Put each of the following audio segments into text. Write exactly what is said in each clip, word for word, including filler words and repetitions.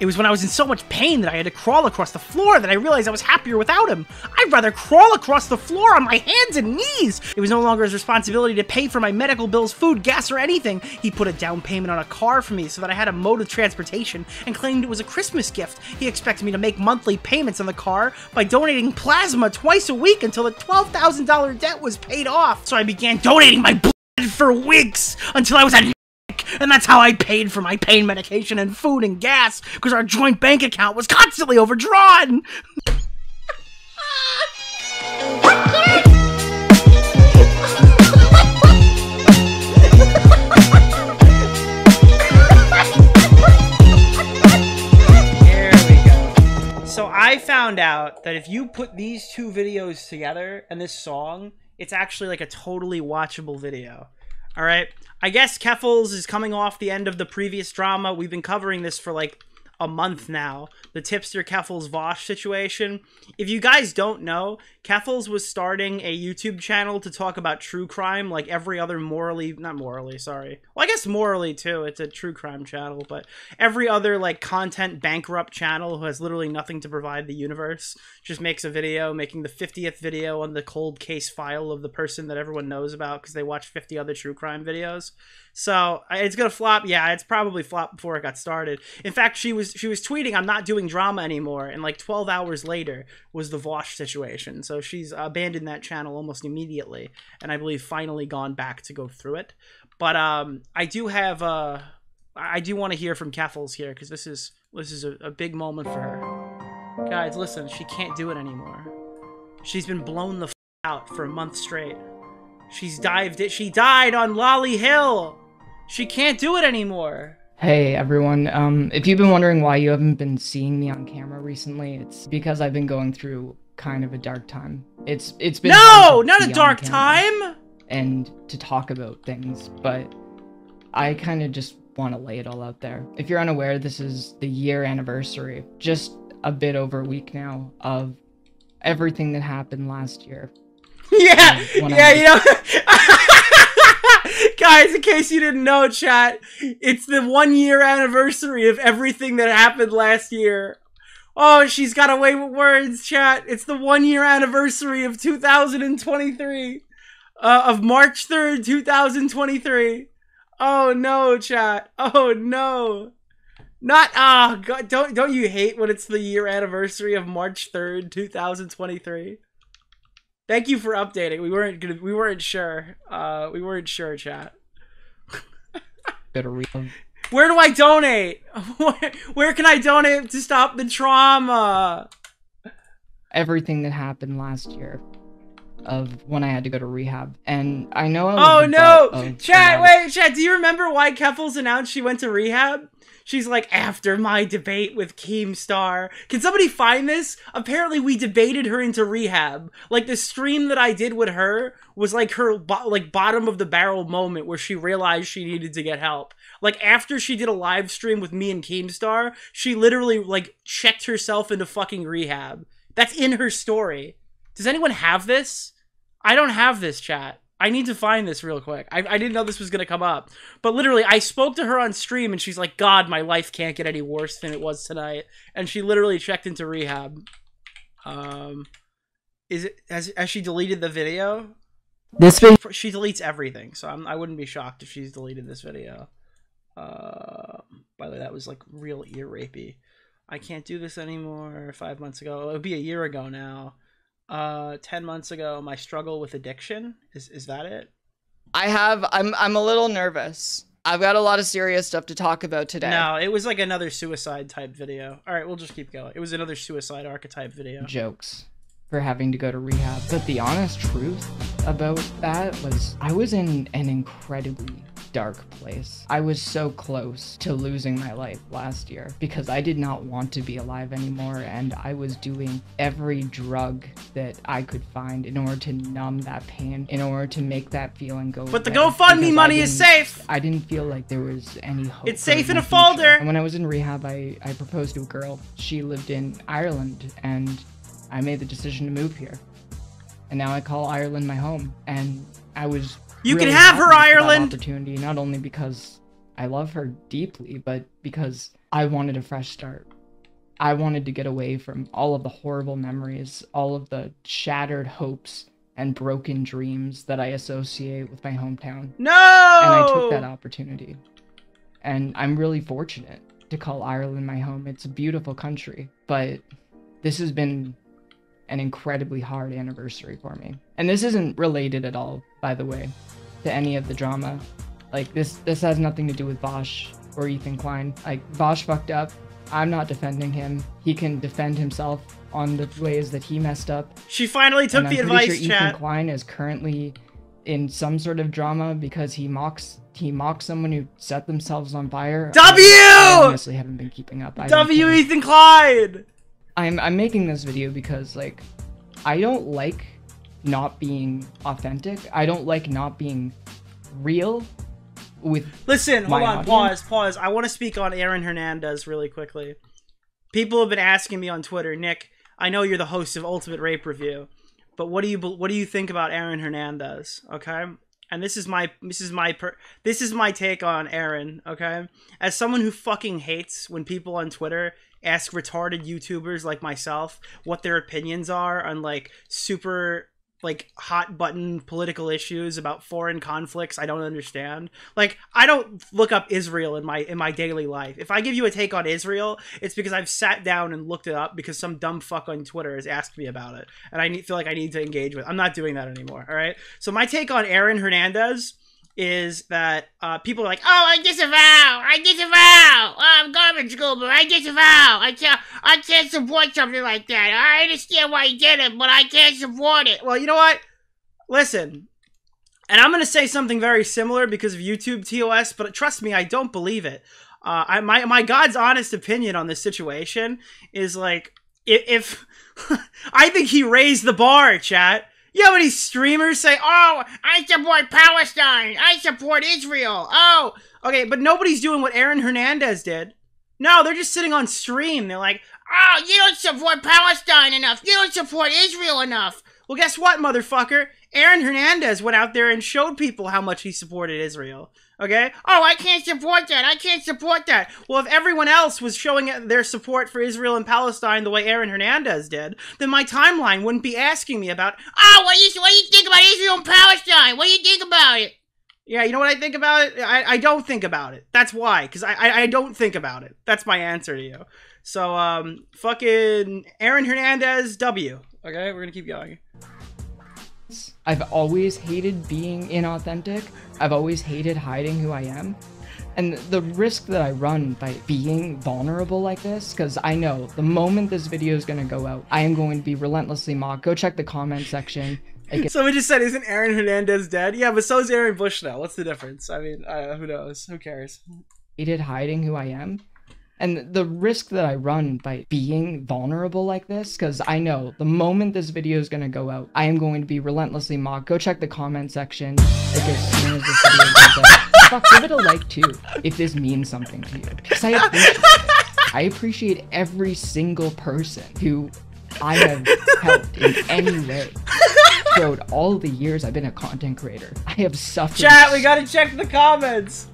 It was when I was in so much pain that I had to crawl across the floor that I realized I was happier without him. I'd rather crawl across the floor on my hands and knees. It was no longer his responsibility to pay for my medical bills, food, gas, or anything. He put a down payment on a car for me so that I had a mode of transportation and claimed it was a Christmas gift. He expects me to make monthly payments on the car by donating plasma twice a week until the twelve thousand dollar debt was paid off. So I began donating my blood for weeks until I was a and that's how I paid for my pain medication and food and gas, because our joint bank account was constantly overdrawn! There we go. So I found out that if you put these two videos together and this song, it's actually like a totally watchable video. Alright, I guess Keffals is coming off the end of the previous drama. We've been covering this for like a month now. The tipster Keffals Vaush situation. If you guys don't know, Keffals was starting a YouTube channel to talk about true crime like every other morally... Not morally, sorry. Well, I guess morally too. It's a true crime channel, but every other like content bankrupt channel who has literally nothing to provide the universe just makes a video, making the fiftieth video on the cold case file of the person that everyone knows about because they watch fifty other true crime videos. So it's gonna flop. Yeah, it's probably flopped before it got started. In fact, she was she was tweeting, "I'm not doing drama anymore," and like twelve hours later was the Vaush situation. So she's abandoned that channel almost immediately, and I believe finally gone back to go through it. But um, I do have uh, I do want to hear from Keffals here because this is this is a, a big moment for her. Guys, listen, she can't do it anymore. She's been blown the f out for a month straight. She's dived it. She died on Lolly Hill. She can't do it anymore. Hey everyone, um, if you've been wondering why you haven't been seeing me on camera recently, it's because I've been going through kind of a dark time. It's it's been No, not a dark time. And to talk about things, but I kind of just want to lay it all out there. If you're unaware, this is the year anniversary, just a bit over a week now, of everything that happened last year. Yeah. When yeah, I you know. Guys, in case you didn't know, chat, it's the one-year anniversary of everything that happened last year. Oh, she's got away with words, chat. It's the one-year anniversary of two thousand twenty-three, uh, of March third, two thousand twenty-three. Oh no, chat. Oh no. Not ah. Oh, God, don't don't you hate when it's the year anniversary of March third, two thousand twenty-three? Thank you for updating. We weren't gonna, we weren't sure. Uh, we weren't sure, chat. Better read them. Where do I donate? Where, where can I donate to stop the trauma? Everything that happened last year, of when I had to go to rehab, and I know. I oh no, chat! Wait, chat. Do you remember why Keffals announced she went to rehab? She's like, after my debate with Keemstar. Can somebody find this? Apparently we debated her into rehab. Like the stream that I did with her was like her bo like bottom of the barrel moment where she realized she needed to get help. Like after she did a live stream with me and Keemstar, she literally like checked herself into fucking rehab. That's in her story. Does anyone have this? I don't have this, chat. I need to find this real quick. I, I didn't know this was going to come up. But literally, I spoke to her on stream, and she's like, God, my life can't get any worse than it was tonight. And she literally checked into rehab. Um, is it, has, has she deleted the video? This video? She deletes everything, so I'm, I wouldn't be shocked if she's deleted this video. Uh, by the way, that was like real ear rapey. I can't do this anymore. Five months ago. It would be a year ago now. Uh, ten months ago, my struggle with addiction. Is is that it? I have. I'm. I'm a little nervous. I've got a lot of serious stuff to talk about today. No, it was like another suicide type video. All right, we'll just keep going. It was another suicide archetype video. Jokes for having to go to rehab. But the honest truth about that was I was in an incredibly dark place. I was so close to losing my life last year because I did not want to be alive anymore, and I was doing every drug that I could find in order to numb that pain, in order to make that feeling go away. But the GoFundMe money is safe! I didn't feel like there was any hope. It's safe in a folder! And when I was in rehab, I, I proposed to a girl. She lived in Ireland, and I made the decision to move here. And now I call Ireland my home, and I was... You really can have her, Ireland! Opportunity, not only because I love her deeply, but because I wanted a fresh start. I wanted to get away from all of the horrible memories, all of the shattered hopes and broken dreams that I associate with my hometown. No! And I took that opportunity. And I'm really fortunate to call Ireland my home. It's a beautiful country, but this has been an incredibly hard anniversary for me. And this isn't related at all, by the way, to any of the drama. Like, this this has nothing to do with Vaush or Ethan Klein. Like, Vaush fucked up. I'm not defending him. He can defend himself on the ways that he messed up. She finally took the advice, chat. Ethan Klein is currently in some sort of drama because he mocks he mocks someone who set themselves on fire. W! I honestly haven't been keeping up. W, Ethan Klein! I'm, I'm making this video because, like, I don't like not being authentic. I don't like not being real. With Listen, hold on, audience. pause, pause. I want to speak on Aaron Hernandez really quickly. People have been asking me on Twitter, Nick, I know you're the host of Ultimate Rape Review, but what do you what do you think about Aaron Hernandez? Okay, and this is my this is my per, this is my take on Aaron. Okay, as someone who fucking hates when people on Twitter ask retarded YouTubers like myself what their opinions are on like super. like hot button political issues about foreign conflicts I don't understand. Like, I don't look up Israel in my in my daily life. If I give you a take on Israel, it's because I've sat down and looked it up because some dumb fuck on Twitter has asked me about it. And I need feel like I need to engage with it. I'm not doing that anymore. All right. So my take on Aaron Hernandez is that uh, people are like, oh, I disavow, I disavow, oh, I'm garbage goober, I disavow, I can't, I can't support something like that, I understand why you did it, but I can't support it. Well, you know what, listen, and I'm going to say something very similar because of YouTube T O S, but trust me, I don't believe it. Uh, I, my, my God's honest opinion on this situation is like, if, if I think he raised the bar, chat. You know how many streamers say, oh, I support Palestine, I support Israel, oh. Okay, but nobody's doing what Aaron Hernandez did. No, they're just sitting on stream. They're like, oh, you don't support Palestine enough, you don't support Israel enough. Well, guess what, motherfucker? Aaron Hernandez went out there and showed people how much he supported Israel. Okay? Oh, I can't support that. I can't support that. Well, if everyone else was showing their support for Israel and Palestine the way Aaron Hernandez did, then my timeline wouldn't be asking me about, oh, what do you, what do you think about Israel and Palestine? What do you think about it? Yeah, you know what I think about it? I, I don't think about it. That's why. Because I, I, I don't think about it. That's my answer to you. So, um, fucking Aaron Hernandez, W. Okay? We're gonna keep going. I've always hated being inauthentic. I've always hated hiding who I am. And the risk that I run by being vulnerable like this, because I know the moment this video is going to go out, I am going to be relentlessly mocked. Go check the comment section. Someone just said, isn't Aaron Hernandez dead? Yeah, but so is Aaron Bushnell. What's the difference? I mean, I, who knows? Who cares? Hated hiding who I am. And the risk that I run by being vulnerable like this, because I know the moment this video is going to go out, I am going to be relentlessly mocked. Go check the comment section. Like, as soon as this video goes out, fuck, give it a like too if this means something to you. Because I appreciate, I appreciate every single person who I have helped in any way. Throughout all the years I've been a content creator, I have suffered. Chat, we gotta check the comments.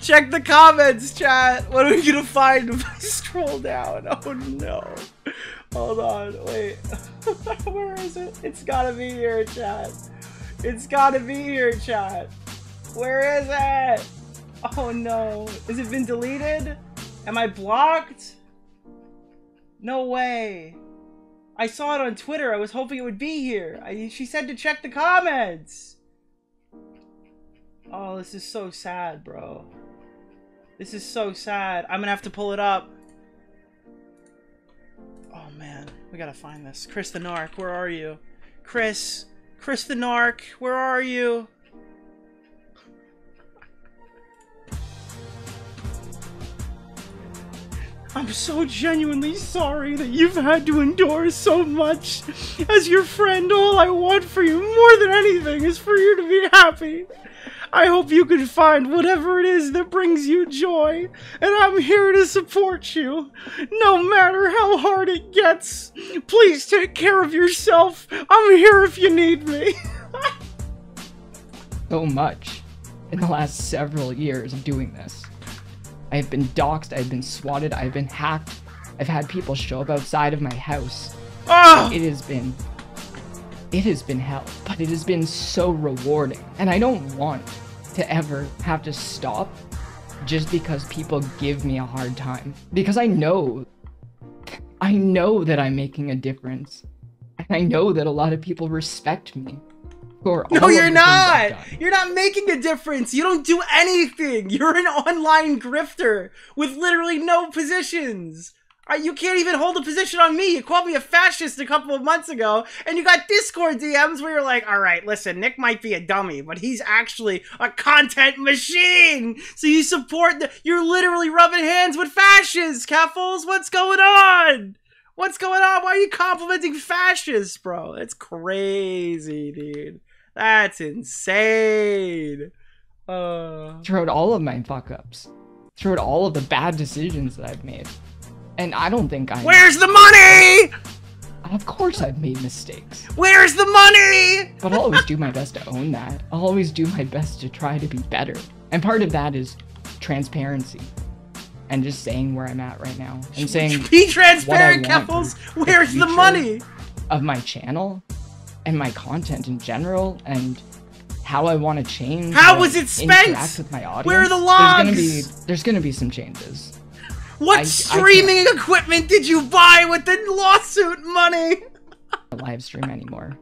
Check the comments, chat. What are we gonna find if I scroll down? Oh no. Hold on, wait. Where is it? It's gotta be here, chat. It's gotta be here, chat. Where is it? Oh no. Has it been deleted? Am I blocked? No way. I saw it on Twitter. I was hoping it would be here. I, she said to check the comments. Oh, this is so sad, bro. This is so sad. I'm gonna have to pull it up. Oh man, we gotta find this. Chris the Narc, where are you? Chris, Chris the Narc, where are you? I'm so genuinely sorry that you've had to endure so much. As your friend, all I want for you more than anything is for you to be happy. I hope you can find whatever it is that brings you joy, and I'm here to support you, no matter how hard it gets. Please take care of yourself. I'm here if you need me. So much in the last several years of doing this. I have been doxxed, I've been swatted, I've been hacked. I've had people show up outside of my house. Oh! It has been, it has been hell, but it has been so rewarding. And I don't want to ever have to stop just because people give me a hard time. Because I know, I know that I'm making a difference. And I know that a lot of people respect me. No, you're not! You're not making a difference! You don't do anything! You're an online grifter with literally no positions! You can't even hold a position on me! You called me a fascist a couple of months ago, and you got Discord D Ms where you're like, alright, listen, Nick might be a dummy, but he's actually a content machine! So you support the- You're literally rubbing hands with fascists, Keffals! What's going on? What's going on? Why are you complimenting fascists, bro? It's crazy, dude. That's insane. Uh... Throughout all of my fuck-ups. Throughout all of the bad decisions that I've made. And I don't think I... Where's the money?! Of course I've made mistakes. Where's the money?! But I'll always do my best to own that. I'll always do my best to try to be better. And part of that is transparency. And just saying where I'm at right now. And saying be transparent, Keffals! Where's the, the money?! Of my channel. And my content in general, and how I want to change. How was it spent? Interact with my audience. Where are the logs? There's gonna be, there's gonna be some changes. What I, streaming I equipment did you buy with the lawsuit money? I live stream anymore.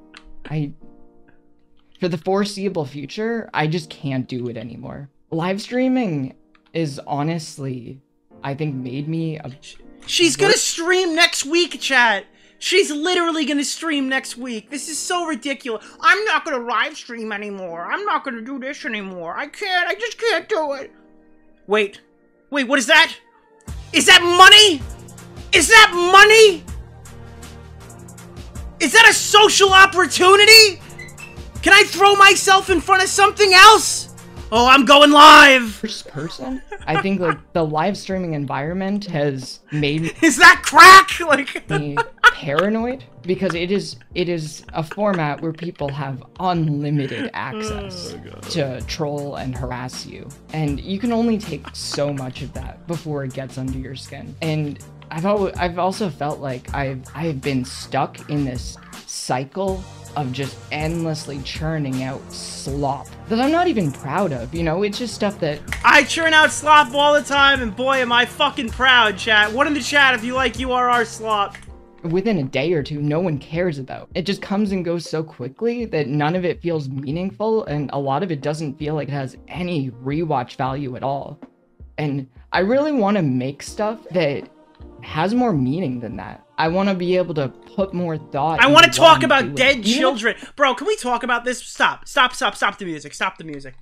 I, for the foreseeable future, I just can't do it anymore. Live streaming is honestly, I think, made me. A She's gonna stream next week, chat. She's literally gonna stream next week. This is so ridiculous. I'm not gonna live stream anymore. I'm not gonna do this anymore. I can't, I just can't do it. Wait, wait, what is that? Is that money? Is that money? Is that a social opportunity? Can I throw myself in front of something else? Oh, I'm going live. First person? I think like the live streaming environment has made me- Is that crack? Like- me paranoid, because it is it is a format where people have unlimited access oh, to troll and harass you, and you can only take so much of that before it gets under your skin. And I've always, I've also felt like I've I've been stuck in this cycle of just endlessly churning out slop that I'm not even proud of, you know? It's just stuff that... I churn out slop all the time, and boy am I fucking proud, chat. What in the chat if you like U R R slop? Within a day or two, no one cares about. It just comes and goes so quickly that none of it feels meaningful, and a lot of it doesn't feel like it has any rewatch value at all. And I really want to make stuff that has more meaning than that. I want to be able to put more thought. I want to talk about dead children. Bro, can we talk about this? Stop, stop, stop, stop the music, stop the music.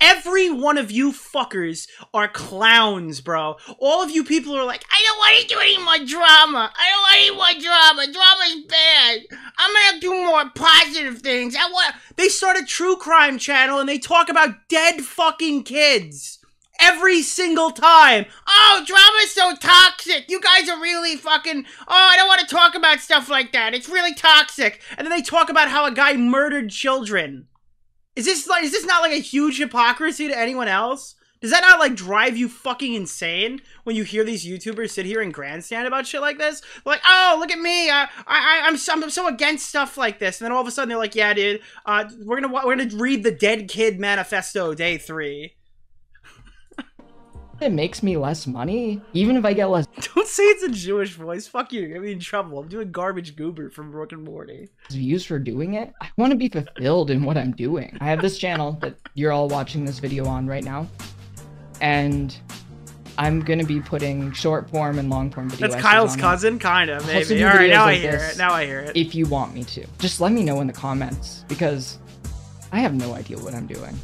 Every one of you fuckers are clowns, bro. All of you people are like, I don't want to do any more drama. I don't want any more drama. Drama's bad. I'm going to do more positive things. I want. They start a true crime channel and they talk about dead fucking kids. Every single time. Oh, drama's so toxic. You guys are really fucking... Oh, I don't want to talk about stuff like that. It's really toxic. And then they talk about how a guy murdered children. Is this like, is this not like a huge hypocrisy to anyone else? Does that not like drive you fucking insane when you hear these YouTubers sit here and grandstand about shit like this? Like, oh, look at me, uh, I, I, I'm, so, I'm so against stuff like this, and then all of a sudden they're like, yeah, dude, uh, we're gonna we're gonna read the Dead Kid Manifesto Day Three. It makes me less money, even if I get less. Don't say it's a Jewish voice. Fuck you. You're gonna be in trouble. I'm doing garbage goober from Brook and Morty. Views for doing it. I want to be fulfilled in what I'm doing. I have this channel that you're all watching this video on right now, and I'm gonna be putting short form and long form videos. That's Kyle's cousin, kind of. Maybe. All right, now I hear it. Now I hear it. If you want me to, just let me know in the comments because I have no idea what I'm doing.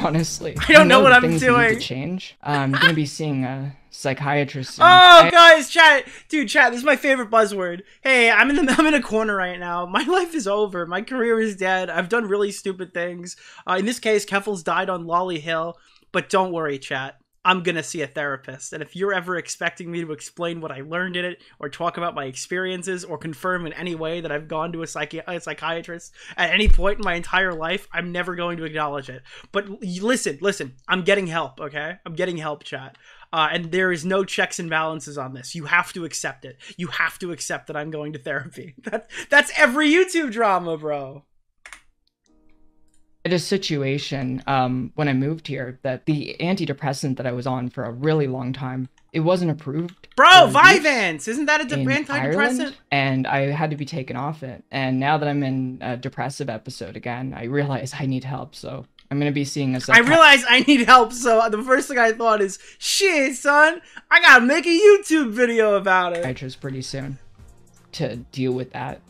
Honestly, I don't know, know what I'm doing. To change. Uh, I'm gonna be seeing a psychiatrist. Oh, guys, chat, dude, chat. This is my favorite buzzword. Hey, I'm in the I'm in a corner right now. My life is over. My career is dead. I've done really stupid things. Uh, in this case, Keffals died on Lolly Hill. But don't worry, chat. I'm gonna see a therapist, and if you're ever expecting me to explain what I learned in it, or talk about my experiences, or confirm in any way that I've gone to a, psychi a psychiatrist at any point in my entire life, I'm never going to acknowledge it. But listen, listen, I'm getting help, okay? I'm getting help, chat. Uh, and there is no checks and balances on this. You have to accept it. You have to accept that I'm going to therapy. That, that's every YouTube drama, bro. I had a situation um, when I moved here that the antidepressant that I was on for a really long time, it wasn't approved. Bro, Vyvanse! Isn't that an antidepressant? Ireland, and I had to be taken off it. And now that I'm in a depressive episode again, I realize I need help, so I'm going to be seeing a psychiatrist. I realize I need help, so the first thing I thought is, shit, son, I got to make a YouTube video about it. I just pretty soon to deal with that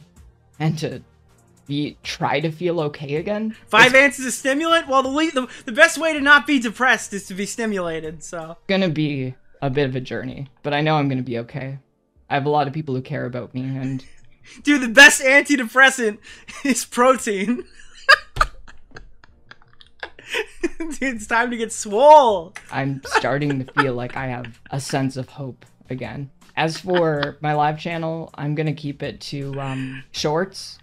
and to... Be, try to feel okay again. Vyvanse is a stimulant? Well, the, le the the best way to not be depressed is to be stimulated, so... It's gonna be a bit of a journey, but I know I'm gonna be okay. I have a lot of people who care about me, and... Dude, the best antidepressant is protein. Dude, it's time to get swole. I'm starting to feel like I have a sense of hope again. As for my live channel, I'm gonna keep it to um, shorts.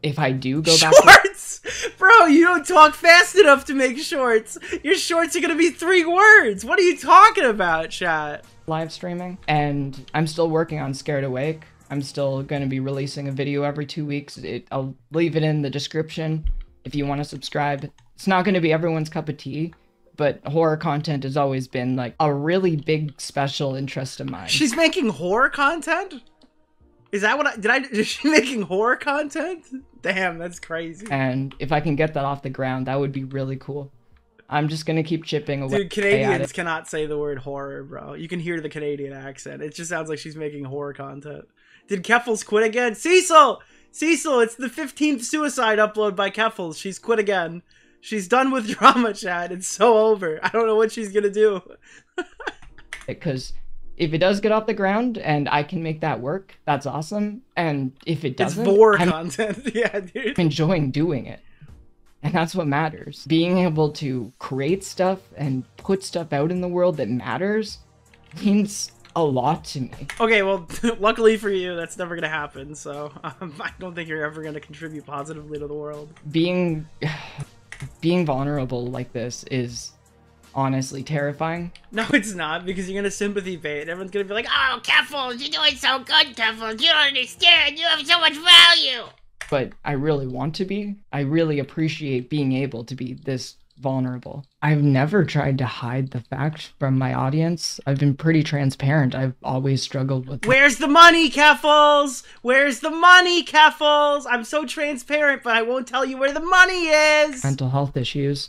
If I do go back shorts? To- Bro, you don't talk fast enough to make shorts. Your shorts are gonna be three words. What are you talking about, chat? Live streaming. And I'm still working on Scared Awake. I'm still gonna be releasing a video every two weeks. It, I'll leave it in the description if you wanna subscribe. It's not gonna be everyone's cup of tea, but horror content has always been like a really big special interest of mine. She's making horror content? Is that what I did? I is she making horror content? Damn, that's crazy. And if I can get that off the ground, that would be really cool. I'm just gonna keep chipping away. Dude, Canadians cannot say the word horror, bro. You can hear the Canadian accent. It just sounds like she's making horror content. Did Keffals quit again? Cecil, Cecil, it's the fifteenth suicide upload by Keffals. She's quit again. She's done with drama, chat. It's so over. I don't know what she's gonna do. Because. If it does get off the ground and I can make that work, that's awesome. And if it doesn't, it's more content. Yeah, dude. I'm enjoying doing it. And that's what matters. Being able to create stuff and put stuff out in the world that matters means a lot to me. Okay, well, luckily for you, that's never going to happen. So um, I don't think you're ever going to contribute positively to the world. Being, being vulnerable like this is... honestly terrifying. No, it's not, because you're gonna sympathy bait. Everyone's gonna be like, oh, Keffals, you're doing so good, Keffals, you don't understand, you have so much value. But I really want to be. I really appreciate being able to be this vulnerable. I've never tried to hide the fact from my audience. I've been pretty transparent. I've always struggled with where's the money, Keffals? Where's the money, Keffals? I'm so transparent, but I won't tell you where the money is. Mental health issues.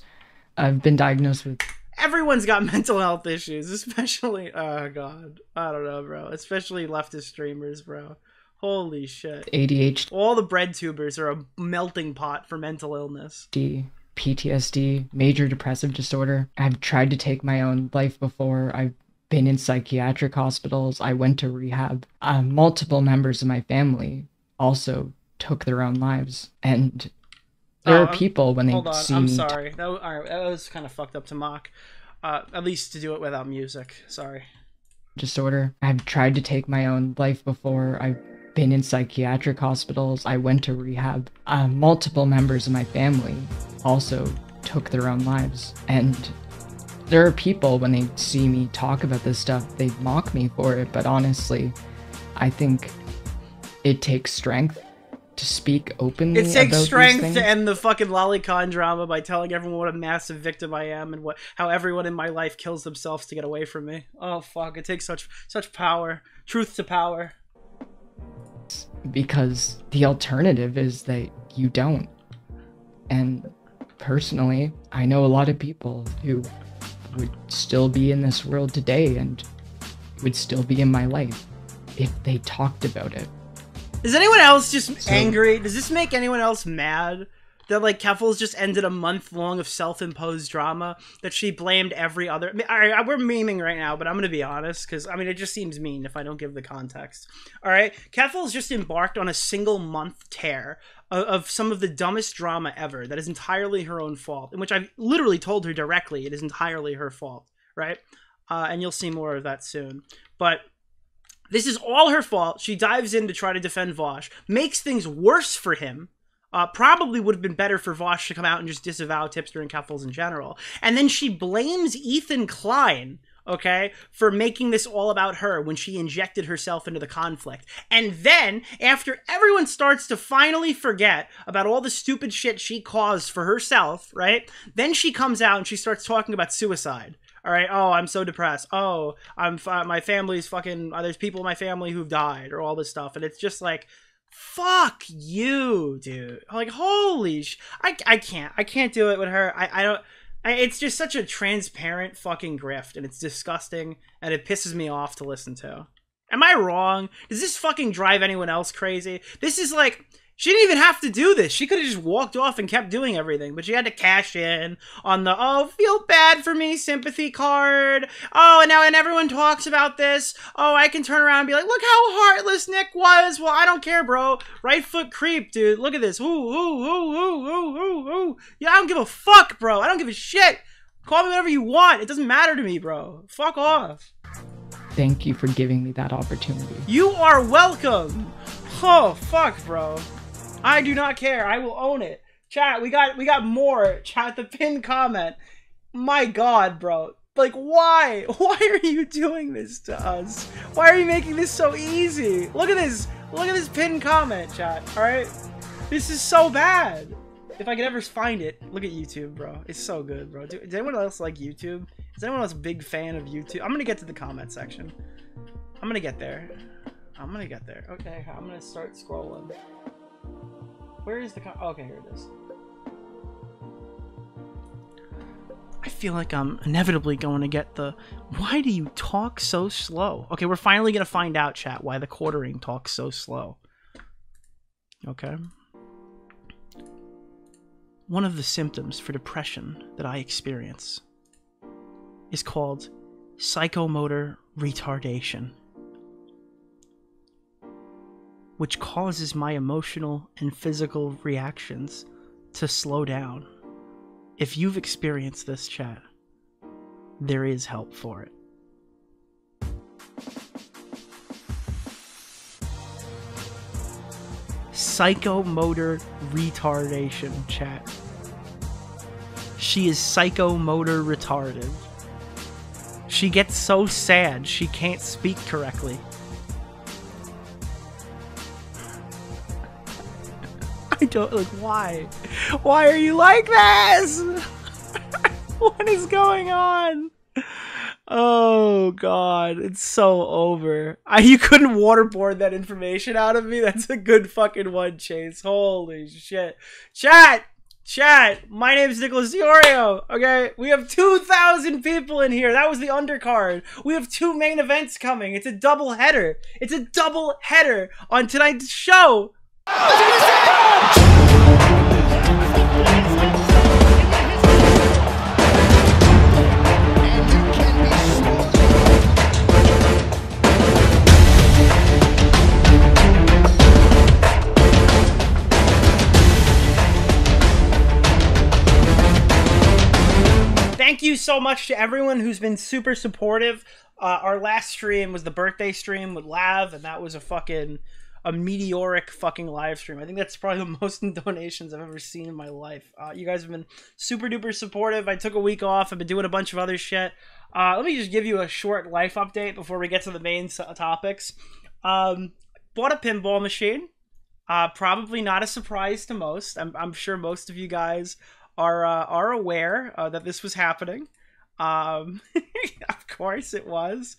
I've been diagnosed with everyone's got mental health issues, especially, oh god, I don't know, bro, especially leftist streamers, bro. Holy shit. A D H D. All the bread tubers are a melting pot for mental illness. D, P T S D, major depressive disorder. I've tried to take my own life before. I've been in psychiatric hospitals. I went to rehab. Uh, multiple members of my family also took their own lives. And... there are people when they hold on, see I'm sorry. That was, all right, that was kind of fucked up to mock. Uh, at least to do it without music. Sorry. Disorder. I've tried to take my own life before. I've been in psychiatric hospitals. I went to rehab. Uh, multiple members of my family also took their own lives. And there are people when they see me talk about this stuff, they mock me for it. But honestly, I think it takes strength to speak openly. It takes about strength to end the fucking lolicon drama by telling everyone what a massive victim I am and what how everyone in my life kills themselves to get away from me. Oh fuck, it takes such such power. Truth to power. Because the alternative is that you don't. And personally, I know a lot of people who would still be in this world today and would still be in my life if they talked about it. Is anyone else just so, angry? Does this make anyone else mad that like Keffals just ended a month long of self-imposed drama that she blamed every other? I mean, all right, we're memeing right now, but I'm gonna be honest because I mean it just seems mean if I don't give the context. All right, Keffals just embarked on a single month tear of, of some of the dumbest drama ever that is entirely her own fault, in which I've literally told her directly it is entirely her fault, right? Uh, and you'll see more of that soon, but. This is all her fault. She dives in to try to defend Vaush, makes things worse for him. Uh, probably would have been better for Vaush to come out and just disavow Tipster and Keffals in general. And then she blames Ethan Klein okay, for making this all about her when she injected herself into the conflict. And then, after everyone starts to finally forget about all the stupid shit she caused for herself, right, then she comes out and she starts talking about suicide. All right, oh, I'm so depressed. Oh, I'm uh, my family's fucking, uh, there's people in my family who've died or all this stuff. And it's just like, fuck you, dude. Like, holy sh... I, I can't. I can't do it with her. I, I don't... I, it's just such a transparent fucking grift, and it's disgusting, and it pisses me off to listen to. Am I wrong? Does this fucking drive anyone else crazy? This is like... She didn't even have to do this. She could have just walked off and kept doing everything, but she had to cash in on the, oh, feel bad for me sympathy card. Oh, and now and everyone talks about this. Oh, I can turn around and be like, look how heartless Nick was. Well, I don't care, bro. Right foot creep, dude. Look at this. Ooh, ooh, ooh, ooh, ooh, ooh, ooh. Yeah, I don't give a fuck, bro. I don't give a shit. Call me whatever you want. It doesn't matter to me, bro. Fuck off. Thank you for giving me that opportunity. You are welcome. Oh, fuck, bro. I do not care. I will own it. Chat, we got we got more. Chat, the pinned comment. My God, bro. Like, why? Why are you doing this to us? Why are you making this so easy? Look at this. Look at this pinned comment, chat. All right? This is so bad. If I could ever find it, look at YouTube, bro. It's so good, bro. Does anyone else like YouTube? Is anyone else a big fan of YouTube? I'm going to get to the comment section. I'm going to get there. I'm going to get there. Okay, I'm going to start scrolling. Where is the con- okay, here it is. I feel like I'm inevitably going to get the, why do you talk so slow? Okay, we're finally going to find out, chat, why the quartering talks so slow. Okay. One of the symptoms for depression that I experience is called psychomotor retardation, which causes my emotional and physical reactions to slow down. If you've experienced this, chat, there is help for it. Psychomotor retardation, chat. She is psychomotor retarded. She gets so sad she can't speak correctly. I don't, like, why? Why are you like this? What is going on? Oh, God. It's so over. I, you couldn't waterboard that information out of me? That's a good fucking one, Chase. Holy shit. Chat! Chat! My name is Nicholas DeOrio, okay? We have two thousand people in here. That was the undercard. We have two main events coming. It's a double header. It's a double header on tonight's show. Thank you so much to everyone who's been super supportive. Uh, our last stream was the birthday stream with Lav, and that was a fucking... a meteoric fucking live stream. I think that's probably the most in donations I've ever seen in my life. Uh, you guys have been super duper supportive. I took a week off. I've been doing a bunch of other shit. Uh, let me just give you a short life update before we get to the main topics. Um, bought a pinball machine. Uh, probably not a surprise to most. I'm, I'm sure most of you guys are, uh, are aware uh, that this was happening. Um, of course it was.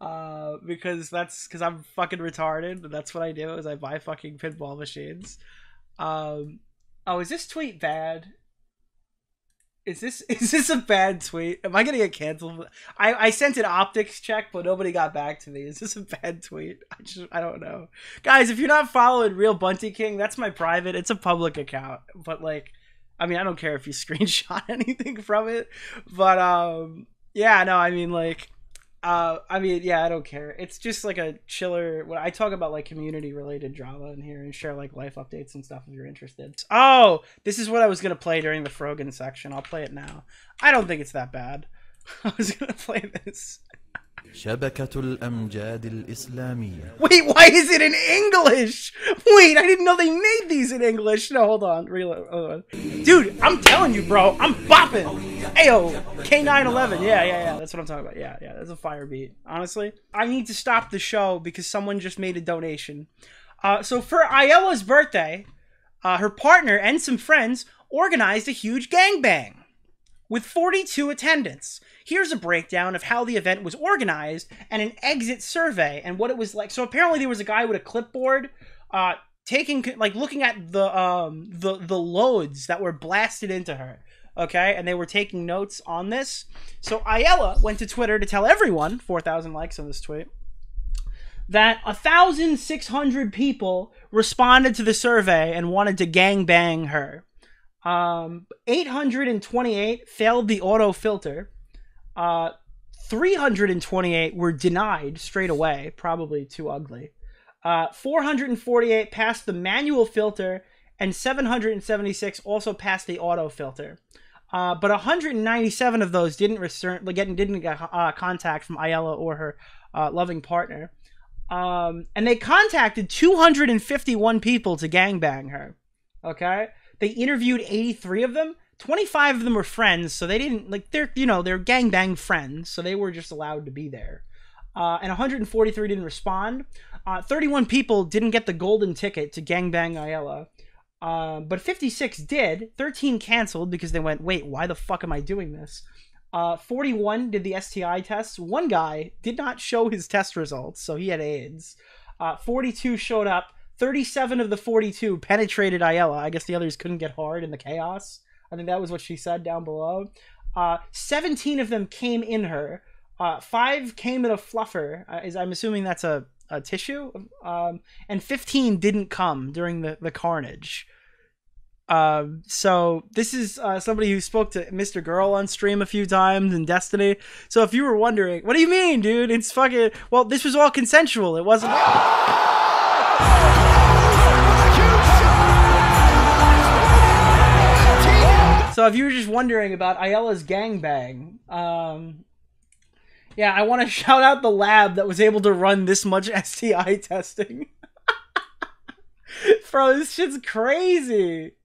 Uh, because that's because I'm fucking retarded, but that's what I do is I buy fucking pinball machines. Um, oh, is this tweet bad? Is this is this a bad tweet? Am I gonna get canceled? I I sent an optics check, but nobody got back to me. Is this a bad tweet? I just I don't know, guys. If you're not following Real Bunty King, that's my private. It's a public account, but like, I mean, I don't care if you screenshot anything from it, but um, yeah, no, I mean like. Uh, I mean, yeah, I don't care. It's just like a chiller. When I talk about like community related drama in here and share like life updates and stuff if you're interested. Oh, this is what I was going to play during the Frogan section. I'll play it now. I don't think it's that bad. I was going to play this. شبكة الأمجاد الإسلامية. Wait, why is it in English? Wait, I didn't know they made these in English. No, hold on, reload. Hold on. Dude, I'm telling you, bro, I'm bopping. Ayo, K nine eleven. Yeah, yeah, yeah. That's what I'm talking about. Yeah, yeah. That's a fire beat. Honestly, I need to stop the show because someone just made a donation. Uh, so for Aella's birthday, uh, her partner and some friends organized a huge gangbang with forty-two attendants. Here's a breakdown of how the event was organized and an exit survey and what it was like. So apparently there was a guy with a clipboard uh, taking, like, looking at the, um, the, the loads that were blasted into her. Okay, and they were taking notes on this. So Aella went to Twitter to tell everyone, four thousand likes on this tweet, that one thousand six hundred people responded to the survey and wanted to gangbang her. Um, eight hundred twenty-eight failed the auto filter. Uh, three hundred twenty-eight were denied straight away, probably too ugly. Uh, four hundred forty-eight passed the manual filter, and seven hundred seventy-six also passed the auto filter. Uh, but one hundred ninety-seven of those didn't return, didn't didn't get uh, contact from Aella or her uh, loving partner. Um, and they contacted two hundred fifty-one people to gangbang her. Okay, they interviewed eighty-three of them. twenty-five of them were friends, so they didn't like they're you know they're gangbang friends, so they were just allowed to be there. Uh, and one hundred forty-three didn't respond. Uh, thirty-one people didn't get the golden ticket to gangbang Aella, uh, but fifty-six did. thirteen canceled because they went, wait, why the fuck am I doing this? Uh, forty-one did the S T I tests. One guy did not show his test results, so he had AIDS. Uh, forty-two showed up. thirty-seven of the forty-two penetrated Aella. I guess the others couldn't get hard in the chaos. I think that was what she said down below. Uh, seventeen of them came in her. Uh, five came in a fluffer. Uh, is, I'm assuming that's a, a tissue. Um, and fifteen didn't come during the, the carnage. Uh, so this is uh, somebody who spoke to Mister Girl on stream a few times in Destiny. So if you were wondering, what do you mean, dude? It's fucking... Well, this was all consensual. It wasn't... So if you were just wondering about Aella's gangbang, um, yeah, I want to shout out the lab that was able to run this much S T I testing. Bro, this shit's crazy.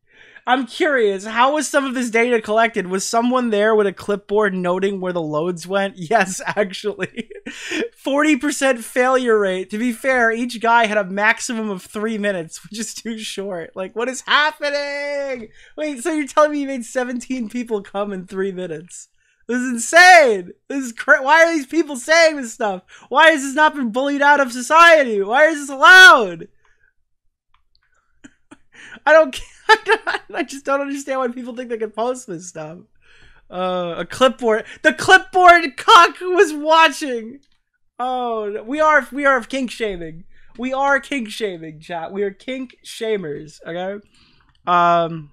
I'm curious, how was some of this data collected? Was someone there with a clipboard noting where the loads went? Yes, actually. forty percent failure rate. To be fair, each guy had a maximum of three minutes, which is too short. Like, what is happening? Wait, so you're telling me you made seventeen people come in three minutes? This is insane. This is cra- Why are these people saying this stuff? Why has this not been bullied out of society? Why is this allowed? I don't care. I, don't, I just don't understand why people think they can post this stuff. Uh, a clipboard. The clipboard cock was watching. Oh, we are we are kink shaming. We are kink shaming, chat. We are kink shamers. Okay. Um,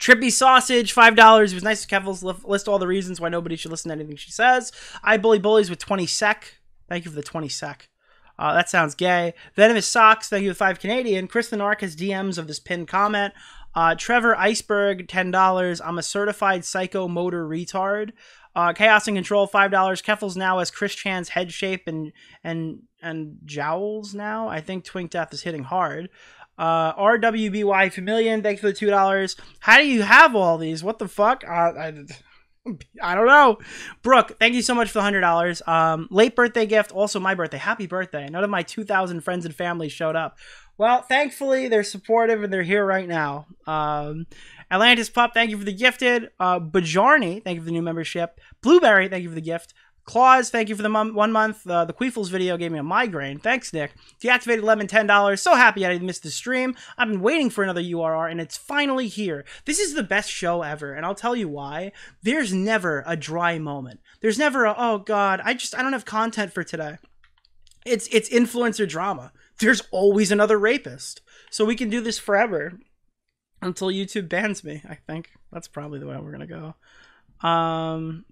Trippy Sausage, five dollars. It was nice to Keffals list all the reasons why nobody should listen to anything she says. I bully bullies with twenty sec. Thank you for the twenty sec. Uh, that sounds gay. Venomous Socks, thank you, five Canadian. Chris the Narc has D Ms of this pinned comment. Uh, Trevor Iceberg, ten dollars. I'm a certified psycho motor retard. Uh, Chaos and Control, five dollars. Keffals now has Chris Chan's head shape and and and jowls now. I think Twink Death is hitting hard. Uh, R W B Y Familian, thanks for the two dollars. How do you have all these? What the fuck? Uh, I... I don't know. Brooke, thank you so much for the one hundred dollars. Um, late birthday gift, also my birthday. Happy birthday. None of my two thousand friends and family showed up. Well, thankfully, they're supportive and they're here right now. Um, Atlantis Pup, thank you for the gifted. Uh, Bajarni, thank you for the new membership. Blueberry, thank you for the gift. Claws, thank you for the mom one month. Uh, the Queefles video gave me a migraine. Thanks, Nick. Deactivated Lemon, ten dollars. So happy I didn't miss the stream. I've been waiting for another U R R, and it's finally here. This is the best show ever, and I'll tell you why. There's never a dry moment. There's never a, oh, God, I just, I don't have content for today. It's, it's influencer drama. There's always another rapist. So we can do this forever until YouTube bans me, I think. That's probably the way we're going to go. Um...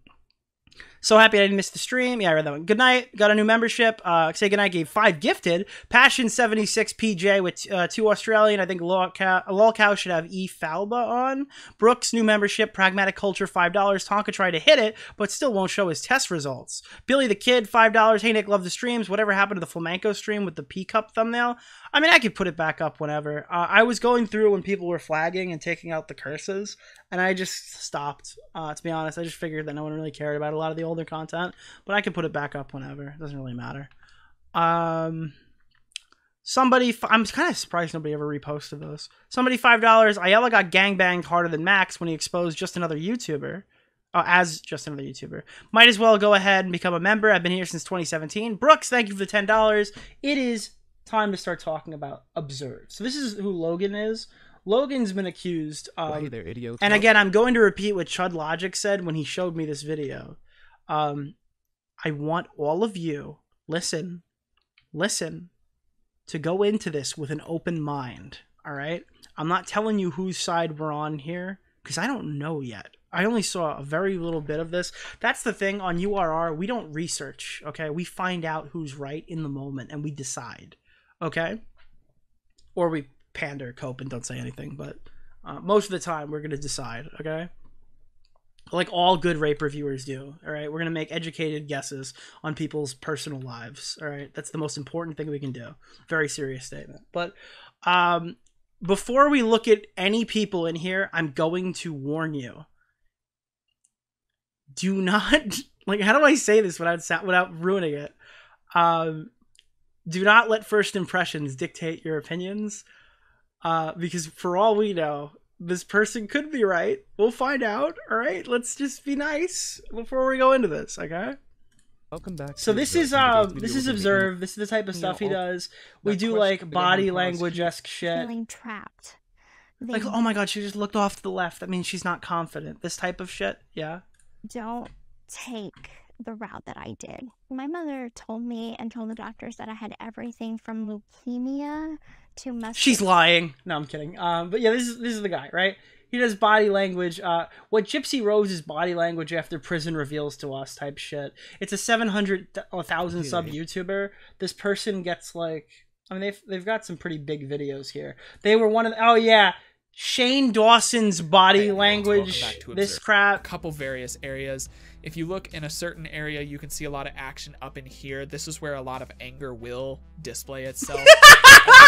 So happy I didn't miss the stream. Yeah, I read that one. Good night. Got a new membership. Uh, say goodnight. Gave five gifted. Passion seventy-six P J with uh, two Australian. I think Lolcow should have E. Falba on. Brooks, new membership. Pragmatic Culture, five dollars. Tonka tried to hit it, but still won't show his test results. Billy the Kid, five dollars. Hey, Nick, love the streams. Whatever happened to the flamenco stream with the P-Cup thumbnail? I mean, I could put it back up whenever. Uh, I was going through when people were flagging and taking out the curses, and I just stopped. Uh, to be honest, I just figured that no one really cared about a lot of the older content, but I can put it back up whenever. It doesn't really matter. Um, somebody, I'm kind of surprised nobody ever reposted those. Somebody five dollars, Aella got gangbanged harder than Max when he exposed just another YouTuber. Uh, as just another YouTuber. Might as well go ahead and become a member. I've been here since twenty seventeen. Brooks, thank you for the ten dollars. It is time to start talking about Observe. So this is who Logan is. Logan's been accused of... Why are there idiots? And again, I'm going to repeat what Chud Logic said when he showed me this video. Um, I want all of you, listen, listen, to go into this with an open mind, all right? I'm not telling you whose side we're on here, because I don't know yet. I only saw a very little bit of this. That's the thing. On U R R, we don't research, okay? We find out who's right in the moment, and we decide, okay? Or we pander, cope, and don't say anything, but uh, most of the time, we're going to decide, okay? Like all good rape reviewers do, all right? We're going to make educated guesses on people's personal lives, all right? That's the most important thing we can do. Very serious statement. But um, before we look at any people in here, I'm going to warn you. Do not, like, how do I say this without without ruining it? Um, do not let first impressions dictate your opinions, uh, because for all we know, this person could be right. We'll find out, all right? Let's just be nice before we go into this, okay? Welcome back. So this is um this is Observe. This is the type of stuff he does. We do like body language-esque shit. Feeling trapped. Like, oh my god, she just looked off to the left. That means she's not confident. This type of shit, yeah. Don't take the route that I did. My mother told me and told the doctors that I had everything from leukemia to muscle. She's lying. No, I'm kidding. Um, but yeah, this is this is the guy, right? He does body language. Uh, what Gypsy Rose's body language after prison reveals to us type shit. It's a seven hundred thousand sub YouTuber. This person gets like, I mean, they've they've got some pretty big videos here. They were one of the, oh yeah. Shane Dawson's body language, this crap. A couple various areas. If you look in a certain area, you can see a lot of action up in here. This is where a lot of anger will display itself.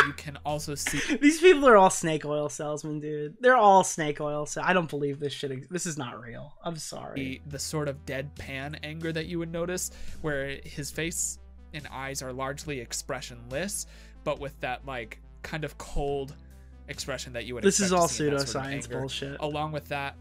You can also see... These people are all snake oil salesmen, dude. They're all snake oil. So I don't believe this shit. This is not real. I'm sorry. The, the sort of deadpan anger that you would notice, where his face and eyes are largely expressionless, but with that, like, kind of cold... expression that you would. This is all pseudoscience sort of bullshit. Along with that,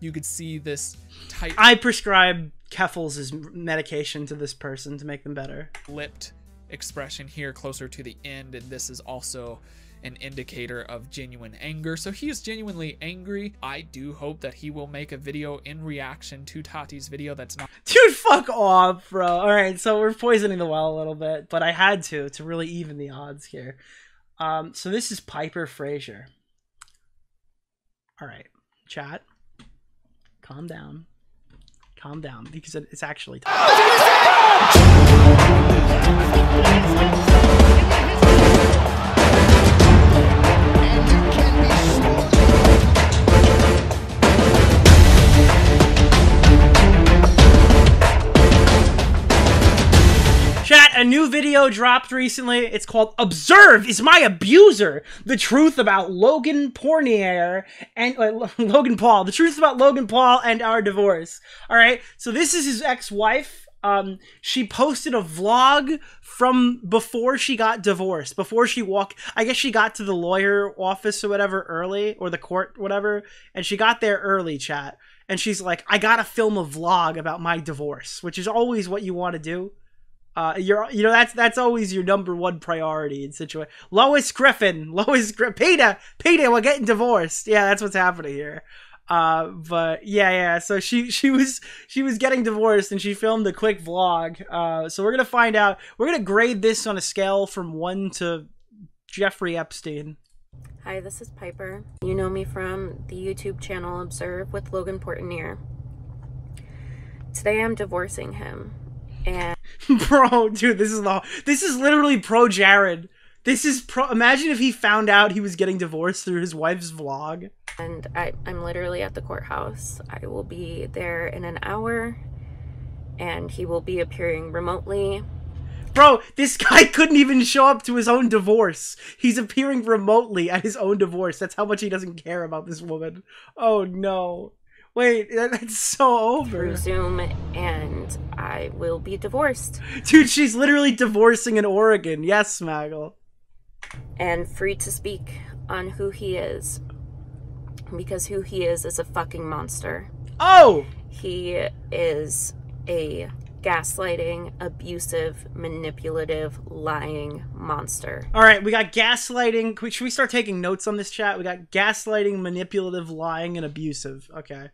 you could see this tight. I prescribe Keffals' medication to this person to make them better. Lipped expression here, closer to the end, and this is also an indicator of genuine anger. So he is genuinely angry. I do hope that he will make a video in reaction to Tati's video. That's not. Dude, fuck off, bro. All right, so we're poisoning the well a little bit, but I had to to really even the odds here. Um, so this is Piper Frazier. All right, chat, calm down, calm down, because it's actually time. Chat, a new video dropped recently. It's called Observe Is My Abuser. The truth about Logan Pornier and uh, Logan Paul. The truth about Logan Paul and our divorce. All right. So this is his ex-wife. Um, she posted a vlog from before she got divorced, before she walked, I guess she got to the lawyer office or whatever early, or the court, whatever. And she got there early, chat. And she's like, I got to film a vlog about my divorce, which is always what you want to do. Uh, you're, you know, that's that's always your number one priority in situation. Lois Griffin, Lois Griffin, Peter, Peter, we're getting divorced. Yeah, that's what's happening here. Uh, but yeah, yeah. So she she was she was getting divorced, and she filmed a quick vlog. Uh, so we're gonna find out. We're gonna grade this on a scale from one to Jeffrey Epstein. Hi, this is Piper. You know me from the YouTube channel Observe with Logan Pornier. today I'm divorcing him. And bro, dude, this is the this is literally pro Jared. This is pro. Imagine if he found out he was getting divorced through his wife's vlog. And I, I'm literally at the courthouse. I will be there in an hour, and he will be appearing remotely. Bro, this guy couldn't even show up to his own divorce. He's appearing remotely at his own divorce. That's how much he doesn't care about this woman. Oh, no. Wait, that's so over. Through Zoom, and I will be divorced. Dude, she's literally divorcing in Oregon. Yes, Smaggle. And free to speak on who he is. Because who he is is a fucking monster. Oh! He is a... gaslighting, abusive, manipulative, lying monster. All right, we got gaslighting. Should we start taking notes on this chat? We got gaslighting, manipulative, lying, and abusive. Okay.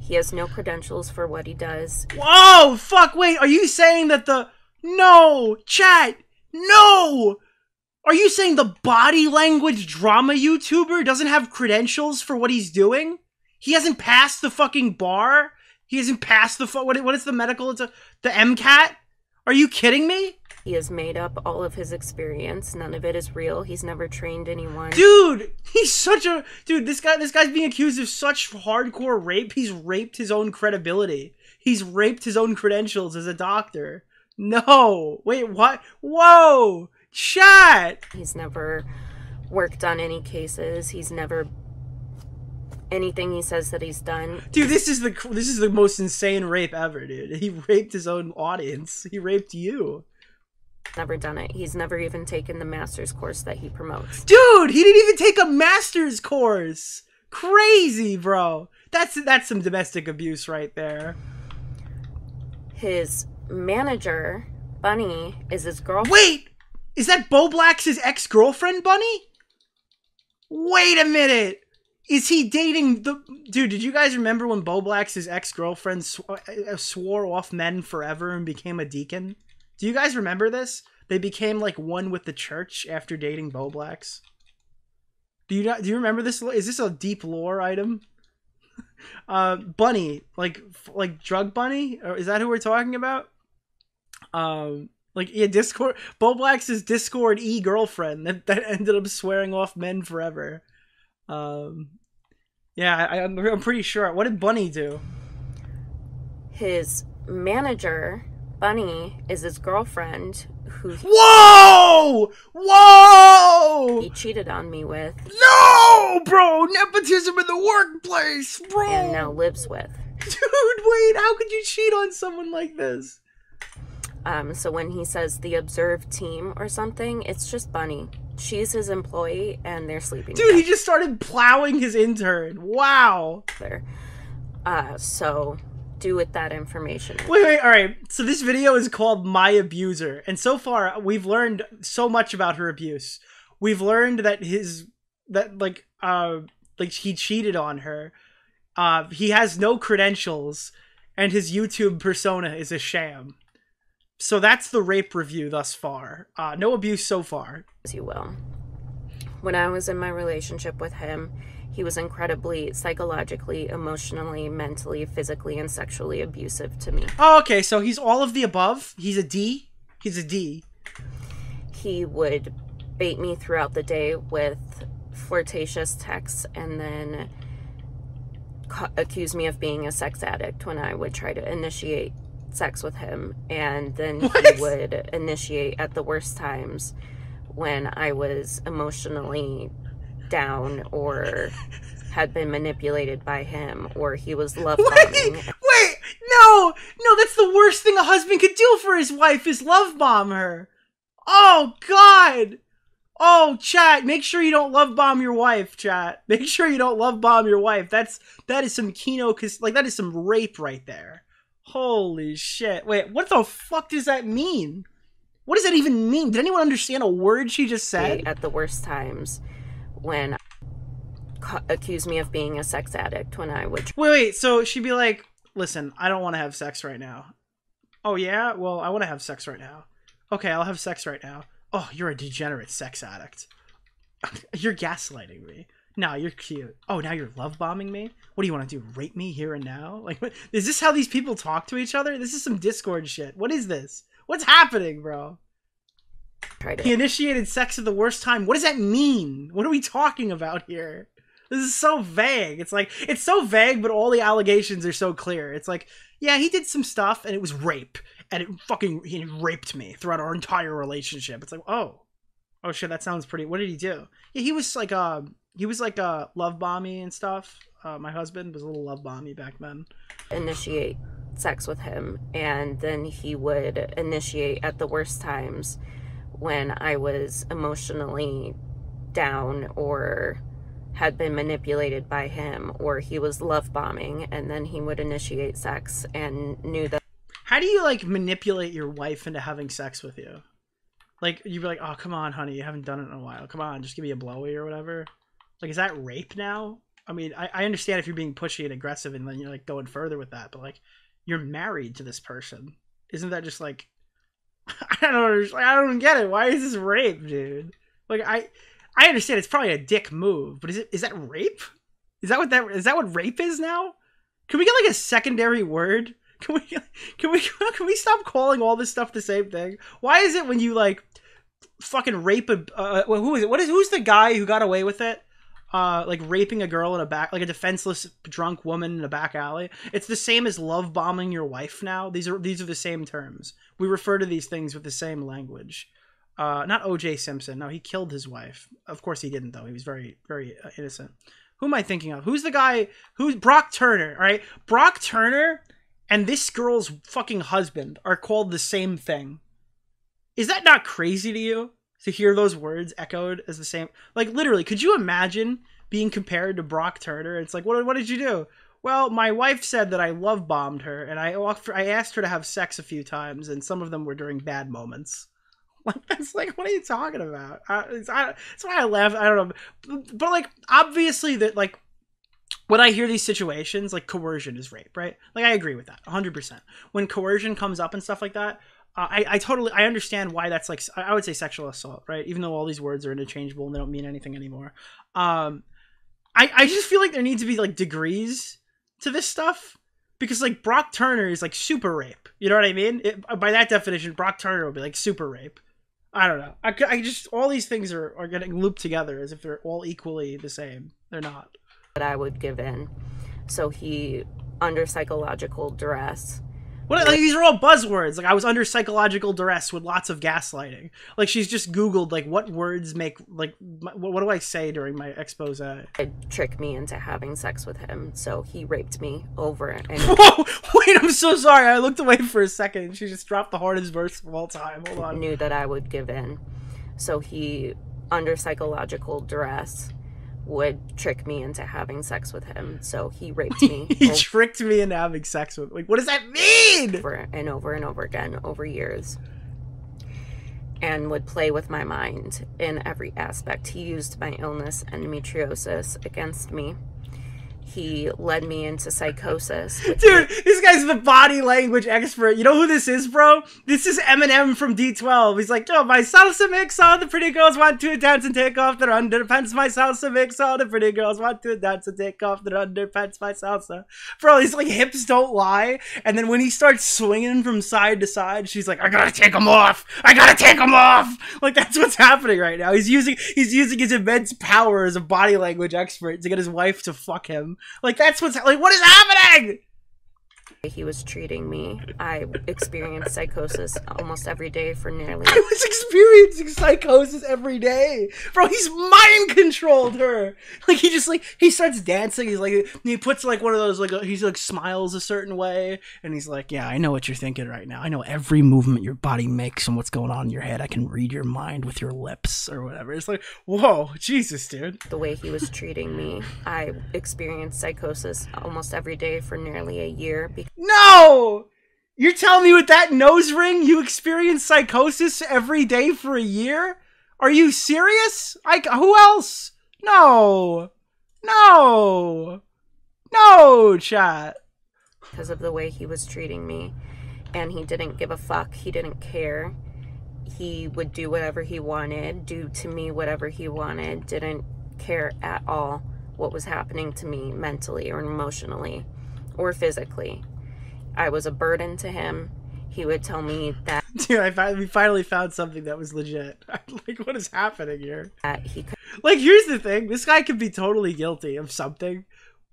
He has no credentials for what he does. Whoa, fuck, wait. Are you saying that the... No, chat, no. Are you saying the body language drama YouTuber doesn't have credentials for what he's doing? He hasn't passed the fucking bar? He hasn't passed the phone. What is the medical? It's a, the MCAT? Are you kidding me? He has made up all of his experience. None of it is real. He's never trained anyone. Dude, he's such a dude. This guy, this guy's being accused of such hardcore rape. He's raped his own credibility. He's raped his own credentials as a doctor. No, wait, what? Whoa, chat. He's never worked on any cases. He's never. Anything he says that he's done. Dude, this is the this is the most insane rape ever, dude. He raped his own audience. He raped you. Never done it. He's never even taken the master's course that he promotes. Dude, he didn't even take a master's course. Crazy, bro. That's that's some domestic abuse right there. His manager, Bunny, is his girlfriend. Wait, is that Bo Black's his ex-girlfriend, Bunny? Wait a minute. Is he dating the... Dude, did you guys remember when Bo Black's his ex-girlfriend sw swore off men forever and became a deacon? Do you guys remember this? They became, like, one with the church after dating Bo Black's. Do you, not, do you remember this? Is this a deep lore item? Uh, Bunny. Like, like Drug Bunny? Or is that who we're talking about? Um... Like, yeah, Discord... Bo Black's his Discord e-girlfriend that, that ended up swearing off men forever. Um, yeah, I, I'm, I'm pretty sure. What did Bunny do? His manager, Bunny, is his girlfriend who... Whoa! Whoa! He cheated on me with. No, bro! Nepotism in the workplace, bro! And now lives with. Dude, wait, how could you cheat on someone like this? Um, so when he says the Observe team or something, it's just Bunny. She's his employee, and they're sleeping. Dude, he just started plowing his intern. Wow. Uh, so do with that information. Wait, wait, all right. So this video is called My Abuser. And so far, we've learned so much about her abuse. We've learned that his, that like, uh, like he cheated on her. Uh, he has no credentials, and his YouTube persona is a sham. So that's the rape review thus far. Uh, no abuse so far. As you will. When I was in my relationship with him, he was incredibly psychologically, emotionally, mentally, physically, and sexually abusive to me. Oh, okay. So he's all of the above. He's a D. He's a D. He would bait me throughout the day with flirtatious texts and then accuse me of being a sex addict when I would try to initiate sex with him, and then what? He would initiate at the worst times when I was emotionally down or had been manipulated by him, or he was love bombing. Wait, wait, no, no, that's the worst thing a husband could do for his wife is love bomb her. Oh God. Oh, chat, make sure you don't love bomb your wife, chat. Make sure you don't love bomb your wife. That's, that is some kino, like that is some rape right there. Holy shit. Wait, what the fuck does that mean? What does that even mean? Did anyone understand a word she just said? At the worst times when accused me of being a sex addict when I would... Wait, wait, so she'd be like, listen, I don't want to have sex right now. Oh, yeah? Well, I want to have sex right now. Okay, I'll have sex right now. Oh, you're a degenerate sex addict. You're gaslighting me. Nah, you're cute. Oh, now you're love bombing me? What do you want to do? Rape me here and now? Like, what, is this how these people talk to each other? This is some Discord shit. What is this? What's happening, bro? He initiated sex at the worst time. What does that mean? What are we talking about here? This is so vague. It's like, it's so vague, but all the allegations are so clear. It's like, yeah, he did some stuff and it was rape. And it fucking, he raped me throughout our entire relationship. It's like, oh. Oh shit, that sounds pretty, what did he do? Yeah, he was like, uh, he was like a love bomby and stuff. Uh, my husband was a little love bomby back then. Initiate sex with him. And then he would initiate at the worst times when I was emotionally down or had been manipulated by him, or he was love bombing, and then he would initiate sex and knew that. How do you like manipulate your wife into having sex with you? Like, you'd be like, oh, come on, honey, you haven't done it in a while. Come on, just give me a blowy or whatever. Like, is that rape now? I mean, I, I understand if you're being pushy and aggressive and then you're like going further with that, but like, you're married to this person. Isn't that just like, I don't know, I don't get it. Why is this rape, dude? Like, I... I understand it's probably a dick move, but is it is that rape? Is that what that is that what rape is now? Can we get like a secondary word? Can we can we can we stop calling all this stuff the same thing? Why is it when you like fucking rape a uh, who is it? What is who's the guy who got away with it? Uh, like raping a girl in a back, like a defenseless drunk woman in a back alley. It's the same as love bombing your wife now. These are these are the same terms. We refer to these things with the same language. Uh, not O J Simpson. No, he killed his wife. Of course he didn't, though. He was very, very uh, innocent. Who am I thinking of? Who's the guy? Who's Brock Turner, all right? Brock Turner and this girl's fucking husband are called the same thing. Is that not crazy to you? To hear those words echoed as the same? Like, literally, could you imagine being compared to Brock Turner? It's like, what, what did you do? Well, my wife said that I love bombed her, and I, I asked her to have sex a few times, and some of them were during bad moments. Like, that's like, what are you talking about? Uh, it's, I, that's why I laugh. I don't know. But, but like, obviously that, like, when I hear these situations, like, coercion is rape, right? Like, I agree with that one hundred percent. When coercion comes up and stuff like that, uh, I, I totally, I understand why that's like, I would say sexual assault, right? Even though all these words are interchangeable and they don't mean anything anymore. Um, I, I just feel like there needs to be like degrees to this stuff. Because, like, Brock Turner is, like, super rape. You know what I mean? It, by that definition, Brock Turner would be, like, super rape. I don't know. I, I just, all these things are, are getting looped together as if they're all equally the same. They're not. But I would give in. So he, under psychological duress. What, like, these are all buzzwords. Like, I was under psychological duress with lots of gaslighting. Like, she's just Googled, like, what words make, like, my, what do I say during my expose? It tricked me into having sex with him, so he raped me over and over. Whoa! Wait, I'm so sorry. I looked away for a second. She just dropped the hardest verse of all time. Hold on. Knew that I would give in. So he, under psychological duress, would trick me into having sex with him, so he raped me. He tricked me into having sex with, like, what does that mean? Over and over and over again over years, and would play with my mind in every aspect. He used my illness, endometriosis, against me. He led me into psychosis. Dude, this guy's the body language expert. You know who this is, bro? This is Eminem from D twelve. He's like, yo, my salsa mix, all the pretty girls want to dance and take off their underpants. My salsa mix, all the pretty girls want to dance and take off their underpants. My salsa. Bro, he's like, hips don't lie. And then when he starts swinging from side to side, she's like, I gotta take him off. I gotta take him off. Like, that's what's happening right now. He's using, he's using his immense power as a body language expert to get his wife to fuck him. Like, that's what's, like, what is happening? He was treating me. I experienced psychosis almost every day for nearly. I was experiencing psychosis every day. Bro, he's mind controlled her. Like, he just, like, he starts dancing. He's like, he puts, like, one of those, like, he's, like, smiles a certain way. And he's like, yeah, I know what you're thinking right now. I know every movement your body makes and what's going on in your head. I can read your mind with your lips or whatever. It's like, whoa, Jesus, dude. The way he was treating me, I experienced psychosis almost every day for nearly a year. No! You're telling me with that nose ring you experience psychosis every day for a year? Are you serious? Like, who else? No. No. No, chat. Because of the way he was treating me. And he didn't give a fuck. He didn't care. He would do whatever he wanted, do to me whatever he wanted, didn't care at all what was happening to me mentally or emotionally or physically. I was a burden to him. He would tell me that... Dude, I finally, we finally found something that was legit. Like, what is happening here? That he could... Like, here's the thing. This guy could be totally guilty of something,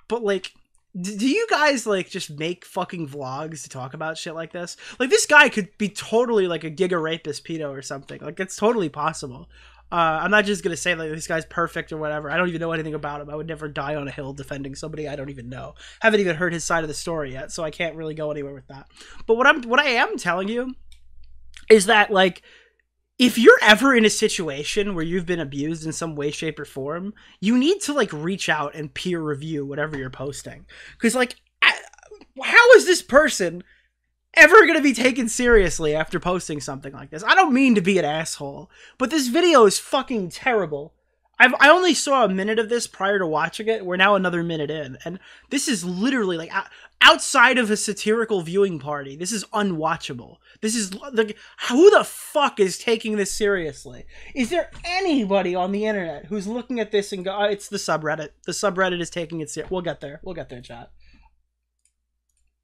but, like... Do you guys, like, just make fucking vlogs to talk about shit like this? Like, this guy could be totally, like, a giga rapist pedo or something. Like, it's totally possible. Uh, I'm not just gonna say, like, this guy's perfect or whatever. I don't even know anything about him. I would never die on a hill defending somebody I don't even know. Haven't even heard his side of the story yet, so I can't really go anywhere with that. But what I'm, what I am telling you is that, like... If you're ever in a situation where you've been abused in some way, shape, or form, you need to, like, reach out and peer review whatever you're posting. Because, like, I, how is this person ever going to be taken seriously after posting something like this? I don't mean to be an asshole, but this video is fucking terrible. I've, I only saw a minute of this prior to watching it. We're now another minute in. And this is literally, like... I, Outside of a satirical viewing party, this is unwatchable. This is like, who the fuck is taking this seriously? Is there anybody on the internet who's looking at this and go, oh, it's the subreddit. The subreddit is taking it seriously. We'll get there. We'll get there, chat.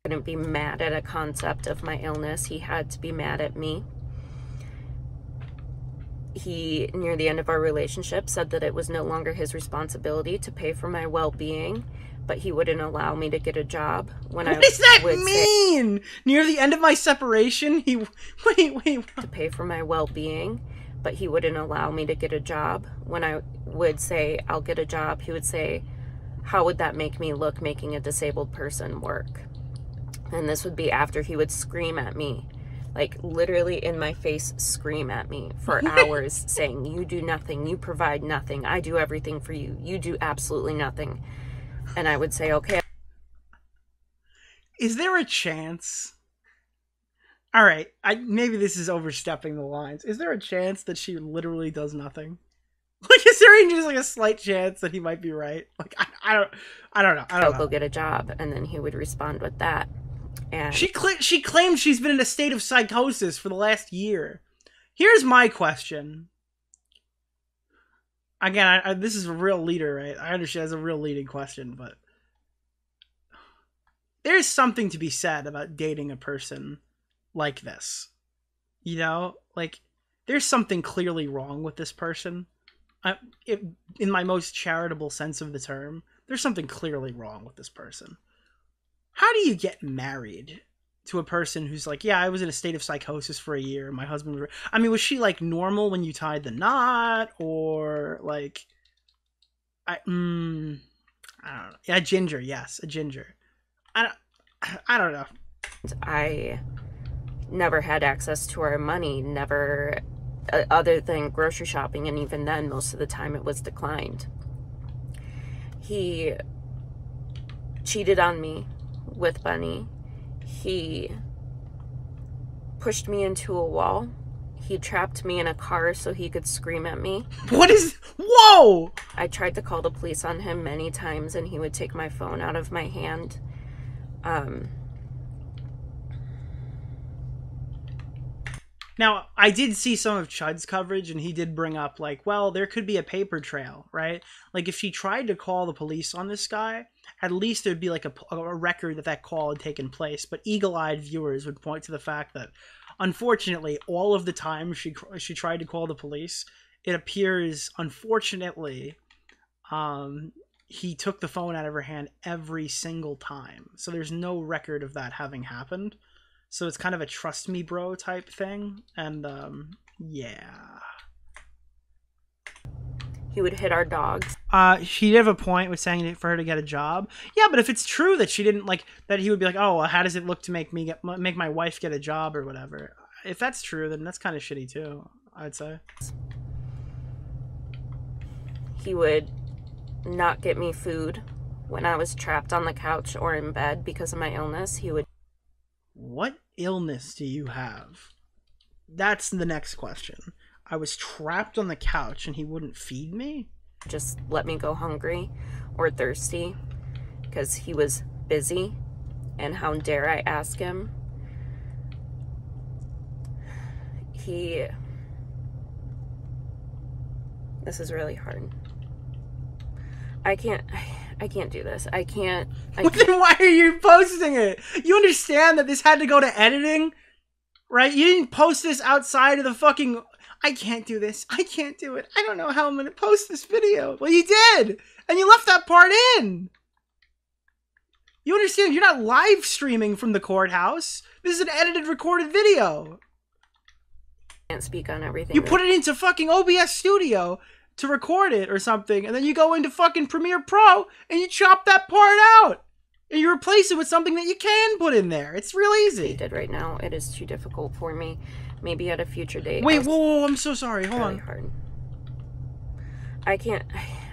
I couldn't be mad at a concept of my illness. He had to be mad at me. He, near the end of our relationship, said that it was no longer his responsibility to pay for my well-being, but he wouldn't allow me to get a job when what I does that would mean? Say, near the end of my separation, he wait, wait, to pay for my well-being, but he wouldn't allow me to get a job when I would say I'll get a job. He would say, how would that make me look making a disabled person work? And this would be after he would scream at me, like literally in my face, scream at me for hours saying, you do nothing, you provide nothing, I do everything for you, you do absolutely nothing. And I would say, okay. Is there a chance? All right. I, maybe this is overstepping the lines. Is there a chance that she literally does nothing? Like, is there just like a slight chance that he might be right? Like, I, I don't, I don't know. I don't I'll know. Go get a job. And then he would respond with that. And she, cl she claims she's been in a state of psychosis for the last year. Here's my question. Again, I, I, this is a real leader, right? I understand it's a real leading question, but there is something to be said about dating a person like this. You know, like there's something clearly wrong with this person. I, it, in my most charitable sense of the term, there's something clearly wrong with this person. How do you get married to a person who's like, yeah, I was in a state of psychosis for a year. My husband was... I mean, was she, like, normal when you tied the knot? Or, like... I... Mm, I don't know. Yeah, ginger, yes. A ginger. I don't... I don't know. I never had access to our money. Never... Uh, other than grocery shopping. And even then, most of the time, it was declined. He... cheated on me with Bunny. He pushed me into a wall. He trapped me in a car so he could scream at me. What is... Whoa! I tried to call the police on him many times, and he would take my phone out of my hand. Um... Now, I did see some of Chud's coverage, and he did bring up, like, well, there could be a paper trail, right? Like, if she tried to call the police on this guy, at least there'd be, like, a, a record that that call had taken place. But eagle-eyed viewers would point to the fact that, unfortunately, all of the time she, she tried to call the police, it appears, unfortunately, um, he took the phone out of her hand every single time. So there's no record of that having happened. So it's kind of a trust me bro type thing. And um, yeah. He would hit our dogs. Uh, she did have a point with saying for her to get a job. Yeah, but if it's true that she didn't like, that he would be like, oh, well, how does it look to make me get, make my wife get a job or whatever. If that's true, then that's kind of shitty too, I'd say. He would not get me food when I was trapped on the couch or in bed because of my illness. He would. What illness do you have? That's the next question. I was trapped on the couch and he wouldn't feed me? Just let me go hungry or thirsty because he was busy, and how dare I ask him? He... This is really hard. I can't, I can't do this. I can't. I can't. Then why are you posting it? You understand that this had to go to editing, right? You didn't post this outside of the fucking. I can't do this. I can't do it. I don't know how I'm gonna post this video. Well, you did, and you left that part in. You understand? You're not live streaming from the courthouse. This is an edited, recorded video. I can't speak on everything. You put it into fucking O B S Studio to record it or something, and then you go into fucking Premiere Pro and you chop that part out and you replace it with something that you can put in there. It's real easy. Did right now. It is too difficult for me. Maybe at a future date. Wait, whoa, whoa, whoa, I'm so sorry. Hold really on. Hard. I can't.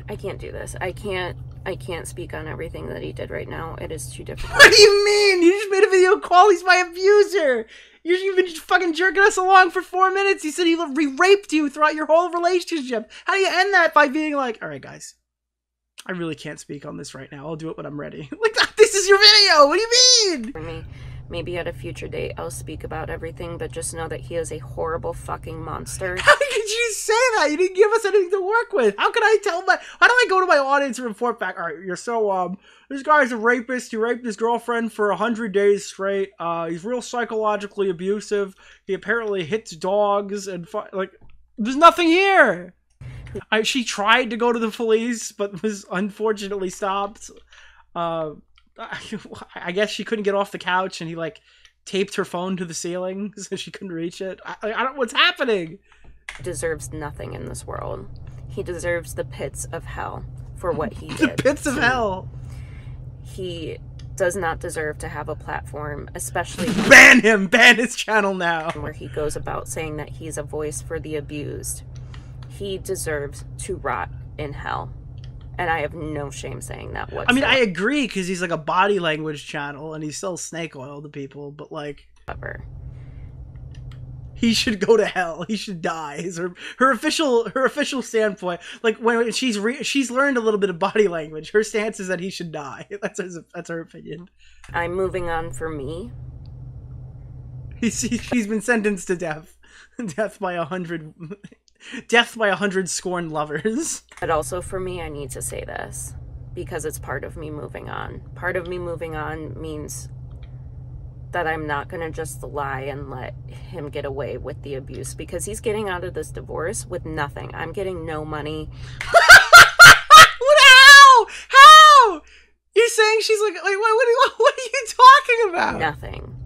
I can't do this. I can't. I can't speak on everything that he did right now. It is too difficult. What do you mean? You just made a video call. He's my abuser. You've been just fucking jerking us along for four minutes. He said he re-raped you throughout your whole relationship. How do you end that by being like, all right, guys, I really can't speak on this right now. I'll do it when I'm ready. Like, this is your video. What do you mean? For me, maybe at a future date, I'll speak about everything, but just know that he is a horrible fucking monster. How could you say that? You didn't give us anything to work with. How could I tell my, how do I go to my audience and report back? All right, you're so, um, this guy's a rapist. He raped his girlfriend for one hundred days straight. Uh, he's real psychologically abusive. He apparently hits dogs and, fu like, there's nothing here. I, she tried to go to the police, but was unfortunately stopped. Uh, I guess she couldn't get off the couch, and he, like, taped her phone to the ceiling so she couldn't reach it. I, I don't know what's happening. Deserves nothing in this world. He deserves the pits of hell for what he did. The pits of hell. He does not deserve to have a platform, especially... Ban him! Ban his channel now! ...where he goes about saying that he's a voice for the abused. He deserves to rot in hell. And I have no shame saying that whatsoever. I mean, I agree, because he's like a body language channel, and he sells snake oil to people, but like... Ever. He should go to hell. He should die. Is her, her official her official standpoint, like when she's re she's learned a little bit of body language, her stance is that he should die. That's his, that's her opinion. I'm moving on for me. He's, he, he's been sentenced to death. Death by a hundred... Death by a hundred scorned lovers. But also for me, I need to say this because it's part of me moving on. Part of me moving on means that I'm not going to just lie and let him get away with the abuse, because he's getting out of this divorce with nothing. I'm getting no money. What? How? How? You're saying she's like, wait, what, what, what are you talking about? Nothing.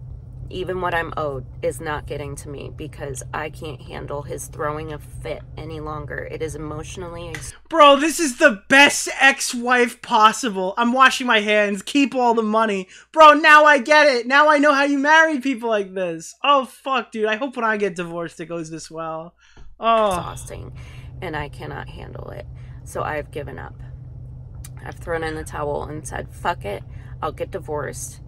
Even what I'm owed is not getting to me because I can't handle his throwing a fit any longer. It is emotionally... Bro, this is the best ex-wife possible. I'm washing my hands. Keep all the money. Bro, now I get it. Now I know how you marry people like this. Oh, fuck, dude. I hope when I get divorced it goes this well. Oh. Exhausting, and I cannot handle it. So I've given up. I've thrown in the towel and said, fuck it. I'll get divorced.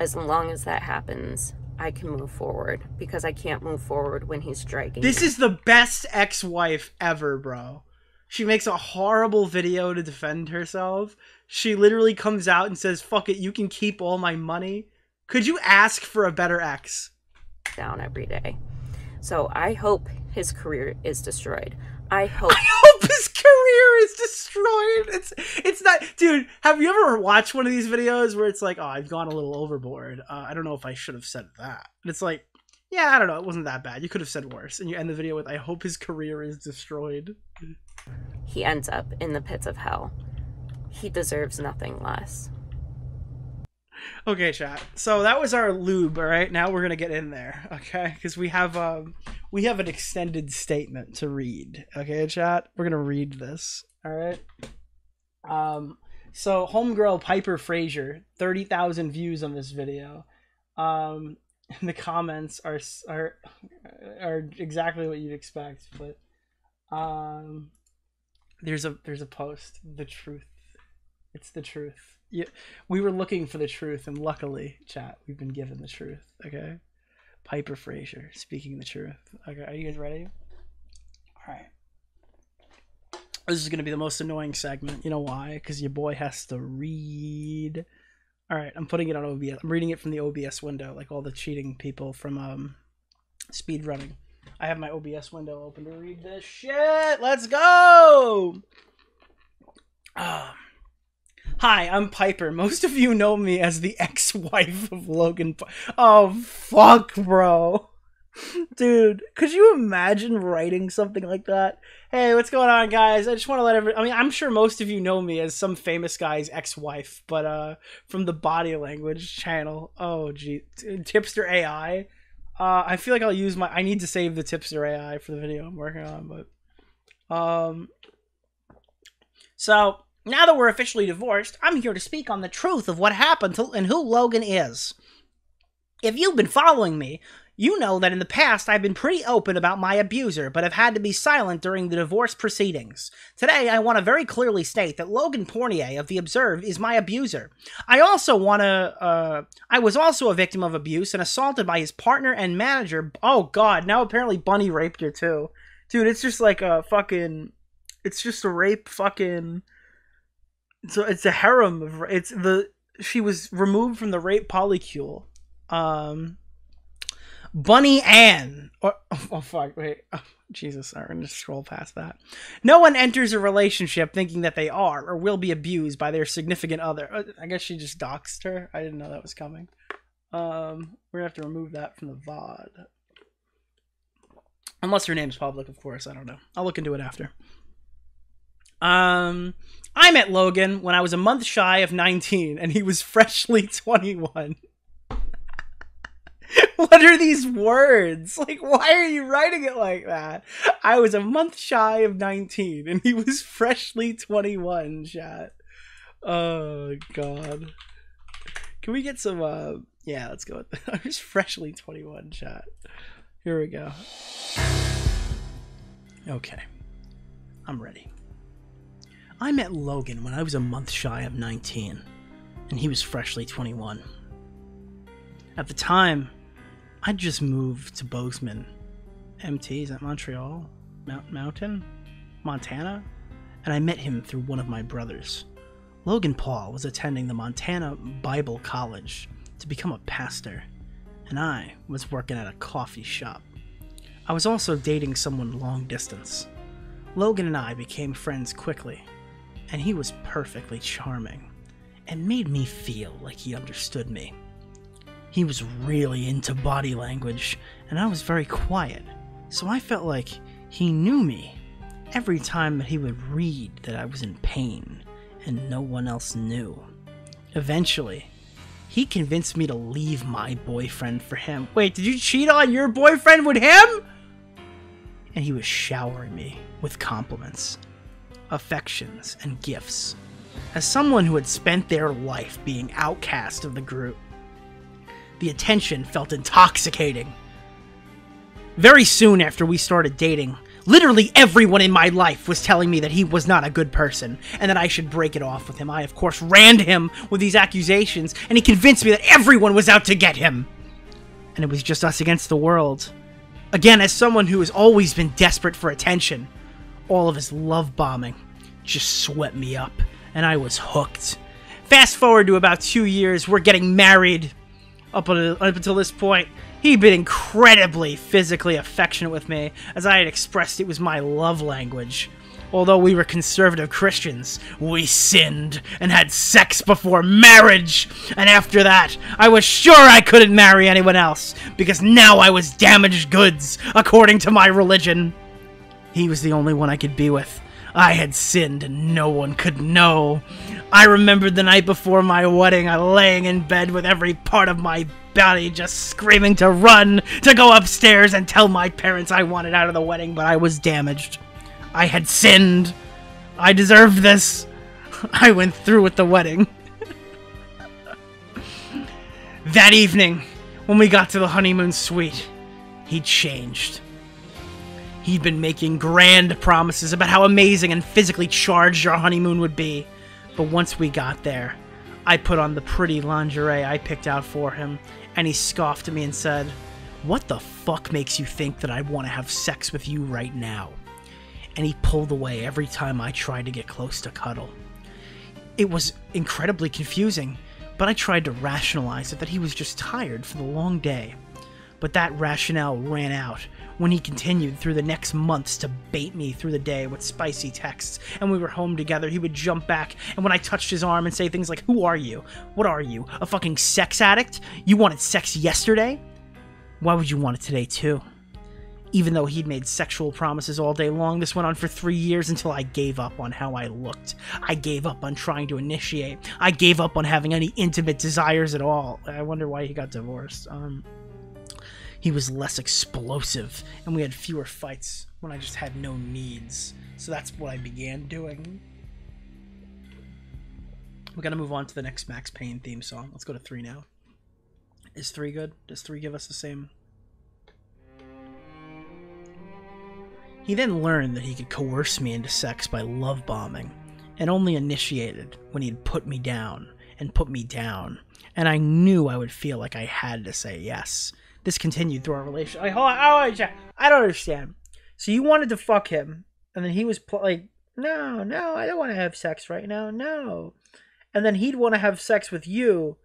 As long as that happens, I can move forward, because I can't move forward when he's dragging. This is the best ex-wife ever, bro. She makes a horrible video to defend herself. She literally comes out and says, fuck it, you can keep all my money. Could you ask for a better ex? Down every day. So I hope his career is destroyed. I hope... I hope his career is destroyed. It's it's not, dude. Have you ever watched one of these videos where it's like, oh, I've gone a little overboard. Uh, I don't know if I should have said that. And it's like, yeah, I don't know. It wasn't that bad. You could have said worse. And you end the video with, I hope his career is destroyed. He ends up in the pits of hell. He deserves nothing less. Okay, chat. So that was our lube. All right, now we're gonna get in there, okay? Because we have um, we have an extended statement to read. Okay, chat. We're gonna read this. All right. Um. So, homegirl Piper Frazier, thirty thousand views on this video. Um. And the comments are are are exactly what you'd expect, but um, there's a there's a post. The truth. It's the truth. Yeah, we were looking for the truth, and luckily, chat, we've been given the truth. Okay, Piper Frazier speaking the truth. Okay, are you guys ready? All right. This is gonna be the most annoying segment. You know why? Because your boy has to read. All right, I'm putting it on O B S. I'm reading it from the O B S window, like all the cheating people from um, speed running. I have my O B S window open to read this shit. Let's go. Uh, Hi, I'm Piper. Most of you know me as the ex-wife of Logan Po- Oh, fuck, bro. Dude, could you imagine writing something like that? Hey, what's going on, guys? I just want to let everyone... I mean, I'm sure most of you know me as some famous guy's ex-wife, but uh, from the body language channel. Oh, gee. Tipster A I. Uh, I feel like I'll use my... I need to save the Tipster A I for the video I'm working on, but... Um... So... Now that we're officially divorced, I'm here to speak on the truth of what happened to, and who Logan is. If you've been following me, you know that in the past I've been pretty open about my abuser, but have had to be silent during the divorce proceedings. Today, I want to very clearly state that Logan Pornier of The Observe is my abuser. I also want to, uh, I was also a victim of abuse and assaulted by his partner and manager. Oh god, now apparently Bunny raped her too. Dude, it's just like a fucking, it's just a rape fucking... So it's a harem of, it's the, she was removed from the rape polycule. Um, Bunny Ann. Or, oh, oh, fuck, wait. Oh, Jesus, I'm going to scroll past that. No one enters a relationship thinking that they are or will be abused by their significant other. I guess she just doxed her. I didn't know that was coming. Um, we're going to have to remove that from the V O D. Unless her name's public, of course. I don't know. I'll look into it after. Um, I met Logan when I was a month shy of nineteen, and he was freshly twenty-one. What are these words? Like, why are you writing it like that? I was a month shy of nineteen, and he was freshly twenty-one, chat. Oh, God. Can we get some, uh, yeah, let's go with that. I was freshly twenty-one, chat. Here we go. Okay. I'm ready. I met Logan when I was a month shy of nineteen, and he was freshly twenty-one. At the time, I'd just moved to Bozeman. M T, is that Montreal? Mount Mountain? Montana? And I met him through one of my brothers. Logan Paul was attending the Montana Bible College to become a pastor, and I was working at a coffee shop. I was also dating someone long distance. Logan and I became friends quickly. And he was perfectly charming, and made me feel like he understood me. He was really into body language, and I was very quiet, so I felt like he knew me. Every time that he would read that I was in pain, and no one else knew. Eventually, he convinced me to leave my boyfriend for him. Wait, did you cheat on your boyfriend with him? And he was showering me with compliments, affections, and gifts. As someone who had spent their life being outcast of the group, the attention felt intoxicating. Very soon after we started dating, literally everyone in my life was telling me that he was not a good person, and that I should break it off with him. I, of course, ran to him with these accusations, and he convinced me that everyone was out to get him. And it was just us against the world. Again, as someone who has always been desperate for attention, all of his love bombing just swept me up, and I was hooked. Fast forward to about two years, we're getting married. Up until, up until this point, he'd been incredibly physically affectionate with me, as I had expressed it was my love language. Although we were conservative Christians, we sinned and had sex before marriage. And after that, I was sure I couldn't marry anyone else, because now I was damaged goods, according to my religion. He was the only one I could be with. I had sinned and no one could know. I remembered the night before my wedding, I laying in bed with every part of my body just screaming to run, to go upstairs and tell my parents I wanted out of the wedding, but I was damaged. I had sinned. I deserved this. I went through with the wedding. That evening, when we got to the honeymoon suite, he changed. He'd been making grand promises about how amazing and physically charged our honeymoon would be. But once we got there, I put on the pretty lingerie I picked out for him, and he scoffed at me and said, "What the fuck makes you think that I want to have sex with you right now?" And he pulled away every time I tried to get close to cuddle. It was incredibly confusing, but I tried to rationalize it that he was just tired from the long day. But that rationale ran out when he continued through the next months to bait me through the day with spicy texts, and when we were home together, he would jump back, and when I touched his arm and say things like, "Who are you? What are you? A fucking sex addict? You wanted sex yesterday? Why would you want it today, too?" Even though he'd made sexual promises all day long, this went on for three years until I gave up on how I looked. I gave up on trying to initiate. I gave up on having any intimate desires at all. I wonder why he got divorced. Um, he was less explosive, and we had fewer fights when I just had no needs. So that's what I began doing. We gotta move on to the next Max Payne theme song. Let's go to three now. Is three good? Does three give us the same... He then learned that he could coerce me into sex by love bombing, and only initiated when he'd put me down and put me down, and I knew I would feel like I had to say yes. This continued through our relationship. Like, hold on, hold on, I don't understand. So you wanted to fuck him, and then he was pl like, "No, no, I don't want to have sex right now, no." And then he'd want to have sex with you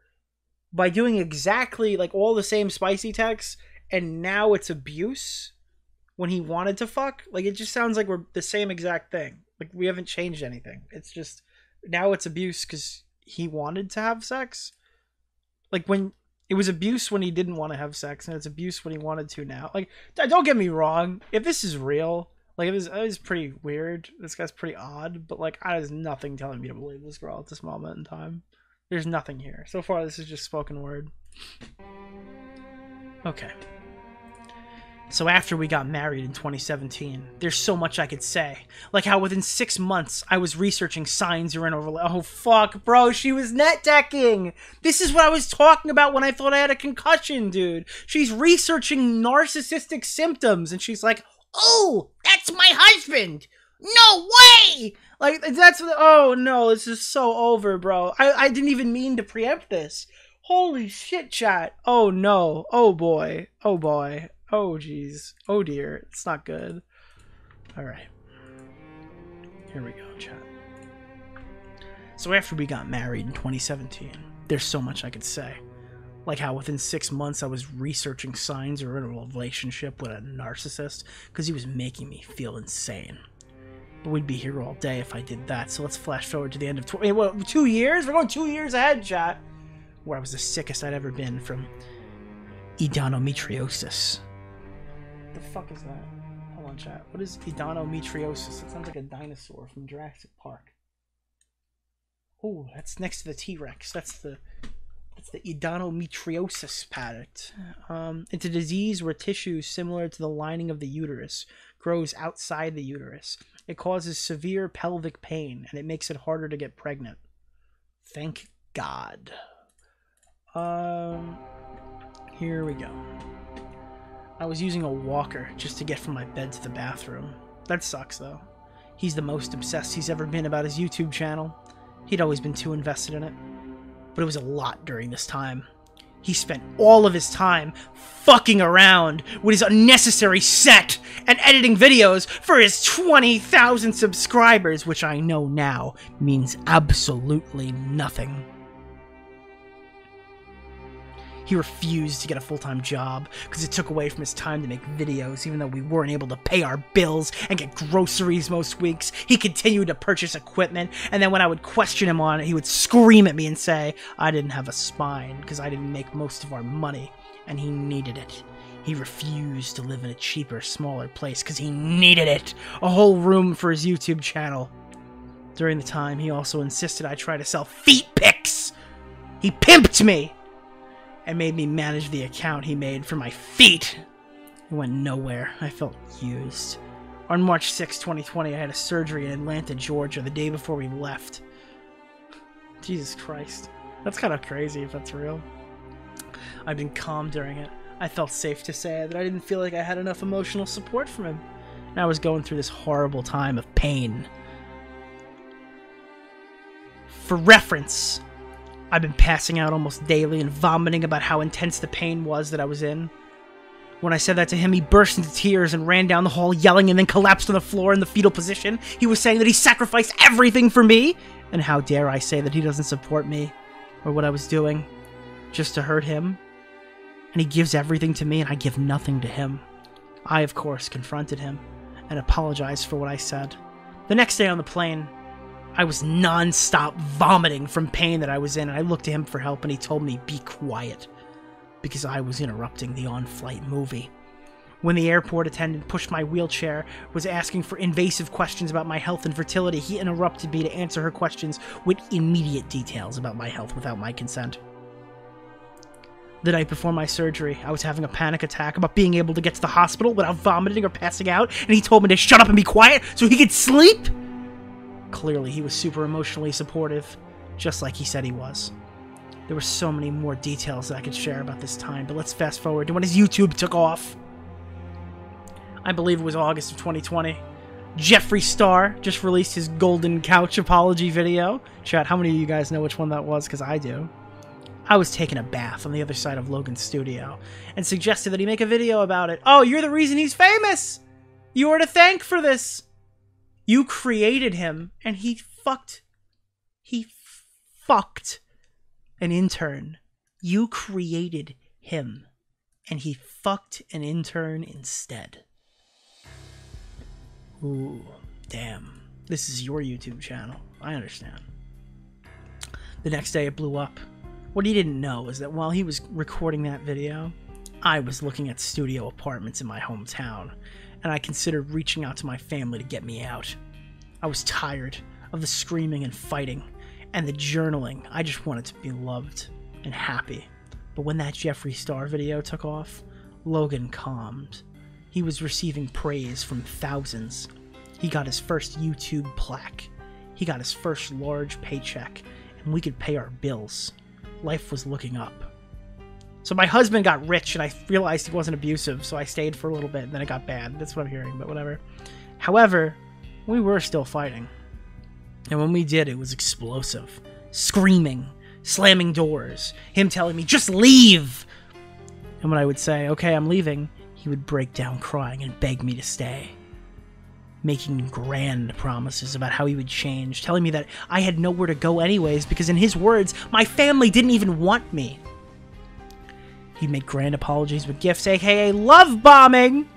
by doing exactly like all the same spicy texts, and now it's abuse? When he wanted to fuck? Like, it just sounds like we're the same exact thing. Like, we haven't changed anything. It's just, now it's abuse because he wanted to have sex? Like, when, it was abuse when he didn't want to have sex, and it's abuse when he wanted to now. Like, don't get me wrong, if this is real, like, it was, it was pretty weird. This guy's pretty odd, but, like, I, there's nothing telling me to believe this girl at this moment in time. There's nothing here. So far, this is just spoken word. Okay. So after we got married in twenty seventeen, there's so much I could say. Like how within six months, I was researching signs you're in a relationship. Oh, fuck, bro, she was net decking. This is what I was talking about when I thought I had a concussion, dude. She's researching narcissistic symptoms, and she's like, "Oh, that's my husband. No way!" Like, that's, oh, no, this is so over, bro. I, I didn't even mean to preempt this. Holy shit, chat. Oh, no. Oh, boy. Oh, boy. Oh, jeez. Oh, dear. It's not good. All right. Here we go, chat. So after we got married in twenty seventeen, there's so much I could say. Like how within six months I was researching signs or in a relationship with a narcissist because he was making me feel insane. But we'd be here all day if I did that, so let's flash forward to the end of tw- what, two years? We're going two years ahead, chat. Where I was the sickest I'd ever been from edonometriosis. The fuck is that? Hold on, chat. What is edonometriosis? It sounds like a dinosaur from Jurassic Park. Oh, that's next to the T-Rex. That's the that's the edonometriosis pattern. Um, it's a disease where tissue similar to the lining of the uterus grows outside the uterus. It causes severe pelvic pain, and it makes it harder to get pregnant. Thank God. Um, here we go. I was using a walker just to get from my bed to the bathroom. That sucks, though. He's the most obsessed he's ever been about his YouTube channel. He'd always been too invested in it. But it was a lot during this time. He spent all of his time fucking around with his unnecessary set and editing videos for his twenty thousand subscribers, which I know now means absolutely nothing. He refused to get a full-time job because it took away from his time to make videos, even though we weren't able to pay our bills and get groceries most weeks. He continued to purchase equipment, and then when I would question him on it, he would scream at me and say I didn't have a spine because I didn't make most of our money, and he needed it. He refused to live in a cheaper, smaller place because he needed it. A whole room for his YouTube channel. During the time, he also insisted I try to sell feet pics. He pimped me and made me manage the account he made for my feet. It went nowhere. I felt used. On March sixth, twenty twenty, I had a surgery in Atlanta, Georgia, the day before we left. Jesus Christ. That's kind of crazy if that's real. I've been calm during it. I felt safe to say that I didn't feel like I had enough emotional support from him. And I was going through this horrible time of pain. For reference, I've been passing out almost daily and vomiting about how intense the pain was that I was in. When I said that to him, he burst into tears and ran down the hall yelling and then collapsed on the floor in the fetal position. He was saying that he sacrificed everything for me, and how dare I say that he doesn't support me or what I was doing just to hurt him. And he gives everything to me and I give nothing to him. I, of course, confronted him and apologized for what I said. The next day on the plane, I was non-stop vomiting from pain that I was in, and I looked to him for help, and he told me, be quiet, because I was interrupting the on-flight movie. When the airport attendant pushed my wheelchair, was asking for invasive questions about my health and fertility, he interrupted me to answer her questions with immediate details about my health without my consent. The night before my surgery, I was having a panic attack about being able to get to the hospital without vomiting or passing out, and he told me to shut up and be quiet so he could sleep! Clearly, he was super emotionally supportive, just like he said he was. There were so many more details that I could share about this time, but let's fast forward to when his YouTube took off. I believe it was August of twenty twenty. Jeffree Star just released his Golden Couch apology video. Chat, how many of you guys know which one that was? Because I do. I was taking a bath on the other side of Logan's studio and suggested that he make a video about it. Oh, you're the reason he's famous! You are to thank for this! You created him, and he fucked... He fucked an intern. You created him, and he fucked an intern instead. Ooh, damn. This is your YouTube channel. I understand. The next day it blew up. What he didn't know is that while he was recording that video, I was looking at studio apartments in my hometown, and I considered reaching out to my family to get me out. I was tired of the screaming and fighting, and the journaling. I just wanted to be loved and happy. But when that Jeffree Star video took off, Logan calmed. He was receiving praise from thousands. He got his first YouTube plaque. He got his first large paycheck, and we could pay our bills. Life was looking up. So my husband got rich, and I realized he wasn't abusive, so I stayed for a little bit, and then it got bad. That's what I'm hearing, but whatever. However, we were still fighting. And when we did, it was explosive. Screaming, slamming doors, him telling me, just leave! And when I would say, okay, I'm leaving, he would break down crying and beg me to stay, making grand promises about how he would change, telling me that I had nowhere to go anyways because, in his words, my family didn't even want me. He'd make grand apologies with gifts, aka love bombing!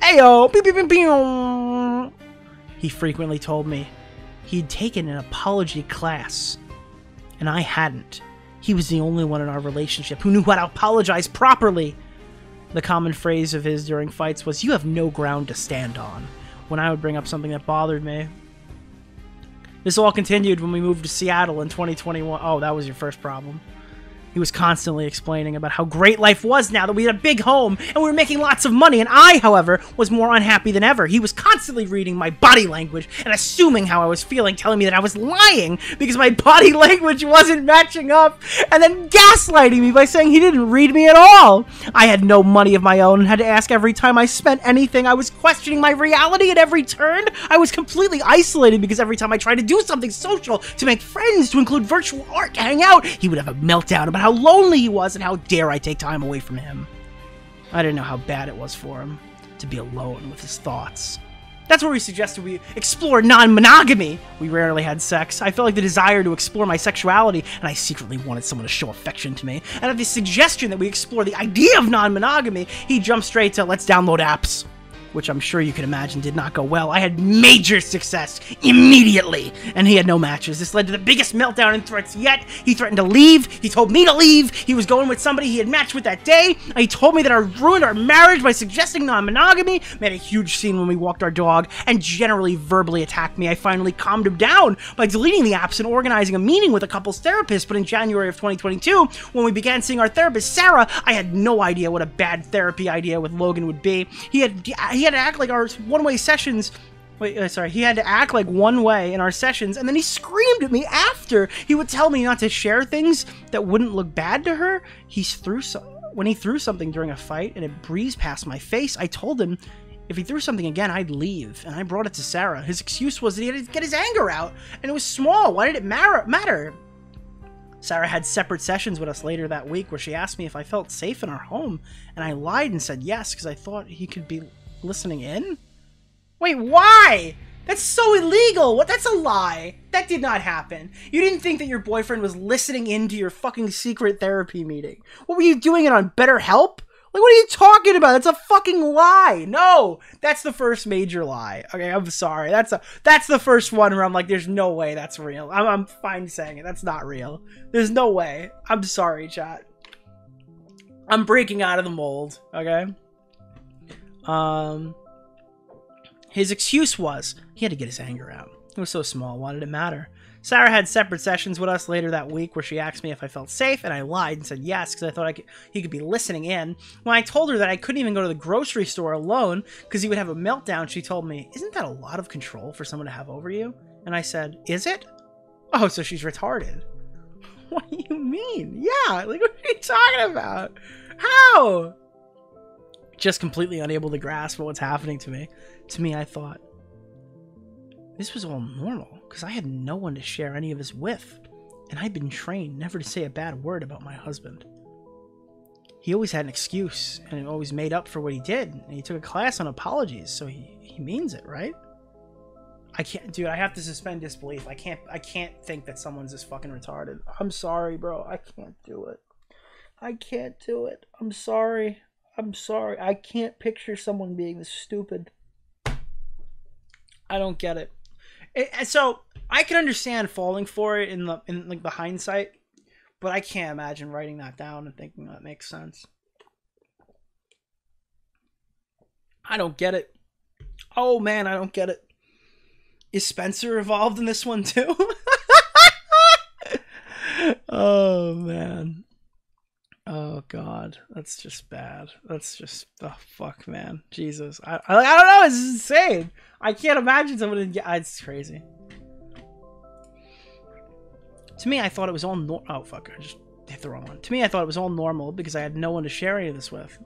Ayo! Beep, beep, beep, beep. He frequently told me he'd taken an apology class, and I hadn't. He was the only one in our relationship who knew how to apologize properly. The common phrase of his during fights was, you have no ground to stand on, when I would bring up something that bothered me. This all continued when we moved to Seattle in twenty twenty-one. Oh, that was your first problem. He was constantly explaining about how great life was now that we had a big home and we were making lots of money, and I, however, was more unhappy than ever. He was constantly reading my body language and assuming how I was feeling, telling me that I was lying because my body language wasn't matching up, and then gaslighting me by saying he didn't read me at all. I had no money of my own and had to ask every time I spent anything. I was questioning my reality at every turn. I was completely isolated because every time I tried to do something social, to make friends, to include virtual art, to hang out, he would have a meltdown about how lonely he was and how dare I take time away from him. I didn't know how bad it was for him to be alone with his thoughts. That's where we suggested we explore non-monogamy. We rarely had sex. I felt like the desire to explore my sexuality, and I secretly wanted someone to show affection to me. And at the suggestion that we explore the idea of non-monogamy, he jumped straight to, let's download apps, which I'm sure you can imagine did not go well. I had major success immediately, and he had no matches. This led to the biggest meltdown and threats yet. He threatened to leave. He told me to leave. He was going with somebody he had matched with that day. He told me that I ruined our marriage by suggesting non-monogamy, made a huge scene when we walked our dog, and generally verbally attacked me. I finally calmed him down by deleting the apps and organizing a meeting with a couple's therapist. But in January of twenty twenty-two, when we began seeing our therapist, Sarah, I had no idea what a bad therapy idea with Logan would be. He had... He He had to act like our one-way sessions... Wait, uh, sorry. He had to act like one way in our sessions, and then he screamed at me after. He would tell me not to share things that wouldn't look bad to her. He threw so when he threw something during a fight, and it breezed past my face, I told him if he threw something again, I'd leave, and I brought it to Sarah. His excuse was that he had to get his anger out, and it was small. Why did it matter? Sarah had separate sessions with us later that week where she asked me if I felt safe in our home, and I lied and said yes because I thought he could be... listening in? Wait, why? That's so illegal! What? That's a lie! That did not happen. You didn't think that your boyfriend was listening into your fucking secret therapy meeting. What were you doing it on BetterHelp? Like, what are you talking about? That's a fucking lie. No, that's the first major lie. Okay, I'm sorry. That's a that's the first one where I'm like, there's no way that's real. I'm, I'm fine saying it. That's not real. There's no way. I'm sorry, chat. I'm breaking out of the mold. Okay. Um. His excuse was he had to get his anger out. It was so small. Why did it matter? Sarah had separate sessions with us later that week where she asked me if I felt safe, and I lied and said yes because I thought I could, he could be listening in. When I told her that I couldn't even go to the grocery store alone because he would have a meltdown, she told me, "Isn't that a lot of control for someone to have over you?" And I said, "Is it? Oh, so she's retarded." What do you mean? Yeah, like, what are you talking about? How? Just completely unable to grasp what's happening to me. To me, I thought, this was all normal, because I had no one to share any of this with, and I'd been trained never to say a bad word about my husband. He always had an excuse, and he always made up for what he did, and he took a class on apologies, so he, he means it, right? I can't, dude, I have to suspend disbelief. I can't, I can't think that someone's just fucking retarded. I'm sorry, bro. I can't do it. I can't do it. I'm sorry. I'm sorry. I can't picture someone being this stupid. I don't get it. And so I can understand falling for it in the in like the hindsight, but I can't imagine writing that down and thinking that makes sense. I don't get it. Oh man, I don't get it. Is Spencer involved in this one too? Oh man. Oh god, that's just bad. That's just, oh fuck, man. Jesus, I I, I don't know. It's insane. I can't imagine someone. Yeah, it's crazy. To me, I thought it was all normal. Oh fuck, I just hit the wrong one. To me, I thought it was all normal because I had no one to share any of this with.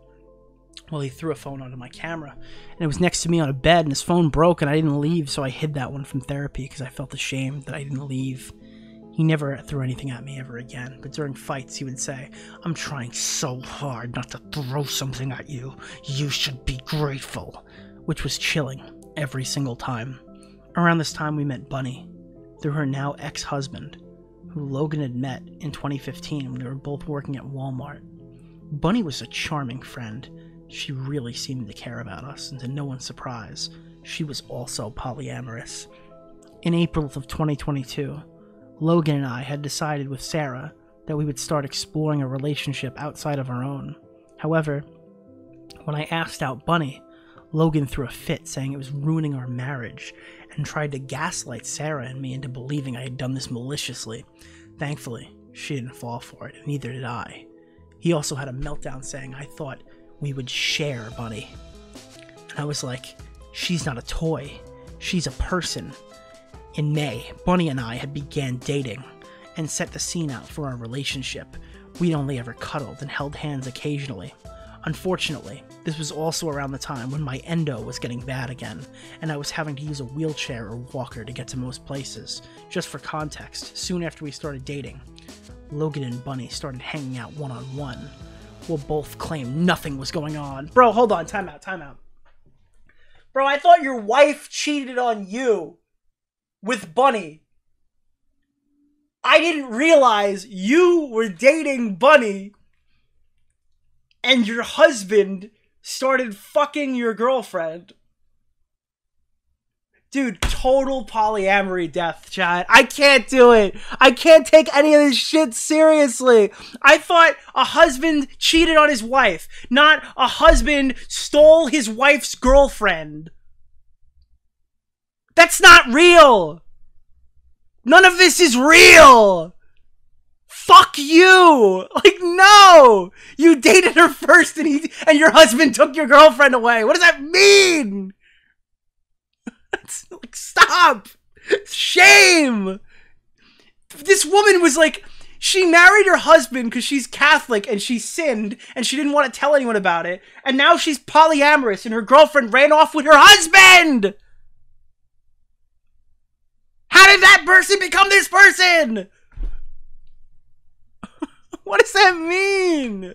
Well, he threw a phone onto my camera, and it was next to me on a bed, and his phone broke, and I didn't leave, so I hid that one from therapy because I felt ashamed that I didn't leave. He never threw anything at me ever again, but during fights he would say, "I'm trying so hard not to throw something at you. You should be grateful," which was chilling every single time. Around this time we met Bunny, through her now ex-husband, who Logan had met in twenty fifteen when they were both working at Walmart. Bunny was a charming friend. She really seemed to care about us, and to no one's surprise, she was also polyamorous. In April of twenty twenty-two, Logan and I had decided with Sarah that we would start exploring a relationship outside of our own. However, when I asked out Bunny, Logan threw a fit saying it was ruining our marriage and tried to gaslight Sarah and me into believing I had done this maliciously. Thankfully, she didn't fall for it, and neither did I. He also had a meltdown saying I thought we would share Bunny. And I was like, she's not a toy, she's a person. In May, Bunny and I had began dating and set the scene out for our relationship. We'd only ever cuddled and held hands occasionally. Unfortunately, this was also around the time when my endo was getting bad again, and I was having to use a wheelchair or walker to get to most places. Just for context, soon after we started dating, Logan and Bunny started hanging out one-on-one. We'll both claim nothing was going on. Bro, hold on. Time out. Time out. Bro, I thought your wife cheated on you with Bunny. I didn't realize you were dating Bunny and your husband started fucking your girlfriend. Dude, total polyamory death, chat. I can't do it. I can't take any of this shit seriously. I thought a husband cheated on his wife, not a husband stole his wife's girlfriend. That's not real! None of this is real! Fuck you! Like, no! You dated her first and he and your husband took your girlfriend away. What does that mean? It's like, stop! Shame! This woman was like, she married her husband because she's Catholic and she sinned and she didn't want to tell anyone about it. And now she's polyamorous and her girlfriend ran off with her husband! How did that person become this person? What does that mean?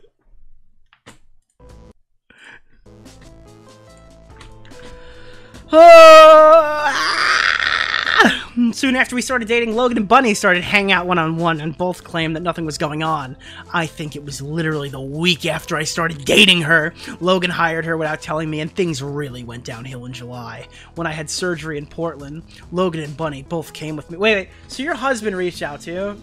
Oh, ah! Soon after we started dating, Logan and Bunny started hanging out one-on-one, and both claimed that nothing was going on. I think it was literally the week after I started dating her. Logan hired her without telling me, and things really went downhill in July. When I had surgery in Portland, Logan and Bunny both came with me. Wait, wait, so your husband reached out to you?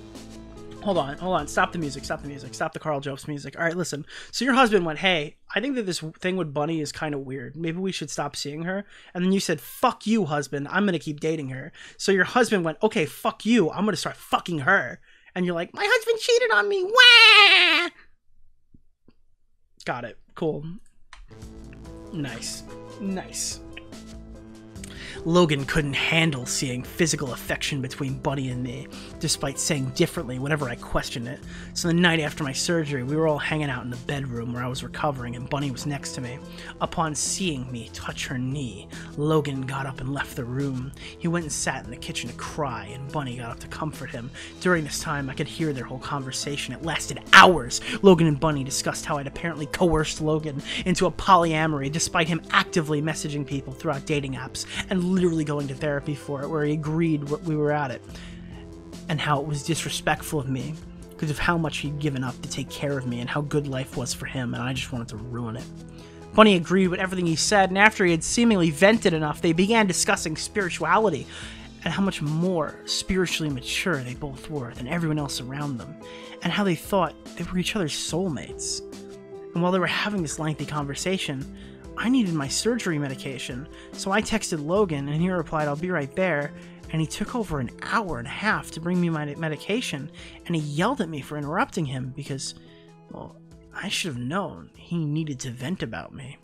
Hold on, hold on, stop the music, stop the music, stop the Carl Jobs music. All right, listen, so your husband went, hey, I think that this thing with Bunny is kind of weird. Maybe we should stop seeing her. And then you said, fuck you, husband, I'm going to keep dating her. So your husband went, okay, fuck you, I'm going to start fucking her. And you're like, my husband cheated on me, wah! Got it, cool. Nice, nice. Logan couldn't handle seeing physical affection between Bunny and me, despite saying differently whenever I questioned it. So the night after my surgery, we were all hanging out in the bedroom where I was recovering, and Bunny was next to me. Upon seeing me touch her knee, Logan got up and left the room. He went and sat in the kitchen to cry, and Bunny got up to comfort him. During this time, I could hear their whole conversation. It lasted hours. Logan and Bunny discussed how I'd apparently coerced Logan into a polyamory, despite him actively messaging people throughout dating apps, and literally going to therapy for it, where he agreed we were at it, and how it was disrespectful of me because of how much he'd given up to take care of me and how good life was for him, and I just wanted to ruin it. Bunny agreed with everything he said, and after he had seemingly vented enough, they began discussing spirituality and how much more spiritually mature they both were than everyone else around them, and how they thought they were each other's soulmates. And while they were having this lengthy conversation, I needed my surgery medication, so I texted Logan, and he replied, I'll be right there, and he took over an hour and a half to bring me my medication, and he yelled at me for interrupting him because, well, I should have known he needed to vent about me.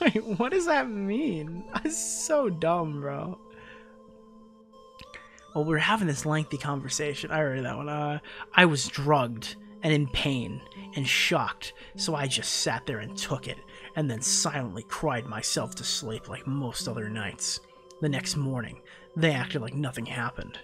Wait, what does that mean? That's so dumb, bro. Well, we were having this lengthy conversation. I already read that one. Uh, I was drugged and in pain and shocked, so I just sat there and took it, and then silently cried myself to sleep like most other nights. The next morning, they acted like nothing happened.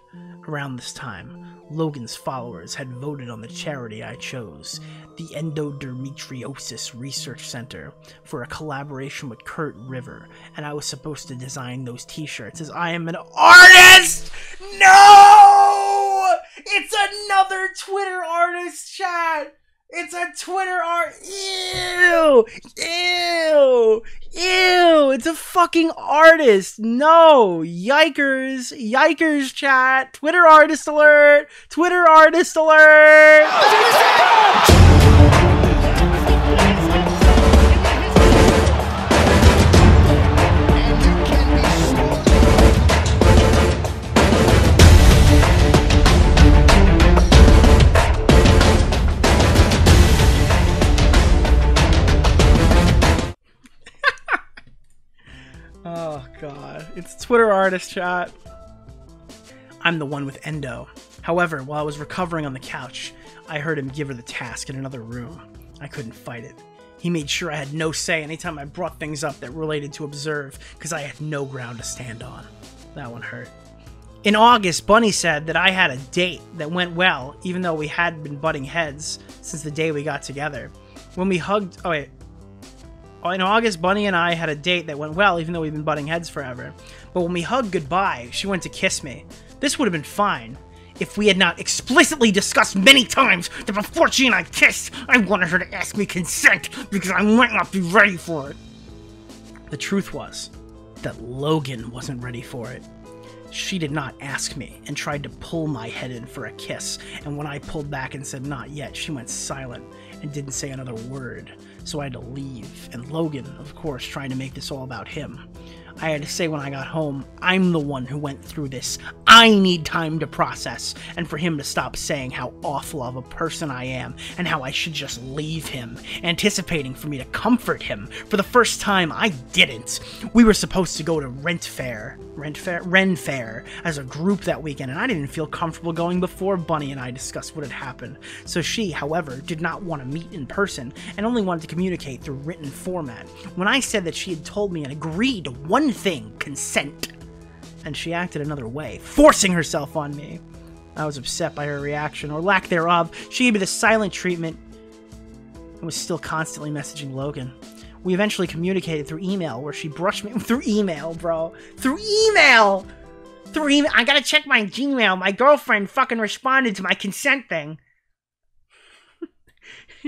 Around this time, Logan's followers had voted on the charity I chose, the Endometriosis Research Center, for a collaboration with Kurt River, and I was supposed to design those t-shirts as I am an artist! No! It's another Twitter artist, chat! It's a Twitter art. Ew! Ew! Ew! It's a fucking artist! No! Yikers! Yikers, chat! Twitter artist alert! Twitter artist alert! Oh god, it's Twitter artist chat. I'm the one with endo. However, while I was recovering on the couch, I heard him give her the task in another room. I couldn't fight it. He made sure I had no say anytime I brought things up that related to Observe, because I had no ground to stand on. That one hurt. In August, Bunny said that I had a date that went well, even though we had been butting heads since the day we got together. When we hugged... Oh wait. In August, Bunny and I had a date that went well, even though we've been butting heads forever. But when we hugged goodbye, she went to kiss me. This would have been fine if we had not explicitly discussed many times that before she and I kissed, I wanted her to ask me consent because I might not be ready for it. The truth was that Logan wasn't ready for it. She did not ask me and tried to pull my head in for a kiss, and when I pulled back and said not yet, she went silent and didn't say another word, so I had to leave, and Logan, of course, trying to make this all about him. I had to say when I got home, I'm the one who went through this. I need time to process, and for him to stop saying how awful of a person I am, and how I should just leave him, anticipating for me to comfort him. For the first time, I didn't. We were supposed to go to Rent Fair, Rent Fair, Ren Fair, as a group that weekend, and I didn't feel comfortable going before Bunny and I discussed what had happened. So she, however, did not want to meet in person, and only wanted to communicate through written format. When I said that she had told me and agreed to one thing, consent, and she acted another way, forcing herself on me. I was upset by her reaction, or lack thereof. She gave me the silent treatment and was still constantly messaging Logan. We eventually communicated through email, where she brushed me through email, bro. Through email! Three, I gotta check my Gmail. My girlfriend fucking responded to my consent thing.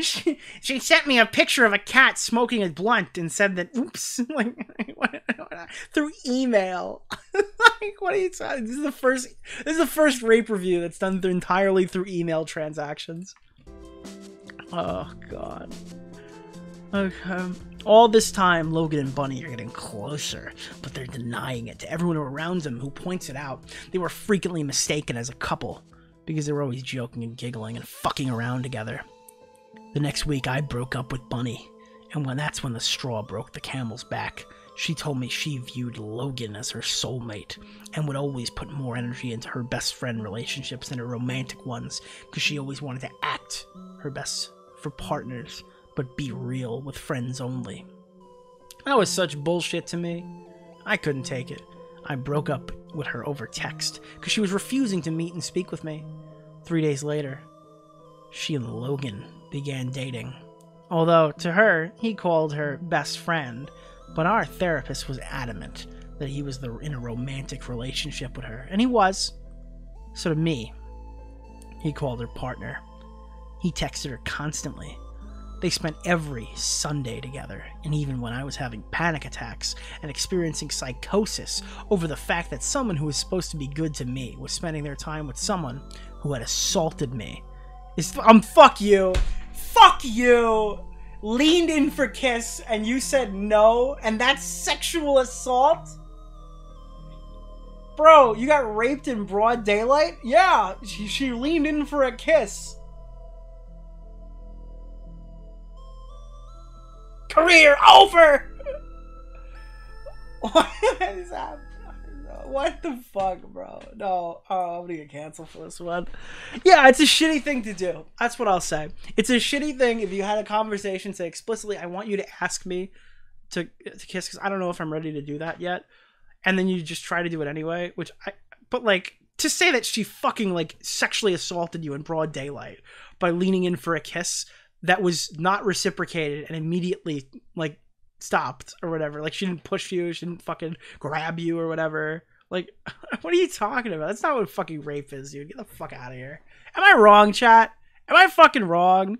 she, she sent me a picture of a cat smoking a blunt and said that, oops, like, what, what, through email. Like, what are you talking? This is the first, this is the first rape review that's done through, entirely through email transactions. Oh, God. Okay. All this time, Logan and Bunny are getting closer, but they're denying it to everyone around them who points it out. They were frequently mistaken as a couple, because they were always joking and giggling and fucking around together. The next week, I broke up with Bunny, and when that's when the straw broke the camel's back. She told me she viewed Logan as her soulmate, and would always put more energy into her best friend relationships than her romantic ones, because she always wanted to act her best for partners, but be real with friends only. That was such bullshit to me. I couldn't take it. I broke up with her over text because she was refusing to meet and speak with me. Three days later, she and Logan began dating. Although, to her, he called her best friend, but our therapist was adamant that he was the, in a romantic relationship with her, and he was. So to me, he called her partner. He texted her constantly. They spent every Sunday together, and even when I was having panic attacks and experiencing psychosis over the fact that someone who was supposed to be good to me was spending their time with someone who had assaulted me. It's, um, fuck you. Fuck you. Leaned in for kiss, and you said no, and that's sexual assault? Bro, you got raped in broad daylight? Yeah, she, she leaned in for a kiss. Career over! What is that? What the fuck, bro? No, oh, I'm gonna get canceled for this one. Yeah, it's a shitty thing to do. That's what I'll say. It's a shitty thing if you had a conversation, say explicitly, I want you to ask me to, to kiss because I don't know if I'm ready to do that yet. And then you just try to do it anyway, which I, but like, to say that she fucking like sexually assaulted you in broad daylight by leaning in for a kiss that was not reciprocated and immediately, like, stopped or whatever. Like, she didn't push you, she didn't fucking grab you or whatever. Like, what are you talking about? That's not what fucking rape is, dude. Get the fuck out of here. Am I wrong, chat? Am I fucking wrong?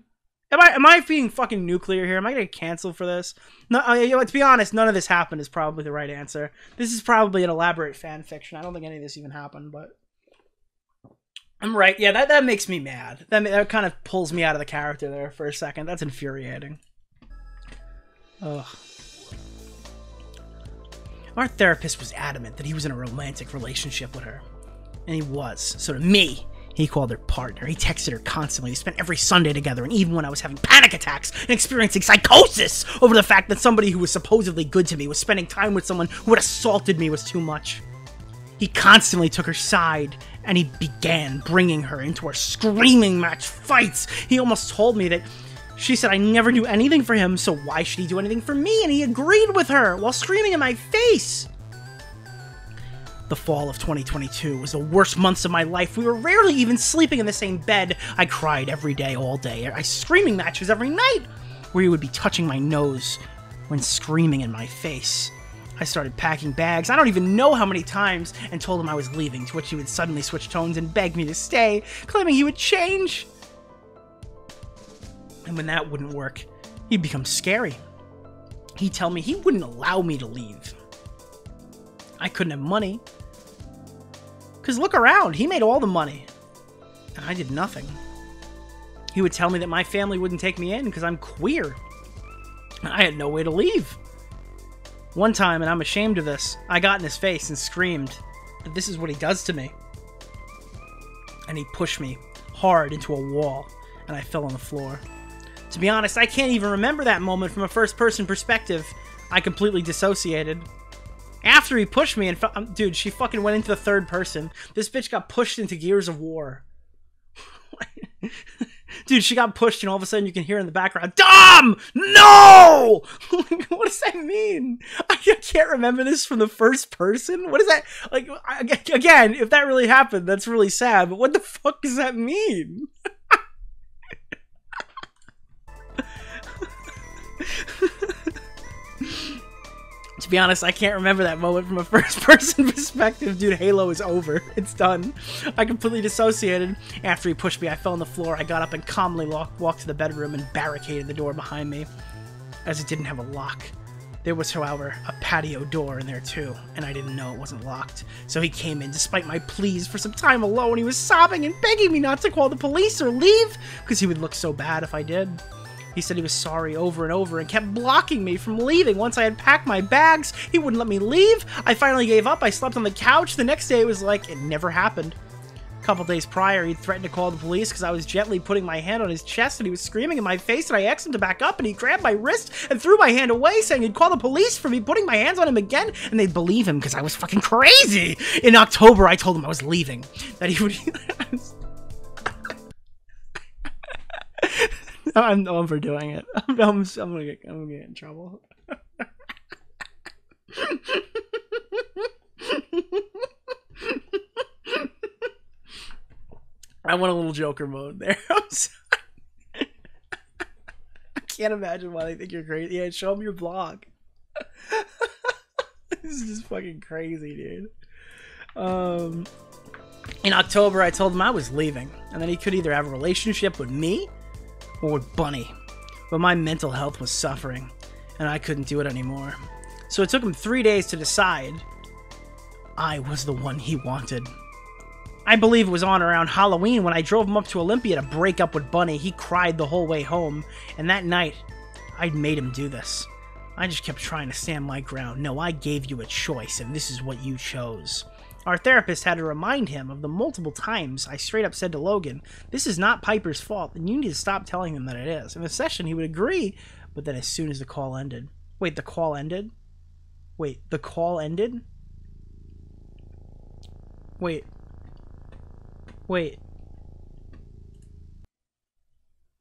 Am I am I being fucking nuclear here? Am I gonna cancel for this? No, I, you know, to be honest, none of this happened is probably the right answer. This is probably an elaborate fan fiction. I don't think any of this even happened, but... I'm right. Yeah, that, that makes me mad. That, that kind of pulls me out of the character there for a second. That's infuriating. Ugh. Our therapist was adamant that he was in a romantic relationship with her. And he was. So to me, he called her partner. He texted her constantly. They spent every Sunday together. And even when I was having panic attacks and experiencing psychosis over the fact that somebody who was supposedly good to me was spending time with someone who had assaulted me was too much. He constantly took her side, and he began bringing her into our screaming match fights. He almost told me that she said I never do anything for him, so why should he do anything for me? And he agreed with her while screaming in my face. The fall of twenty twenty-two was the worst months of my life. We were rarely even sleeping in the same bed. I cried every day, all day. I screaming matches every night, where he would be touching my nose when screaming in my face. I started packing bags, I don't even know how many times, and told him I was leaving, to which he would suddenly switch tones and beg me to stay, claiming he would change. And when that wouldn't work, he'd become scary. He'd tell me he wouldn't allow me to leave. I couldn't have money. Because look around, he made all the money. And I did nothing. He would tell me that my family wouldn't take me in because I'm queer. And I had no way to leave. One time, and I'm ashamed of this, I got in his face and screamed that this is what he does to me. And he pushed me hard into a wall, and I fell on the floor. To be honest, I can't even remember that moment from a first-person perspective. I completely dissociated. After he pushed me and fell... Um, dude, she fucking went into the third person. This bitch got pushed into Gears of War. Dude, she got pushed, and all of a sudden you can hear in the background, Dom! No! What does that mean? I can't remember this from the first person? What is that? Like, I, again, if that really happened, that's really sad, but what the fuck does that mean? To be honest, I can't remember that moment from a first-person perspective. Dude, Halo is over. It's done. I completely dissociated. After he pushed me, I fell on the floor. I got up and calmly walked to the bedroom and barricaded the door behind me, as it didn't have a lock. There was, however, a patio door in there too, and I didn't know it wasn't locked. So he came in despite my pleas for some time alone. He was sobbing and begging me not to call the police or leave, because he would look so bad if I did. He said he was sorry over and over and kept blocking me from leaving. Once I had packed my bags, he wouldn't let me leave. I finally gave up. I slept on the couch. The next day, it was like it never happened. A couple days prior, he'd threatened to call the police because I was gently putting my hand on his chest, and he was screaming in my face, and I asked him to back up, and he grabbed my wrist and threw my hand away, saying he'd call the police for me putting my hands on him again, and they'd believe him because I was fucking crazy. In October, I told him I was leaving, that he would... I'm known for doing it. I'm, I'm, I'm, gonna, get, I'm gonna get in trouble. I went a little Joker mode there. I'm sorry. I can't imagine why they think you're crazy. Yeah, show them your blog. This is just fucking crazy, dude. Um, in October, I told him I was leaving, and then he could either have a relationship with me or with Bunny, but my mental health was suffering, and I couldn't do it anymore. So it took him three days to decide I was the one he wanted. I believe it was on around Halloween when I drove him up to Olympia to break up with Bunny. He cried the whole way home, and that night, I'd made him do this. I just kept trying to stand my ground. No, I gave you a choice, and this is what you chose. Our therapist had to remind him of the multiple times I straight up said to Logan, this is not Piper's fault, and you need to stop telling him that it is. In the session, he would agree, but then as soon as the call ended... Wait, the call ended? Wait, the call ended? Wait. Wait.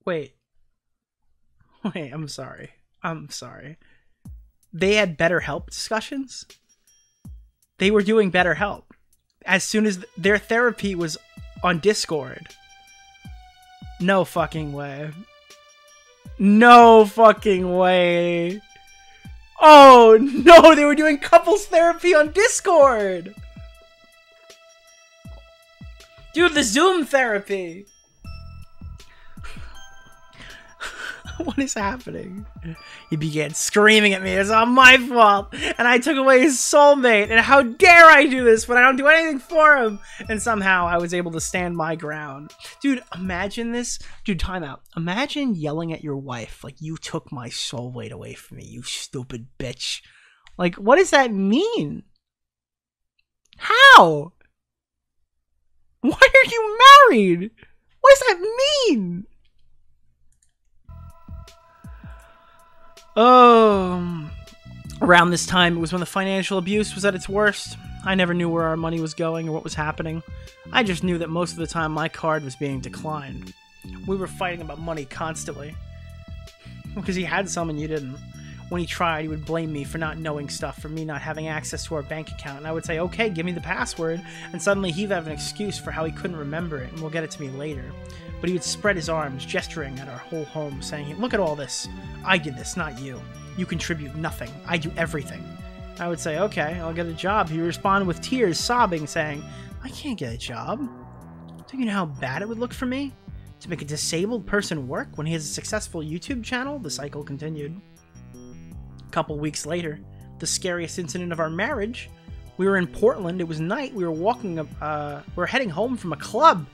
Wait. Wait, I'm sorry. I'm sorry. They had BetterHelp discussions? They were doing BetterHelp. As soon as th their therapy was on Discord. No fucking way. No fucking way. Oh no, they were doing couples therapy on Discord. Dude, the Zoom therapy. What is happening? He began screaming at me. It's all my fault. And I took away his soulmate. And how dare I do this when I don't do anything for him? And somehow I was able to stand my ground. Dude, imagine this. Dude, time out. Imagine yelling at your wife like, you took my soulmate away from me, you stupid bitch. Like, what does that mean? How? Why are you married? What does that mean? Um, around this time, it was when the financial abuse was at its worst. I never knew where our money was going or what was happening. I just knew that most of the time my card was being declined. We were fighting about money constantly. Because he had some and you didn't. When he tried, he would blame me for not knowing stuff, for me not having access to our bank account, and I would say, okay, give me the password, and suddenly he'd have an excuse for how he couldn't remember it, and we'll get it to me later. But he would spread his arms, gesturing at our whole home, saying, look at all this. I did this, not you. You contribute nothing. I do everything. I would say, okay, I'll get a job. He would respond with tears, sobbing, saying, I can't get a job. Don't you know how bad it would look for me? To make a disabled person work when he has a successful YouTube channel? The cycle continued. Couple weeks later, the scariest incident of our marriage. We were in Portland. It was night. We were walking up, uh, we were heading home from a club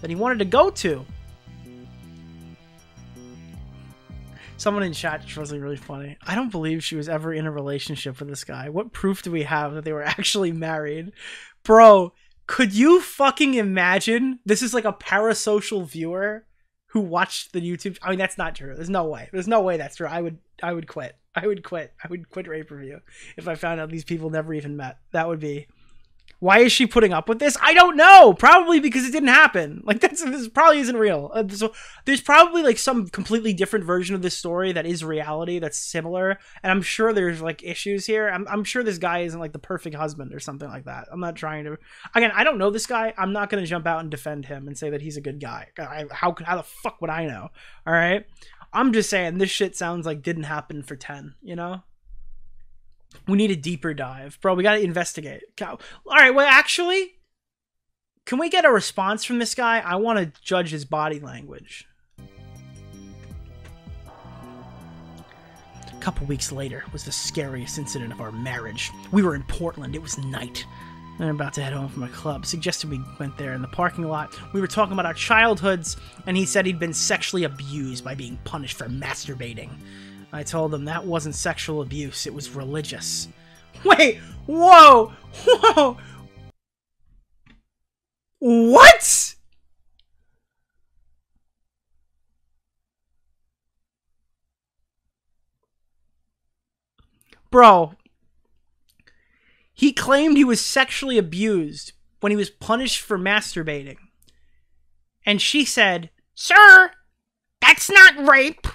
that he wanted to go to. Someone in chat was like, really funny. I don't believe she was ever in a relationship with this guy. What proof do we have that they were actually married? Bro, could you fucking imagine? This is like a parasocial viewer who watched the YouTube. I mean, that's not true. There's no way. There's no way that's true. I would, I would quit. I would quit. I would quit Rape Review if I found out these people never even met. That would be... Why is she putting up with this? I don't know! Probably because it didn't happen. Like, that's, this probably isn't real. Uh, so there's probably, like, some completely different version of this story that is reality, that's similar. And I'm sure there's, like, issues here. I'm, I'm sure this guy isn't, like, the perfect husband or something like that. I'm not trying to... Again, I don't know this guy. I'm not going to jump out and defend him and say that he's a good guy. I, how, how the fuck would I know? All right? I'm just saying, this shit sounds like didn't happen for ten, you know? We need a deeper dive. Bro, we got to investigate. All right, well, actually, can we get a response from this guy? I want to judge his body language. A couple weeks later was the scariest incident of our marriage. We were in Portland. It was night. I'm about to head home from a club. Suggested we went there in the parking lot. We were talking about our childhoods, and he said he'd been sexually abused by being punished for masturbating. I told him that wasn't sexual abuse, it was religious. Wait, whoa, whoa! What?! Bro. He claimed he was sexually abused when he was punished for masturbating. And she said, "Sir, that's not rape!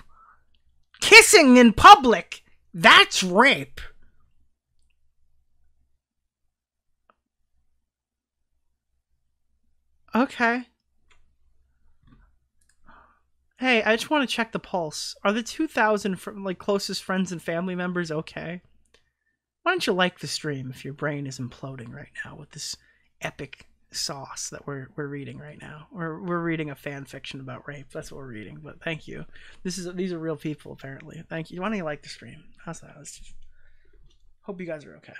Kissing in public, that's rape!" Okay. Hey, I just want to check the pulse. Are the two thousand from like closest friends and family members okay? Why don't you like the stream if your brain is imploding right now with this epic sauce that we're we're reading right now? Or we're, we're reading a fan fiction about rape. That's what we're reading. But thank you. This is these are real people apparently. Thank you. Why don't you like the stream? How's that? Let's just, hope you guys are okay.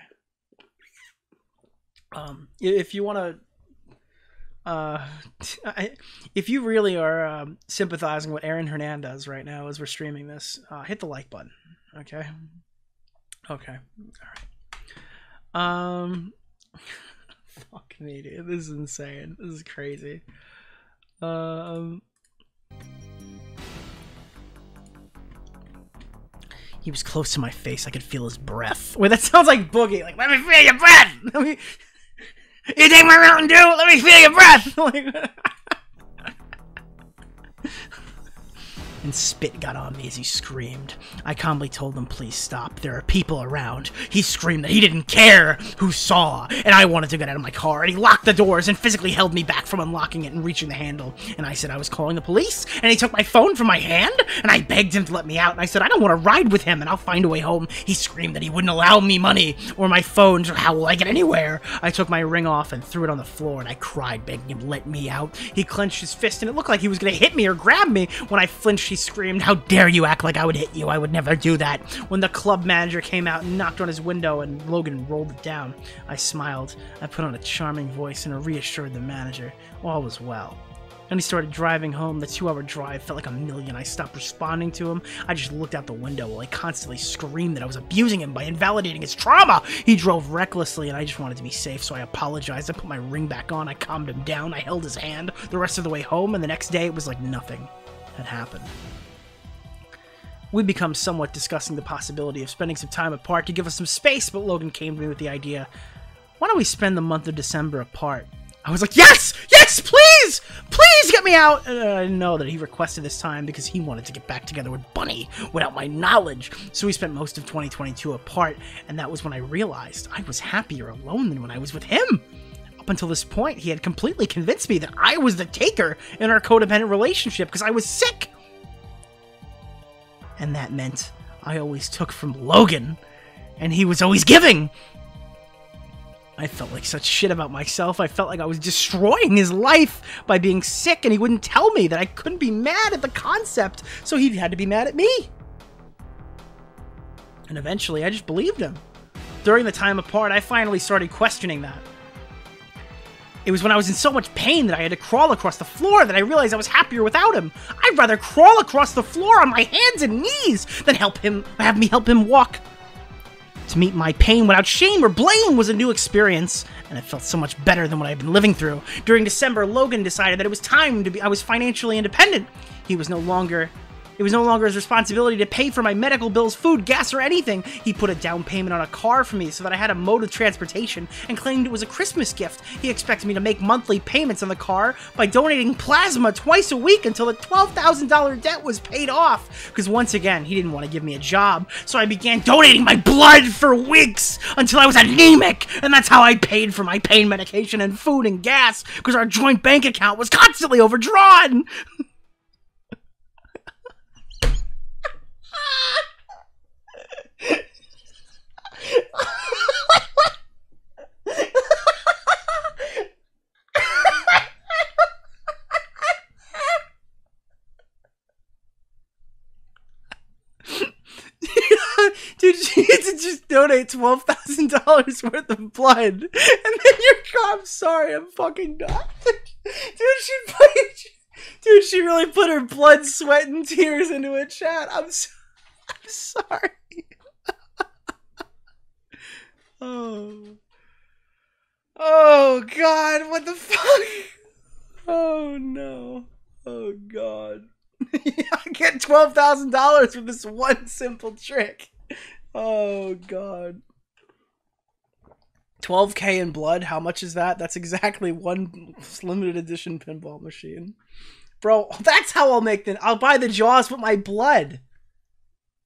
Um, if you want to. Uh, I, if you really are um, sympathizing with Aaron Hernandez right now as we're streaming this, uh, hit the like button. Okay. Okay. All right. Um. Fuck me, dude. This is insane. This is crazy. Um. He was close to my face. I could feel his breath. Wait, that sounds like Boogie. Like, let me feel your breath. Let me. You take my Mountain Dew? Let me feel your breath! And spit got on me as he screamed. I calmly told him, please stop. There are people around. He screamed that he didn't care who saw, and I wanted to get out of my car, and he locked the doors and physically held me back from unlocking it and reaching the handle. And I said I was calling the police, and he took my phone from my hand, and I begged him to let me out, and I said I don't want to ride with him, and I'll find a way home. He screamed that he wouldn't allow me money or my phone, so how will I get anywhere? I took my ring off and threw it on the floor, and I cried, begging him to let me out. He clenched his fist, and it looked like he was going to hit me or grab me. When I flinched, he screamed, "How dare you act like I would hit you? I would never do that." When the club manager came out and knocked on his window and Logan rolled it down, I smiled. I put on a charming voice and reassured the manager. All was well. And he started driving home. The two-hour drive felt like a million. I stopped responding to him. I just looked out the window while he constantly screamed that I was abusing him by invalidating his trauma. He drove recklessly, and I just wanted to be safe, so I apologized. I put my ring back on. I calmed him down. I held his hand the rest of the way home, and the next day it was like nothing had happened. We become somewhat discussing the possibility of spending some time apart to give us some space, but Logan came to me with the idea, why don't we spend the month of December apart? I was like, yes! Yes, please! Please get me out! And I didn't know that he requested this time because he wanted to get back together with Bunny without my knowledge. So we spent most of twenty twenty-two apart, and that was when I realized I was happier alone than when I was with him. Up until this point, he had completely convinced me that I was the taker in our codependent relationship because I was sick. And that meant I always took from Logan, and he was always giving. I felt like such shit about myself. I felt like I was destroying his life by being sick, and he wouldn't tell me that I couldn't be mad at the concept, so he had to be mad at me. And eventually, I just believed him. During the time apart, I finally started questioning that. It was when I was in so much pain that I had to crawl across the floor that I realized I was happier without him. I'd rather crawl across the floor on my hands and knees than help him, have me help him walk. To meet my pain without shame or blame was a new experience, and it felt so much better than what I had been living through. During December, Logan decided that it was time to be, I was financially independent. He was no longer... It was no longer his responsibility to pay for my medical bills, food, gas, or anything. He put a down payment on a car for me so that I had a mode of transportation and claimed it was a Christmas gift. He expected me to make monthly payments on the car by donating plasma twice a week until the twelve thousand dollar debt was paid off. Because once again, he didn't want to give me a job, so I began donating my blood for weeks until I was anemic. And that's how I paid for my pain medication and food and gas, because our joint bank account was constantly overdrawn. donate twelve thousand dollars worth of blood, and then you're I'm sorry, I'm fucking not. Dude, she put, dude, she really put her blood, sweat, and tears into a chat. I'm, so, I'm sorry. Oh, oh God, what the fuck? Oh no, oh God. I get twelve thousand dollars for this one simple trick. Oh God. twelve K in blood, how much is that? That's exactly one limited edition pinball machine. Bro, that's how I'll make the- I'll buy the Jaws with my blood.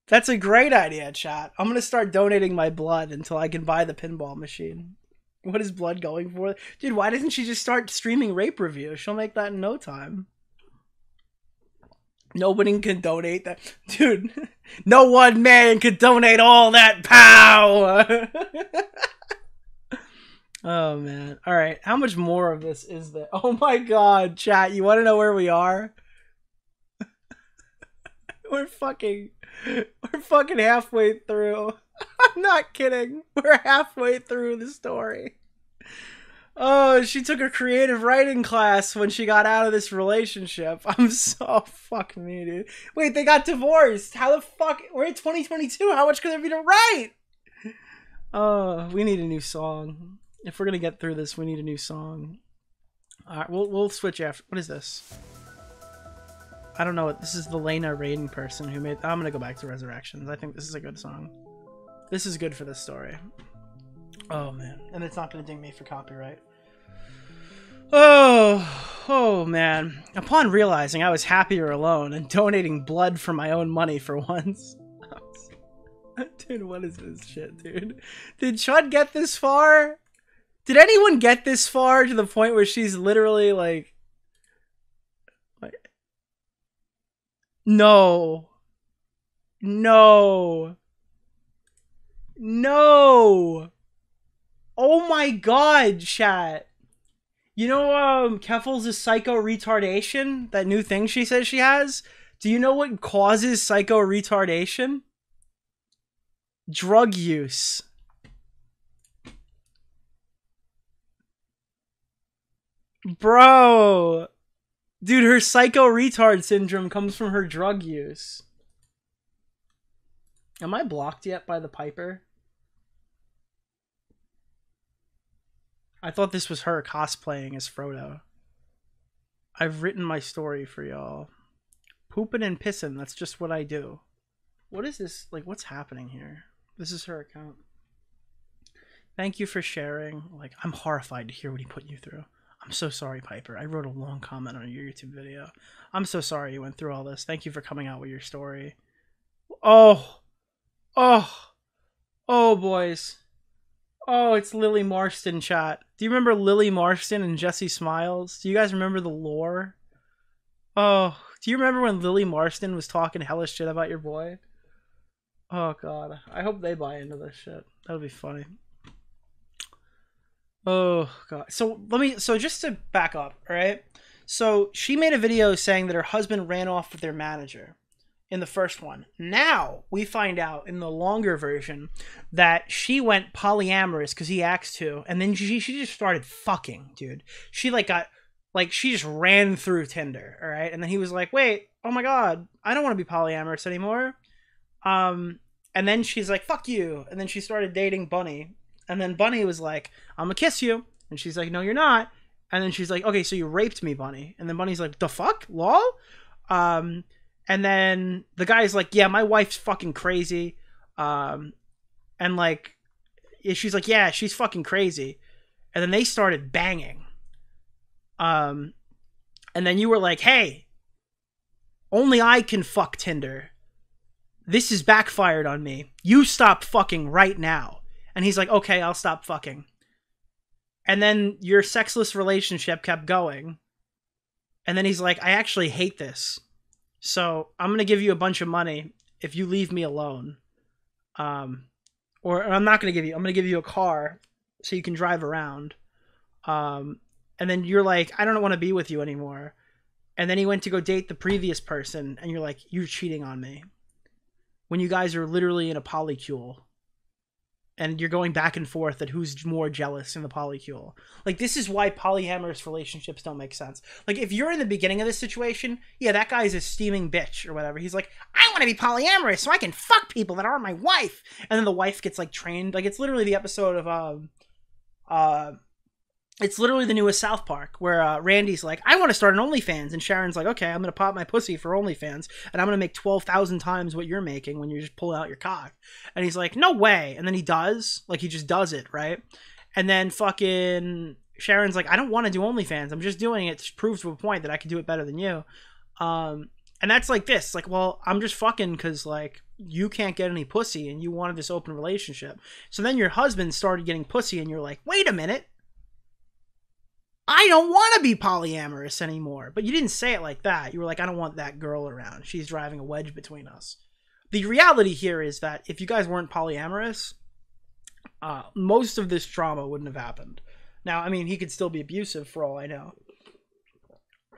That's a great idea, chat. I'm gonna start donating my blood until I can buy the pinball machine. What is blood going for? Dude, why doesn't she just start streaming rape review? She'll make that in no time. Nobody can donate that. Dude, no one man could donate all that power. Oh, man. All right. How much more of this is there? Oh, my God, chat. You want to know where we are? We're fucking... We're fucking halfway through. I'm not kidding. We're halfway through the story. Oh, she took a creative writing class when she got out of this relationship. I'm so... Oh, fuck me, dude. Wait, they got divorced. How the fuck... We're in twenty twenty-two. How much could there be to write? Oh, we need a new song. If we're gonna get through this, we need a new song. Alright, we'll, we'll switch after. What is this? I don't know what this is. The Lena Raen person who made... I'm gonna go back to Resurrections. I think this is a good song. This is good for this story. Oh, man. And it's not gonna ding me for copyright. Oh, oh, man. Upon realizing I was happier alone and donating blood for my own money for once... Dude, what is this shit, dude? Did Chud get this far? Did anyone get this far to the point where she's literally like... What? No. No. No. Oh my God, chat. You know um, Keffals' psycho-retardation? That new thing she says she has? Do you know what causes psycho-retardation? Drug use. Bro, dude, her psycho retard syndrome comes from her drug use. Am I blocked yet by the Piper? I thought this was her cosplaying as Frodo. I've written my story for y'all. Pooping and pissing, that's just what I do. What is this? Like, what's happening here? This is her account. Thank you for sharing. Like, I'm horrified to hear what he put you through. I'm so sorry, Piper. I wrote a long comment on your YouTube video. I'm so sorry you went through all this. Thank you for coming out with your story. Oh. Oh. Oh, boys. Oh, it's Lily Marston, chat. Do you remember Lily Marston and Jesse Smiles? Do you guys remember the lore? Oh. Do you remember when Lily Marston was talking hella shit about your boy? Oh, God. I hope they buy into this shit. That would be funny. Oh, God. So let me, so just to back up, all right? So she made a video saying that her husband ran off with their manager in the first one. Now we find out in the longer version that she went polyamorous because he asked to, and then she, she just started fucking, dude. She like got, like she just ran through Tinder, all right? And then he was like, wait, oh my God, I don't want to be polyamorous anymore. Um, and then she's like, fuck you. And then she started dating Bunny. And then Bunny was like, I'm gonna kiss you. And she's like, no, you're not. And then she's like, okay, so you raped me, Bunny. And then Bunny's like, the fuck? Lol? Um, and then the guy's like, yeah, my wife's fucking crazy. Um, and like, she's like, yeah, she's fucking crazy. And then they started banging. Um, and then you were like, hey, only I can fuck Tinder. This is backfired on me. You stop fucking right now. And he's like, okay, I'll stop fucking. And then your sexless relationship kept going. And then he's like, I actually hate this. So I'm going to give you a bunch of money if you leave me alone. Um, or, or I'm not going to give you, I'm going to give you a car so you can drive around. Um, and then you're like, I don't want to be with you anymore. And then he went to go date the previous person. And you're like, you're cheating on me. When you guys are literally in a polycule. and you're going back and forth at who's more jealous in the polycule. Like, this is why polyamorous relationships don't make sense. Like, if you're in the beginning of this situation, yeah, that guy's a steaming bitch or whatever. He's like, I want to be polyamorous so I can fuck people that aren't my wife. And then the wife gets, like, trained. Like, it's literally the episode of, um, uh, it's literally the newest South Park where uh, Randy's like, I want to start an OnlyFans. And Sharon's like, okay, I'm going to pop my pussy for OnlyFans. And I'm going to make twelve thousand times what you're making when you just pull out your cock. And he's like, no way. And then he does. Like, he just does it, right? And then fucking Sharon's like, I don't want to do OnlyFans. I'm just doing it to prove to a point that I can do it better than you. Um, and that's like this. Like, well, I'm just fucking because, like, you can't get any pussy and you wanted this open relationship. So then your husband started getting pussy and you're like, wait a minute. I don't want to be polyamorous anymore. But you didn't say it like that. You were like, I don't want that girl around. She's driving a wedge between us. The reality here is that if you guys weren't polyamorous, uh, most of this drama wouldn't have happened. Now, I mean, he could still be abusive for all I know.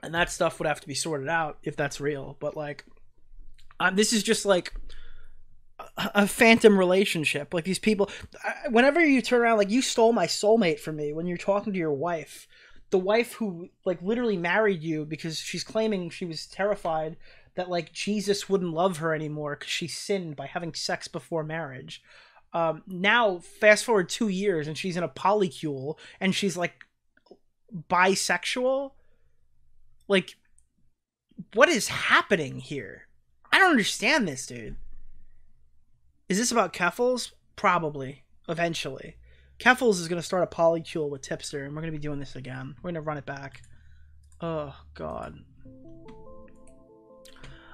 And that stuff would have to be sorted out if that's real. But, like, um, this is just, like, a, a phantom relationship. Like, these people, I, whenever you turn around, like, you stole my soulmate from me when you're talking to your wife. The wife who, like, literally married you because she's claiming she was terrified that, like, Jesus wouldn't love her anymore because she sinned by having sex before marriage. Um, now, fast forward two years and she's in a polycule and she's, like, bisexual. Like, what is happening here? I don't understand this, dude. Is this about Keffals? Probably. Eventually. Keffals is going to start a polycule with Tipster, and we're going to be doing this again. We're going to run it back. Oh, God.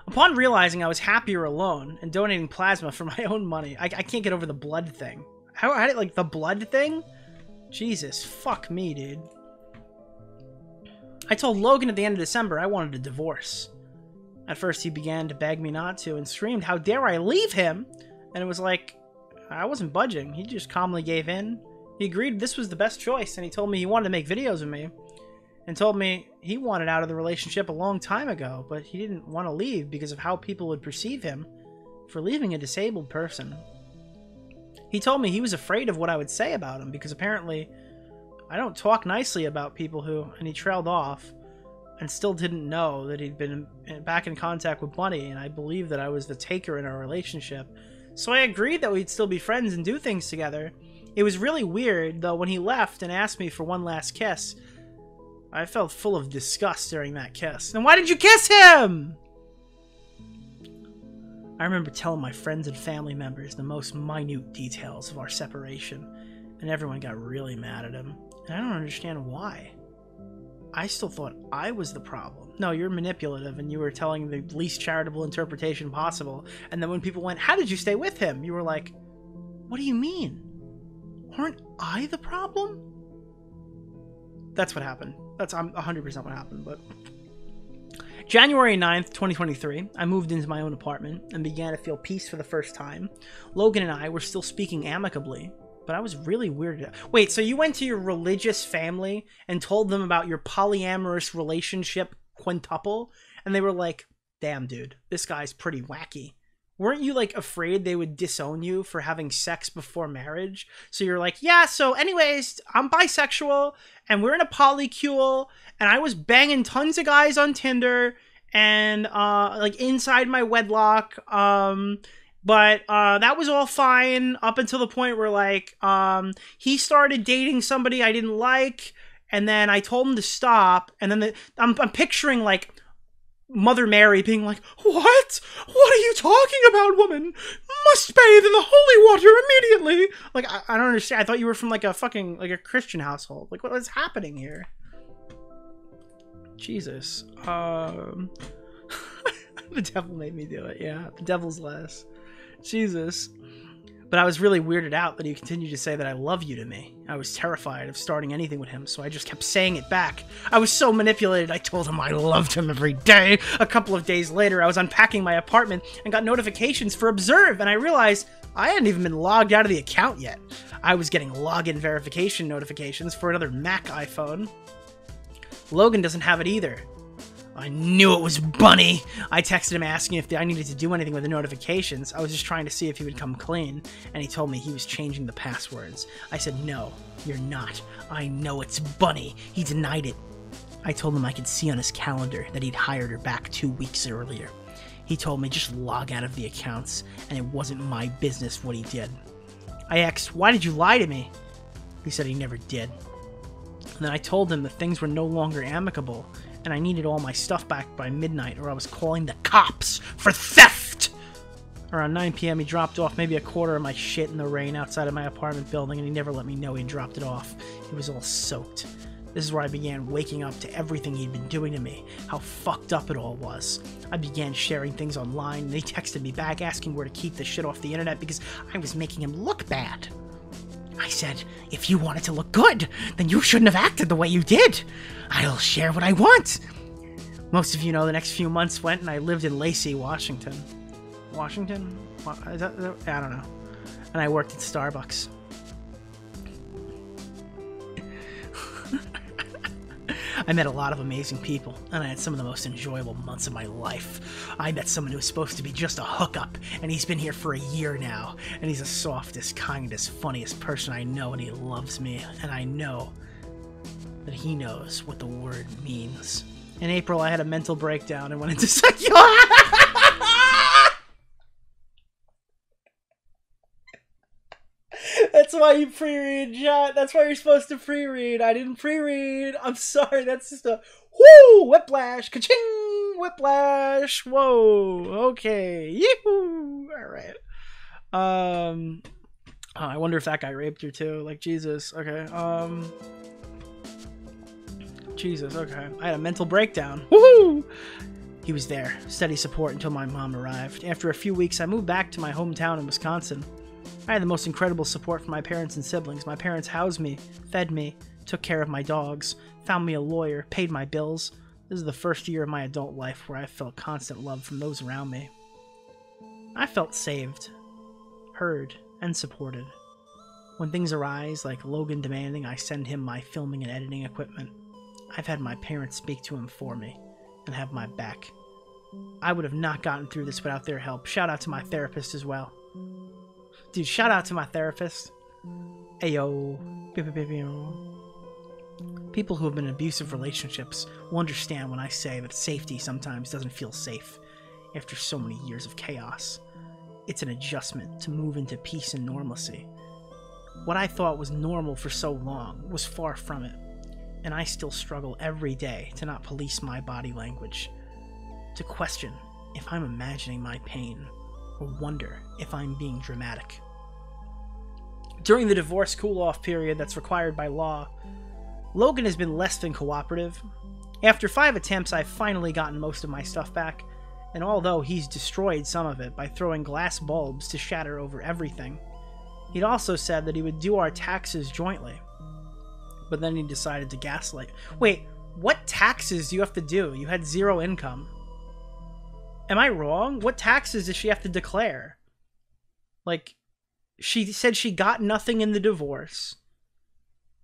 Upon realizing I was happier alone and donating plasma for my own money, I, I can't get over the blood thing. How, how did, like, the blood thing? Jesus, fuck me, dude. I told Logan at the end of December I wanted a divorce. At first, he began to beg me not to and screamed, how dare I leave him? And it was like, I wasn't budging. He just calmly gave in. He agreed this was the best choice, and he told me he wanted to make videos with me, and told me he wanted out of the relationship a long time ago, but he didn't want to leave because of how people would perceive him for leaving a disabled person. He told me he was afraid of what I would say about him because apparently I don't talk nicely about people who, and he trailed off and still didn't know that he'd been back in contact with Bunny, and I believed that I was the taker in our relationship. So I agreed that we'd still be friends and do things together. It was really weird, though, when he left and asked me for one last kiss. I felt full of disgust during that kiss. And why did you kiss him? I remember telling my friends and family members the most minute details of our separation, and everyone got really mad at him. And I don't understand why. I still thought I was the problem. No, you're manipulative and you were telling the least charitable interpretation possible. And then when people went, how did you stay with him? You were like, what do you mean? Aren't I the problem? That's what happened. That's I'm one hundred percent what happened. But January ninth, twenty twenty-three, I moved into my own apartment and began to feel peace for the first time. Logan and I were still speaking amicably. But I was really weirded out. Wait, so you went to your religious family and told them about your polyamorous relationship quintuple, and they were like, damn, dude, this guy's pretty wacky. Weren't you, like, afraid they would disown you for having sex before marriage? So you're like, yeah, so anyways, I'm bisexual, and we're in a polycule, and I was banging tons of guys on Tinder, and, uh, like, inside my wedlock, um... But uh, that was all fine up until the point where, like, um, he started dating somebody I didn't like, and then I told him to stop, and then the, I'm, I'm picturing, like, Mother Mary being like, what? What are you talking about, woman? Must bathe in the holy water immediately! Like, I, I don't understand. I thought you were from, like, a fucking, like, a Christian household. Like, what is happening here? Jesus. Um, the devil made me do it, yeah. The devil's less. Jesus. But I was really weirded out that he continued to say that I love you to me. I was terrified of starting anything with him, so I just kept saying it back. I was so manipulated, I told him I loved him every day. A couple of days later, I was unpacking my apartment and got notifications for Observe, and I realized I hadn't even been logged out of the account yet. I was getting login verification notifications for another Mac iPhone. Logan doesn't have it either. I knew it was Bunny! I texted him asking if I needed to do anything with the notifications. I was just trying to see if he would come clean, and he told me he was changing the passwords. I said, no, you're not. I know it's Bunny. He denied it. I told him I could see on his calendar that he'd hired her back two weeks earlier. He told me just log out of the accounts, and it wasn't my business what he did. I asked, why did you lie to me? He said he never did. And then I told him that things were no longer amicable, and I needed all my stuff back by midnight or I was calling the cops for theft! Around nine p m he dropped off maybe a quarter of my shit in the rain outside of my apartment building, and he never let me know he dropped it off. It was all soaked. This is where I began waking up to everything he'd been doing to me, how fucked up it all was. I began sharing things online, and he texted me back asking where to keep the shit off the internet because I was making him look bad. I said, if you wanted to look good, then you shouldn't have acted the way you did. I'll share what I want. Most of you know the next few months went and I lived in Lacey, Washington. Washington? I don't know. And I worked at Starbucks. I met a lot of amazing people, and I had some of the most enjoyable months of my life. I met someone who was supposed to be just a hookup, and he's been here for a year now, and he's the softest, kindest, funniest person I know, and he loves me, and I know that he knows what the word means. In April, I had a mental breakdown and went into psycho- That's why you pre-read, John. That's why you're supposed to pre-read. I didn't pre-read. I'm sorry. That's just a... Woo! Whiplash! Ka-ching! Whiplash! Whoa! Okay. Yee-hoo! Alright. Um... Oh, I wonder if that guy raped her, too. Like, Jesus. Okay. Um... Jesus. Okay. I had a mental breakdown. Woohoo! He was there. Steady support until my mom arrived. After a few weeks, I moved back to my hometown in Wisconsin. I had the most incredible support from my parents and siblings. My parents housed me, fed me, took care of my dogs, found me a lawyer, paid my bills. This is the first year of my adult life where I felt constant love from those around me. I felt saved, heard, and supported. When things arise, like Logan demanding I send him my filming and editing equipment, I've had my parents speak to him for me and have my back. I would have not gotten through this without their help. Shout out to my therapist as well. Dude, shout out to my therapist. Ayo. People who have been in abusive relationships will understand when I say that safety sometimes doesn't feel safe after so many years of chaos. It's an adjustment to move into peace and normalcy. What I thought was normal for so long was far from it, and I still struggle every day to not police my body language, to question if I'm imagining my pain. Or wonder if I'm being dramatic. During the divorce cool-off period that's required by law, Logan has been less than cooperative. After five attempts, I've finally gotten most of my stuff back, and although he's destroyed some of it by throwing glass bulbs to shatter over everything, he'd also said that he would do our taxes jointly. But then he decided to gaslight. Wait, what taxes do you have to do? You had zero income. Am I wrong? What taxes does she have to declare? Like, she said she got nothing in the divorce.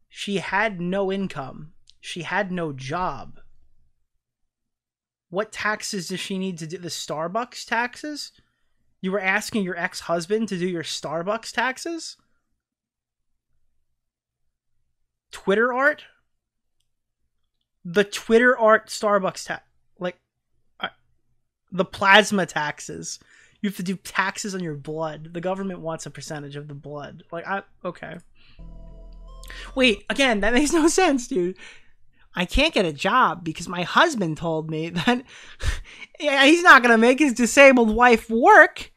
She had no income. She had no job. What taxes does she need to do? The Starbucks taxes? You were asking your ex-husband to do your Starbucks taxes? Twitter art? The Twitter art Starbucks tax. The plasma taxes. You have to do taxes on your blood. The government wants a percentage of the blood. Like, I... Okay. Wait, again, that makes no sense, dude. I can't get a job because my husband told me that yeah, he's not going to make his disabled wife work.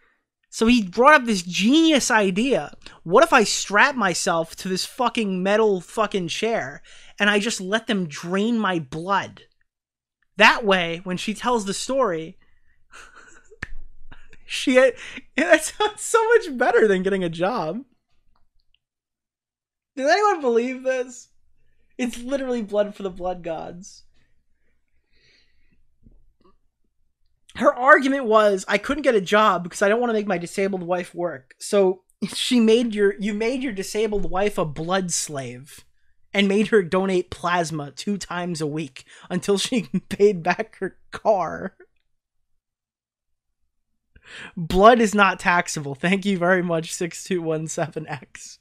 So he brought up this genius idea. What if I strap myself to this fucking metal fucking chair and I just let them drain my blood? That way, when she tells the story... She had, that sounds so much better than getting a job. Does anyone believe this? It's literally blood for the blood gods. Her argument was, I couldn't get a job because I don't want to make my disabled wife work. So she made your, you made your disabled wife a blood slave and made her donate plasma two times a week until she paid back her car. Blood is not taxable. Thank you very much, six two one seven X.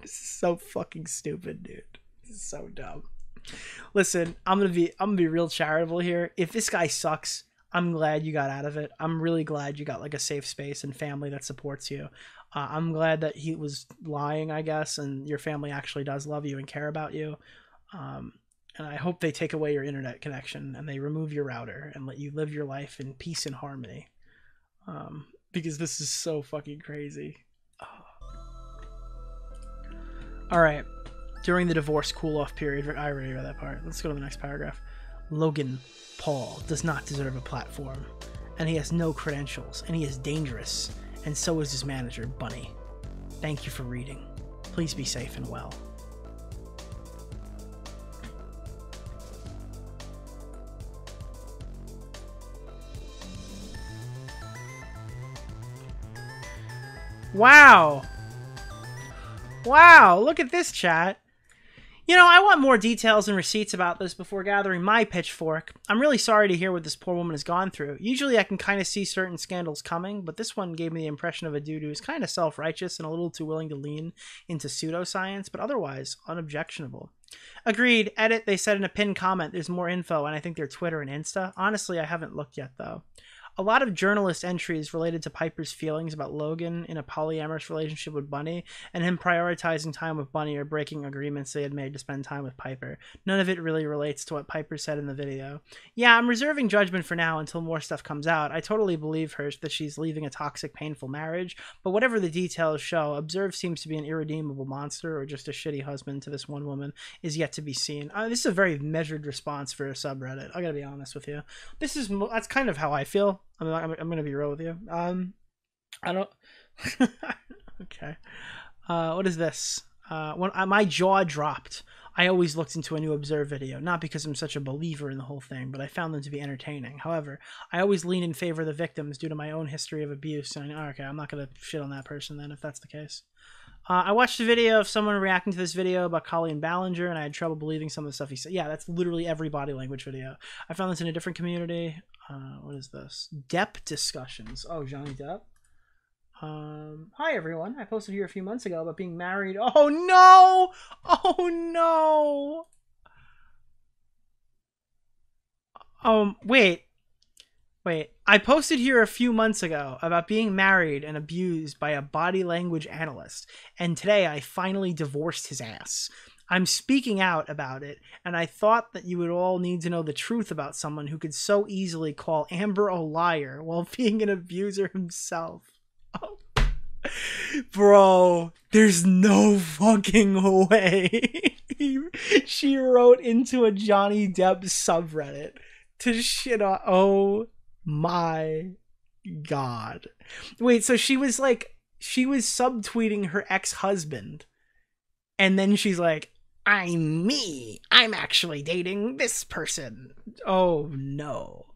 This is so fucking stupid, dude. This is so dumb. Listen, I'm gonna be I'm gonna be real charitable here. If this guy sucks, I'm glad you got out of it. I'm really glad you got like a safe space and family that supports you. Uh, I'm glad that he was lying, I guess, and your family actually does love you and care about you. Um, and I hope they take away your internet connection and they remove your router and let you live your life in peace and harmony. Um, because this is so fucking crazy. Oh. All right. During the divorce cool-off period, I already read that part. Let's go to the next paragraph. Logan Paul does not deserve a platform, and he has no credentials, and he is dangerous, and so is his manager, Bunny. Thank you for reading. Please be safe and well. Wow. Wow, look at this, chat. You know, I want more details and receipts about this before gathering my pitchfork. I'm really sorry to hear what this poor woman has gone through. Usually I can kind of see certain scandals coming, but this one gave me the impression of a dude who is kind of self-righteous and a little too willing to lean into pseudoscience, but otherwise unobjectionable. Agreed. Edit, they said in a pinned comment there's more info, and I think their Twitter and Insta. Honestly, I haven't looked yet, though. A lot of journalist entries related to Piper's feelings about Logan in a polyamorous relationship with Bunny and him prioritizing time with Bunny or breaking agreements they had made to spend time with Piper. None of it really relates to what Piper said in the video. Yeah, I'm reserving judgment for now until more stuff comes out. I totally believe her that she's leaving a toxic, painful marriage, but whatever the details show, Observe seems to be an irredeemable monster or just a shitty husband to this one woman is yet to be seen. Uh, this is a very measured response for a subreddit. I gotta be honest with you. This is, that's kind of how I feel. I'm, I'm, I'm gonna be real with you. Um, I don't. Okay. Uh, what is this? Uh, when I, my jaw dropped, I always looked into a new Observe video, not because I'm such a believer in the whole thing, but I found them to be entertaining. However, I always lean in favor of the victims due to my own history of abuse. And oh, okay, I'm not gonna shit on that person then, if that's the case. Uh, I watched a video of someone reacting to this video about Colleen Ballinger, and I had trouble believing some of the stuff he said. Yeah, that's literally every body language video. I found this in a different community. Uh, what is this? Depp discussions. Oh, Johnny Depp. Um, hi, everyone. I posted here a few months ago about being married. Oh, no! Oh, no! Um, wait. Wait. I posted here a few months ago about being married and abused by a body language analyst, and today I finally divorced his ass. I'm speaking out about it, and I thought that you would all need to know the truth about someone who could so easily call Amber a liar while being an abuser himself. Oh. Bro, there's no fucking way. She wrote into a Johnny Depp subreddit to shit on. Oh my God. Wait, so she was like, she was subtweeting her ex-husband, and then she's like, I'm me. I'm actually dating this person. Oh, no.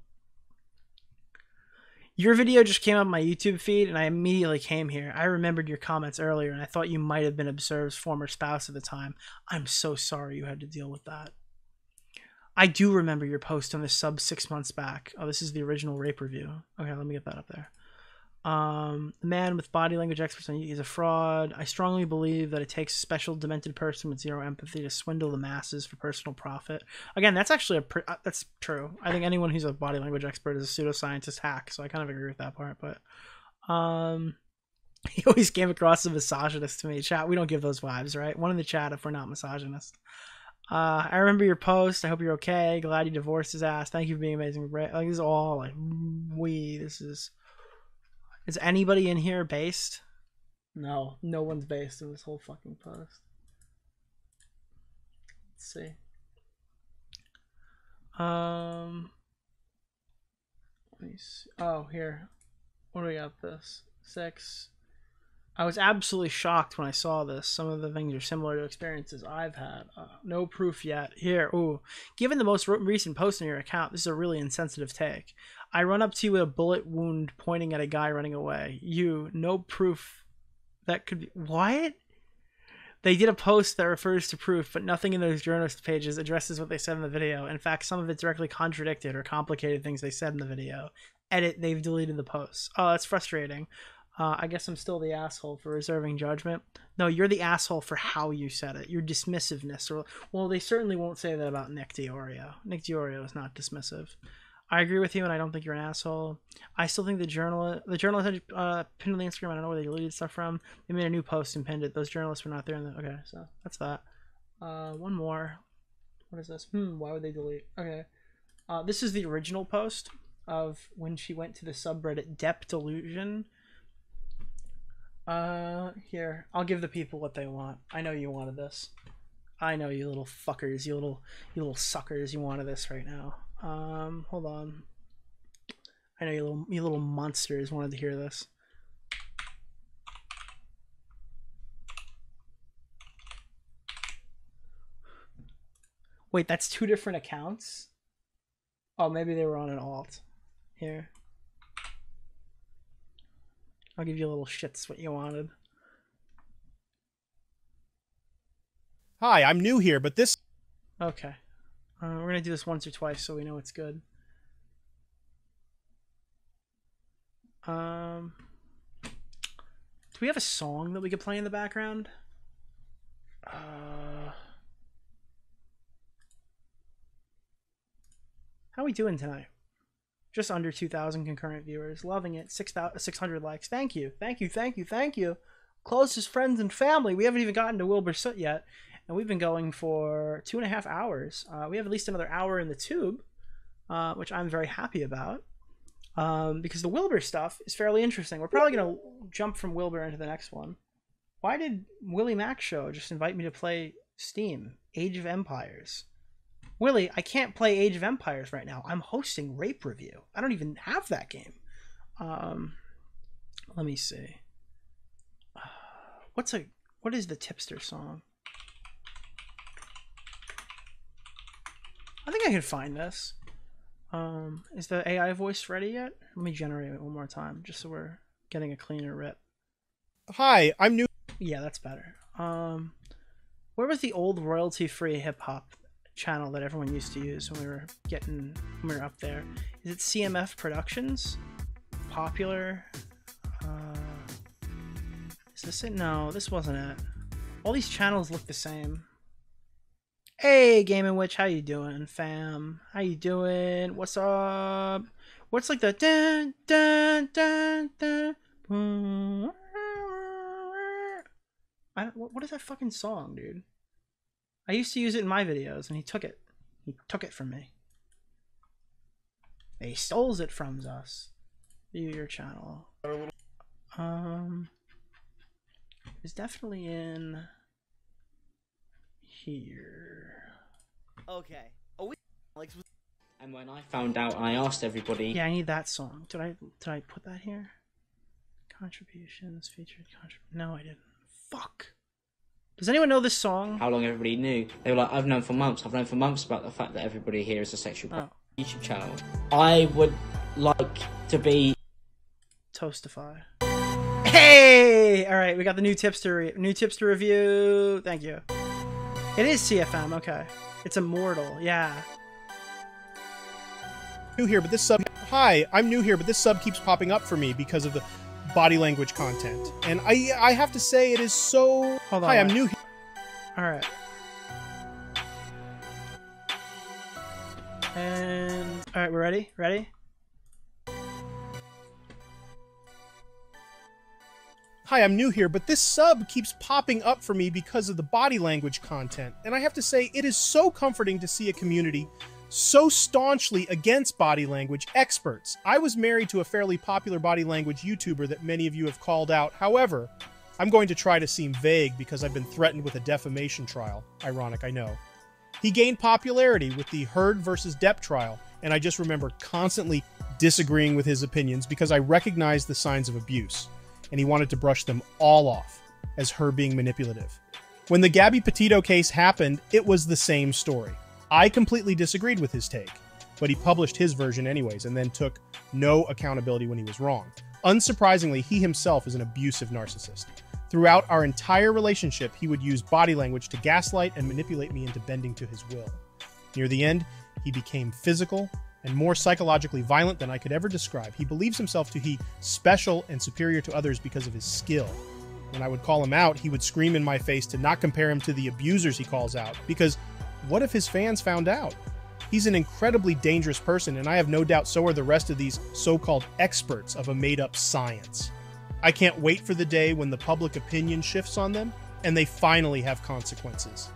Your video just came up my YouTube feed, and I immediately came here. I remembered your comments earlier, and I thought you might have been Observe's former spouse at the time. I'm so sorry you had to deal with that. I do remember your post on the sub six months back. Oh, this is the original rape review. Okay, let me get that up there. Um, the man with body language experts on you is a fraud. I strongly believe that it takes a special demented person with zero empathy to swindle the masses for personal profit. Again, that's actually a pr uh, that's true. I think anyone who's a body language expert is a pseudoscientist hack, so I kind of agree with that part. But um, he always came across as a misogynist to me. Chat, we don't give those vibes, right? One in the chat if we're not misogynist. Uh, I remember your post. I hope you're okay. Glad you divorced his ass. Thank you for being amazing. Like, this is all like we. This is. Is anybody in here based? No, no one's based in this whole fucking post. Let's see. Um. Let me see. Oh, here. What do we got? This six. I was absolutely shocked when I saw this. Some of the things are similar to experiences I've had. Uh, no proof yet. Here, ooh. Given the most recent post on your account, this is a really insensitive take. I run up to you with a bullet wound pointing at a guy running away. You, no proof that could be... What? They did a post that refers to proof, but nothing in those journalist pages addresses what they said in the video. In fact, some of it directly contradicted or complicated things they said in the video. Edit, they've deleted the posts. Oh, that's frustrating. Uh, I guess I'm still the asshole for reserving judgment. No, you're the asshole for how you said it. Your dismissiveness. Or, well, they certainly won't say that about Nick DeOrio. Nick DeOrio is not dismissive. I agree with you, and I don't think you're an asshole. I still think the journal, the journalist had uh, pinned on the Instagram. I don't know where they deleted stuff from. They made a new post and pinned it. Those journalists were not there. In the, okay, so that's that. Uh, one more. What is this? Hmm, why would they delete? Okay. Uh, this is the original post of when she went to the subreddit Dep Delusion. Uh, here, I'll give the people what they want. I know you wanted this. I know you little fuckers, you little, you little suckers, you wanted this right now. Um, hold on. I know you little, you little monsters wanted to hear this. Wait, that's two different accounts? Oh, maybe they were on an alt. Here. I'll give you a little shits what you wanted. Hi, I'm new here, but this... Okay. Uh, we're going to do this once or twice so we know it's good. Um, do we have a song that we could play in the background? Uh, how are we doing tonight? Just under two thousand concurrent viewers. Loving it. six hundred likes. Thank you. Thank you. Thank you. Thank you. Closest friends and family. We haven't even gotten to Wilbur Soot yet. And we've been going for two and a half hours. Uh, we have at least another hour in the tube, uh, which I'm very happy about. Um, because the Wilbur stuff is fairly interesting. We're probably going to jump from Wilbur into the next one. Why did Willie Mack Show just invite me to play Steam? Age of Empires. Willie, I can't play Age of Empires right now. I'm hosting Rape Review. I don't even have that game. Um, let me see. Uh, what's a what is the tipster song? I think I can find this. Um, is the A I voice ready yet? Let me generate it one more time, just so we're getting a cleaner rip. Hi, I'm new. Yeah, that's better. Um, where was the old royalty-free hip hop channel that everyone used to use when we were getting when we were up there? Is it C M F Productions? Popular? Uh, is this it? No, this wasn't it. All these channels look the same. Hey, Gaming Witch, how you doing, fam? How you doing? What's up? What's like the dun dun dun dun? I don't, what is that fucking song, dude? I used to use it in my videos, and he took it. He took it from me. He stole it from us. View your channel. Um, it's definitely in here. Okay. Oh, we Alex. And when I found out, I asked everybody. Yeah, I need that song. Did I? Did I put that here? Contributions featured. Contrib no, I didn't. Fuck. Does anyone know this song? How long everybody knew? They were like, I've known for months. I've known for months about the fact that everybody here is a sexual oh. YouTube channel. I would like to be Toastify. Hey! All right, we got the new tipster re new tipster review. Thank you. It is C F M. Okay, it's Immortal. Yeah. New here, but this sub. Hi, I'm new here, but this sub keeps popping up for me because of the body language content, and I I have to say it is so. Hold on, hi, I'm new here. All right. And all right, we're ready. Ready. Hi, I'm new here, but this sub keeps popping up for me because of the body language content, and I have to say it is so comforting to see a community so staunchly against body language experts. I was married to a fairly popular body language YouTuber that many of you have called out. However, I'm going to try to seem vague because I've been threatened with a defamation trial. Ironic, I know. He gained popularity with the Heard versus Depp trial, and I just remember constantly disagreeing with his opinions because I recognized the signs of abuse, and he wanted to brush them all off as her being manipulative. When the Gabby Petito case happened, it was the same story. I completely disagreed with his take, but he published his version anyways and then took no accountability when he was wrong. Unsurprisingly, he himself is an abusive narcissist. Throughout our entire relationship, he would use body language to gaslight and manipulate me into bending to his will. Near the end, he became physical and more psychologically violent than I could ever describe. He believes himself to be special and superior to others because of his skill. When I would call him out, he would scream in my face to not compare him to the abusers he calls out, because what if his fans found out? He's an incredibly dangerous person, and I have no doubt so are the rest of these so-called experts of a made-up science. I can't wait for the day when the public opinion shifts on them, and they finally have consequences.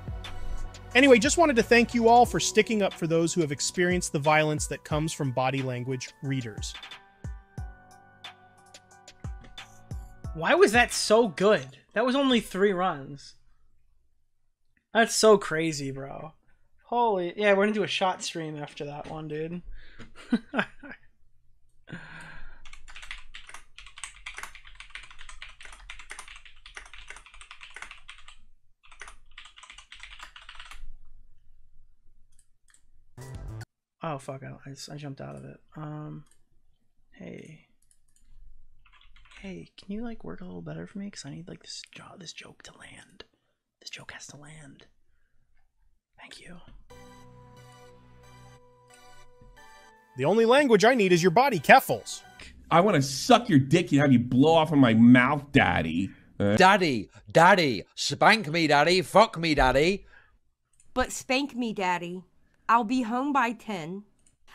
Anyway, just wanted to thank you all for sticking up for those who have experienced the violence that comes from body language readers. Why was that so good? That was only three runs. That's so crazy, bro. Holy... Yeah, we're gonna do a shot stream after that one, dude. Oh, fuck. I, I, just, I jumped out of it. Um, hey. Hey, can you, like, work a little better for me? Because I need, like, this, jo this joke to land. This joke has to land. Thank you. The only language I need is your body, Keffals. I want to suck your dick and have you blow off in my mouth, daddy. Uh daddy, daddy, spank me, daddy, fuck me, daddy. But spank me, daddy. I'll be home by ten.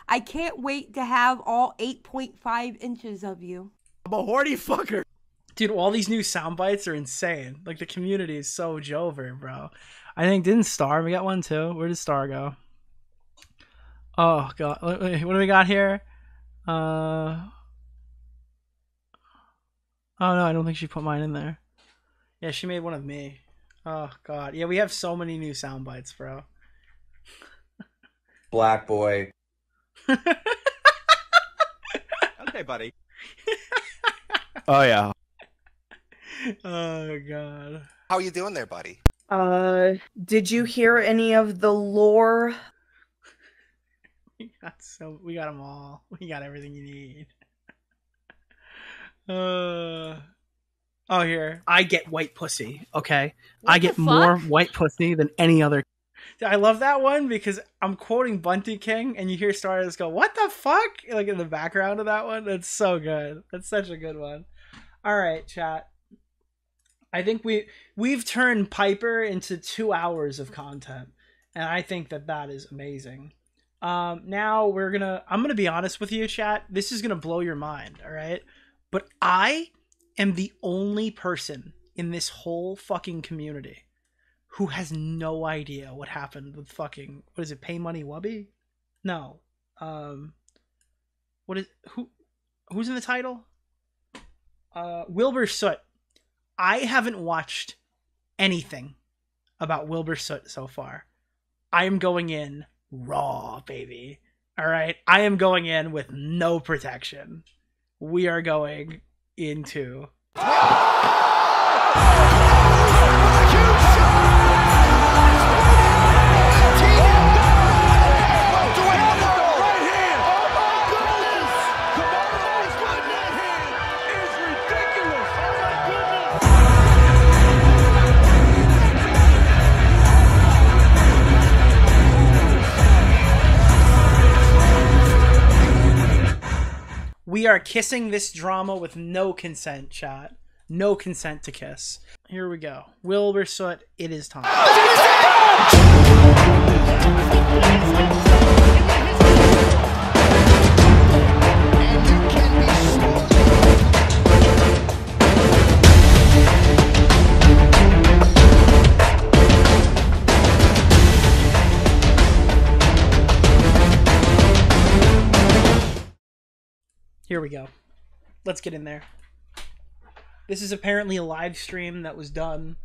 I can't wait to have all eight point five inches of you. I'm a horny fucker. Dude, all these new sound bites are insane. Like, the community is so jover, bro. I think, didn't Star, we got one too? Where did Star go? Oh, God. What do we got here? Uh... Oh, no, I don't think she put mine in there. Yeah, she made one of me. Oh, God. Yeah, we have so many new sound bites, bro. Black boy. Okay, buddy. Oh yeah. Oh God. How are you doing there, buddy? Uh, did you hear any of the lore? We got so we got them all. We got everything you need. Uh. Oh, here. I get white pussy. Okay, what I get fuck? more white pussy than any other. I love that one because I'm quoting Bunty King and you hear Stardust go, what the fuck? Like in the background of that one. That's so good. That's such a good one. All right, chat. I think we, we've turned Piper into two hours of content. And I think that that is amazing. Um, now we're going to, I'm going to be honest with you, chat. This is going to blow your mind. All right. But I am the only person in this whole fucking community who has no idea what happened with fucking, what is it, Pay Money Wubby? No. Um, what is, who, who's in the title? Uh, Wilbur Soot. I haven't watched anything about Wilbur Soot so far. I am going in raw, baby. All right? I am going in with no protection. We are going into... We are kissing this drama with no consent, chat. No consent to kiss. Here we go. Wilbur Soot, it is time. Here we go. Let's get in there. This is apparently a live stream that was done,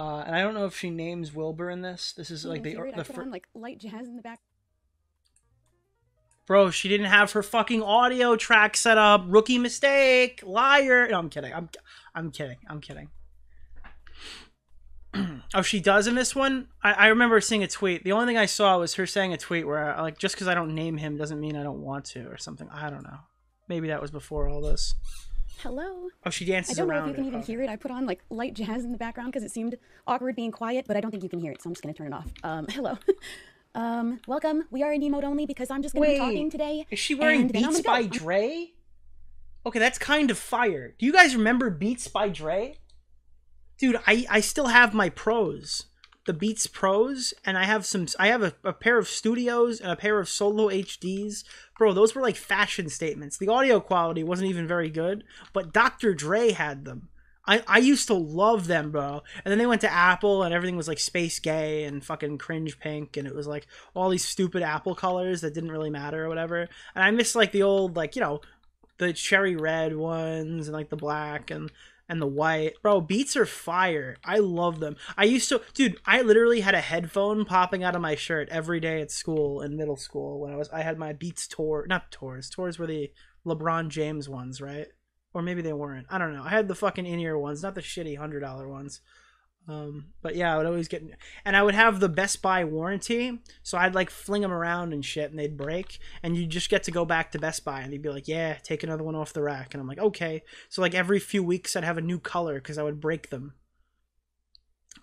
uh, and I don't know if she names Wilbur in this. This is like the, the first like light jazz in the back. Bro, she didn't have her fucking audio track set up. Rookie mistake, liar. No, I'm kidding. I'm, I'm kidding. I'm kidding. Oh, she does in this one. I, I remember seeing a tweet. The only thing I saw was her saying a tweet where I, like just because I don't name him doesn't mean I don't want to or something. I don't know. Maybe that was before all this. Hello. Oh, she dances around. I don't know if you can even hear it. I put on like light jazz in the background because it seemed awkward being quiet, but I don't think you can hear it, so I'm just gonna turn it off. Um, hello. um, welcome. We are in E mode only because I'm just gonna Wait, be talking today. Is she wearing Beats by go. Dre? Okay, that's kind of fire. Do you guys remember Beats by Dre? Dude, I I still have my pros, the Beats Pros, and I have some. I have a, a pair of Studios and a pair of Solo H Ds. Bro, those were like fashion statements. The audio quality wasn't even very good, but Doctor Dre had them. I, I used to love them, bro. And then they went to Apple, and everything was like space gay and fucking cringe pink, and it was like all these stupid Apple colors that didn't really matter or whatever. And I miss like the old, like, you know, the cherry red ones and like the black and... and the white. Bro, Beats are fire. I love them. I used to, dude, I literally had a headphone popping out of my shirt every day at school, in middle school, when I was, I had my Beats Tour, not Tours, Tours were the LeBron James ones, right? Or maybe they weren't. I don't know. I had the fucking in-ear ones, not the shitty one hundred dollar ones. Um, but yeah, I would always get, and I would have the Best Buy warranty, so I'd like fling them around and shit, and they'd break, and you just get to go back to Best Buy, and they'd be like, yeah, take another one off the rack, and I'm like, okay. So like every few weeks I'd have a new color, because I would break them.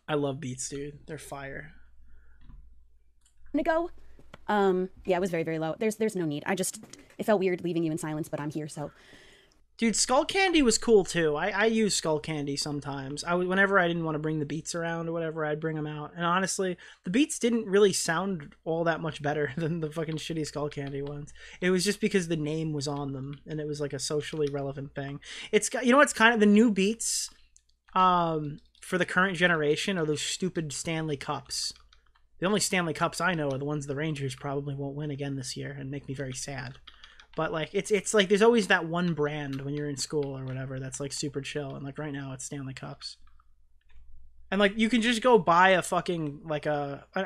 I love Beats, dude. They're fire. I'm gonna go. Um, yeah, it was very, very low. There's, there's no need. I just, it felt weird leaving you in silence, but I'm here, so... Dude, Skull Candy was cool too. I, I use Skull Candy sometimes. I would, whenever I didn't want to bring the Beats around or whatever, I'd bring them out. And honestly, the Beats didn't really sound all that much better than the fucking shitty Skull Candy ones. It was just because the name was on them, and it was like a socially relevant thing. It's got, you know what's kind of the new Beats, um, for the current generation are those stupid Stanley Cups. The only Stanley Cups I know are the ones the Rangers probably won't win again this year, and make me very sad. But, like, it's it's like there's always that one brand when you're in school or whatever that's, like, super chill. And, like, right now it's Stanley Cups. And, like, you can just go buy a fucking, like, a... a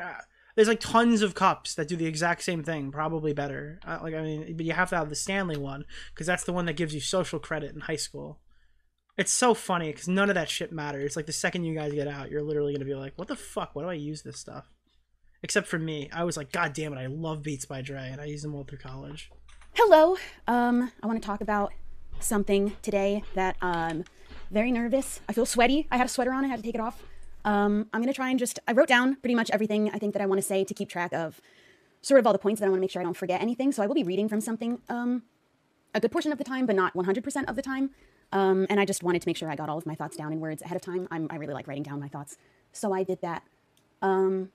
there's, like, tons of cups that do the exact same thing. Probably better. Uh, like, I mean, but you have to have the Stanley one. Because that's the one that gives you social credit in high school. It's so funny because none of that shit matters. It's like, the second you guys get out, you're literally going to be like, what the fuck? Why do I use this stuff? Except for me. I was like, God damn it, I love Beats by Dre. And I used them all through college. Hello, um, I want to talk about something today that I'm um, very nervous. I feel sweaty. I had a sweater on. I had to take it off. Um, I'm going to try and just, I wrote down pretty much everything I think that I want to say to keep track of sort of all the points that I want to make sure I don't forget anything. So I will be reading from something um, a good portion of the time, but not one hundred percent of the time. Um, and I just wanted to make sure I got all of my thoughts down in words ahead of time. I'm, I really like writing down my thoughts. So I did that. Um...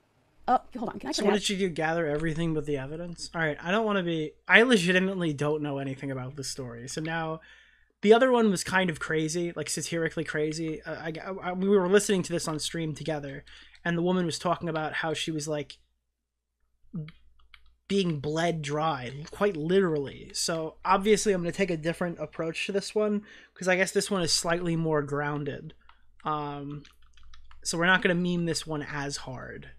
Oh, hold on. Can I so what did you do? Gather everything but the evidence? All right. I don't want to be... I legitimately don't know anything about the story. So now... The other one was kind of crazy, like satirically crazy. Uh, I, I, we were listening to this on stream together, and the woman was talking about how she was, like, being bled dry, quite literally. So obviously I'm going to take a different approach to this one, because I guess this one is slightly more grounded. Um, so we're not going to meme this one as hard.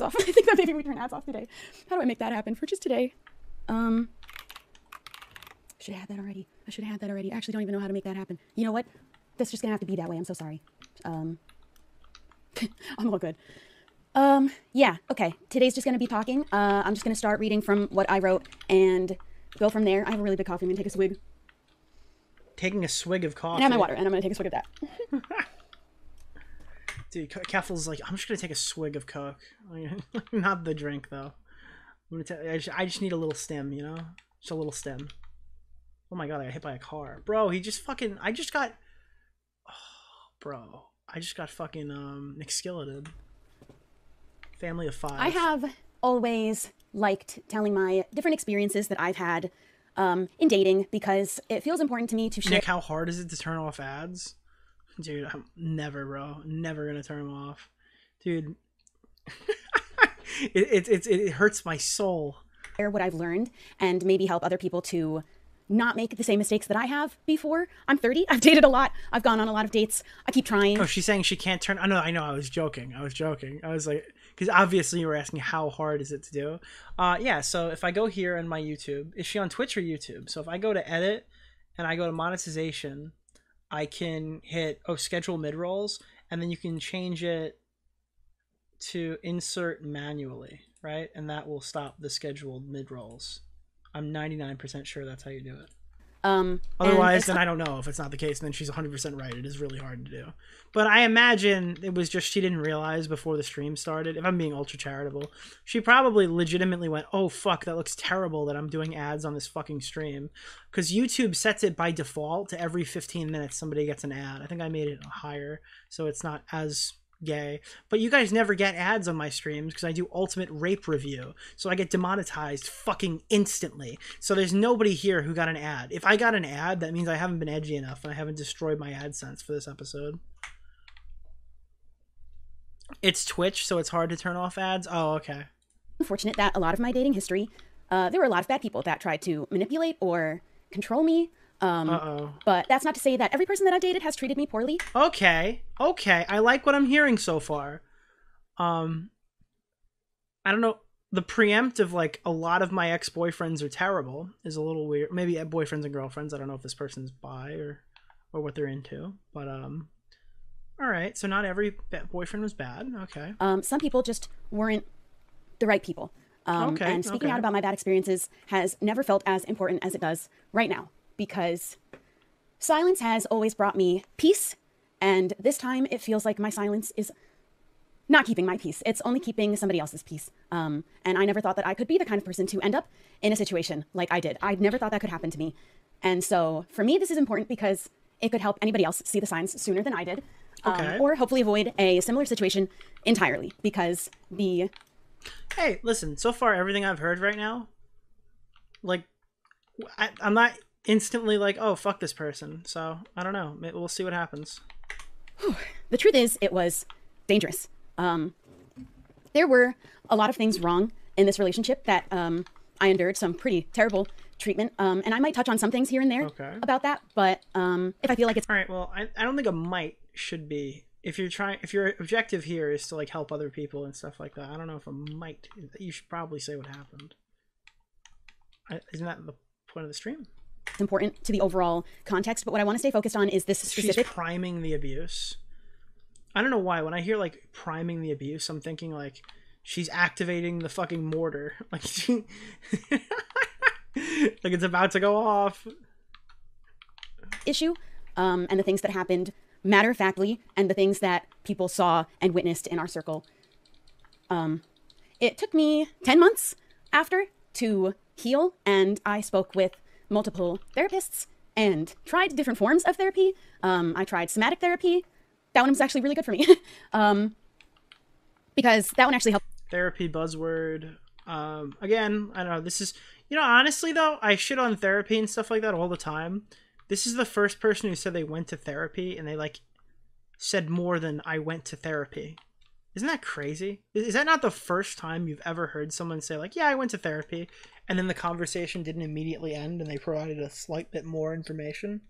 Off. I think that maybe we turn ads off today. How do I make that happen for just today? Um, should have had that already. I should have had that already. I actually don't even know how to make that happen. You know what? That's just gonna have to be that way. I'm so sorry. Um, I'm all good. Um, yeah, okay. Today's just gonna be talking. Uh, I'm just gonna start reading from what I wrote and go from there. I have a really big coffee. I'm gonna take a swig. Taking a swig of coffee? And I have my water, and I'm gonna take a swig of that. Dude, Keffals like, I'm just going to take a swig of Coke. Not the drink, though. I'm gonna I, just, I just need a little stem, you know? Just a little stem. Oh my god, I got hit by a car. Bro, he just fucking... I just got... Oh, bro. I just got fucking um, Nick Skilleted. Family of five. I have always liked telling my different experiences that I've had um, in dating because it feels important to me to share... Nick, how hard is it to turn off ads? Dude, I'm never, bro. Never gonna turn them off, dude. it, it it it hurts my soul. Share what I've learned and maybe help other people to not make the same mistakes that I have before. I'm thirty. I've dated a lot. I've gone on a lot of dates. I keep trying. Oh, she's saying she can't turn. I know. I know. I was joking. I was joking. I was like, because obviously you were asking how hard is it to do. Uh, yeah. So if I go here on my YouTube, is she on Twitch or YouTube? So if I go to edit and I go to monetization. I can hit, oh, schedule mid-rolls, and then you can change it to insert manually, right? And that will stop the scheduled mid-rolls. I'm ninety-nine percent sure that's how you do it. Um, Otherwise, then I don't know if it's not the case, and then she's one hundred percent right. It is really hard to do. But I imagine it was just she didn't realize before the stream started, if I'm being ultra charitable. She probably legitimately went, oh, fuck, that looks terrible that I'm doing ads on this fucking stream. Because YouTube sets it by default to every fifteen minutes somebody gets an ad. I think I made it higher, so it's not as... gay, but you guys never get ads on my streams because I do ultimate rape review, so I get demonetized fucking instantly. So there's nobody here who got an ad. If I got an ad, that means I haven't been edgy enough and I haven't destroyed my AdSense for this episode. It's Twitch, so it's hard to turn off ads. Oh, okay. Unfortunate that a lot of my dating history, uh, there were a lot of bad people that tried to manipulate or control me. Um, Uh-oh. But that's not to say that every person that I've dated has treated me poorly. Okay. Okay. I like what I'm hearing so far. Um, I don't know. The preemptive, like, a lot of my ex-boyfriends are terrible is a little weird. Maybe boyfriends and girlfriends. I don't know if this person's bi or, or what they're into. But, um, all right. So not every boyfriend was bad. Okay. Um, some people just weren't the right people. Um, okay. And speaking okay. out about my bad experiences has never felt as important as it does right now. Because silence has always brought me peace, and this time it feels like my silence is not keeping my peace. It's only keeping somebody else's peace. Um, and I never thought that I could be the kind of person to end up in a situation like I did. I never thought that could happen to me. And so for me, this is important because it could help anybody else see the signs sooner than I did, okay. um, or hopefully avoid a similar situation entirely because the... Hey, listen, so far everything I've heard right now, like, I, I'm not... instantly like, oh, fuck this person. So I don't know. We'll see what happens. The truth is, it was dangerous. Um, there were a lot of things wrong in this relationship that um, I endured some pretty terrible treatment. Um, and I might touch on some things here and there okay. about that. But um, if I feel like it's all right, well, I, I don't think a might should be. If you're trying, if your objective here is to like help other people and stuff like that, I don't know if a might. You should probably say what happened. I, isn't that the point of the stream? It's important to the overall context, but what I want to stay focused on is this specific. She's priming the abuse. I don't know why. When I hear like priming the abuse, I'm thinking like she's activating the fucking mortar, like she, like it's about to go off. Issue, um, and the things that happened matter-of-factly, and the things that people saw and witnessed in our circle. Um, it took me ten months after to heal, and I spoke with multiple therapists and tried different forms of therapy. Um, I tried somatic therapy. That one was actually really good for me um, because that one actually helped. Therapy buzzword. Um, again, I don't know. This is, you know, honestly though, I shit on therapy and stuff like that all the time. This is the first person who said they went to therapy and they like said more than I went to therapy. Isn't that crazy? Is that not the first time you've ever heard someone say like, yeah, I went to therapy, and then the conversation didn't immediately end and they provided a slight bit more information?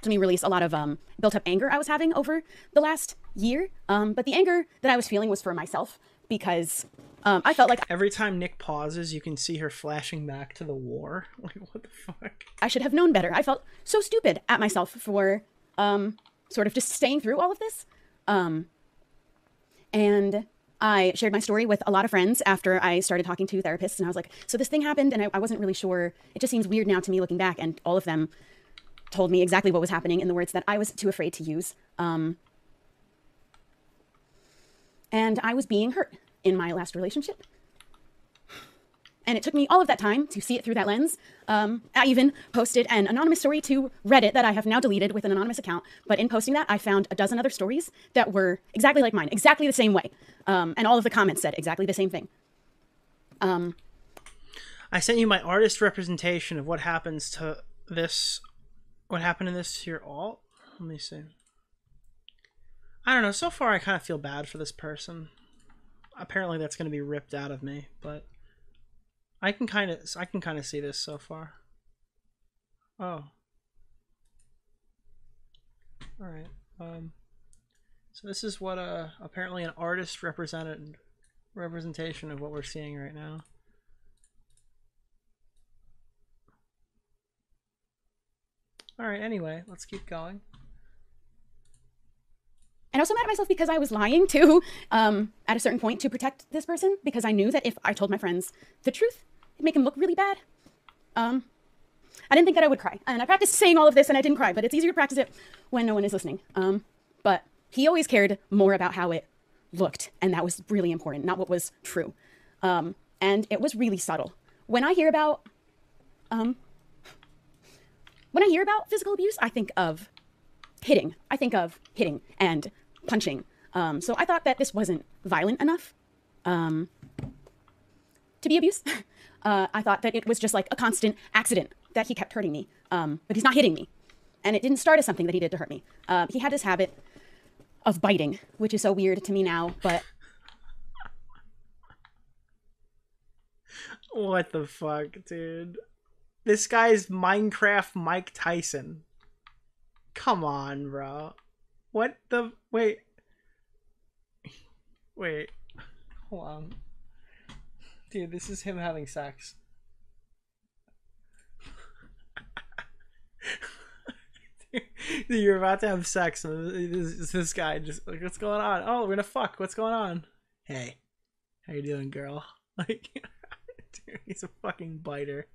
To me, release a lot of um, built up anger I was having over the last year. Um, but the anger that I was feeling was for myself because um, I felt like every time Nick pauses, you can see her flashing back to the war. Like, what the fuck? I should have known better. I felt so stupid at myself for um, sort of just staying through all of this. Um, And I shared my story with a lot of friends after I started talking to therapists. And I was like, so this thing happened and I, I wasn't really sure. It just seems weird now to me looking back. And all of them told me exactly what was happening in the words that I was too afraid to use. Um, and I was being hurt in my last relationship. And it took me all of that time to see it through that lens. Um, I even posted an anonymous story to Reddit that I have now deleted with an anonymous account. But in posting that, I found a dozen other stories that were exactly like mine, exactly the same way. Um, and all of the comments said exactly the same thing. Um, I sent you my artist representation of what happens to this, what happened to this to your alt. Let me see. I don't know. So far, I kind of feel bad for this person. Apparently, that's going to be ripped out of me, but... I can kind of, I can kind of see this so far. Oh. All right. Um, so this is what, uh, apparently an artist represented representation of what we're seeing right now. All right. Anyway, let's keep going. And I was so mad at myself because I was lying too um, at a certain point to protect this person, because I knew that if I told my friends the truth, it'd make him look really bad. Um, I didn't think that I would cry. And I practiced saying all of this and I didn't cry, but it's easier to practice it when no one is listening. Um, but he always cared more about how it looked. And that was really important, not what was true. Um, and it was really subtle. When I hear about, um, when I hear about physical abuse, I think of hitting. I think of hitting and punching. Um, so I thought that this wasn't violent enough um, to be abuse. uh, I thought that it was just like a constant accident that he kept hurting me, um, but he's not hitting me. And it didn't start as something that he did to hurt me. Uh, he had this habit of biting, which is so weird to me now, but. What the fuck, dude? This guy's Minecraft Mike Tyson. Come on, bro. What the, wait. Wait, hold on. Dude, this is him having sex. Dude, you're about to have sex and this, this guy just like, what's going on? Oh, we're gonna fuck, what's going on? Hey, how you doing, girl? Like, dude, he's a fucking biter.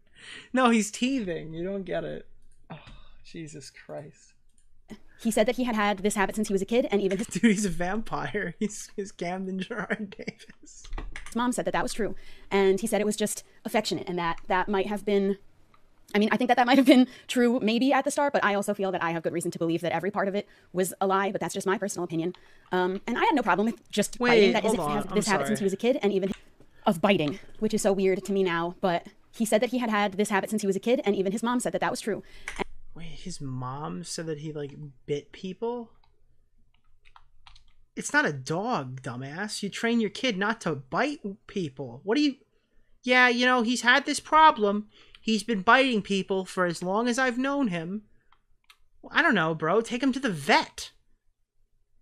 No, he's teething, you don't get it. Oh, Jesus Christ. He said that he had had this habit since he was a kid, and even his- Dude, he's a vampire. He's, he's Camden Gerard Davis. His mom said that that was true. And he said it was just affectionate, and that that might have been, I mean, I think that that might have been true maybe at the start, but I also feel that I have good reason to believe that every part of it was a lie, but that's just my personal opinion. Um, and I had no problem with just Wait, biting. That hold isn't, on. Has this I'm habit sorry. Since he was a kid, and even of biting, which is so weird to me now, but he said that he had had this habit since he was a kid, and even his mom said that that was true. And Wait, his mom said that he, like, bit people? It's not a dog, dumbass. You train your kid not to bite people. What do you... Yeah, you know, he's had this problem. He's been biting people for as long as I've known him. Well, I don't know, bro. Take him to the vet.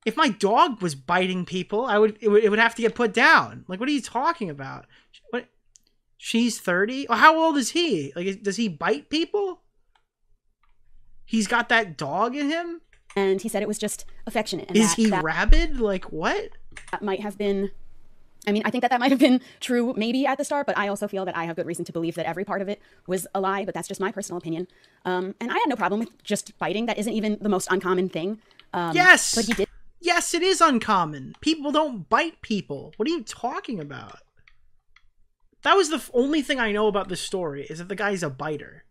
If my dog was biting people, I would it would, it would have to get put down. Like, what are you talking about? What? She's thirty? How old is he? Like, does he bite people? He's got that dog in him? And he said it was just affectionate. And Is that, he that rabid? Like, what? That might have been, I mean, I think that that might have been true maybe at the start, but I also feel that I have good reason to believe that every part of it was a lie, but that's just my personal opinion. Um, and I had no problem with just biting. That isn't even the most uncommon thing. Um, yes! But he did. Yes, it is uncommon. People don't bite people. What are you talking about? That was the only thing I know about this story, is that the guy's a biter.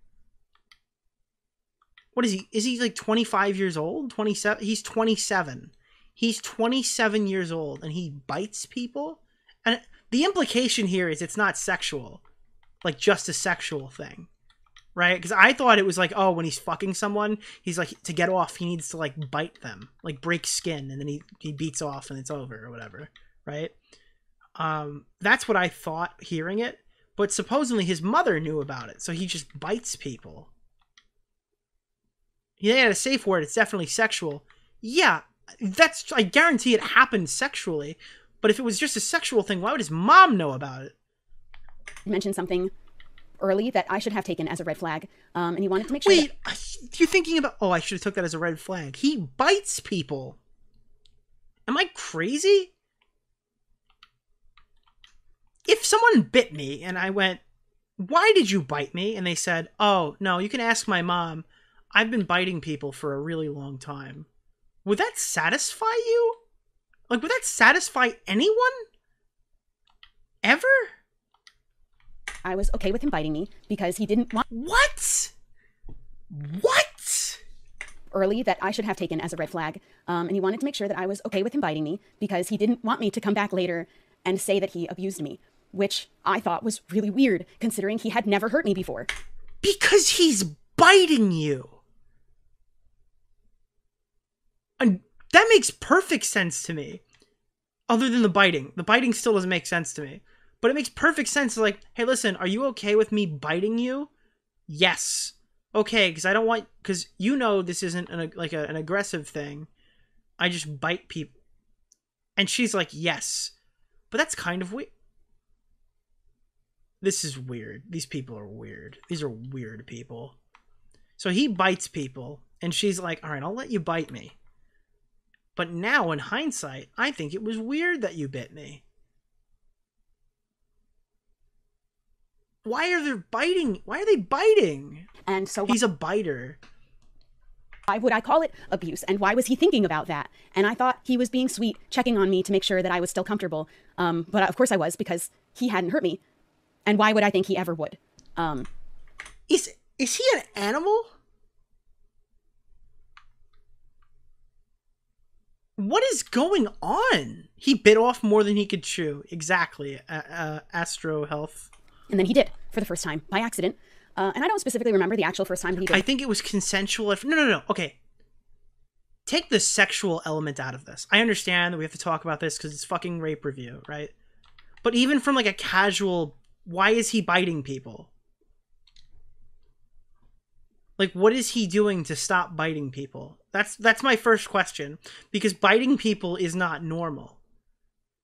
What is he? Is he like twenty-five years old? twenty-seven? He's twenty-seven. He's twenty-seven years old and he bites people? And the implication here is it's not sexual. Like just a sexual thing. Right? Because I thought it was like, oh, when he's fucking someone, he's like, to get off, he needs to like bite them. Like break skin and then he, he beats off and it's over or whatever. Right? Um, that's what I thought hearing it. But supposedly his mother knew about it. So he just bites people. He had a safe word. It's definitely sexual. Yeah, that's. I guarantee it happened sexually. But if it was just a sexual thing, why would his mom know about it? He mentioned something early that I should have taken as a red flag, um, and he wanted to make sure. Wait, that you're thinking about? Oh, I should have took that as a red flag. He bites people. Am I crazy? If someone bit me and I went, "Why did you bite me?" and they said, "Oh no, you can ask my mom. I've been biting people for a really long time." Would that satisfy you? Like, would that satisfy anyone? Ever? I was okay with him biting me because he didn't want- What? What? Early that I should have taken as a red flag. Um, and he wanted to make sure that I was okay with him biting me because he didn't want me to come back later and say that he abused me, which I thought was really weird considering he had never hurt me before. Because he's biting you. And that makes perfect sense to me. Other than the biting. The biting still doesn't make sense to me. But it makes perfect sense. Like, hey, listen, are you okay with me biting you? Yes. Okay, because I don't want... Because you know this isn't an, like a, an aggressive thing. I just bite people. And she's like, yes. But that's kind of weird. This is weird. These people are weird. These are weird people. So he bites people, and she's like, all right, I'll let you bite me. But now, in hindsight, I think it was weird that you bit me. Why are they biting? Why are they biting? And so he's a biter. Why would I call it abuse? And why was he thinking about that? And I thought he was being sweet, checking on me to make sure that I was still comfortable. Um, but of course I was, because he hadn't hurt me. And why would I think he ever would? Um, is is he an animal? What is going on? He bit off more than he could chew. Exactly. Uh, uh, Astro Health. And then he did, for the first time, by accident. Uh, and I don't specifically remember the actual first time that he did. I think it was consensual. If, no, no, no. Okay. Take the sexual element out of this. I understand that we have to talk about this because it's fucking rape review, right? But even from like a casual, why is he biting people? Like, what is he doing to stop biting people? That's that's my first question, because biting people is not normal.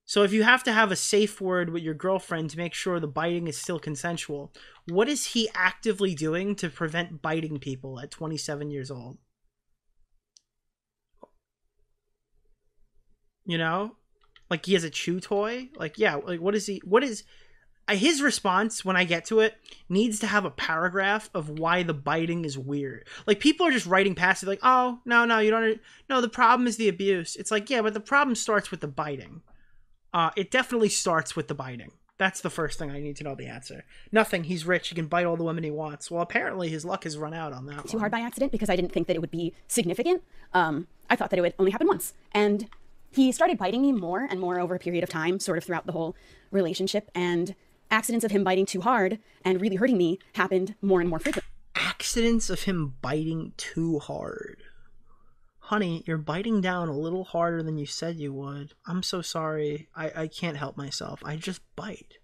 So if you have to have a safe word with your girlfriend to make sure the biting is still consensual, what is he actively doing to prevent biting people at twenty-seven years old? You know? Like, he has a chew toy? Like, yeah, like, what is he... What is... His response, when I get to it, needs to have a paragraph of why the biting is weird. Like, people are just writing past it like, oh, no, no, you don't... No, the problem is the abuse. It's like, yeah, but the problem starts with the biting. Uh, it definitely starts with the biting. That's the first thing I need to know the answer. Nothing. He's rich. He can bite all the women he wants. Well, apparently his luck has run out on that one. Too hard by accident, because I didn't think that it would be significant. Um, I thought that it would only happen once. And he started biting me more and more over a period of time, sort of throughout the whole relationship, and... accidents of him biting too hard and really hurting me happened more and more frequently. Accidents of him biting too hard. Honey, you're biting down a little harder than you said you would. I'm so sorry. I, I can't help myself. I just bite.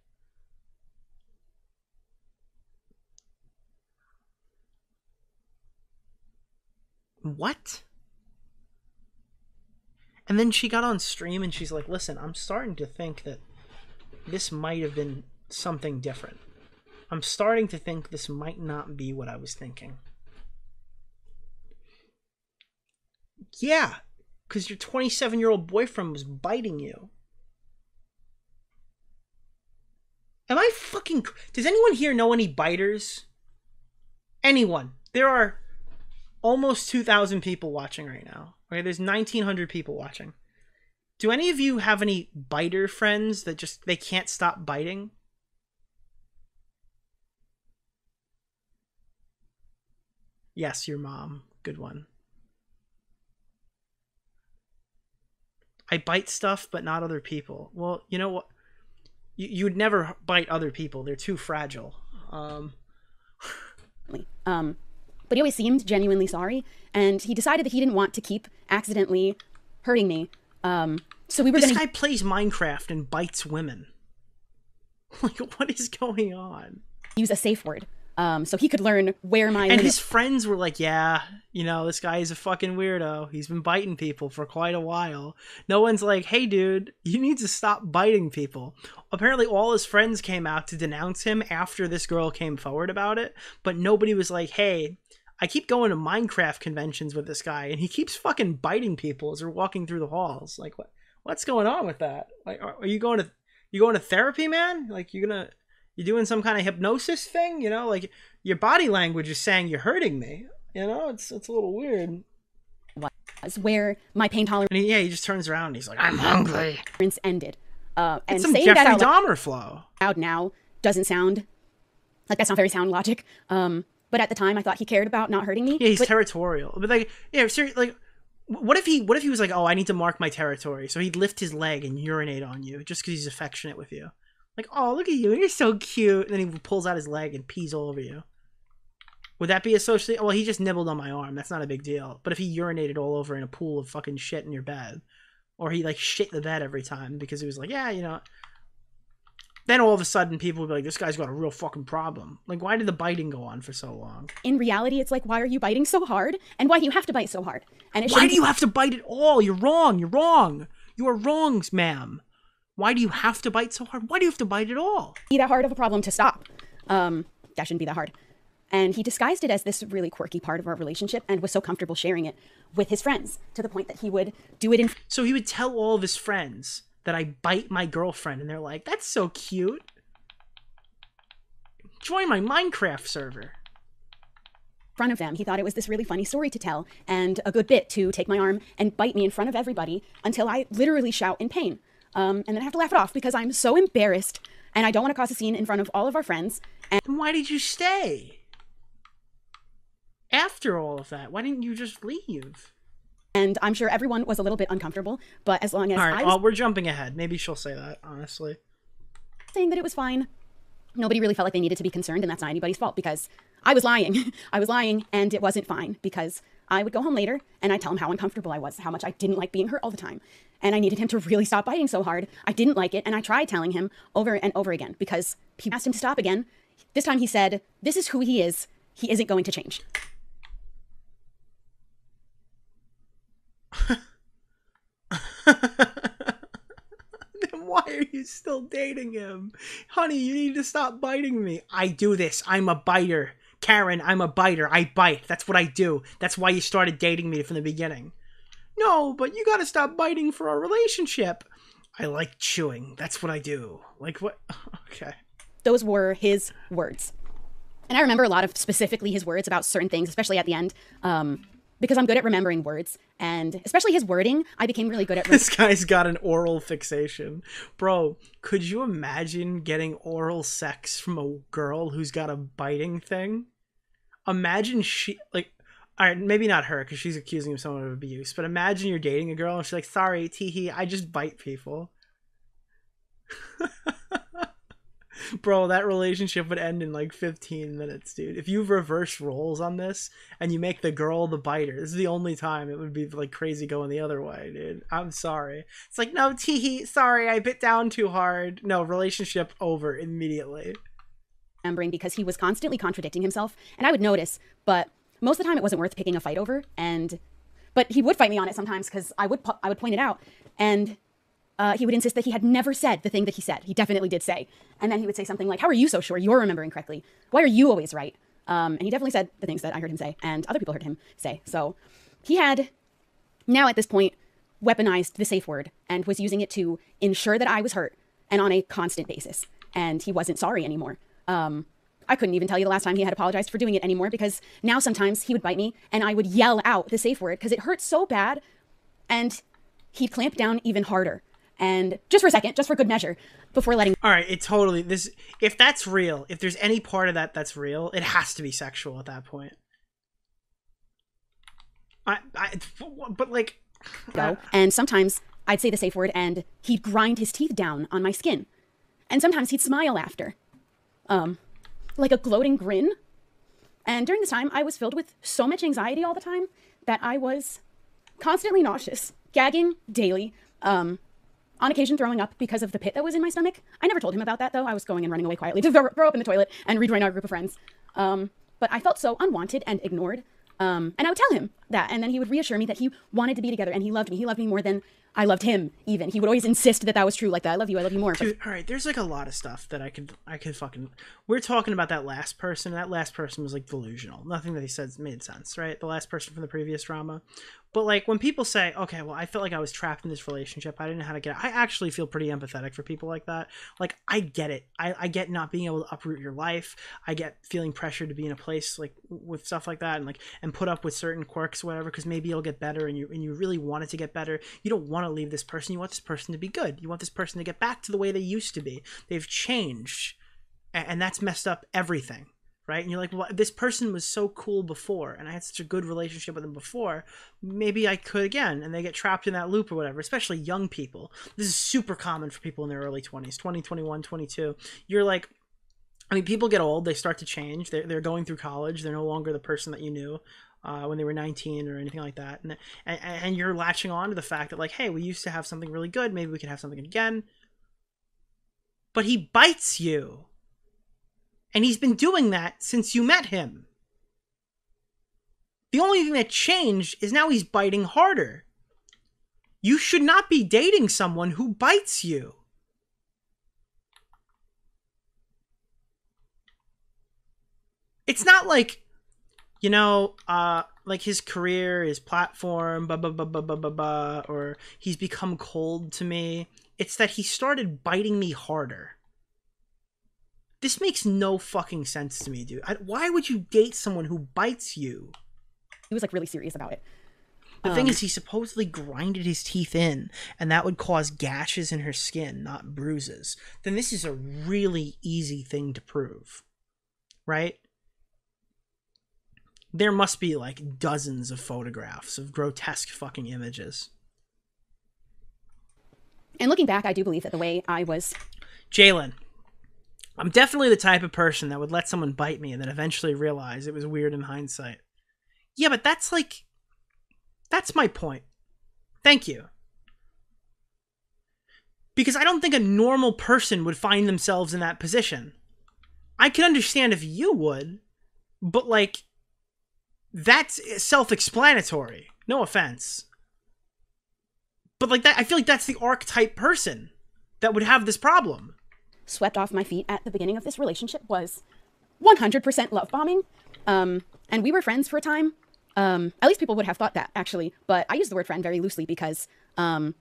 What? And then she got on stream and she's like, listen, I'm starting to think that this might have been something different. I'm starting to think this might not be what I was thinking. Yeah, because your twenty-seven-year-old boyfriend was biting you. Am I fucking... Does anyone here know any biters? Anyone? There are almost two thousand people watching right now. Okay, there's nineteen hundred people watching. Do any of you have any biter friends that just... they can't stop biting? Yes, your mom. Good one. I bite stuff, but not other people. Well, you know what? You, you would never bite other people. They're too fragile. Um. um, but he always seemed genuinely sorry, and he decided that he didn't want to keep accidentally hurting me. Um, so we were This gonna... guy plays Minecraft and bites women. Like, what is going on? Use a safe word. Um, so he could learn where my... And his friends were like, yeah, you know, this guy is a fucking weirdo. He's been biting people for quite a while. No one's like, hey, dude, you need to stop biting people. Apparently all his friends came out to denounce him after this girl came forward about it. But nobody was like, hey, I keep going to Minecraft conventions with this guy and he keeps fucking biting people as we're walking through the halls. Like, what? what's going on with that? Like, are, are you going to... you going to therapy, man? Like, you're going to... you doing some kind of hypnosis thing? You know, like, your body language is saying you're hurting me. You know, it's it's a little weird. Was where my pain tolerance... And he, yeah, he just turns around and he's like, I'm hungry. ...ended. Uh, and it's some saying Jeffrey that out Dahmer flow. Out now doesn't sound... like, that's not very sound logic. Um, but at the time, I thought he cared about not hurting me. Yeah, he's but territorial. But, like, yeah, seriously, like... What if he What if he was like, oh, I need to mark my territory. So he'd lift his leg and urinate on you just because he's affectionate with you. Like, oh, look at you, you're so cute. And then he pulls out his leg and pees all over you. Would that be a socially... Well, he just nibbled on my arm. That's not a big deal. But if he urinated all over in a pool of fucking shit in your bed, or he, like, shit the bed every time because he was like, yeah, you know... Then all of a sudden, people would be like, this guy's got a real fucking problem. Like, why did the biting go on for so long? In reality, it's like, why are you biting so hard? And why do you have to bite so hard? And it why do you have to bite at all? You're wrong. You're wrong. You are wrong, ma'am. Why do you have to bite so hard? Why do you have to bite at all? Be that hard of a problem to stop. Um, that shouldn't be that hard. And he disguised it as this really quirky part of our relationship and was so comfortable sharing it with his friends to the point that he would do it in... So he would tell all of his friends that I bite my girlfriend and they're like, that's so cute. Join my Minecraft server. front of them. He thought it was this really funny story to tell and a good bit to take my arm and bite me in front of everybody until I literally shout in pain. Um, and then I have to laugh it off because I'm so embarrassed and I don't want to cause a scene in front of all of our friends. And, and why did you stay? After all of that, why didn't you just leave? And I'm sure everyone was a little bit uncomfortable, but as long as all right, I was- oh, we're jumping ahead. Maybe she'll say that, honestly. Saying that it was fine. Nobody really felt like they needed to be concerned, and that's not anybody's fault because I was lying. I was lying, and it wasn't fine because I would go home later and I'd tell him how uncomfortable I was, how much I didn't like being hurt all the time. And I needed him to really stop biting so hard. I didn't like it, and I tried telling him over and over again because he asked him to stop again. This time he said, "This is who he is. He isn't going to change." Then why are you still dating him? Honey, you need to stop biting me. I do this. I'm a biter. Karen, I'm a biter. I bite. That's what I do. That's why you started dating me from the beginning. No, but you gotta stop biting for our relationship. I like chewing. That's what I do. Like what? Okay. Those were his words. And I remember a lot of specifically his words about certain things, especially at the end. Um... Because I'm good at remembering words, and especially his wording, I became really good at- This guy's got an oral fixation. Bro, could you imagine getting oral sex from a girl who's got a biting thing? Imagine she, like, all right, maybe not her, because she's accusing him of someone of abuse, but imagine you're dating a girl, and she's like, sorry, teehee, I just bite people. Bro, that relationship would end in like fifteen minutes, dude. If you reverse roles on this and you make the girl the biter, this is the only time it would be like crazy going the other way, dude. I'm sorry. It's like, no, teehee, sorry, I bit down too hard. No, relationship over immediately. Remembering because he was constantly contradicting himself, and I would notice, but most of the time it wasn't worth picking a fight over, and, but he would fight me on it sometimes because I would, I would point it out, and Uh, he would insist that he had never said the thing that he said. He definitely did say. And then he would say something like, how are you so sure you're remembering correctly? Why are you always right? Um, and he definitely said the things that I heard him say and other people heard him say. So he had now at this point weaponized the safe word and was using it to ensure that I was hurt and on a constant basis. And he wasn't sorry anymore. Um, I couldn't even tell you the last time he had apologized for doing it anymore because now sometimes he would bite me and I would yell out the safe word because it hurt so bad. And he'd clamp down even harder. And just for a second, just for good measure, before letting... All right, it totally... This, if that's real, if there's any part of that that's real, it has to be sexual at that point. I, I, but like... Go. And sometimes I'd say the safe word and he'd grind his teeth down on my skin. And sometimes he'd smile after. Um, like a gloating grin. And during this time, I was filled with so much anxiety all the time that I was constantly nauseous, gagging daily, um... on occasion throwing up because of the pit that was in my stomach. I never told him about that though. I was going and running away quietly to throw up in the toilet and rejoin our group of friends. Um, but I felt so unwanted and ignored. Um, and I would tell him that. And then he would reassure me that he wanted to be together and he loved me. He loved me more than I loved him even. He would always insist that that was true. Like that, I love you, I love you more. Dude, all right, there's like a lot of stuff that I could, I could fucking, we're talking about that last person. That last person was like delusional. Nothing that he said made sense, right? The last person from the previous drama. But like when people say, okay, well, I felt like I was trapped in this relationship. I didn't know how to get out. I actually feel pretty empathetic for people like that. Like I get it. I, I get not being able to uproot your life. I get feeling pressure to be in a place like with stuff like that and like, and put up with certain quirks, whatever, because maybe it'll get better and you, and you really want it to get better. You don't want to leave this person. You want this person to be good. You want this person to get back to the way they used to be. They've changed and, and that's messed up everything. Right? And you're like, well, this person was so cool before and I had such a good relationship with them before. Maybe I could again. And they get trapped in that loop or whatever, especially young people. This is super common for people in their early twenties, twenty, twenty-one, twenty-two. You're like, I mean, people get old. They start to change. They're, they're going through college. They're no longer the person that you knew uh, when they were nineteen or anything like that. And, and, and you're latching on to the fact that like, hey, we used to have something really good. Maybe we could have something again. But he bites you. And he's been doing that since you met him. The only thing that changed is now he's biting harder. You should not be dating someone who bites you. It's not like, you know, uh, like his career, his platform, blah, blah, blah, blah, blah, blah, blah, or he's become cold to me. It's that he started biting me harder. This makes no fucking sense to me, dude. I, why would you date someone who bites you? He was like really serious about it. The um, thing is, he supposedly grinded his teeth in, and that would cause gashes in her skin, not bruises. Then this is a really easy thing to prove, right? There must be like dozens of photographs of grotesque fucking images. And looking back, I do believe that the way I was... Jalen, I'm definitely the type of person that would let someone bite me and then eventually realize it was weird in hindsight. Yeah, but that's like... That's my point. Thank you. Because I don't think a normal person would find themselves in that position. I can understand if you would, but like... That's self-explanatory. No offense. But like that, I feel like that's the archetype person that would have this problem. Swept off my feet at the beginning of this relationship was one hundred percent love bombing. Um, and we were friends for a time. Um, at least people would have thought that, actually. But I use the word friend very loosely because um,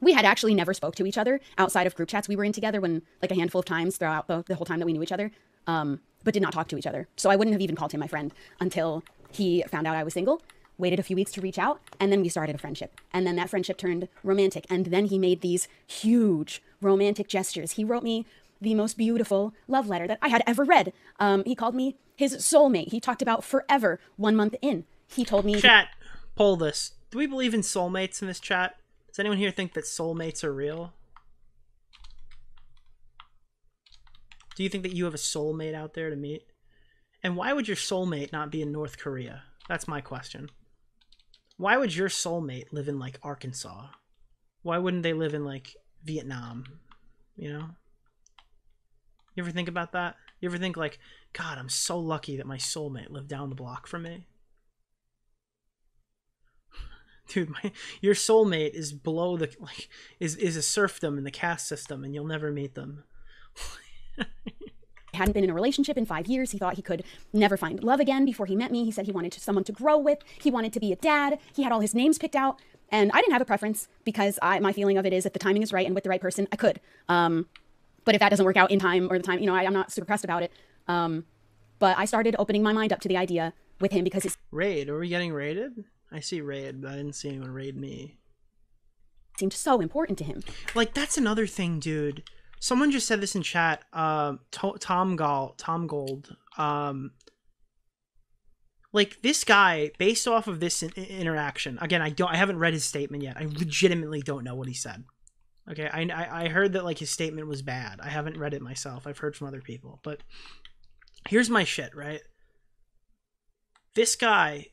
we had actually never spoke to each other outside of group chats we were in together when like a handful of times throughout the, the whole time that we knew each other, um, but did not talk to each other. So I wouldn't have even called him my friend until... He found out I was single, waited a few weeks to reach out, and then we started a friendship. And then that friendship turned romantic. And then he made these huge romantic gestures. He wrote me the most beautiful love letter that I had ever read. Um, he called me his soulmate. He talked about forever one month in. He told me... Chat, poll this. Do we believe in soulmates in this chat? Does anyone here think that soulmates are real? Do you think that you have a soulmate out there to meet? And why would your soulmate not be in North Korea? That's my question. Why would your soulmate live in, like, Arkansas? Why wouldn't they live in, like, Vietnam? You know? You ever think about that? You ever think, like, God, I'm so lucky that my soulmate lived down the block from me? Dude, my, your soulmate is below the, like, is, is a serfdom in the caste system, and you'll never meet them. Hadn't been in a relationship in five years. He thought he could never find love again before he met me. He said he wanted to, someone to grow with. He wanted to be a dad. He had all his names picked out. And I didn't have a preference because I, my feeling of it is if the timing is right and with the right person, I could. Um, but if that doesn't work out in time or the time, you know, I, I'm not super pressed about it. Um, but I started opening my mind up to the idea with him because it's... Raid? Are we getting raided? I see raid, but I didn't see anyone raid me. Seemed so important to him. Like, that's another thing, dude. Someone just said this in chat, uh, Tom Gold, Tom Gold, um, like this guy, based off of this in interaction, again, I don't, I haven't read his statement yet. I legitimately don't know what he said. Okay. I, I heard that like his statement was bad. I haven't read it myself. I've heard from other people, but here's my shit, right? This guy,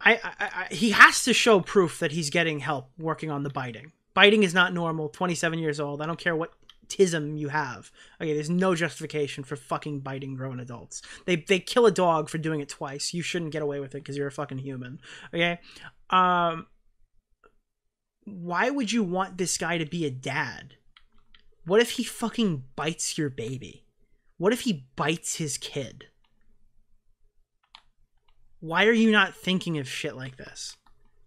I, I, I he has to show proof that he's getting help working on the biting. Biting is not normal. twenty-seven years old. I don't care what tism you have. Okay, there's no justification for fucking biting grown adults. They they kill a dog for doing it twice. You shouldn't get away with it because you're a fucking human. Okay? Um, why would you want this guy to be a dad? What if he fucking bites your baby? What if he bites his kid? Why are you not thinking of shit like this?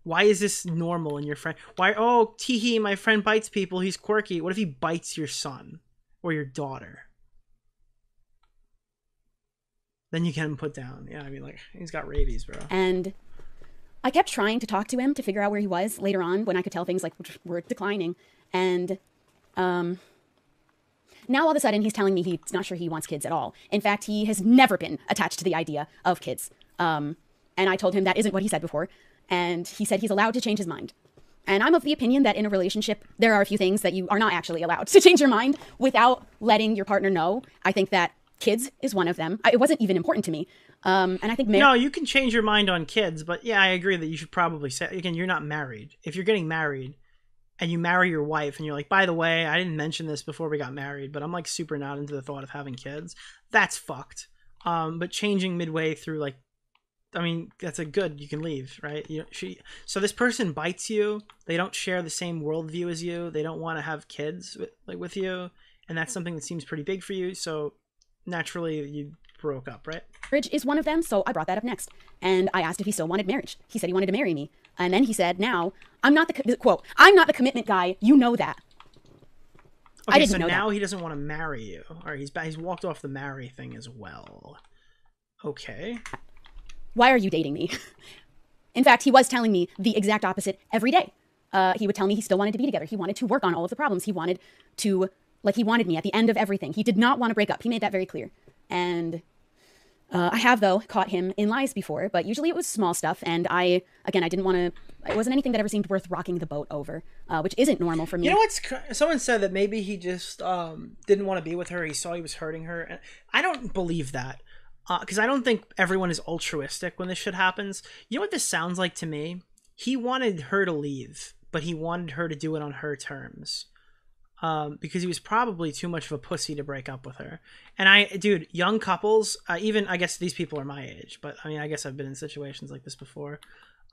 Why is this normal in your friend? Why? Oh, teehee, my friend bites people. He's quirky. What if he bites your son or your daughter? Then you get him put down. Yeah, I mean, like, he's got rabies, bro. And I kept trying to talk to him to figure out where he was later on when I could tell things, like, were declining. And um, now all of a sudden he's telling me he's not sure he wants kids at all. In fact, he has never been attached to the idea of kids. Um, and I told him that isn't what he said before. And he said he's allowed to change his mind. And I'm of the opinion that in a relationship, there are a few things that you are not actually allowed to change your mind without letting your partner know. I think that kids is one of them. I, it wasn't even important to me. Um, and I think... No, you can change your mind on kids, but yeah, I agree that you should probably say... Again, you're not married. If you're getting married and you marry your wife and you're like, by the way, I didn't mention this before we got married, but I'm like super not into the thought of having kids. That's fucked. Um, but changing midway through like... I mean, that's a good, you can leave, right? You know, she, so this person bites you. They don't share the same worldview as you. They don't want to have kids with, like, with you. And that's something that seems pretty big for you. So naturally you broke up, right? Marriage is one of them. So I brought that up next. And I asked if he still wanted marriage. He said he wanted to marry me. And then he said, now I'm not the, quote, I'm not the commitment guy. You know that. Okay, I didn't so know now that. He doesn't want to marry you. All right, he's he's walked off the marry thing as well. Okay. Why are you dating me? In fact, he was telling me the exact opposite every day. Uh, he would tell me he still wanted to be together. He wanted to work on all of the problems. He wanted to, like, he wanted me at the end of everything. He did not want to break up. He made that very clear. And uh, I have, though, caught him in lies before, but usually it was small stuff. And I, again, I didn't want to, it wasn't anything that ever seemed worth rocking the boat over, uh, which isn't normal for me. You know what's, someone said that maybe he just um, didn't want to be with her. He saw he was hurting her. And I don't believe that. Because uh, I don't think everyone is altruistic when this shit happens. You know what this sounds like to me? He wanted her to leave, but he wanted her to do it on her terms. Um, because he was probably too much of a pussy to break up with her. And I, dude, young couples, uh, even, I guess these people are my age, but I mean, I guess I've been in situations like this before.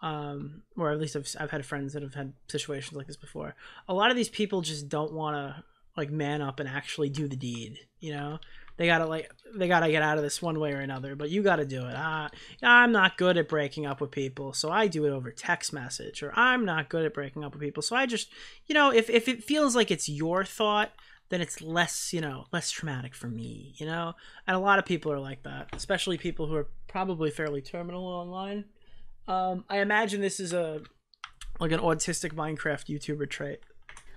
Um, or at least I've, I've had friends that have had situations like this before. A lot of these people just don't want to, like, man up and actually do the deed, you know? They gotta like, they gotta get out of this one way or another. But you gotta do it. Ah, I'm not good at breaking up with people, so I do it over text message. Or I'm not good at breaking up with people, so I just, you know, if if it feels like it's your thought, then it's less, you know, less traumatic for me, you know. And a lot of people are like that, especially people who are probably fairly terminal online. Um, I imagine this is a like an autistic Minecraft YouTuber trait.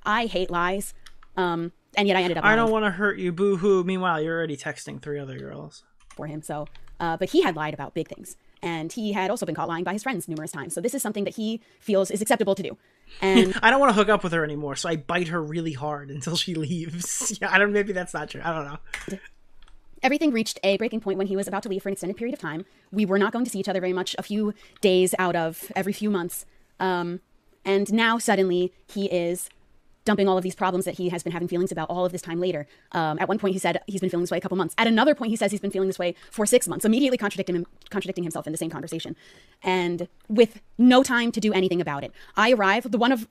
I hate lies. Um. And yet I ended up lying. I don't want to hurt you, boo-hoo. Meanwhile, you're already texting three other girls. For him, so. Uh, but he had lied about big things. And he had also been caught lying by his friends numerous times. So this is something that he feels is acceptable to do. And I don't want to hook up with her anymore, so I bite her really hard until she leaves. Yeah, I don't, maybe that's not true. I don't know. Everything reached a breaking point when he was about to leave for an extended period of time. We were not going to see each other very much, a few days out of every few months. Um, and now, suddenly, he is dumping all of these problems that he has been having feelings about all of this time later. Um, at one point, he said he's been feeling this way a couple months. At another point, he says he's been feeling this way for six months, immediately contradicting him, contradicting himself in the same conversation. And with no time to do anything about it. I arrived, the one of,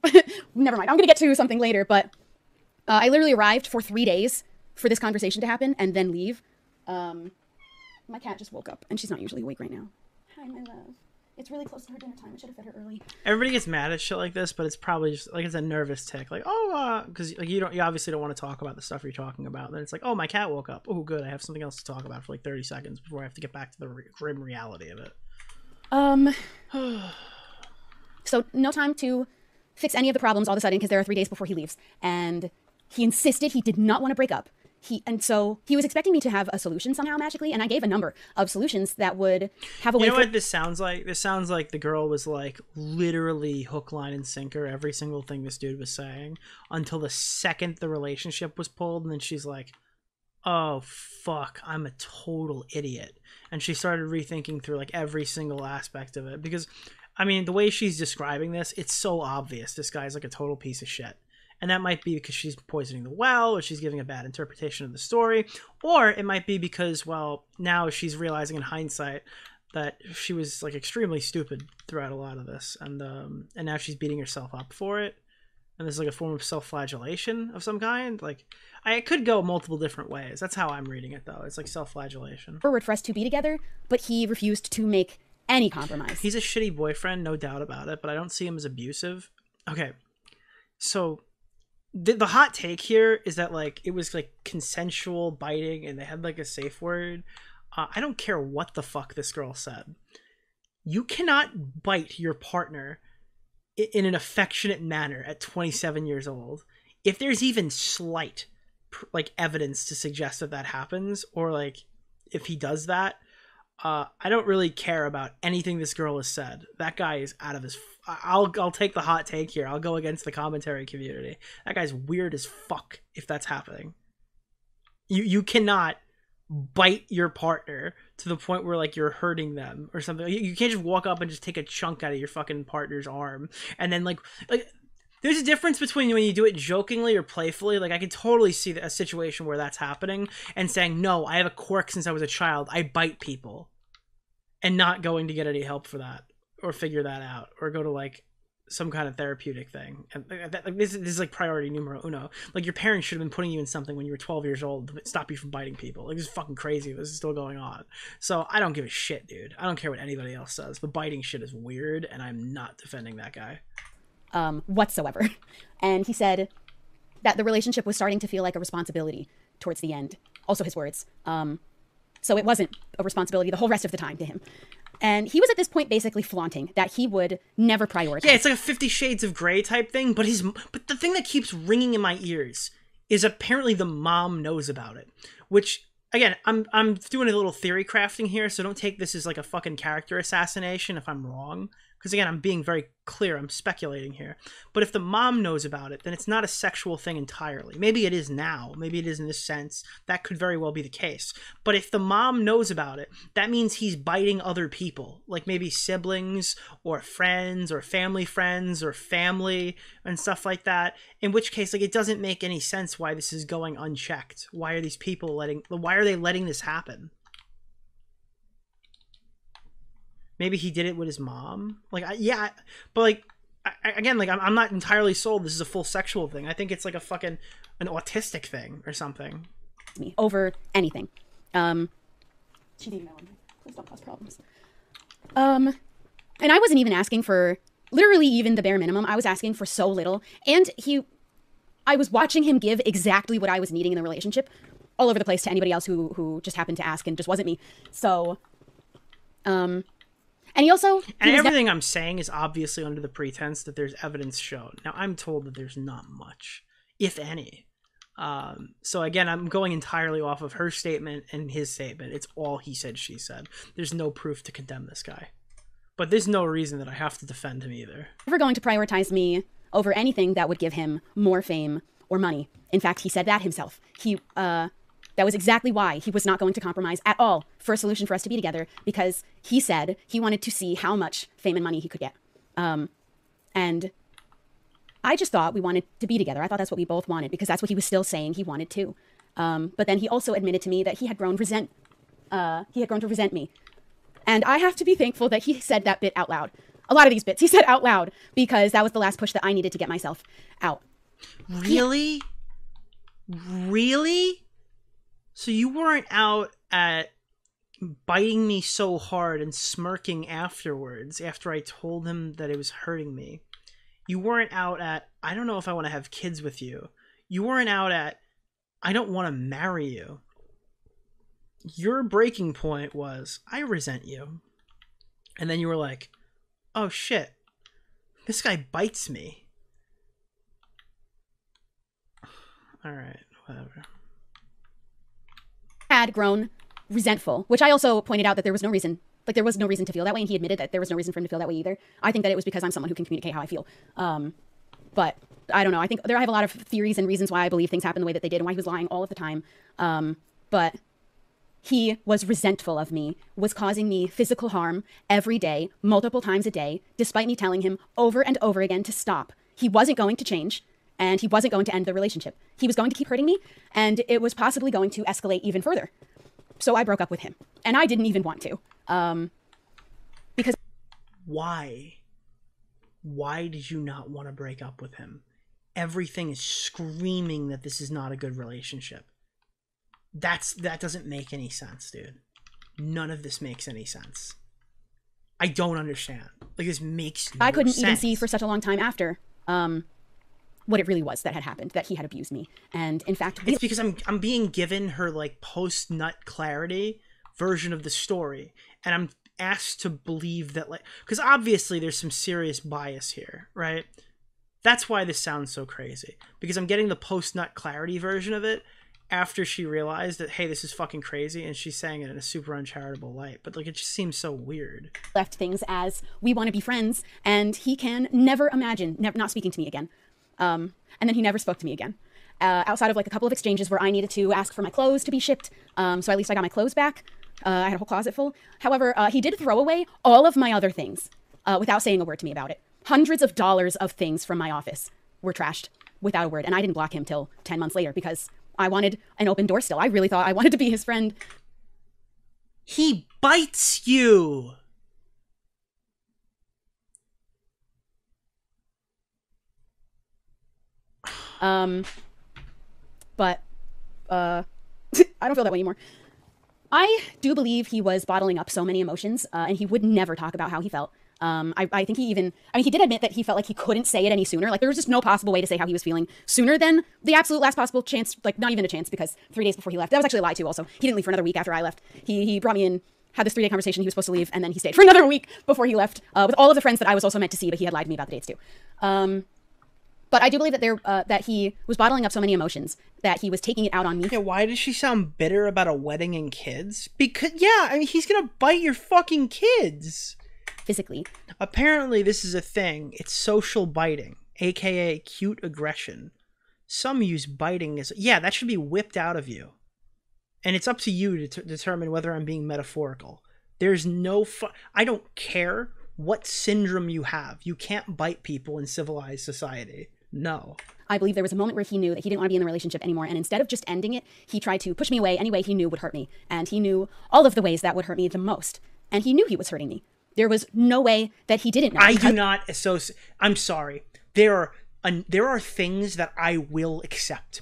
never mind, I'm gonna get to something later, but uh, I literally arrived for three days for this conversation to happen and then leave. Um, my cat just woke up and she's not usually awake right now. Hi, my love. It's really close to her dinner time. I should have fed her early. Everybody gets mad at shit like this, but it's probably just like it's a nervous tick. Like, oh, because uh, like you don't, you obviously don't want to talk about the stuff you're talking about. Then it's like, oh, my cat woke up. Oh, good, I have something else to talk about for like thirty seconds before I have to get back to the re grim reality of it. Um. So no time to fix any of the problems all of a sudden because there are three days before he leaves, and he insisted he did not want to break up. He, and so he was expecting me to have a solution somehow magically, and I gave a number of solutions that would have a way. You know what this sounds like? This sounds like the girl was like literally hook, line, and sinker every single thing this dude was saying until the second the relationship was pulled, and then she's like, oh fuck, I'm a total idiot. And she started rethinking through like every single aspect of it, because I mean the way she's describing this, it's so obvious this guy's like a total piece of shit. And that might be because she's poisoning the well, or she's giving a bad interpretation of the story. Or it might be because, well, now she's realizing in hindsight that she was, like, extremely stupid throughout a lot of this. And um, and now she's beating herself up for it. And there's, like, a form of self-flagellation of some kind. Like, I, it could go multiple different ways. That's how I'm reading it, though. It's, like, self-flagellation. Forward for us to be together, but he refused to make any compromise. He's a shitty boyfriend, no doubt about it, but I don't see him as abusive. Okay, so The, the hot take here is that like it was like consensual biting and they had like a safe word. Uh, I don't care what the fuck this girl said. You cannot bite your partner in, in an affectionate manner at twenty-seven years old. If there's even slight like evidence to suggest that that happens, or like if he does that, uh, I don't really care about anything this girl has said. That guy is out of his fucking mind. I'll I'll take the hot take here. I'll go against the commentary community. That guy's weird as fuck if that's happening. You you cannot bite your partner to the point where like you're hurting them or something. You, you can't just walk up and just take a chunk out of your fucking partner's arm and then like like there's a difference between when you do it jokingly or playfully. Like I can totally see a situation where that's happening and saying, "No, I have a quirk since I was a child. I bite people," and not going to get any help for that, or figure that out, or go to like some kind of therapeutic thing. And that, like, this, this is like priority numero uno. Like your parents should have been putting you in something when you were twelve years old to stop you from biting people. Like this is fucking crazy. This is still going on. So I don't give a shit, dude. I don't care what anybody else says. The biting shit is weird, and I'm not defending that guy. Um, whatsoever. And he said, that the relationship was starting to feel like a responsibility towards the end. Also his words. Um, so it wasn't a responsibility the whole rest of the time to him. And he was at this point basically flaunting that he would never prioritize. Yeah, it's like a Fifty Shades of Grey type thing. But his, but the thing that keeps ringing in my ears is apparently the mom knows about it. Which, again, I'm I'm doing a little theory crafting here, so don't take this as like a fucking character assassination if I'm wrong. Because again, I'm being very clear. I'm speculating here. But if the mom knows about it, then it's not a sexual thing entirely. Maybe it is now. Maybe it is in this sense. That could very well be the case. But if the mom knows about it, that means he's biting other people. Like maybe siblings or friends or family friends or family and stuff like that. In which case, like, it doesn't make any sense why this is going unchecked. Why are these people letting... Why are they letting this happen? Maybe he did it with his mom. Like, I, yeah, but like, I, again, like, I'm, I'm not entirely sold. This is a full sexual thing. I think it's like a fucking, an autistic thing or something. Me over anything. Um, she didn't know. Please don't cause problems. Um, and I wasn't even asking for literally even the bare minimum. I was asking for so little. And he, I was watching him give exactly what I was needing in the relationship all over the place to anybody else who, who just happened to ask and just wasn't me. So, um... And he also... He and everything I'm saying is obviously under the pretense that there's evidence shown. Now, I'm told that there's not much, if any. Um, so again, I'm going entirely off of her statement and his statement. It's all he said, she said. There's no proof to condemn this guy. But there's no reason that I have to defend him either. Never going to prioritize me over anything that would give him more fame or money. In fact, he said that himself. He... uh That was exactly why he was not going to compromise at all for a solution for us to be together, because he said he wanted to see how much fame and money he could get. Um, and I just thought we wanted to be together. I thought that's what we both wanted, because that's what he was still saying he wanted to. Um, but then he also admitted to me that he had grown resent. Uh, he had grown to resent me. And I have to be thankful that he said that bit out loud. A lot of these bits he said out loud, because that was the last push that I needed to get myself out. Really? Yeah. Really? So you weren't out at biting me so hard and smirking afterwards, after I told him that it was hurting me. You weren't out at, I don't know if I want to have kids with you. You weren't out at, I don't want to marry you. Your breaking point was, I resent you. And then you were like, oh shit, this guy bites me. All right, whatever. Had grown resentful, which I also pointed out that there was no reason, like there was no reason to feel that way, and he admitted that there was no reason for him to feel that way either. I think that it was because I'm someone who can communicate how I feel. Um, but I don't know. I think there I have a lot of theories and reasons why I believe things happened the way that they did and why he was lying all of the time. Um, but he was resentful of me, was causing me physical harm every day, multiple times a day, despite me telling him over and over again to stop. He wasn't going to change. And he wasn't going to end the relationship. He was going to keep hurting me, and it was possibly going to escalate even further. So I broke up with him, and I didn't even want to. Um, because why? Why did you not want to break up with him? Everything is screaming that this is not a good relationship. That's that doesn't make any sense, dude. None of this makes any sense. I don't understand. Like, this makes no I couldn't sense. even see for such a long time after. Um, what it really was that had happened, that he had abused me. And in fact, it's because I'm, I'm being given her like post nut clarity version of the story. And I'm asked to believe that, like, cause obviously there's some serious bias here, right? That's why this sounds so crazy, because I'm getting the post nut clarity version of it after she realized that, hey, this is fucking crazy. And she's saying it in a super uncharitable light, but like, it just seems so weird. Left things as, we want to be friends, and he can never imagine ne- not speaking to me again. Um, and then he never spoke to me again, uh, outside of like a couple of exchanges where I needed to ask for my clothes to be shipped. Um, so at least I got my clothes back. Uh, I had a whole closet full. However, uh, he did throw away all of my other things, uh, without saying a word to me about it. Hundreds of dollars of things from my office were trashed without a word. And I didn't block him till ten months later, because I wanted an open door still. I really thought I wanted to be his friend. He bites you. Um, but, uh, I don't feel that way anymore. I do believe he was bottling up so many emotions, uh, and he would never talk about how he felt. Um, I, I think he even, I mean, he did admit that he felt like he couldn't say it any sooner. Like, there was just no possible way to say how he was feeling sooner than the absolute last possible chance, like, not even a chance, because three days before he left, that was actually a lie, too, also. He didn't leave for another week after I left. He, he brought me in, had this three-day conversation, he was supposed to leave, and then he stayed for another week before he left, uh, with all of the friends that I was also meant to see, but he had lied to me about the dates, too. Um, but I do believe that there, uh, that he was bottling up so many emotions that he was taking it out on me. Okay, why does she sound bitter about a wedding and kids? Because, yeah, I mean, he's gonna bite your fucking kids. Physically. Apparently this is a thing. It's social biting, aka cute aggression. Some use biting as, yeah, that should be whipped out of you. And it's up to you to t determine whether I'm being metaphorical. There's no fu I don't care what syndrome you have. You can't bite people in civilized society. No. I believe there was a moment where he knew that he didn't want to be in the relationship anymore, and instead of just ending it, he tried to push me away any way he knew would hurt me. And he knew all of the ways that would hurt me the most. And he knew he was hurting me. There was no way that he didn't know. I do not associate. I'm sorry. There are uh, there are things that I will accept.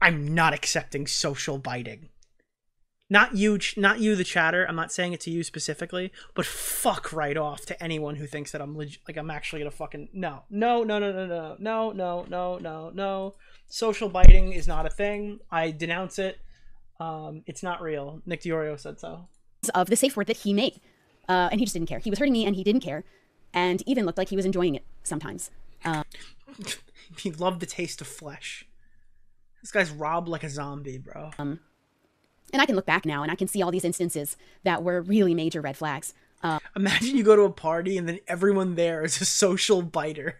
I'm not accepting social biting. Not you, not you, the chatter. I'm not saying it to you specifically, but fuck right off to anyone who thinks that I'm leg like I'm actually gonna fucking no, no, no, no, no, no, no, no, no, no, no. Social biting is not a thing. I denounce it. Um, it's not real. Nick DeOrio said so. Of the safe word that he made. Uh, and he just didn't care. He was hurting me, and he didn't care, and even looked like he was enjoying it sometimes. Uh, he loved the taste of flesh. This guy's robbed like a zombie, bro. Um, and I can look back now, and I can see all these instances that were really major red flags. Uh, Imagine you go to a party, and then everyone there is a social biter.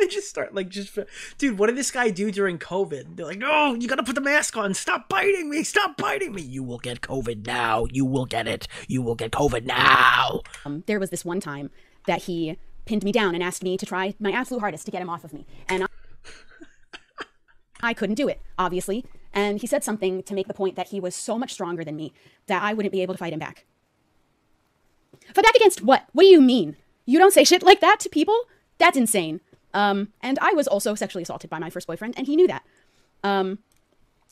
They just start like just dude, what did this guy do during COVID? They're like, oh, you gotta put the mask on, stop biting me, stop biting me, you will get COVID now, you will get it, you will get COVID now. Um there was this one time that he pinned me down and asked me to try my absolute hardest to get him off of me, and I, I couldn't do it, obviously, and he said something to make the point that he was so much stronger than me that I wouldn't be able to fight him back. Fight back against what? What do you mean? You don't say shit like that to people? That's insane. Um, and I was also sexually assaulted by my first boyfriend, and he knew that. Um,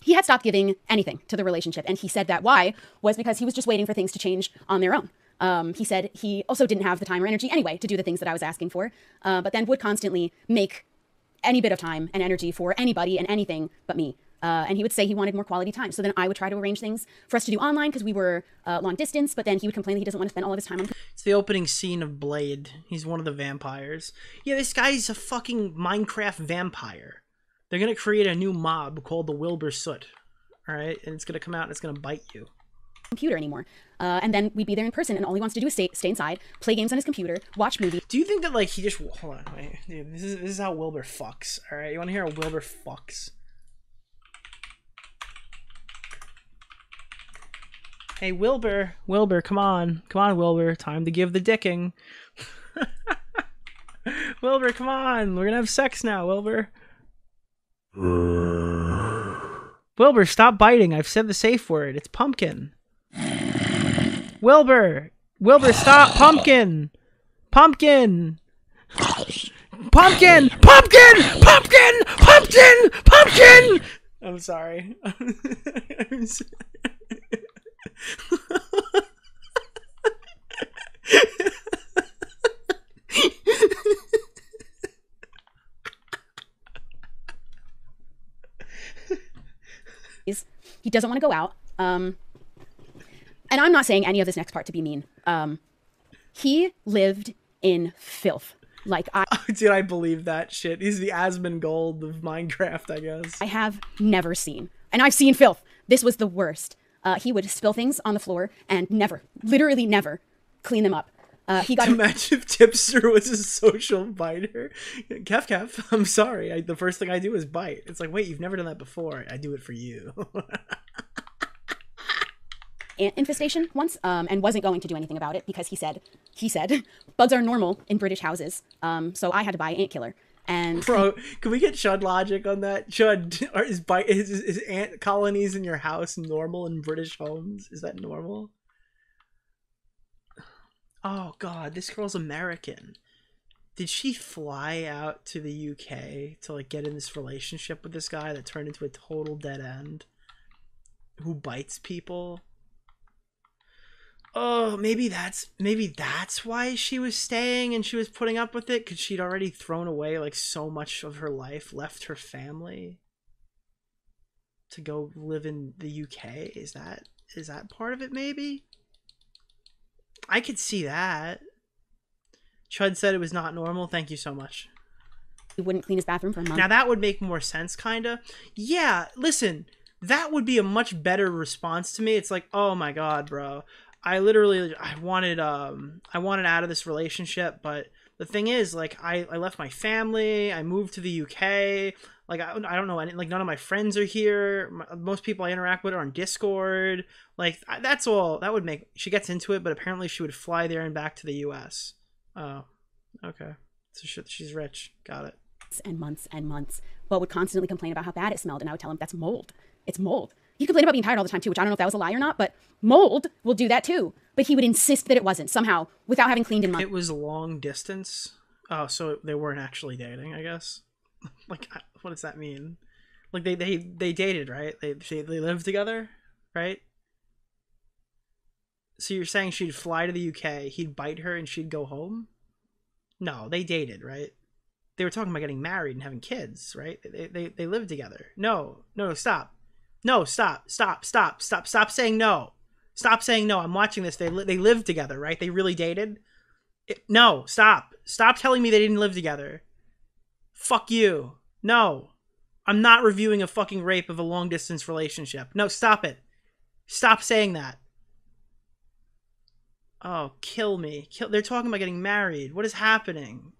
he had stopped giving anything to the relationship, and he said that why was because he was just waiting for things to change on their own. Um, he said he also didn't have the time or energy anyway to do the things that I was asking for, uh, but then would constantly make any bit of time and energy for anybody and anything but me. Uh, and he would say he wanted more quality time, so then I would try to arrange things for us to do online because we were uh, long distance, but then he would complain that he doesn't want to spend all of his time on... It's the opening scene of Blade. He's one of the vampires. Yeah, this guy's a fucking Minecraft vampire. They're gonna create a new mob called the Wilbur Soot, alright? And it's gonna come out and it's gonna bite you. ...computer anymore. Uh, and then we'd be there in person, and all he wants to do is stay, stay inside, play games on his computer, watch movies. Do you think that, like, he just... Hold on, wait. Dude, this is, this is how Wilbur fucks, alright? You wanna hear how Wilbur fucks? Hey, Wilbur, Wilbur, come on. Come on, Wilbur. Time to give the dicking. Wilbur, come on. We're going to have sex now, Wilbur. Wilbur, stop biting. I've said the safe word. It's pumpkin. Wilbur. Wilbur, stop. Pumpkin. Pumpkin. Pumpkin. Pumpkin. Pumpkin. Pumpkin. Pumpkin. I'm sorry. I'm sorry. He doesn't want to go out, um and I'm not saying any of this next part to be mean. Um he lived in filth. Like, I oh, dude, I believe that shit. He's the Asmongold of Minecraft, I guess. I have never seen, and I've seen filth. This was the worst. Uh, he would spill things on the floor and never, literally never, clean them up. Uh, he got. Imagine if Tipster was a social biter. Kef Kef, I'm sorry. I, the first thing I do is bite. It's like, wait, you've never done that before. I do it for you. Ant infestation once, um, and wasn't going to do anything about it because he said, he said, bugs are normal in British houses. Um, so I had to buy an ant killer. And bro, can we get Chud Logic on that? Chud, are, is, by, is, is ant colonies in your house normal in British homes? Is that normal? Oh god, this girl's American. Did she fly out to the U K to like get in this relationship with this guy that turned into a total dead end? who bites people. Oh, maybe that's maybe that's why she was staying and she was putting up with it, because she'd already thrown away like so much of her life, left her family to go live in the U K. Is that is that part of it maybe? I could see that. Chud said it was not normal. Thank you so much. He wouldn't clean his bathroom for a month. Now that would make more sense, kinda. Yeah, listen, that would be a much better response to me. It's like, oh my god, bro. I literally, I wanted, um, I wanted out of this relationship, but the thing is, like, I, I left my family, I moved to the U K, like, I, I don't know, I, like, none of my friends are here, my, most people I interact with are on Discord, like, I, that's all, that would make, she gets into it, but apparently she would fly there and back to the U S. Oh, okay, so she, she's rich, got it. And months and months, but would constantly complain about how bad it smelled, and I would tell him, that's mold, it's mold. He complained about being tired all the time too, which I don't know if that was a lie or not, but mold will do that too. But he would insist that it wasn't somehow without having cleaned in months. It was long distance. Oh, so they weren't actually dating, I guess. Like, what does that mean? Like they they, they dated, right? They, they they lived together, right? So you're saying she'd fly to the U K, he'd bite her, and she'd go home? No, they dated, right? They were talking about getting married and having kids, right? They they they lived together. No, no, no, stop. No, stop, stop, stop, stop, stop saying no. Stop saying no. I'm watching this. They li they lived together, right? They really dated? It, no, stop. Stop telling me they didn't live together. Fuck you. No. I'm not reviewing a fucking rape of a long-distance relationship. No, stop it. Stop saying that. Oh, kill me. Kill. They're talking about getting married. What is happening?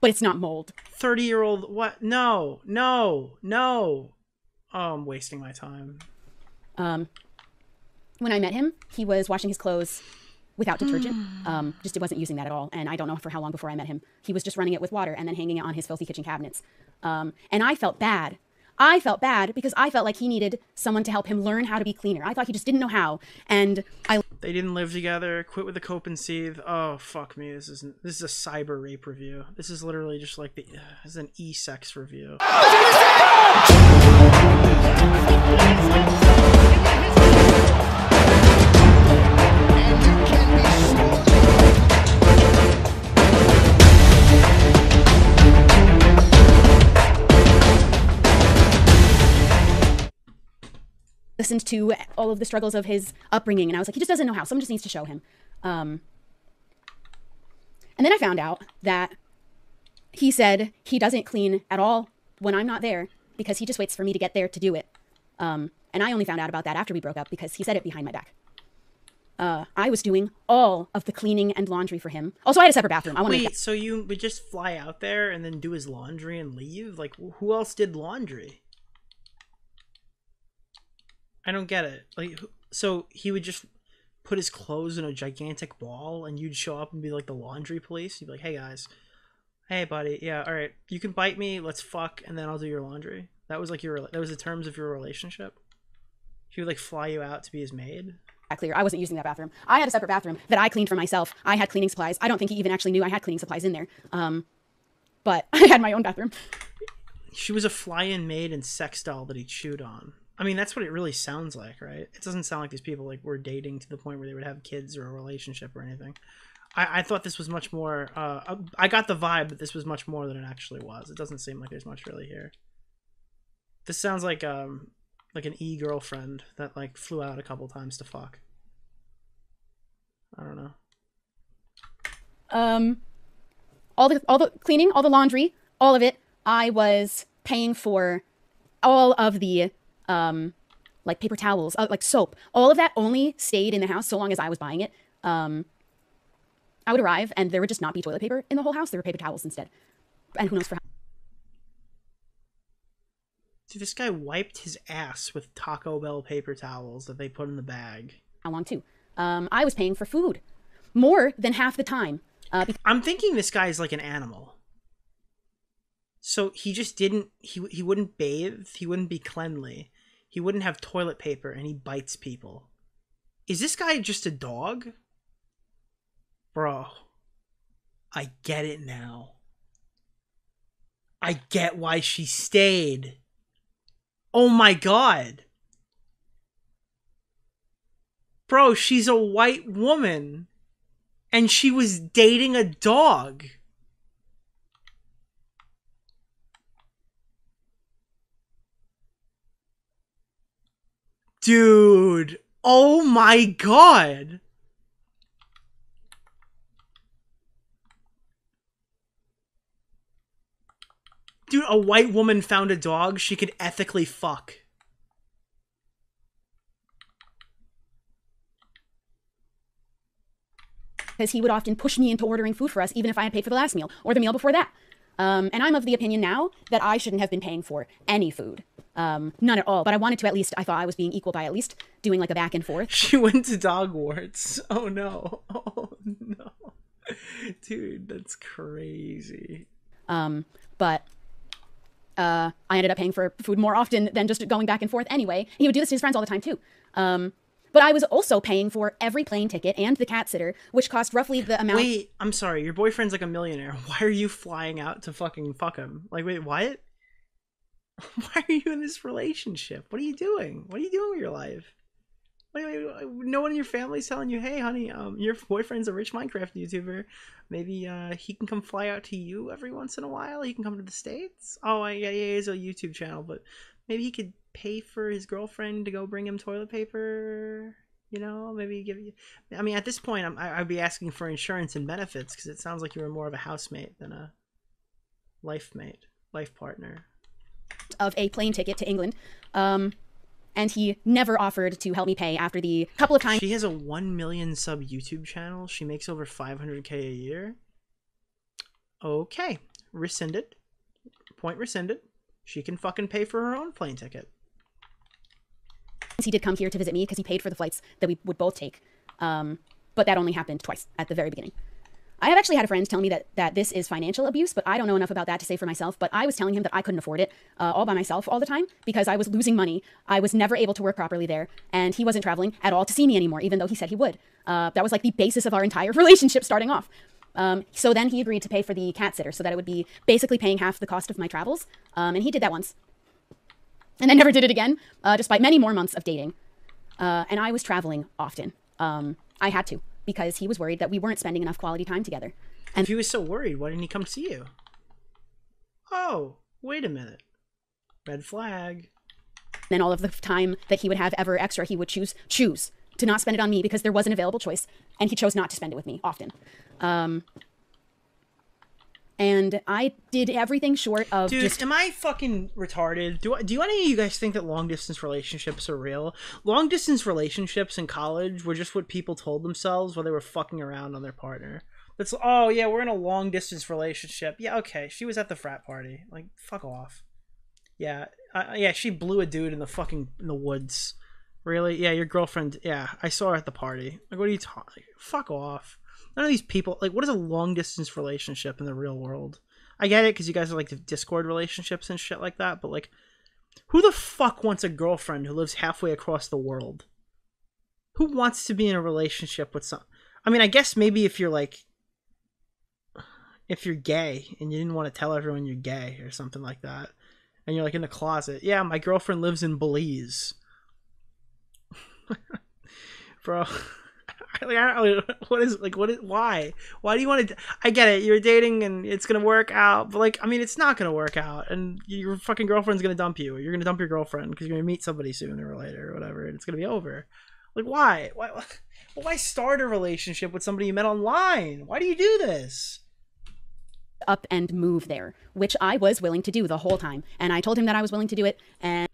But it's not mold. thirty-year-old what? No, no, no. Oh, I'm wasting my time. Um, when I met him, he was washing his clothes without detergent. Um, just wasn't using that at all. And I don't know for how long before I met him. He was just running it with water and then hanging it on his filthy kitchen cabinets. Um, and I felt bad. I felt bad because I felt like he needed someone to help him learn how to be cleaner. I thought he just didn't know how. And I... They didn't live together. Quit with the cope and seethe. Oh, fuck me. This is this is a cyber rape review. This is literally just like the... Uh, this is an e-sex review. Listened to all of the struggles of his upbringing, and I was like, he just doesn't know how. Someone just needs to show him. Um, and then I found out that he said he doesn't clean at all when I'm not there, because he just waits for me to get there to do it. Um, and I only found out about that after we broke up, because he said it behind my back. Uh, I was doing all of the cleaning and laundry for him. Also, I had a separate bathroom. I Wait, so you would just fly out there and then do his laundry and leave? Like, who else did laundry? I don't get it. Like, so he would just put his clothes in a gigantic ball and you'd show up and be like the laundry police? You'd be like, hey guys. Hey buddy, yeah, all right, you can bite me, let's fuck, and then I'll do your laundry. That was like your, that was the terms of your relationship. He would like fly you out to be his maid. Clear. I wasn't using that bathroom. I had a separate bathroom that I cleaned for myself. I had cleaning supplies. I don't think he even actually knew I had cleaning supplies in there. Um, but I had my own bathroom. She was a fly-in maid and sex doll that he chewed on. I mean, that's what it really sounds like, right? It doesn't sound like these people like were dating to the point where they would have kids or a relationship or anything. I, I thought this was much more, uh, I got the vibe that this was much more than it actually was. It doesn't seem like there's much really here. This sounds like, um, like an e-girlfriend that like flew out a couple times to fuck. I don't know. Um, all the, all the cleaning, all the laundry, all of it. I was paying for all of the, um, like paper towels, uh, like soap. All of that only stayed in the house so long as I was buying it. Um, I would arrive and there would just not be toilet paper in the whole house. There were paper towels instead. And who knows for how. Dude, this guy wiped his ass with Taco Bell paper towels that they put in the bag. How long too? Um, I was paying for food more than half the time. Uh, I'm thinking this guy is like an animal. So he just didn't, he, he wouldn't bathe. He wouldn't be cleanly. He wouldn't have toilet paper and he bites people. Is this guy just a dog? Bro, I get it now. I get why she stayed. Oh my god. Bro, she's a white woman, and she was dating a dog. Dude, oh my god. Dude, a white woman found a dog she could ethically fuck. Because he would often push me into ordering food for us, even if I had paid for the last meal or the meal before that. Um, and I'm of the opinion now that I shouldn't have been paying for any food. Um, none at all. But I wanted to at least, I thought I was being equal by at least doing like a back and forth. She went to dog wards. Oh no. Oh no. Dude, that's crazy. Um, but uh, I ended up paying for food more often than just going back and forth anyway. And he would do this to his friends all the time too. Um, but I was also paying for every plane ticket and the cat sitter, which cost roughly the amount- Wait, I'm sorry. Your boyfriend's like a millionaire. Why are you flying out to fucking fuck him? Like, wait, what? Why are you in this relationship? What are you doing? What are you doing with your life? What are you, no one in your family's telling you, hey, honey, um, your boyfriend's a rich Minecraft YouTuber. Maybe uh, he can come fly out to you every once in a while. He can come to the States. Oh, yeah, yeah, he has a YouTube channel, but maybe he could pay for his girlfriend to go bring him toilet paper. You know, maybe give you. I mean, at this point, I'm, I, I'd be asking for insurance and benefits because it sounds like you were more of a housemate than a life mate, life partner. Of a plane ticket to England, um, and he never offered to help me pay after the couple of times. She has a one million sub YouTube channel. She makes over five hundred K a year. Okay, rescinded. Point rescinded. She can fucking pay for her own plane ticket. He did come here to visit me because he paid for the flights that we would both take, um, but that only happened twice at the very beginning. I have actually had a friend tell me that, that this is financial abuse, but I don't know enough about that to say for myself, but I was telling him that I couldn't afford it uh, all by myself all the time because I was losing money. I was never able to work properly there, and he wasn't traveling at all to see me anymore, even though he said he would. Uh, that was like the basis of our entire relationship starting off. Um, so then he agreed to pay for the cat sitter so that it would be basically paying half the cost of my travels, um, and he did that once. And I never did it again, uh, despite many more months of dating. Uh, and I was traveling often. Um, I had to. Because he was worried that we weren't spending enough quality time together. And if he was so worried, why didn't he come see you? Oh, wait a minute. Red flag. Then all of the time that he would have ever extra, he would choose, choose to not spend it on me because there was an available choice, and he chose not to spend it with me often. Um, and I did everything short of Dude, just- am I fucking retarded? Do, I, do any of you guys think that long-distance relationships are real? Long-distance relationships in college were just what people told themselves while they were fucking around on their partner. That's, oh yeah, we're in a long-distance relationship. Yeah, okay, she was at the frat party. Like, fuck off. Yeah, uh, yeah, she blew a dude in the fucking, in the woods. Really? Yeah, your girlfriend, yeah, I saw her at the party. Like, what are you talking? Like, fuck off. None of these people, like, what is a long-distance relationship in the real world? I get it, because you guys are, like, the Discord relationships and shit like that, but, like, who the fuck wants a girlfriend who lives halfway across the world? Who wants to be in a relationship with some... I mean, I guess maybe if you're, like, if you're gay, and you didn't want to tell everyone you're gay or something like that, and you're, like, in the closet, yeah, my girlfriend lives in Belize. Bro... Like, I don't, what is like what is why why do you want to? I get it, you're dating and it's gonna work out, but like, I mean, it's not gonna work out, and your fucking girlfriend's gonna dump you, or you're gonna dump your girlfriend because you're gonna meet somebody sooner or later or whatever, and it's gonna be over. Like, why why why start a relationship with somebody you met online? Why do you do this? Up and move there, which I was willing to do the whole time, and I told him that I was willing to do it, and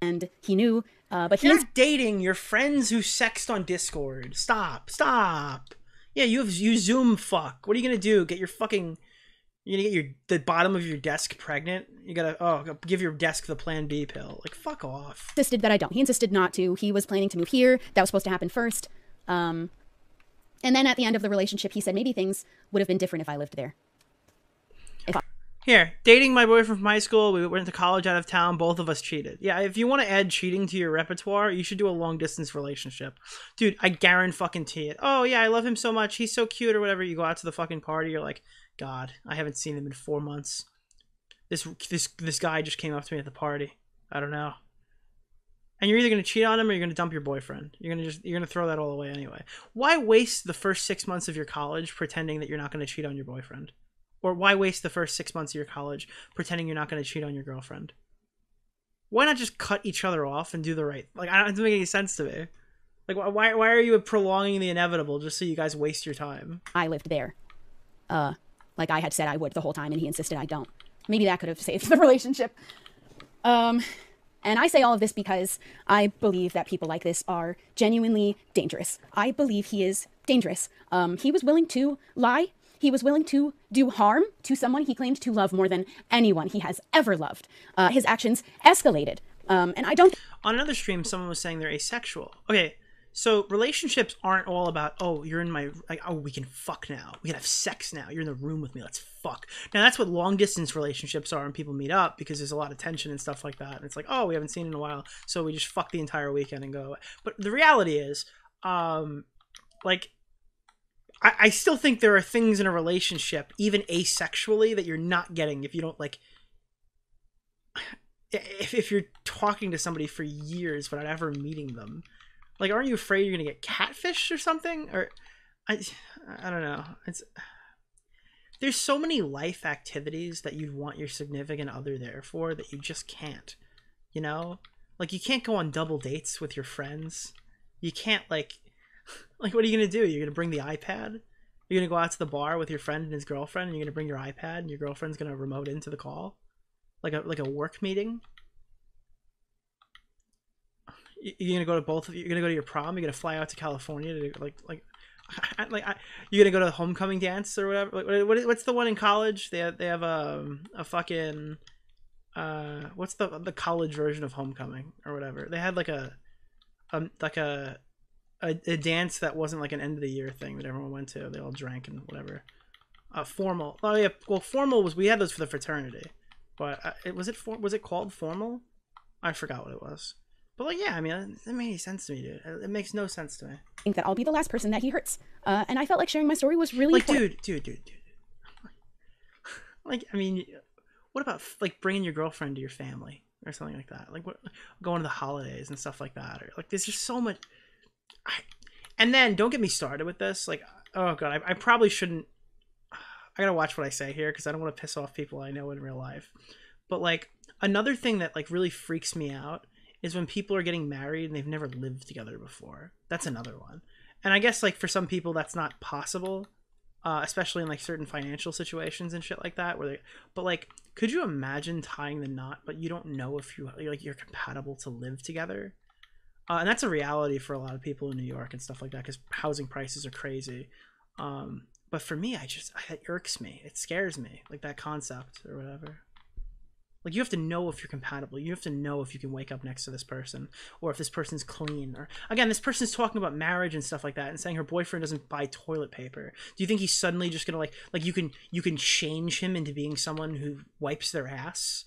and he knew. Uh, but You're dating your friends who sexed on Discord. Stop. Stop. Yeah, you have you Zoom fuck. What are you going to do? Get your fucking... You're going to get your the bottom of your desk pregnant? You got to... Oh, give your desk the Plan B pill. Like, fuck off. Insisted that I don't. He insisted not to. He was planning to move here. That was supposed to happen first. Um, and then at the end of the relationship, he said maybe things would have been different if I lived there. Here, dating my boyfriend from high school, we went to college out of town, both of us cheated. Yeah, if you want to add cheating to your repertoire, you should do a long-distance relationship. Dude, I guarantee it. Oh, yeah, I love him so much, he's so cute or whatever. You go out to the fucking party, you're like, God, I haven't seen him in four months. This this this guy just came up to me at the party. I don't know. And you're either going to cheat on him or you're going to dump your boyfriend. You're going to just you're going to throw that all away anyway. Why waste the first six months of your college pretending that you're not going to cheat on your boyfriend? Or why waste the first six months of your college pretending you're not going to cheat on your girlfriend? Why not just cut each other off and do the right? Like, I don't, it doesn't make any sense to me. Like, why why are you prolonging the inevitable just so you guys waste your time? I lived there. Uh, like I had said I would the whole time, and he insisted I don't. Maybe that could have saved the relationship. Um... And I say all of this because I believe that people like this are genuinely dangerous. I believe he is dangerous. Um, he was willing to lie. He was willing to do harm to someone he claimed to love more than anyone he has ever loved. Uh, his actions escalated. Um, and I don't... On another stream, someone was saying they're asexual. Okay, so relationships aren't all about, oh, you're in my... like, oh, we can fuck now. We can have sex now. You're in the room with me. Let's fuck. Now, that's what long-distance relationships are when people meet up, because there's a lot of tension and stuff like that. And it's like, oh, we haven't seen in a while, so we just fuck the entire weekend and go away. But the reality is, um, like... I, I still think there are things in a relationship, even asexually, that you're not getting if you don't, like, if, if you're talking to somebody for years without ever meeting them. Like, aren't you afraid you're going to get catfished or something? Or, I, I don't know. It's, there's so many life activities that you'd want your significant other there for that you just can't, you know? Like, you can't go on double dates with your friends. You can't, like... Like, what are you going to do? You're going to bring the iPad? You're going to go out to the bar with your friend and his girlfriend, and you're going to bring your iPad, and your girlfriend's going to remote into the call? Like a like a work meeting? You're going to go to both of you? You're going to go to your prom? You're going to fly out to California to, like, like, I, like I, you're going to go to the homecoming dance or whatever? Like, what, what's the one in college? They have, they have a, a fucking, uh, what's the the college version of homecoming or whatever? They had, like, a, um, like a, A, a dance that wasn't like an end of the year thing that everyone went to. They all drank and whatever. Uh, formal. Oh yeah. Well, formal was we had those for the fraternity, but uh, it was it for, was it called formal? I forgot what it was. But like, yeah, I mean, it, it made any sense to me, dude. It, it makes no sense to me. I think that I'll be the last person that he hurts. Uh, and I felt like sharing my story was really like, important. dude, dude, dude, dude. Like, I mean, what about like bringing your girlfriend to your family or something like that? Like, what, going to the holidays and stuff like that, or like, there's just so much. I, and then don't get me started with this. Like, oh god, I, I probably shouldn't. I gotta watch what I say here because I don't want to piss off people I know in real life. But like, another thing that like really freaks me out is when people are getting married and they've never lived together before. That's another one. And I guess like for some people that's not possible, uh, especially in like certain financial situations and shit like that. Where they, but like, could you imagine tying the knot? But you don't know if you you're, like you're compatible to live together. Uh, and that's a reality for a lot of people in New York and stuff like that because housing prices are crazy. Um, but for me, I just, it irks me. It scares me, like that concept or whatever. Like, you have to know if you're compatible. You have to know if you can wake up next to this person or if this person's clean. Or again, this person's talking about marriage and stuff like that and saying her boyfriend doesn't buy toilet paper. Do you think he's suddenly just going to like, like you can, you can change him into being someone who wipes their ass?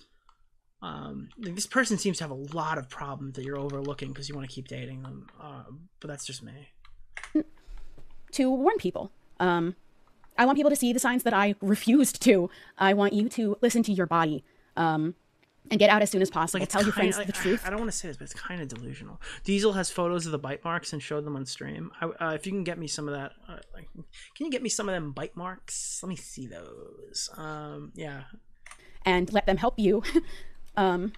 Um, this person seems to have a lot of problems that you're overlooking because you want to keep dating them. Uh, but that's just me. To warn people. Um, I want people to see the signs that I refused to. I want you to listen to your body um, and get out as soon as possible. Like, tell your friends like, the truth. I don't want to say this, but it's kind of delusional. Diesel has photos of the bite marks and showed them on stream. I, uh, if you can get me some of that. Uh, like, can you get me some of them bite marks? Let me see those. Um, yeah. And let them help you. Um,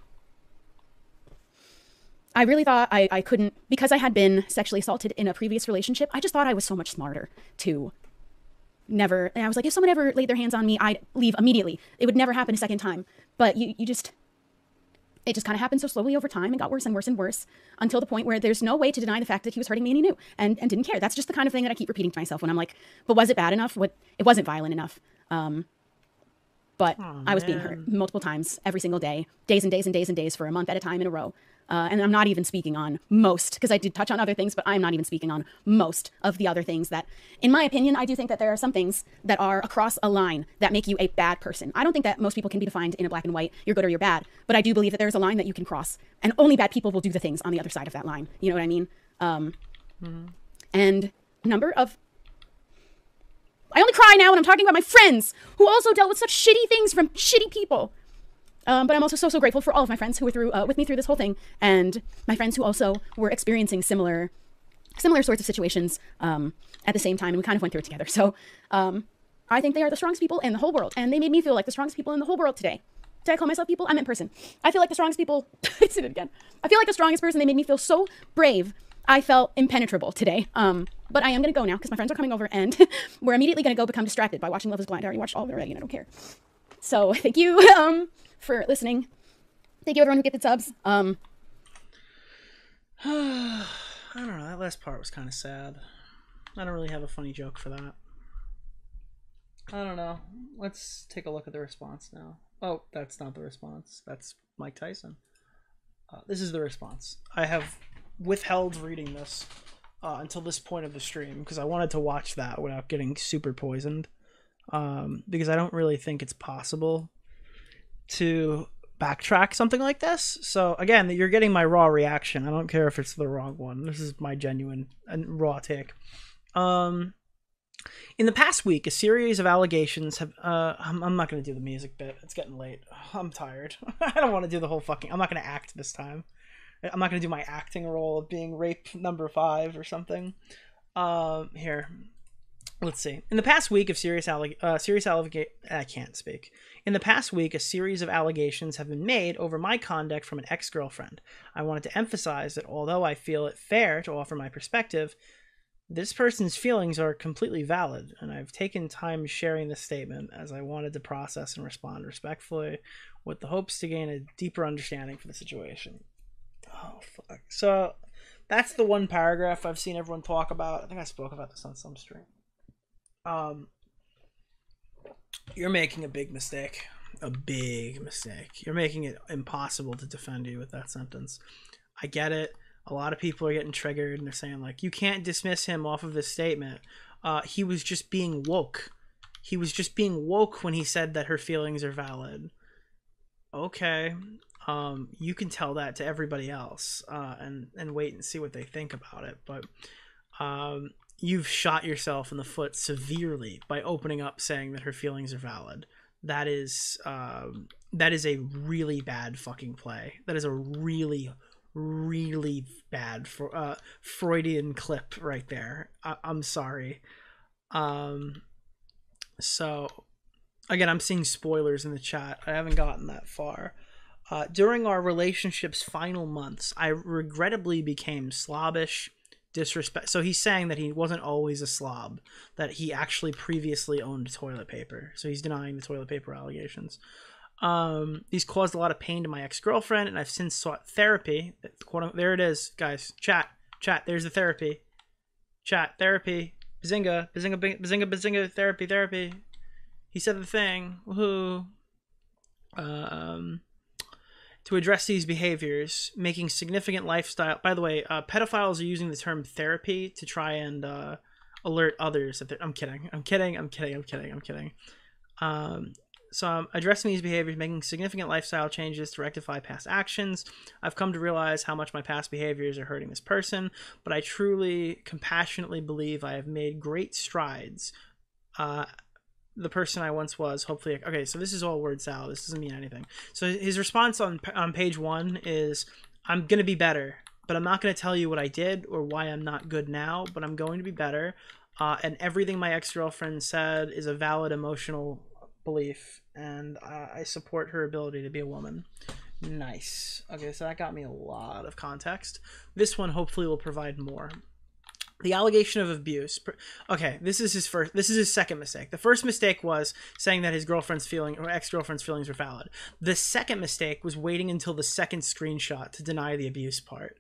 I really thought I, I couldn't, because I had been sexually assaulted in a previous relationship, I just thought I was so much smarter to never, and I was like, if someone ever laid their hands on me, I'd leave immediately. It would never happen a second time. But you, you just, it just kind of happened so slowly over time and got worse and worse and worse until the point where there's no way to deny the fact that he was hurting me and he knew and, and didn't care. That's just the kind of thing that I keep repeating to myself when I'm like, but was it bad enough? What, it wasn't violent enough. Um. But oh, I was being hurt multiple times every single day, days and days and days and days for a month at a time in a row. Uh, and I'm not even speaking on most, because I did touch on other things, but I'm not even speaking on most of the other things that, in my opinion, I do think that there are some things that are across a line that make you a bad person. I don't think that most people can be defined in a black and white, you're good or you're bad, but I do believe that there's a line that you can cross and only bad people will do the things on the other side of that line. You know what I mean? Um, mm-hmm. And number of... I only cry now when I'm talking about my friends who also dealt with such shitty things from shitty people. Um, but I'm also so, so grateful for all of my friends who were through uh, with me through this whole thing, and my friends who also were experiencing similar similar sorts of situations um, at the same time, and we kind of went through it together. So um, I think they are the strongest people in the whole world, and they made me feel like the strongest people in the whole world today. Did I call myself people? I meant person. I feel like the strongest people, I said it again. I feel like the strongest person. They made me feel so brave. I felt impenetrable today. Um, but I am gonna go now because my friends are coming over, and we're immediately gonna go become distracted by watching Love is Blind. I already watched all of it already and I don't care. So thank you um, for listening. Thank you everyone who gifted subs. Um, I don't know, that last part was kind of sad. I don't really have a funny joke for that. I don't know. Let's take a look at the response now. Oh, that's not the response. That's Mike Tyson. Uh, this is the response. I have withheld reading this uh, until this point of the stream because I wanted to watch that without getting super poisoned. Um, because I don't really think it's possible to backtrack something like this. So again, you're getting my raw reaction. I don't care if it's the wrong one. This is my genuine and raw take. Um... In the past week, a series of allegations have, uh, I'm, I'm not going to do the music bit. It's getting late. I'm tired. I don't want to do the whole fucking, I'm not going to act this time. I'm not going to do my acting role of being rape number five or something. Um, here, let's see. In the past week of serious, alleg uh, serious allegation, I can't speak. In the past week, a series of allegations have been made over my conduct from an ex-girlfriend. I wanted to emphasize that although I feel it fair to offer my perspective, this person's feelings are completely valid, and I've taken time sharing this statement as I wanted to process and respond respectfully with the hopes to gain a deeper understanding for the situation. Oh, fuck. So that's the one paragraph I've seen everyone talk about. I think I spoke about this on some stream. Um, you're making a big mistake. A big mistake. You're making it impossible to defend you with that sentence. I get it. A lot of people are getting triggered and they're saying, like, you can't dismiss him off of this statement. Uh, he was just being woke. He was just being woke when he said that her feelings are valid. Okay. Um, you can tell that to everybody else uh, and, and wait and see what they think about it. But um, you've shot yourself in the foot severely by opening up saying that her feelings are valid. That is, um, that is a really bad fucking play. That is a really... really bad for uh Freudian clip right there. I I'm sorry. Um so again, I'm seeing spoilers in the chat. I haven't gotten that far. Uh during our relationship's final months, I regrettably became slobbish, disrespect. So he's saying that he wasn't always a slob, that he actually previously owned toilet paper. So he's denying the toilet paper allegations. Um, these caused a lot of pain to my ex-girlfriend, and I've since sought therapy. There it is, guys. Chat, chat. There's the therapy. Chat, therapy. Bazinga, bazinga, bazinga, bazinga. Therapy, therapy. He said the thing. Woohoo. Um, to address these behaviors, making significant lifestyle. By the way, uh, pedophiles are using the term therapy to try and uh, alert others that they're. I'm kidding. I'm kidding. I'm kidding. I'm kidding. I'm kidding. Um. So I'm addressing these behaviors, making significant lifestyle changes to rectify past actions. I've come to realize how much my past behaviors are hurting this person, but I truly, compassionately believe I have made great strides. Uh, the person I once was, hopefully... Okay, so this is all word salad. This doesn't mean anything. So his response on, on page one is, I'm going to be better, but I'm not going to tell you what I did or why I'm not good now, but I'm going to be better. Uh, and everything my ex-girlfriend said is a valid emotional... belief, and uh, I support her ability to be a woman. Nice. Okay, so that got me a lot of context. This one hopefully will provide more. The allegation of abuse. Okay, this is his first. This is his second mistake. The first mistake was saying that his girlfriend's feeling or ex-girlfriend's feelings were valid. The second mistake was waiting until the second screenshot to deny the abuse part.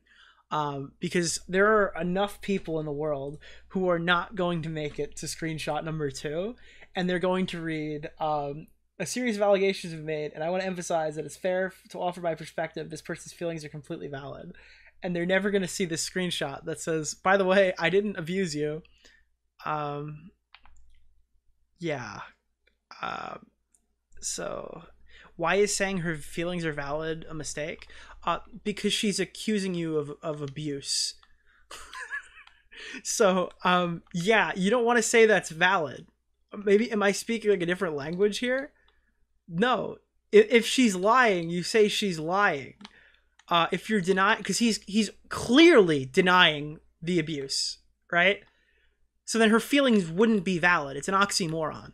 Um, because there are enough people in the world who are not going to make it to screenshot number two, and they're going to read um, a series of allegations we've made, and I want to emphasize that it's fair to offer my perspective. This person's feelings are completely valid, and they're never going to see this screenshot that says, by the way, I didn't abuse you. Um, yeah. Uh, so... Why is saying her feelings are valid a mistake? Uh, because she's accusing you of, of abuse. So, um, yeah, you don't want to say that's valid. Maybe, am I speaking like a different language here? No, if, if she's lying, you say she's lying. Uh, if you're denying, because he's he's clearly denying the abuse, right? So then her feelings wouldn't be valid. It's an oxymoron.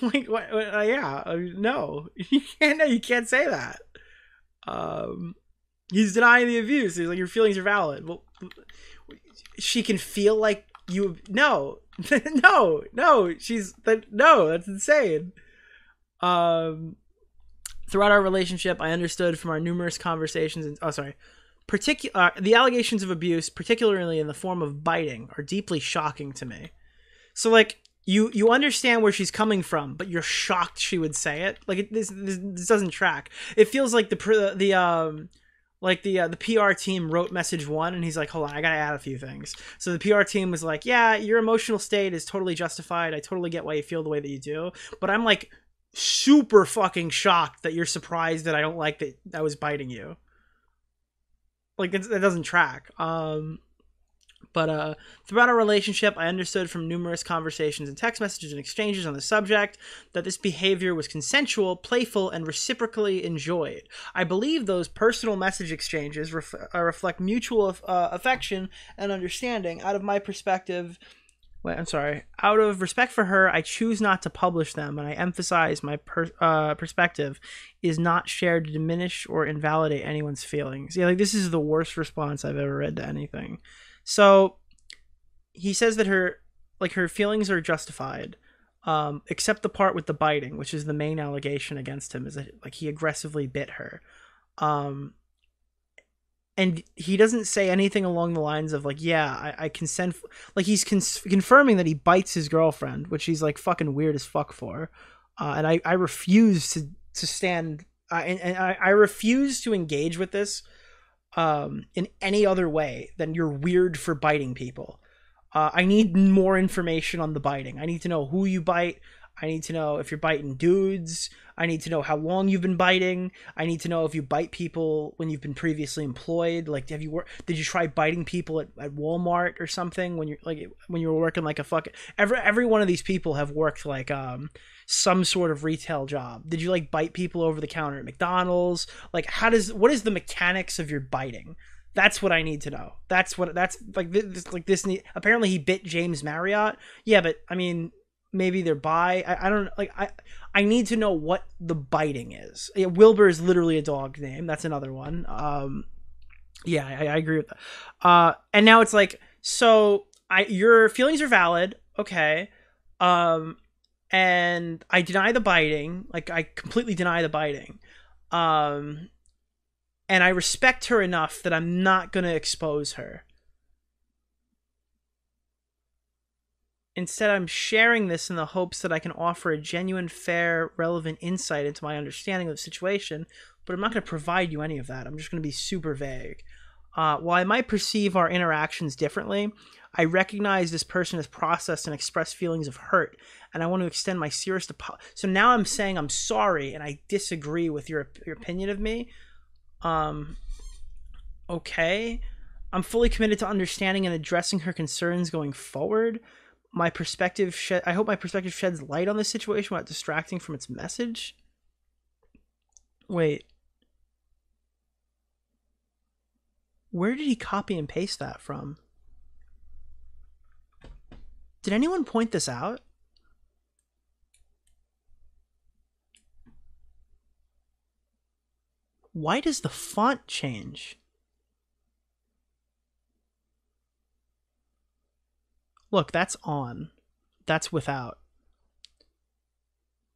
Like, what, what, uh, yeah, uh, no, you can't. No, you can't say that. Um, he's denying the abuse. He's like, your feelings are valid. Well, she can feel like you. No, no, no. She's that. No, that's insane. Um, throughout our relationship, I understood from our numerous conversations. And, oh, sorry. Particular uh, the allegations of abuse, particularly in the form of biting, are deeply shocking to me. So, like. You you understand where she's coming from, but you're shocked she would say it. Like it, this, this this doesn't track. It feels like the the um like the uh, the P R team wrote message one, and he's like, hold on, I gotta add a few things. So the P R team was like, yeah, your emotional state is totally justified. I totally get why you feel the way that you do, but I'm like super fucking shocked that you're surprised that I don't like that I was biting you. Like it, it doesn't track. Um. But uh, throughout our relationship, I understood from numerous conversations and text messages and exchanges on the subject that this behavior was consensual, playful, and reciprocally enjoyed. I believe those personal message exchanges ref uh, reflect mutual uh, affection and understanding. Out of my perspective, wait, I'm sorry, out of respect for her, I choose not to publish them, and I emphasize my per uh, perspective is not shared to diminish or invalidate anyone's feelings. Yeah, like this is the worst response I've ever read to anything. So he says that her like her feelings are justified, um, except the part with the biting, which is the main allegation against him, is that like he aggressively bit her. Um, and he doesn't say anything along the lines of like, yeah, I, I consent. Like he's cons confirming that he bites his girlfriend, which he's like fucking weird as fuck for. Uh, and I, I refuse to, to stand uh, and, and I, I refuse to engage with this. Um, in any other way than you're weird for biting people. Uh, I need more information on the biting. I need to know who you bite. I need to know if you're biting dudes. I need to know how long you've been biting. I need to know if you bite people when you've been previously employed. Like, have you worked? Did you try biting people at, at Walmart or something when you're like when you were working like a fucking? Every every one of these people have worked like um some sort of retail job. Did you like bite people over the counter at McDonald's? Like, how does what is the mechanics of your biting? That's what I need to know. That's what that's like this like this. Need, apparently, he bit James Marriott. Yeah, but I mean. Maybe they're bi. I, I don't like. I I need to know what the biting is. Yeah, Wilbur is literally a dog name. That's another one. Um, yeah, I, I agree with that. Uh, and now it's like, so I your feelings are valid, okay? Um, and I deny the biting. Like I completely deny the biting. Um, and I respect her enough that I'm not gonna expose her. Instead, I'm sharing this in the hopes that I can offer a genuine, fair, relevant insight into my understanding of the situation, but I'm not going to provide you any of that. I'm just going to be super vague. Uh, while I might perceive our interactions differently, I recognize this person has processed and expressed feelings of hurt, and I want to extend my serious apology. So now I'm saying I'm sorry, and I disagree with your, your opinion of me. Um, okay. I'm fully committed to understanding and addressing her concerns going forward. My perspective shed, I hope my perspective sheds light on this situation without distracting from its message. Wait. Where did he copy and paste that from? Did anyone point this out? Why does the font change? Look, that's on. That's without.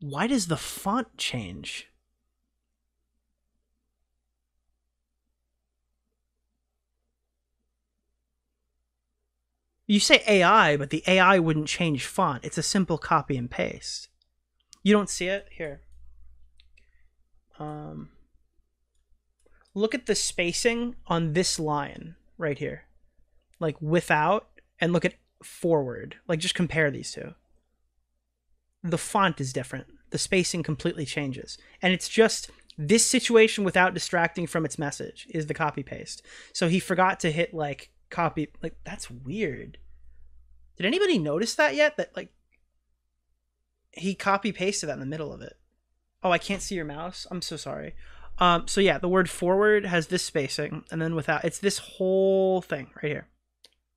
Why does the font change? You say A I, but the A I wouldn't change font. It's a simple copy and paste. You don't see it? Here. Um, look at the spacing on this line right here. Like without, and look at forward. Like just compare these two. The font is different. The spacing completely changes. And it's just this situation without distracting from its message is the copy paste. So he forgot to hit like copy. Like that's weird. Did anybody notice that yet? That like he copy pasted that in the middle of it. Oh, I can't see your mouse. I'm so sorry. Um, so yeah, the word forward has this spacing, and then without, it's this whole thing right here.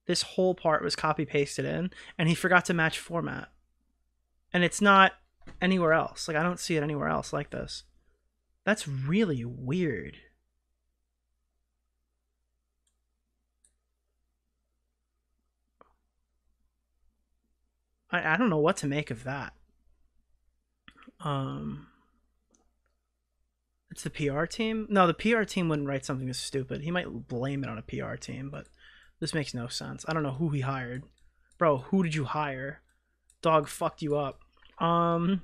This whole part was copy pasted in, and he forgot to match format. And it's not anywhere else. Like, I don't see it anywhere else like this. That's really weird. I, I don't know what to make of that. Um, it's the P R team? No, the P R team wouldn't write something this stupid. He might blame it on a P R team, but this makes no sense. I don't know who he hired. Bro, who did you hire? Dog fucked you up. Um,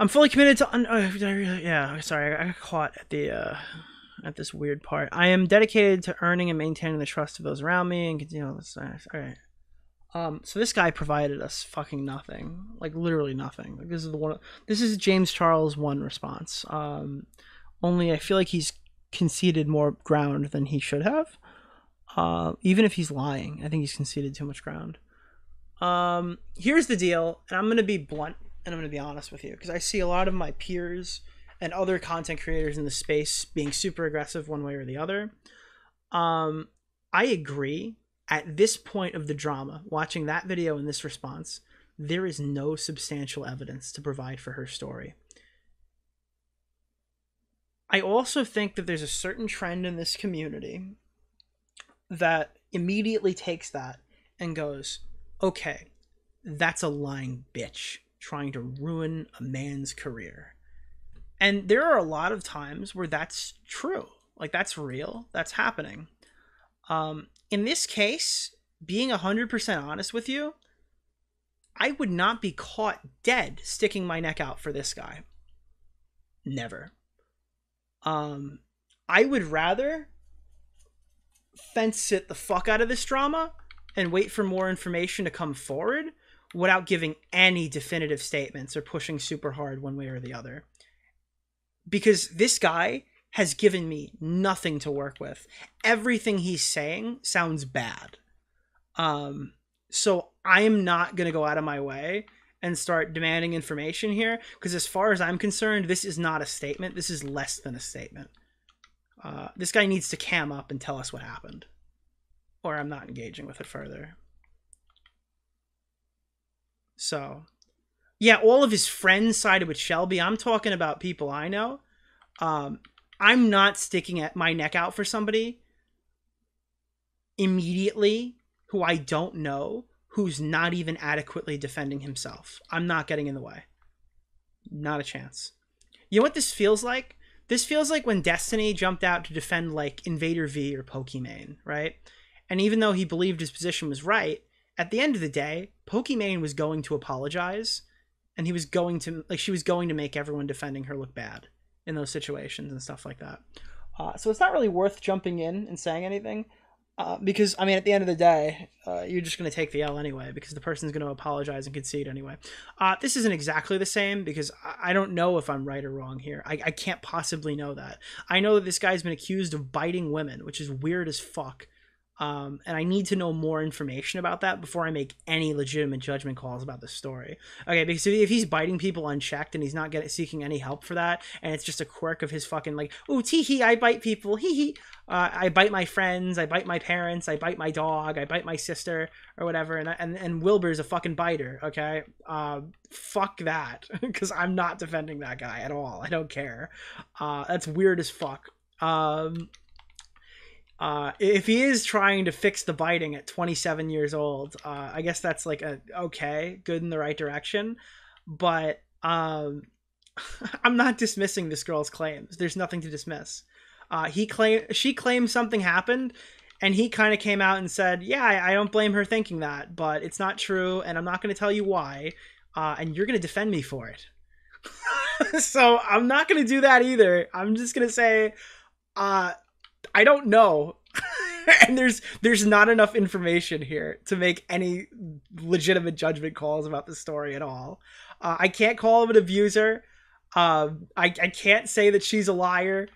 I'm fully committed to... Un uh, yeah, sorry, I got caught at the... Uh, at this weird part. I am dedicated to earning and maintaining the trust of those around me and continue... All right. Um, so this guy provided us fucking nothing, like literally nothing. Like, this is the one. This is James Charles one response. Um, only I feel like he's conceded more ground than he should have. Uh, even if he's lying, I think he's conceded too much ground. Um, here's the deal, and I'm gonna be blunt and I'm gonna be honest with you, because I see a lot of my peers and other content creators in the space being super aggressive one way or the other. Um, I agree. At this point of the drama, watching that video and this response, there is no substantial evidence to provide for her story. I also think that there's a certain trend in this community that immediately takes that and goes, okay, that's a lying bitch trying to ruin a man's career. And there are a lot of times where that's true. Like, that's real. That's happening. Um... In this case, being one hundred percent honest with you, I would not be caught dead sticking my neck out for this guy. Never. Um, I would rather fence it the fuck out of this drama and wait for more information to come forward without giving any definitive statements or pushing super hard one way or the other. Because this guy... has given me nothing to work with. Everything he's saying sounds bad. Um, so I'm not going to go out of my way and start demanding information here, because as far as I'm concerned, this is not a statement. This is less than a statement. Uh, this guy needs to cam up and tell us what happened, or I'm not engaging with it further. So, yeah, all of his friends sided with Shelby. I'm talking about people I know. Um... I'm not sticking at my neck out for somebody immediately who I don't know, who's not even adequately defending himself. I'm not getting in the way. Not a chance. You know what this feels like? This feels like when Destiny jumped out to defend, like, Invader V or Pokimane, right? And even though he believed his position was right, at the end of the day, Pokimane was going to apologize, and he was going to, like, she was going to make everyone defending her look bad in those situations and stuff like that. Uh, so it's not really worth jumping in and saying anything, uh, because, I mean, at the end of the day, uh, you're just going to take the L anyway, because the person's going to apologize and concede anyway. Uh, this isn't exactly the same, because I, I don't know if I'm right or wrong here. I, I can't possibly know that. I know that this guy's been accused of biting women, which is weird as fuck, um, and I need to know more information about that before I make any legitimate judgment calls about the story. Okay, because if he's biting people unchecked and he's not getting seeking any help for that, and it's just a quirk of his fucking, like, ooh, tee hee, I bite people, hee hee, uh, I bite my friends, I bite my parents, I bite my dog, I bite my sister, or whatever, and and, and Wilbur's a fucking biter, okay? Uh, fuck that, because I'm not defending that guy at all. I don't care. Uh, that's weird as fuck. Um... Uh, if he is trying to fix the biting at twenty-seven years old, uh, I guess that's like a, okay, good in the right direction, but, um, I'm not dismissing this girl's claims. There's nothing to dismiss. Uh, he claim she claimed something happened, and he kind of came out and said, yeah, I, I don't blame her thinking that, but it's not true, and I'm not going to tell you why, uh, and you're going to defend me for it. So I'm not going to do that either. I'm just going to say, uh, I don't know. And there's there's not enough information here to make any legitimate judgment calls about the story at all. Uh, I can't call him an abuser. Uh, I, I can't say that she's a liar.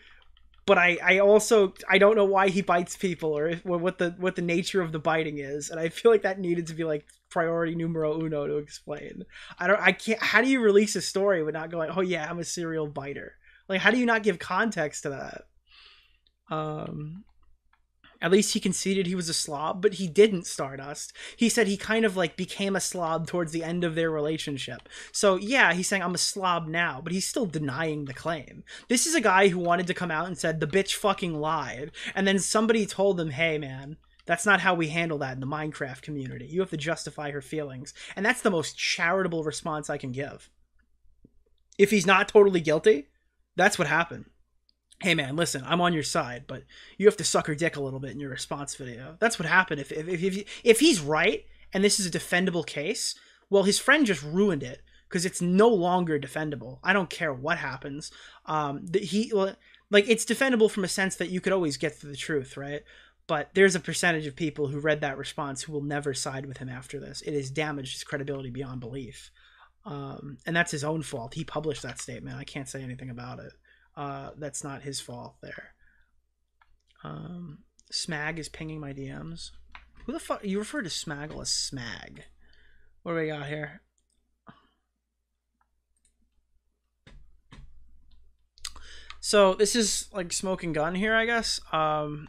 But I, I also, I don't know why he bites people or if, what the what the nature of the biting is. And I feel like that needed to be like priority numero uno to explain. I don't, I can't, how do you release a story without going, oh yeah, I'm a serial biter? Like, how do you not give context to that? Um, at least he conceded he was a slob, but he didn't, Stardust. He said he kind of like became a slob towards the end of their relationship. So yeah, he's saying I'm a slob now, but he's still denying the claim. This is a guy who wanted to come out and said the bitch fucking lied. And then somebody told him, hey man, that's not how we handle that in the Minecraft community. You have to justify her feelings. And that's the most charitable response I can give. If he's not totally guilty, that's what happened. Hey man, listen, I'm on your side, but you have to suck her dick a little bit in your response video. That's what happened. If if if, if he's right and this is a defendable case, well, his friend just ruined it because it's no longer defendable. I don't care what happens. Um, that he like it's defendable from a sense that you could always get to the truth, right? But there's a percentage of people who read that response who will never side with him after this. It has damaged his credibility beyond belief, um, and that's his own fault. He published that statement. I can't say anything about it. Uh, that's not his fault there. Um, Smag is pinging my D Ms. Who the fuck? You refer to Smaggle as Smag. What do we got here? So this is like smoke and gun here, I guess. Um,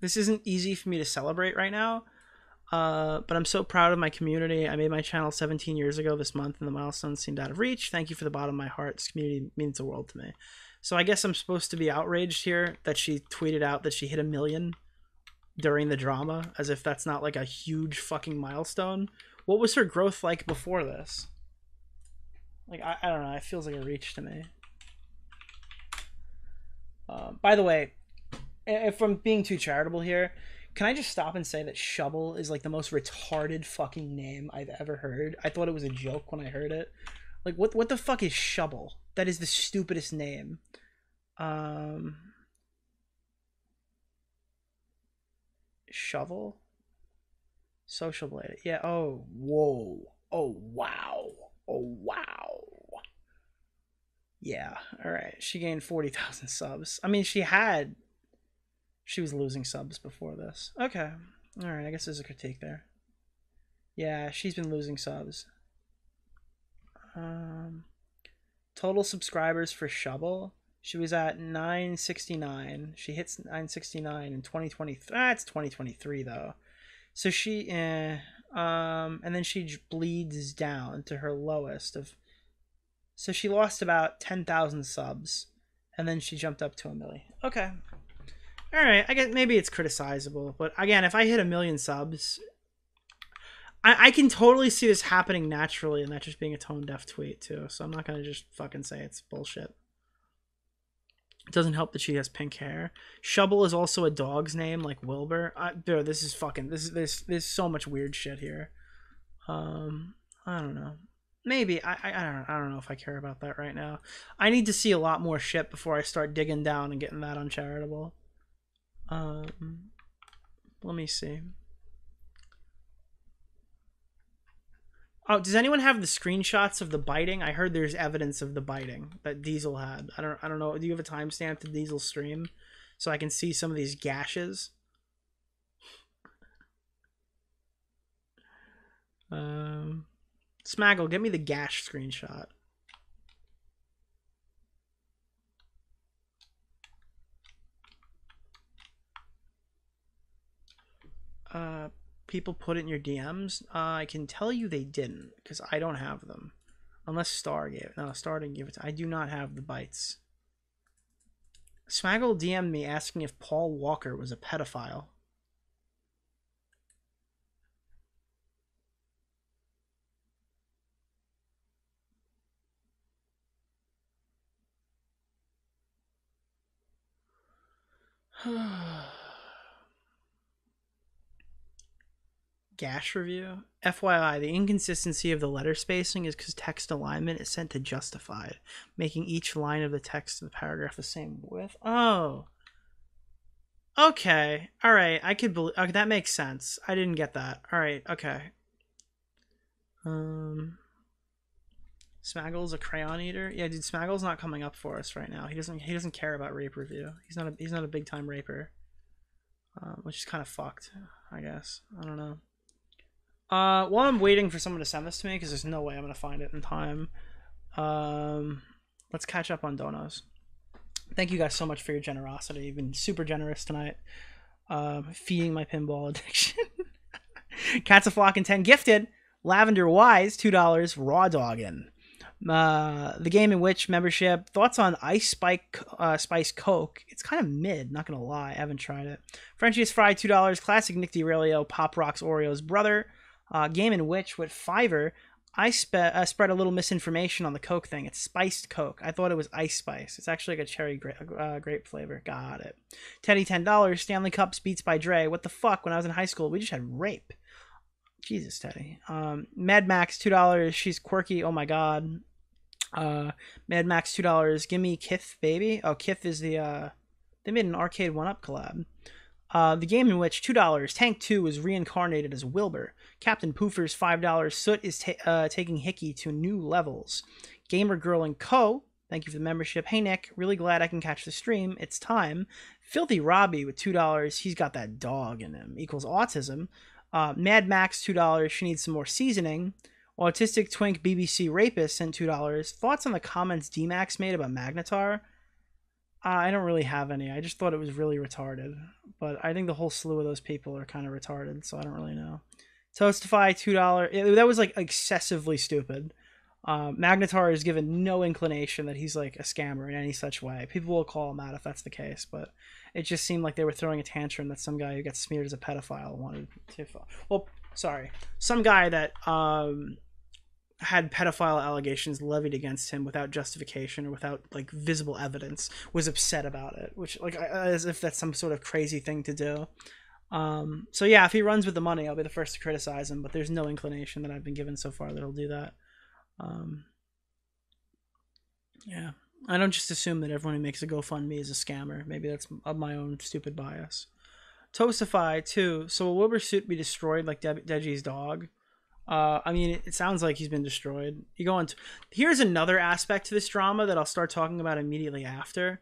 this isn't easy for me to celebrate right now. Uh, but I'm so proud of my community. I made my channel seventeen years ago this month, and the milestone seemed out of reach. Thank you for the bottom of my heart. This community means the world to me. So I guess I'm supposed to be outraged here that she tweeted out that she hit a million during the drama, as if that's not like a huge fucking milestone. What was her growth like before this? Like, I, I don't know. It feels like a reach to me. Uh, by the way, if I'm being too charitable here, can I just stop and say that Shubble is like the most retarded fucking name I've ever heard? I thought it was a joke when I heard it. Like, what what the fuck is Shubble? That is the stupidest name. Um, Shovel? Social Blade. Yeah, oh, whoa. Oh, wow. Oh, wow. Yeah, all right. She gained forty thousand subs. I mean, she had... She was losing subs before this. Okay. All right, I guess there's a critique there. Yeah, she's been losing subs. Um... Total subscribers for Shubble, she was at nine sixty-nine. She hits nine sixty-nine in twenty twenty-three. Ah, it's twenty twenty-three though. So she, eh, um, and then she bleeds down to her lowest of. So she lost about ten thousand subs, and then she jumped up to a million. Okay, all right. I guess maybe it's criticizable, but again, if I hit a million subs, I, I can totally see this happening naturally and that just being a tone-deaf tweet, too. So I'm not going to just fucking say it's bullshit. It doesn't help that she has pink hair. Shubble is also a dog's name, like Wilbur. I, dude, this is fucking... This is this. There's so much weird shit here. Um, I don't know. Maybe. I, I, I, don't, I don't know if I care about that right now. I need to see a lot more shit before I start digging down and getting that uncharitable. Um, let me see. Oh, does anyone have the screenshots of the biting? I heard there's evidence of the biting that Diesel had. I don't I don't know. Do you have a timestamp to Diesel's stream so I can see some of these gashes? Um, Smaggle, get me the gash screenshot. Uh people put it in your D Ms? Uh, I can tell you they didn't because I don't have them, unless Star gave it. No, Star didn't give it. To, I do not have the bites. Smaggle D M'd me asking if Paul Walker was a pedophile. Gash review. F Y I, the inconsistency of the letter spacing is because text alignment is sent to justified, making each line of the text of the paragraph the same width. Oh. Okay. All right. I could believe. Okay, that makes sense. I didn't get that. All right. Okay. Um. Smaggle's a crayon eater. Yeah, dude, Smaggle's not coming up for us right now. He doesn't. He doesn't care about rape review. He's not. A, he's not a big time raper, um, which is kind of fucked, I guess. I don't know. Uh, while I'm waiting for someone to send this to me, because there's no way I'm gonna find it in time. Um, let's catch up on donos. Thank you guys so much for your generosity. You've been super generous tonight. Um, feeding my pinball addiction. Cats a Flock and ten gifted. Lavender Wise two dollars. Raw Doggin. Uh, the Game in Which membership. Thoughts on Ice Spike uh, Spice Coke? It's kind of mid, not gonna lie. I haven't tried it. Frenchiest Fry two dollars. Classic Nick DeOrio. Pop Rocks Oreo's brother. Uh, Game in Which with Fiverr. I spe uh, spread a little misinformation on the Coke thing. It's spiced Coke. I thought it was ice spice. It's actually like a cherry gra uh, grape flavor. Got it. Teddy, ten dollars. Stanley Cups, Beats by Dre. What the fuck? When I was in high school, we just had rape. Jesus, Teddy. Um, Mad Max, two dollars. She's quirky. Oh, my God. Uh, Mad Max, two dollars. Gimme Kith, baby. Oh, Kith is the... Uh, they made an Arcade one up collab. Uh, the Game in Which, two dollars. Tank two is reincarnated as Wilbur. Captain Poofers, five dollars. Soot is ta uh, taking Hickey to new levels. Gamer Girl and Co. Thank you for the membership. Hey, Nick. Really glad I can catch the stream. It's time. Filthy Robbie with two dollars. He's got that dog in him. Equals autism. Uh, Mad Max, two dollars. She needs some more seasoning. Autistic Twink B B C Rapist sent two dollars. Thoughts on the comments D Max made about Magnetar? Uh, I don't really have any. I just thought it was really retarded. But I think the whole slew of those people are kind of retarded, so I don't really know. Toastify, two dollars. It, that was, like, excessively stupid. Uh, Magnetar is given no inclination that he's, like, a scammer in any such way. People will call him out if that's the case, but it just seemed like they were throwing a tantrum that some guy who got smeared as a pedophile wanted to... Well, sorry. Some guy that... Um, had pedophile allegations levied against him without justification or without like visible evidence was upset about it, which like as if that's some sort of crazy thing to do. Um, so yeah, if he runs with the money, I'll be the first to criticize him, but there's no inclination that I've been given so far that'll do that. Um, yeah, I don't just assume that everyone who makes a GoFundMe is a scammer. Maybe that's my own stupid bias. Toastify too. So will Wilbur Soot be destroyed like De Deji's dog? Uh, I mean, it sounds like he's been destroyed. You go on. T Here's another aspect to this drama that I'll start talking about immediately after.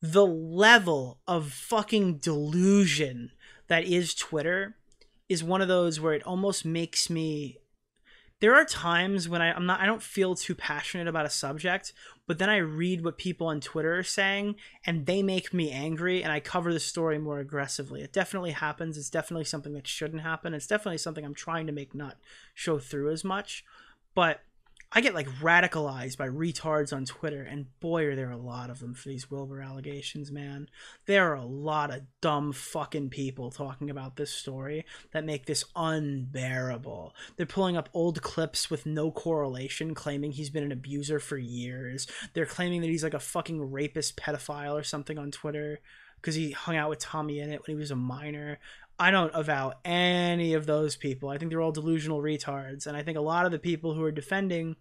The level of fucking delusion that is Twitter is one of those where it almost makes me... There are times when I, I'm not, I don't feel too passionate about a subject, but then I read what people on Twitter are saying and they make me angry and I cover the story more aggressively. It definitely happens. It's definitely something that shouldn't happen. It's definitely something I'm trying to make not show through as much, but I get like radicalized by retards on Twitter, and boy, are there a lot of them for these Wilbur allegations, man. There are a lot of dumb fucking people talking about this story that make this unbearable. They're pulling up old clips with no correlation, claiming he's been an abuser for years. They're claiming that he's like a fucking rapist pedophile or something on Twitter because he hung out with Tommy Innit when he was a minor. I don't avow any of those people. I think they're all delusional retards. And I think a lot of the people who are defending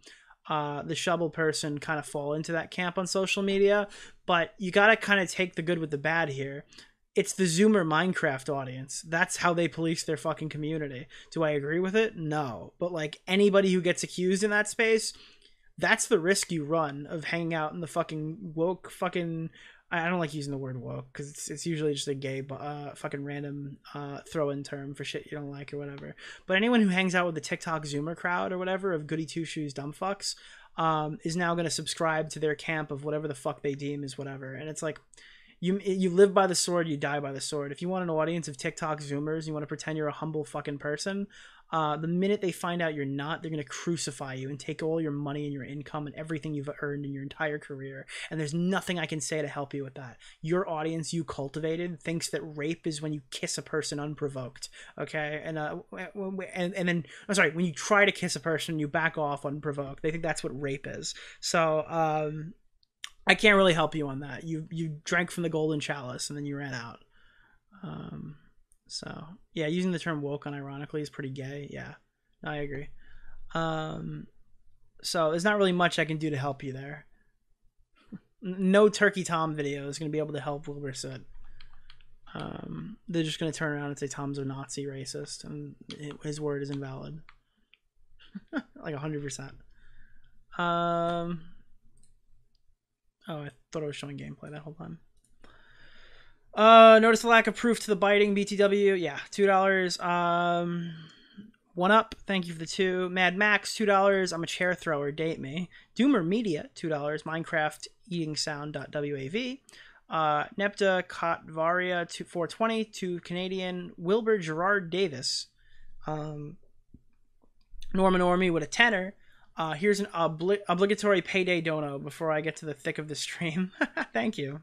uh, the Shubble person kind of fall into that camp on social media. But you got to kind of take the good with the bad here. It's the Zoomer Minecraft audience. That's how they police their fucking community. Do I agree with it? No. But like anybody who gets accused in that space, that's the risk you run of hanging out in the fucking woke fucking... I don't like using the word woke because it's, it's usually just a gay uh, fucking random uh, throw-in term for shit you don't like or whatever. But anyone who hangs out with the TikTok Zoomer crowd or whatever of goody two-shoes dumb fucks um, is now going to subscribe to their camp of whatever the fuck they deem is whatever. And it's like, you you live by the sword, you die by the sword. If you want an audience of TikTok Zoomers, you want to pretend you're a humble fucking person, uh, the minute they find out you're not, they're going to crucify you and take all your money and your income and everything you've earned in your entire career. And there's nothing I can say to help you with that. Your audience you cultivated thinks that rape is when you kiss a person unprovoked, okay? And uh, and, and then, I'm sorry, when you try to kiss a person, you back off unprovoked. They think that's what rape is. So, um... I can't really help you on that. You you drank from the golden chalice and then you ran out. Um, so, yeah, using the term woke unironically is pretty gay. Yeah, I agree. Um, so there's not really much I can do to help you there. No Turkey Tom video is going to be able to help Wilbur Soot. Um, they're just going to turn around and say Tom's a Nazi racist and his word is invalid. Like one hundred percent. Um, oh, I thought I was showing gameplay that whole time. Uh, notice the lack of proof to the biting, B T W. Yeah, two dollars. Um, one up. Thank you for the two. Mad Max, two dollars. I'm a chair thrower. Date me. Doomer Media, two dollars. Minecraft eating sound.wav. Uh, Nepta Kotvaria, four twenty. Two Canadian. Wilbur Gerard Davis. Um, Norman Ormy with a tenner. Uh, here's an obli obligatory payday dono before I get to the thick of the stream. Thank you.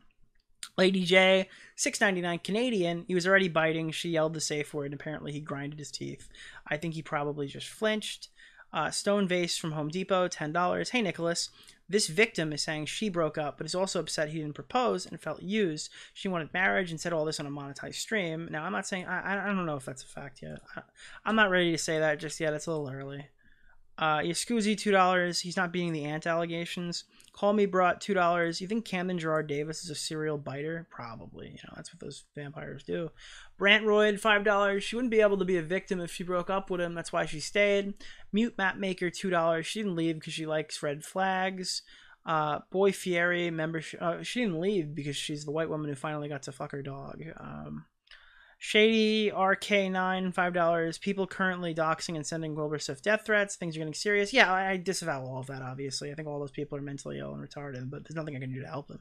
Lady J, six ninety-nine Canadian. He was already biting. She yelled the safe word, and apparently he grinded his teeth. I think he probably just flinched. Uh, Stone Vase from Home Depot, ten dollars. Hey, Nicholas. This victim is saying she broke up, but is also upset he didn't propose and felt used. She wanted marriage and said all this on a monetized stream. Now, I'm not saying... I, I don't know if that's a fact yet. I, I'm not ready to say that just yet. It's a little early. Uh, Yaskuzi, two dollars. He's not beating the ant allegations. Call Me Brought, two dollars. You think Camden Gerard Davis is a serial biter? Probably. You know, that's what those vampires do. Brantroyd, five dollars. She wouldn't be able to be a victim if she broke up with him. That's why she stayed. Mute Mapmaker, two dollars. She didn't leave because she likes red flags. Uh, Boy Fieri, membership. Uh, she didn't leave because she's the white woman who finally got to fuck her dog. Um... Shady R K nine, five dollars. People currently doxing and sending Wilbur Soot death threats. Things are getting serious. Yeah, I, I disavow all of that, obviously. I think all those people are mentally ill and retarded, but there's nothing I can do to help them.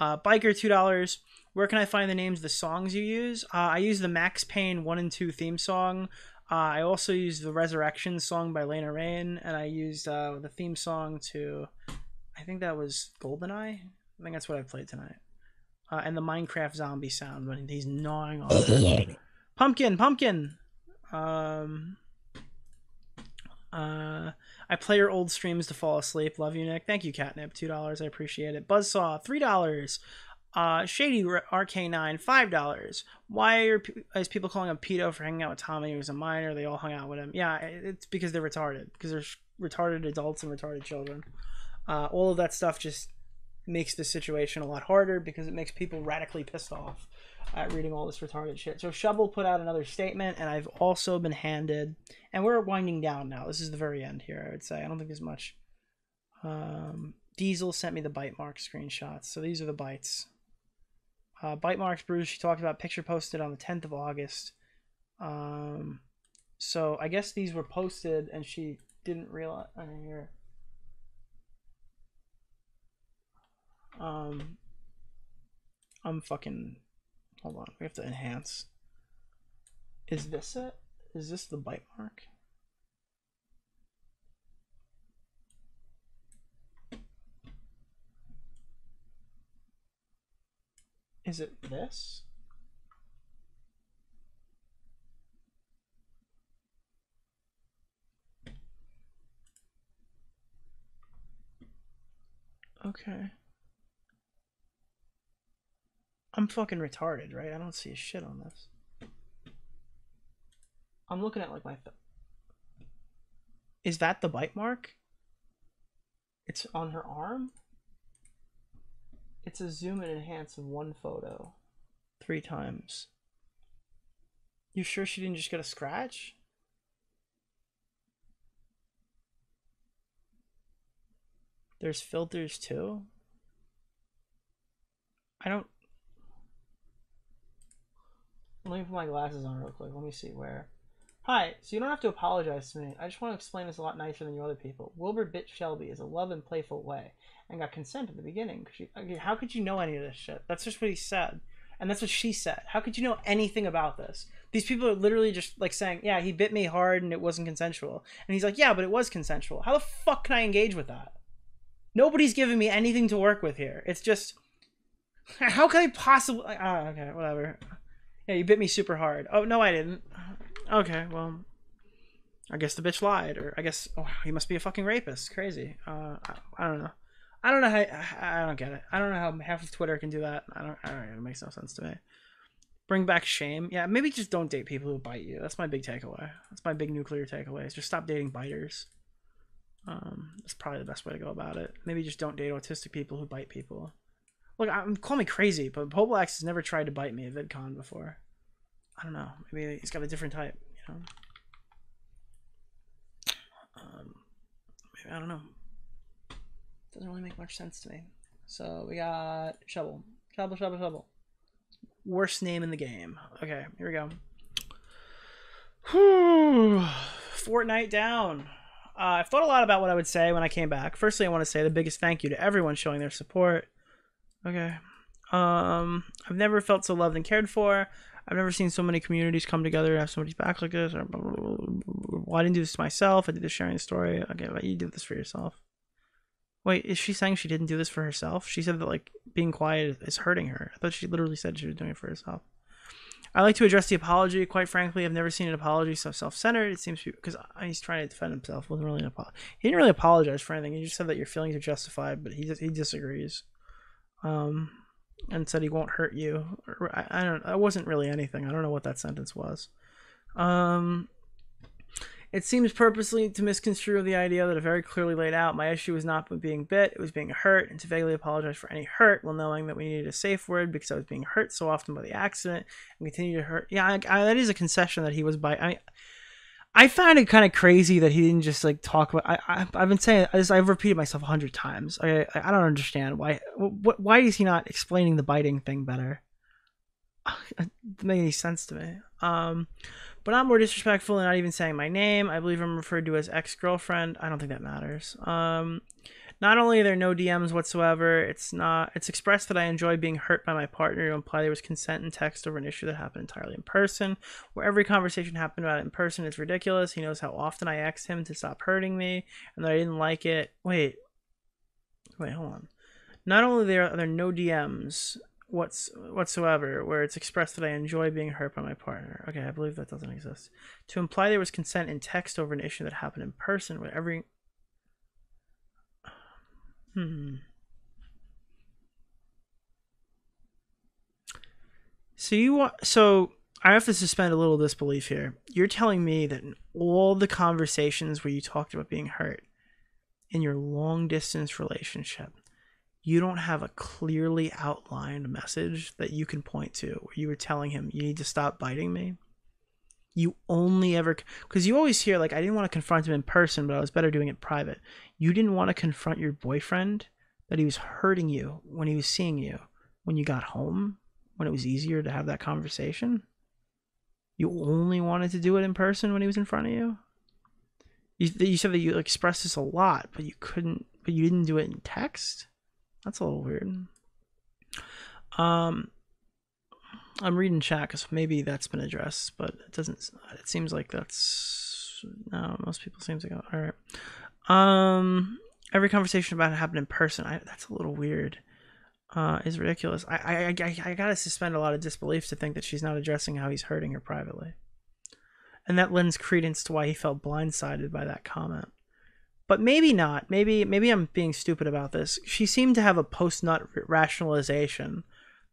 Uh, Biker, two dollars. Where can I find the names of the songs you use? Uh, I use the Max Payne one and two theme song. Uh, I also use the Resurrection song by Lena Raen, and I used uh, the theme song to, I think that was GoldenEye? I think that's what I played tonight. Uh, and the Minecraft zombie sound when he's gnawing on it. Pumpkin, pumpkin. Um, uh, I play your old streams to fall asleep. Love you, Nick. Thank you, Catnip. Two dollars, I appreciate it. Buzzsaw, three dollars. Uh, Shady R K nine, five dollars. Why are is people calling him pedo for hanging out with Tommy? He was a minor. They all hung out with him. Yeah, it's because they're retarded. Because they're retarded adults and retarded children. Uh, all of that stuff just makes the situation a lot harder because it makes people radically pissed off at reading all this retarded shit. So Shubble put out another statement, and I've also been handed, and we're winding down now. This is the very end here, I would say. I don't think there's much. Um, Diesel sent me the bite mark screenshots. So these are the bites. Uh, bite marks, Bruce, she talked about picture posted on the tenth of August. Um, so I guess these were posted, and she didn't realize... I don't hear it. Um, I'm fucking, hold on, we have to enhance. Is this it? Is this the bite mark? Is it this? Okay. I'm fucking retarded, right? I don't see a shit on this. I'm looking at like my... Th Is that the bite mark? It's on her arm? It's a zoom and enhance in one photo. Three times. You sure she didn't just get a scratch? There's filters too? I don't... Let me put my glasses on real quick. Let me see where. Hi, so you don't have to apologize to me. I just want to explain this a lot nicer than you other people. Wilbur bit Shelby is a love and playful way and got consent at the beginning. She, how could you know any of this shit? That's just what he said. And that's what she said. How could you know anything about this? These people are literally just like saying, yeah, he bit me hard and it wasn't consensual. And he's like, yeah, but it was consensual. How the fuck can I engage with that? Nobody's giving me anything to work with here. It's just, how could I possibly, ah, okay, whatever. Yeah, you bit me super hard. Oh, no, I didn't. Okay, well, I guess the bitch lied, or I guess, oh, he must be a fucking rapist. Crazy. Uh, I, I don't know. I don't know how, I, I don't get it. I don't know how half of Twitter can do that. I don't, I don't know. It makes no sense to me. Bring back shame. Yeah, maybe just don't date people who bite you. That's my big takeaway. That's my big nuclear takeaway, is just stop dating biters. Um, that's probably the best way to go about it. Maybe just don't date autistic people who bite people. Look, I'm, call me crazy, but Poblax has never tried to bite me at VidCon before. I don't know. Maybe he's got a different type, you know? Um, maybe, I don't know. Doesn't really make much sense to me. So we got Shubble. Shubble, Shubble, Shubble. Worst name in the game. Okay, here we go. Whew. Fortnite down. Uh, I've thought a lot about what I would say when I came back. Firstly, I want to say the biggest thank you to everyone showing their support. Okay. Um, I've never felt so loved and cared for. I've never seen so many communities come together and have somebody's back like this. Well, I didn't do this to myself. I did this sharing the story. Okay, but you did this for yourself. Wait, is she saying she didn't do this for herself? She said that, like, being quiet is hurting her. I thought she literally said she was doing it for herself. I like to address the apology. Quite frankly, I've never seen an apology so self-centered. It seems to be because he's trying to defend himself. Wasn't really an apology. He didn't really apologize for anything. He just said that your feelings are justified, but he he disagrees, um, and said he won't hurt you. I, I don't. It wasn't really anything. I don't know what that sentence was. Um. It seems purposely to misconstrue the idea that I very clearly laid out. My issue was not being bit, it was being hurt, and to vaguely apologize for any hurt while knowing that we needed a safe word because I was being hurt so often by the accident and continued to hurt. Yeah, I, I, that is a concession that he was by. I, I found it kind of crazy that he didn't just like talk about. I, I, I've been saying this, I've repeated myself a hundred times. I, I don't understand why. What, why is he not explaining the biting thing better? It made any sense to me. Um, but I'm more disrespectful and not even saying my name. I believe I'm referred to as ex-girlfriend. I don't think that matters. Um, not only are there no D Ms whatsoever, it's not. It's expressed that I enjoy being hurt by my partner to imply there was consent in text over an issue that happened entirely in person, where every conversation happened about it in person. It's ridiculous. He knows how often I asked him to stop hurting me and that I didn't like it. Wait, wait, hold on. Not only there are there no D Ms What's whatsoever where it's expressed that I enjoy being hurt by my partner. Okay, I believe that doesn't exist. To imply there was consent in text over an issue that happened in person with every hmm. So you want so I have to suspend a little disbelief here. You're telling me that in all the conversations where you talked about being hurt in your long distance relationship, you don't have a clearly outlined message that you can point to where you were telling him, you need to stop biting me. You only ever, because you always hear like, I didn't want to confront him in person, but I was better doing it private. You didn't want to confront your boyfriend that he was hurting you when he was seeing you, when you got home, when it was easier to have that conversation. You only wanted to do it in person when he was in front of you. You, you said that you expressed this a lot, but you couldn't, but you didn't do it in text. That's a little weird. Um, I'm reading chat because maybe that's been addressed, but it doesn't. It seems like that's no. Most people seem to go all right. Um, every conversation about it happened in person. I, that's a little weird. Uh, is ridiculous. I, I I I gotta suspend a lot of disbelief to think that she's not addressing how he's hurting her privately, and that lends credence to why he felt blindsided by that comment. But maybe not. Maybe maybe I'm being stupid about this. She seemed to have a post-nut rationalization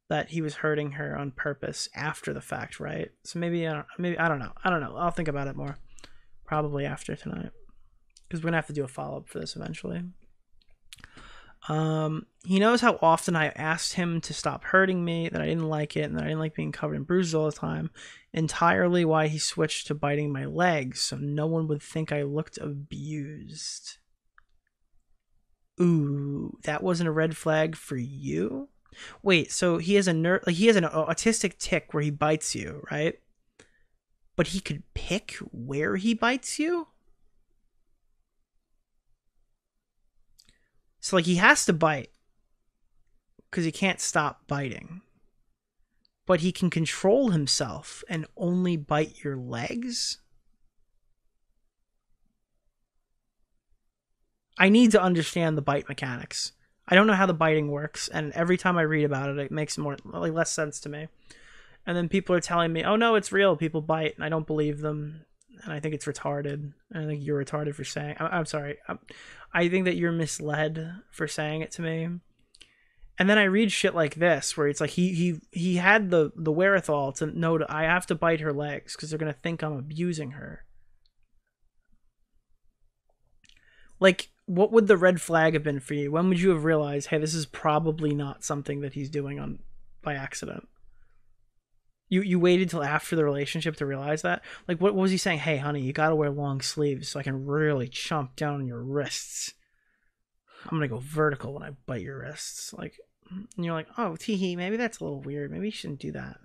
that he was hurting her on purpose after the fact, right? So maybe I don't. Maybe I don't know. I don't know. I'll think about it more. Probably after tonight, because we're gonna have to do a follow-up for this eventually. Um, he knows how often I asked him to stop hurting me, that I didn't like it, and that I didn't like being covered in bruises all the time. Entirely why he switched to biting my legs, so no one would think I looked abused. Ooh, that wasn't a red flag for you? Wait, so he has a ner- he has an autistic tic where he bites you, right? But he could pick where he bites you? So, like, he has to bite because he can't stop biting. But he can control himself and only bite your legs? I need to understand the bite mechanics. I don't know how the biting works, and every time I read about it, it makes more like less sense to me. And then people are telling me, oh, no, it's real. People bite, and I don't believe them. And I think it's retarded. And I think you're retarded for saying... I I'm sorry. I'm, I think that you're misled for saying it to me. And then I read shit like this, where it's like, he he, he had the, the wherewithal to know that I have to bite her legs because they're going to think I'm abusing her. Like, what would the red flag have been for you? When would you have realized, hey, this is probably not something that he's doing on by accident? You you waited till after the relationship to realize that? Like, what, what was he saying? Hey, honey, you gotta wear long sleeves so I can really chomp down on your wrists. I'm gonna go vertical when I bite your wrists. Like, and you're like, oh, tee hee, maybe that's a little weird. Maybe you shouldn't do that.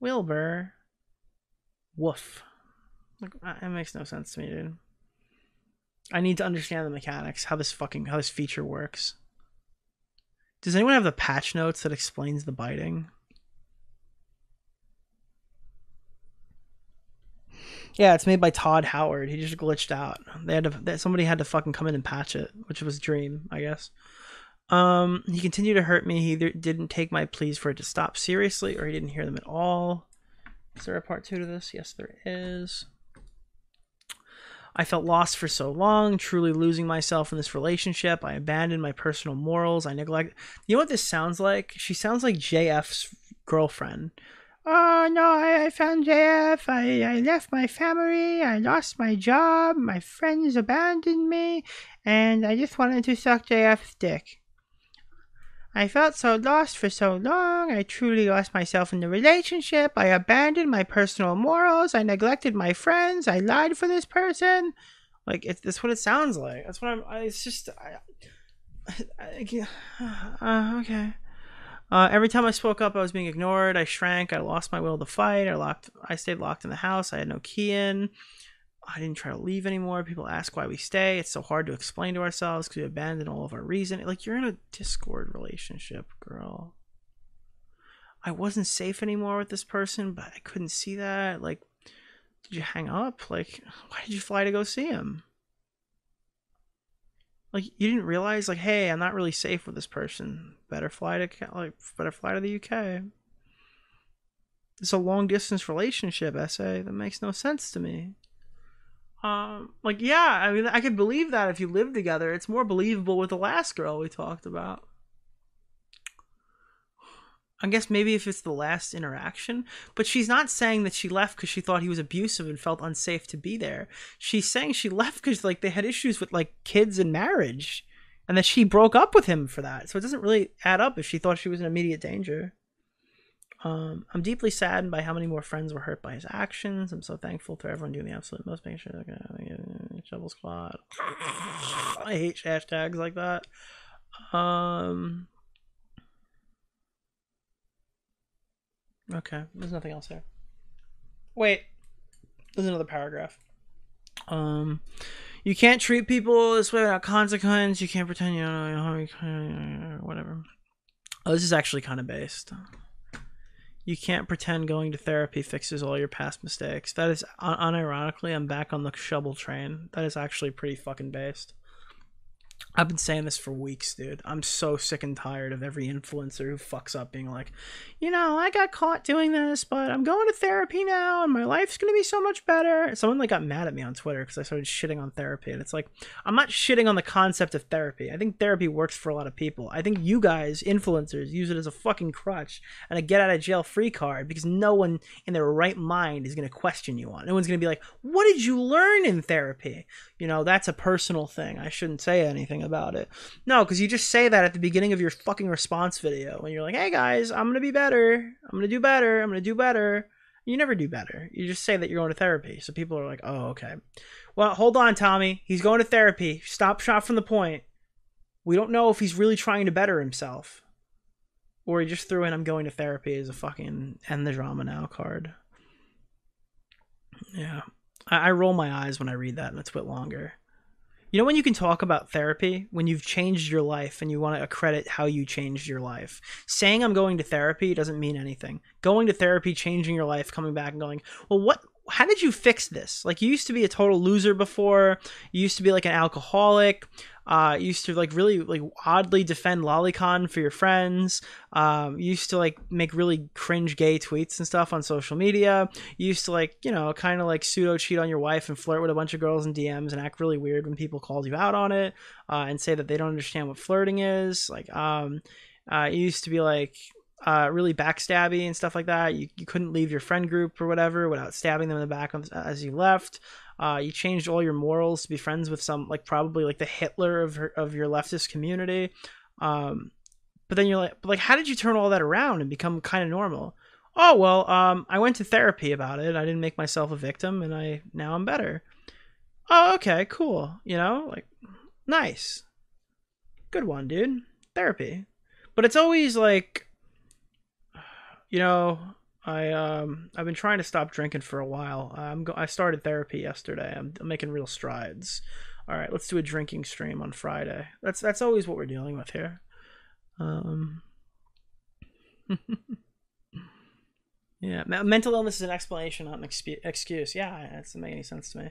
Wilbur. Woof. Like, it makes no sense to me, dude. I need to understand the mechanics, how this fucking, how this feature works. Does anyone have the patch notes that explains the biting? Yeah, it's made by Todd Howard. He just glitched out. They had to, they, somebody had to fucking come in and patch it, which was dream, I guess. Um, he continued to hurt me. He either didn't take my pleas for it to stop seriously, or he didn't hear them at all. Is there a part two to this? Yes, there is. I felt lost for so long, truly losing myself in this relationship. I abandoned my personal morals. I neglected. You know what this sounds like? She sounds like J F's girlfriend. Oh no, I, I found J F. I, I left my family. I lost my job. My friends abandoned me. And I just wanted to suck J F's dick. I felt so lost for so long. I truly lost myself in the relationship. I abandoned my personal morals. I neglected my friends. I lied for this person. Like, it's, that's what it sounds like. That's what I'm. I, it's just. I, I, I, uh, okay. Uh, every time I spoke up, I was being ignored. I shrank. I lost my will to fight. I locked. I stayed locked in the house. I had no key in. I didn't try to leave anymore. People ask why we stay. It's so hard to explain to ourselves because we abandon all of our reason. Like, you're in a Discord relationship, girl. I wasn't safe anymore with this person, but I couldn't see that. Like, did you hang up? Like, why did you fly to go see him? Like, you didn't realize, like, hey, I'm not really safe with this person. Better fly to, like, better fly to the U K. It's a long-distance relationship, essay. That makes no sense to me. Um, like, yeah, I mean, I could believe that if you lived together. It's more believable with the last girl we talked about. I guess maybe if it's the last interaction. But she's not saying that she left because she thought he was abusive and felt unsafe to be there. She's saying she left because, like, they had issues with, like, kids and marriage. And that she broke up with him for that. So it doesn't really add up if she thought she was in immediate danger. Um, I'm deeply saddened by how many more friends were hurt by his actions. I'm so thankful to everyone doing the absolute most, making sure they're gonna Shubble Squad. I hate hashtags like that. Um, okay, there's nothing else there. Wait, there's another paragraph. Um, you can't treat people this way without consequence. You can't pretend you don't know how, whatever. Oh, this is actually kind of based. You can't pretend going to therapy fixes all your past mistakes. That is, un unironically, I'm back on the Shubble train. That is actually pretty fucking based. I've been saying this for weeks, dude. I'm so sick and tired of every influencer who fucks up being like, you know, I got caught doing this, but I'm going to therapy now, and my life's going to be so much better. Someone, like, got mad at me on Twitter because I started shitting on therapy, and it's like, I'm not shitting on the concept of therapy. I think therapy works for a lot of people. I think you guys, influencers, use it as a fucking crutch and a get-out-of-jail-free card because no one in their right mind is going to question you on it. No one's going to be like, what did you learn in therapy? You know, that's a personal thing. I shouldn't say anything about it. No, because you just say that at the beginning of your fucking response video and you're like, hey guys, I'm gonna be better, I'm gonna do better, I'm gonna do better. You never do better. You just say that you're going to therapy, so people are like, oh, okay, well, hold on, Tommy, he's going to therapy. Stop shot from the point. We don't know if he's really trying to better himself or he just threw in I'm going to therapy as a fucking end the drama now card. Yeah, I, I roll my eyes when I read that, and it's a bit longer. You know when you can talk about therapy? When you've changed your life and you want to accredit how you changed your life. Saying I'm going to therapy doesn't mean anything. Going to therapy, changing your life, coming back and going, well, what? How did you fix this? Like, you used to be a total loser before. You used to be like an alcoholic. Uh, you used to like really like oddly defend lolicon for your friends. Um, you used to like make really cringe gay tweets and stuff on social media. You used to like, you know, kind of like pseudo cheat on your wife and flirt with a bunch of girls in D Ms and act really weird when people called you out on it, uh, and say that they don't understand what flirting is. Like, um, uh, you used to be like, Uh, really backstabby and stuff like that. You, you couldn't leave your friend group or whatever without stabbing them in the back as you left. Uh, you changed all your morals to be friends with some, like, probably like the Hitler of her, of your leftist community. Um, but then you're like, like, how did you turn all that around and become kind of normal? Oh, well, um, I went to therapy about it. I didn't make myself a victim, and I now I'm better. Oh, okay, cool. You know, like, nice. Good one, dude. Therapy. But it's always like, you know, I um I've been trying to stop drinking for a while. I'm go I started therapy yesterday. I'm, I'm making real strides. All right, let's do a drinking stream on Friday. That's that's always what we're dealing with here. Um. Yeah, mental illness is an explanation, not an excuse. Yeah, that doesn't make any sense to me.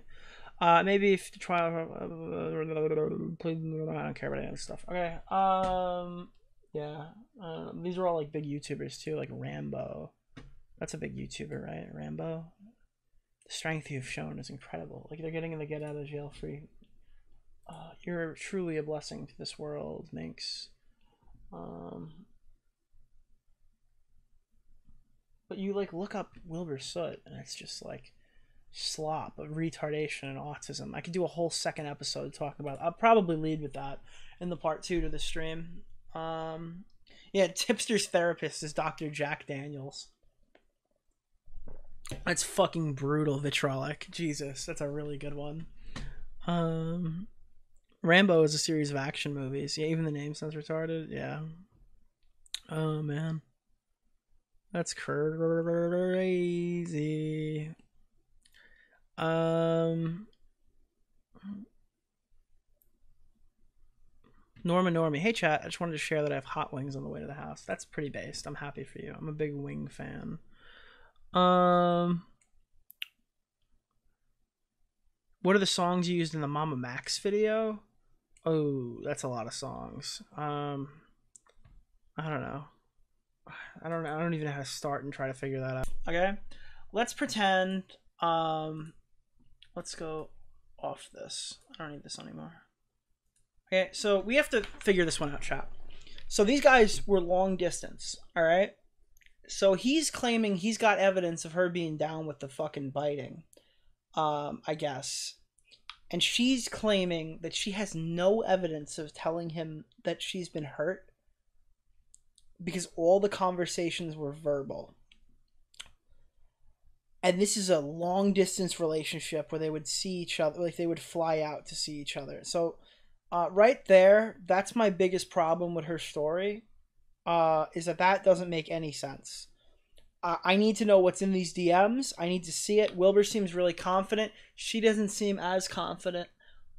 Uh, maybe if the trial. I don't care about any other stuff. Okay. Um. Yeah. Uh, these are all like big YouTubers too, like Rambo. That's a big YouTuber, right? Rambo. The strength you've shown is incredible. Like they're getting in the get out of jail free. Uh, you're truly a blessing to this world, Minx. Um, but you like look up Wilbur Soot, and it's just like slop of retardation and autism. I could do a whole second episode talking about it. I'll probably lead with that in the part two to the stream. Um, yeah, Tipster's therapist is Doctor Jack Daniels. That's fucking brutal, vitriolic. Jesus, that's a really good one. Um, Rambo is a series of action movies. Yeah, even the name sounds retarded. Yeah. Oh, man. That's crazy. Um... Norma Normie. Hey, chat. I just wanted to share that I have hot wings on the way to the house. That's pretty based. I'm happy for you. I'm a big wing fan. Um, what are the songs you used in the Mama Max video? Oh, that's a lot of songs. Um, I don't know. I don't know. I don't even know how to start and try to figure that out. Okay, let's pretend. Um, let's go off this. I don't need this anymore. Okay, so we have to figure this one out, chat. So these guys were long distance. All right. So he's claiming he's got evidence of her being down with the fucking biting, um, I guess. And she's claiming that she has no evidence of telling him that she's been hurt because all the conversations were verbal. And this is a long-distance relationship where they would see each other, like they would fly out to see each other. So uh, right there, that's my biggest problem with her story. Uh, is that that doesn't make any sense. Uh, I need to know what's in these D Ms. I need to see it. Wilbur seems really confident. She doesn't seem as confident.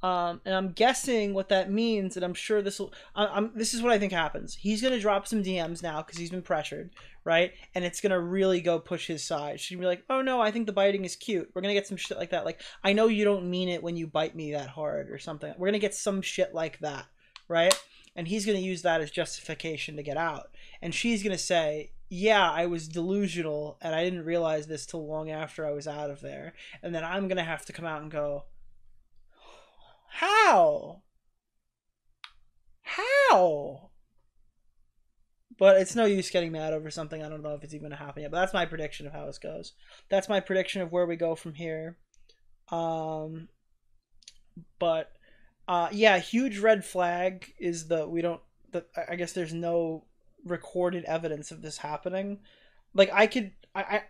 Um, and I'm guessing what that means, and I'm sure this will... I, I'm, this is what I think happens. He's going to drop some D Ms now because he's been pressured, right? And it's going to really go push his side. She's going to be like, oh, no, I think the biting is cute. We're going to get some shit like that. Like, I know you don't mean it when you bite me that hard or something. We're going to get some shit like that, right? And he's going to use that as justification to get out. And she's going to say, yeah, I was delusional and I didn't realize this till long after I was out of there. And then I'm going to have to come out and go, how? How? But it's no use getting mad over something. I don't know if it's even going to happen yet. But that's my prediction of how this goes. That's my prediction of where we go from here. Um, but... Uh, yeah, huge red flag is the, we don't, the, I guess there's no recorded evidence of this happening. Like I could, I, I,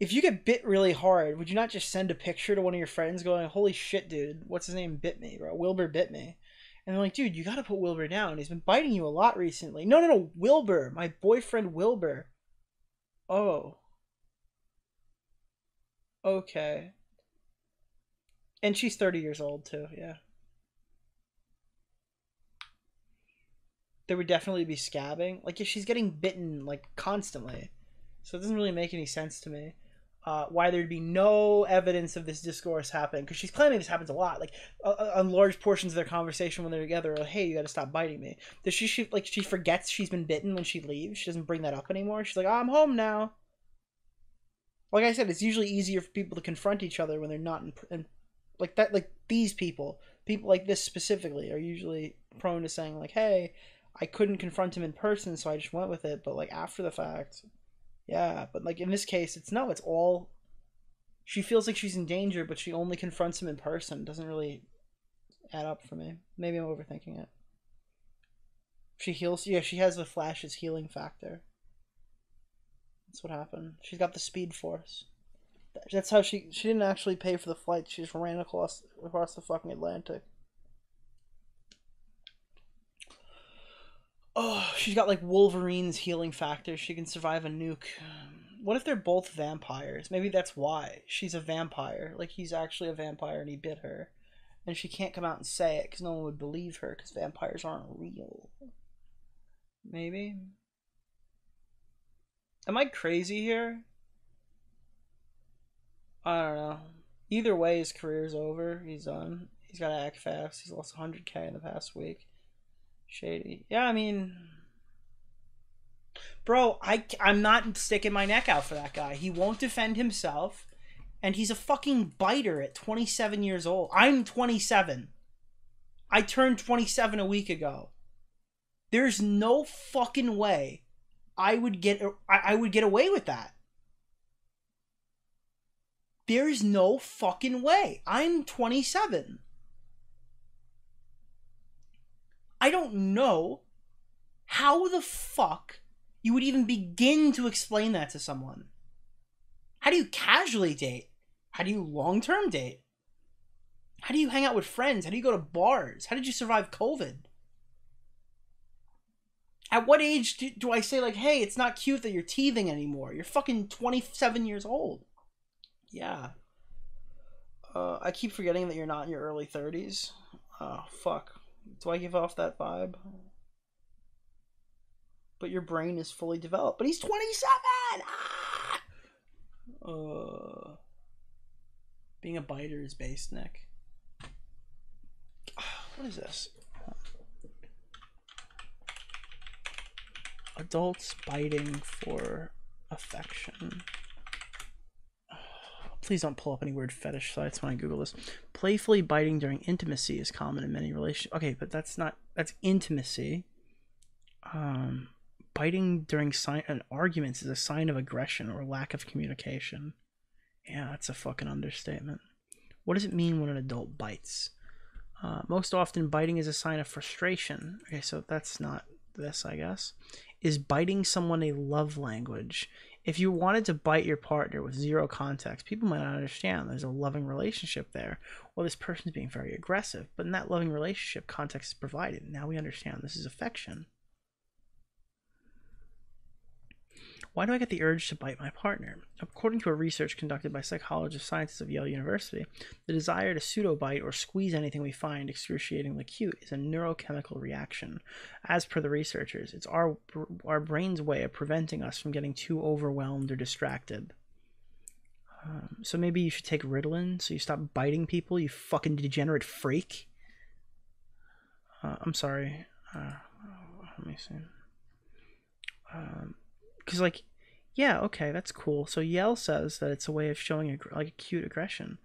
if you get bit really hard, would you not just send a picture to one of your friends going, holy shit, dude, what's his name bit me, bro? Wilbur bit me. And they're like, dude, you got to put Wilbur down. He's been biting you a lot recently. No, no, no, Wilbur, my boyfriend Wilbur. Oh. Okay. And she's thirty years old too, yeah. There would definitely be scabbing. Like, yeah, she's getting bitten, like, constantly. So it doesn't really make any sense to me uh, why there'd be no evidence of this discourse happening. Because she's claiming this happens a lot. Like, uh, on large portions of their conversation when they're together, like, hey, you gotta stop biting me. Does she, she, like, she forgets she's been bitten when she leaves? She doesn't bring that up anymore? She's like, oh, I'm home now. Like I said, it's usually easier for people to confront each other when they're not in, in like, that, like, these people, people like this specifically, are usually prone to saying, like, hey... I couldn't confront him in person, so I just went with it. But, like, after the fact, yeah. But, like, in this case, it's no, it's all... She feels like she's in danger, but she only confronts him in person. It doesn't really add up for me. Maybe I'm overthinking it. She heals... Yeah, she has the Flash's healing factor. That's what happened. She's got the speed force. That's how she... She didn't actually pay for the flight. She just ran across, across the fucking Atlantic. Oh, she's got like Wolverine's healing factor. She can survive a nuke. What if they're both vampires? Maybe that's why she's a vampire. Like, he's actually a vampire and he bit her. And she can't come out and say it because no one would believe her because vampires aren't real. Maybe? Am I crazy here? I don't know. Either way, his career's over. He's done. He's got to act fast. He's lost one hundred K in the past week. Shady. Yeah, I mean... Bro, I, I'm not sticking my neck out for that guy. He won't defend himself. And he's a fucking biter at twenty-seven years old. I'm twenty-seven. I turned twenty-seven a week ago. There's no fucking way I would get I, I would get away with that. There is no fucking way. I'm twenty-seven. I don't know how the fuck you would even begin to explain that to someone. How do you casually date? How do you long-term date? How do you hang out with friends? How do you go to bars? How did you survive COVID? At what age do, do I say, like, hey, it's not cute that you're teething anymore. You're fucking twenty-seven years old. Yeah. Uh, I keep forgetting that you're not in your early thirties. Oh, fuck. Do I give off that vibe? But your brain is fully developed. But he's twenty-seven! Ah! Uh, being a biter is based, Nick. What is this? Adults biting for affection. Please don't pull up any weird fetish sites when I Google this. Playfully biting during intimacy is common in many relationships. Okay, but that's not, that's intimacy. Um, biting during sign and arguments is a sign of aggression or lack of communication. Yeah, that's a fucking understatement. What does it mean when an adult bites? Uh, most often, biting is a sign of frustration. Okay, so that's not this, I guess. Is biting someone a love language? If you wanted to bite your partner with zero context, people might not understand there's a loving relationship there. Well, this person's being very aggressive, but in that loving relationship, context is provided. Now we understand this is affection. Why do I get the urge to bite my partner? According to a research conducted by psychologists of sciences of Yale University, the desire to pseudo-bite or squeeze anything we find excruciatingly cute is a neurochemical reaction. As per the researchers, it's our, our brain's way of preventing us from getting too overwhelmed or distracted. Um, so maybe you should take Ritalin so you stop biting people, you fucking degenerate freak. Uh, I'm sorry. Uh, let me see. Um... Because, like, yeah, okay, that's cool. So Yale says that it's a way of showing, a, like, acute aggression.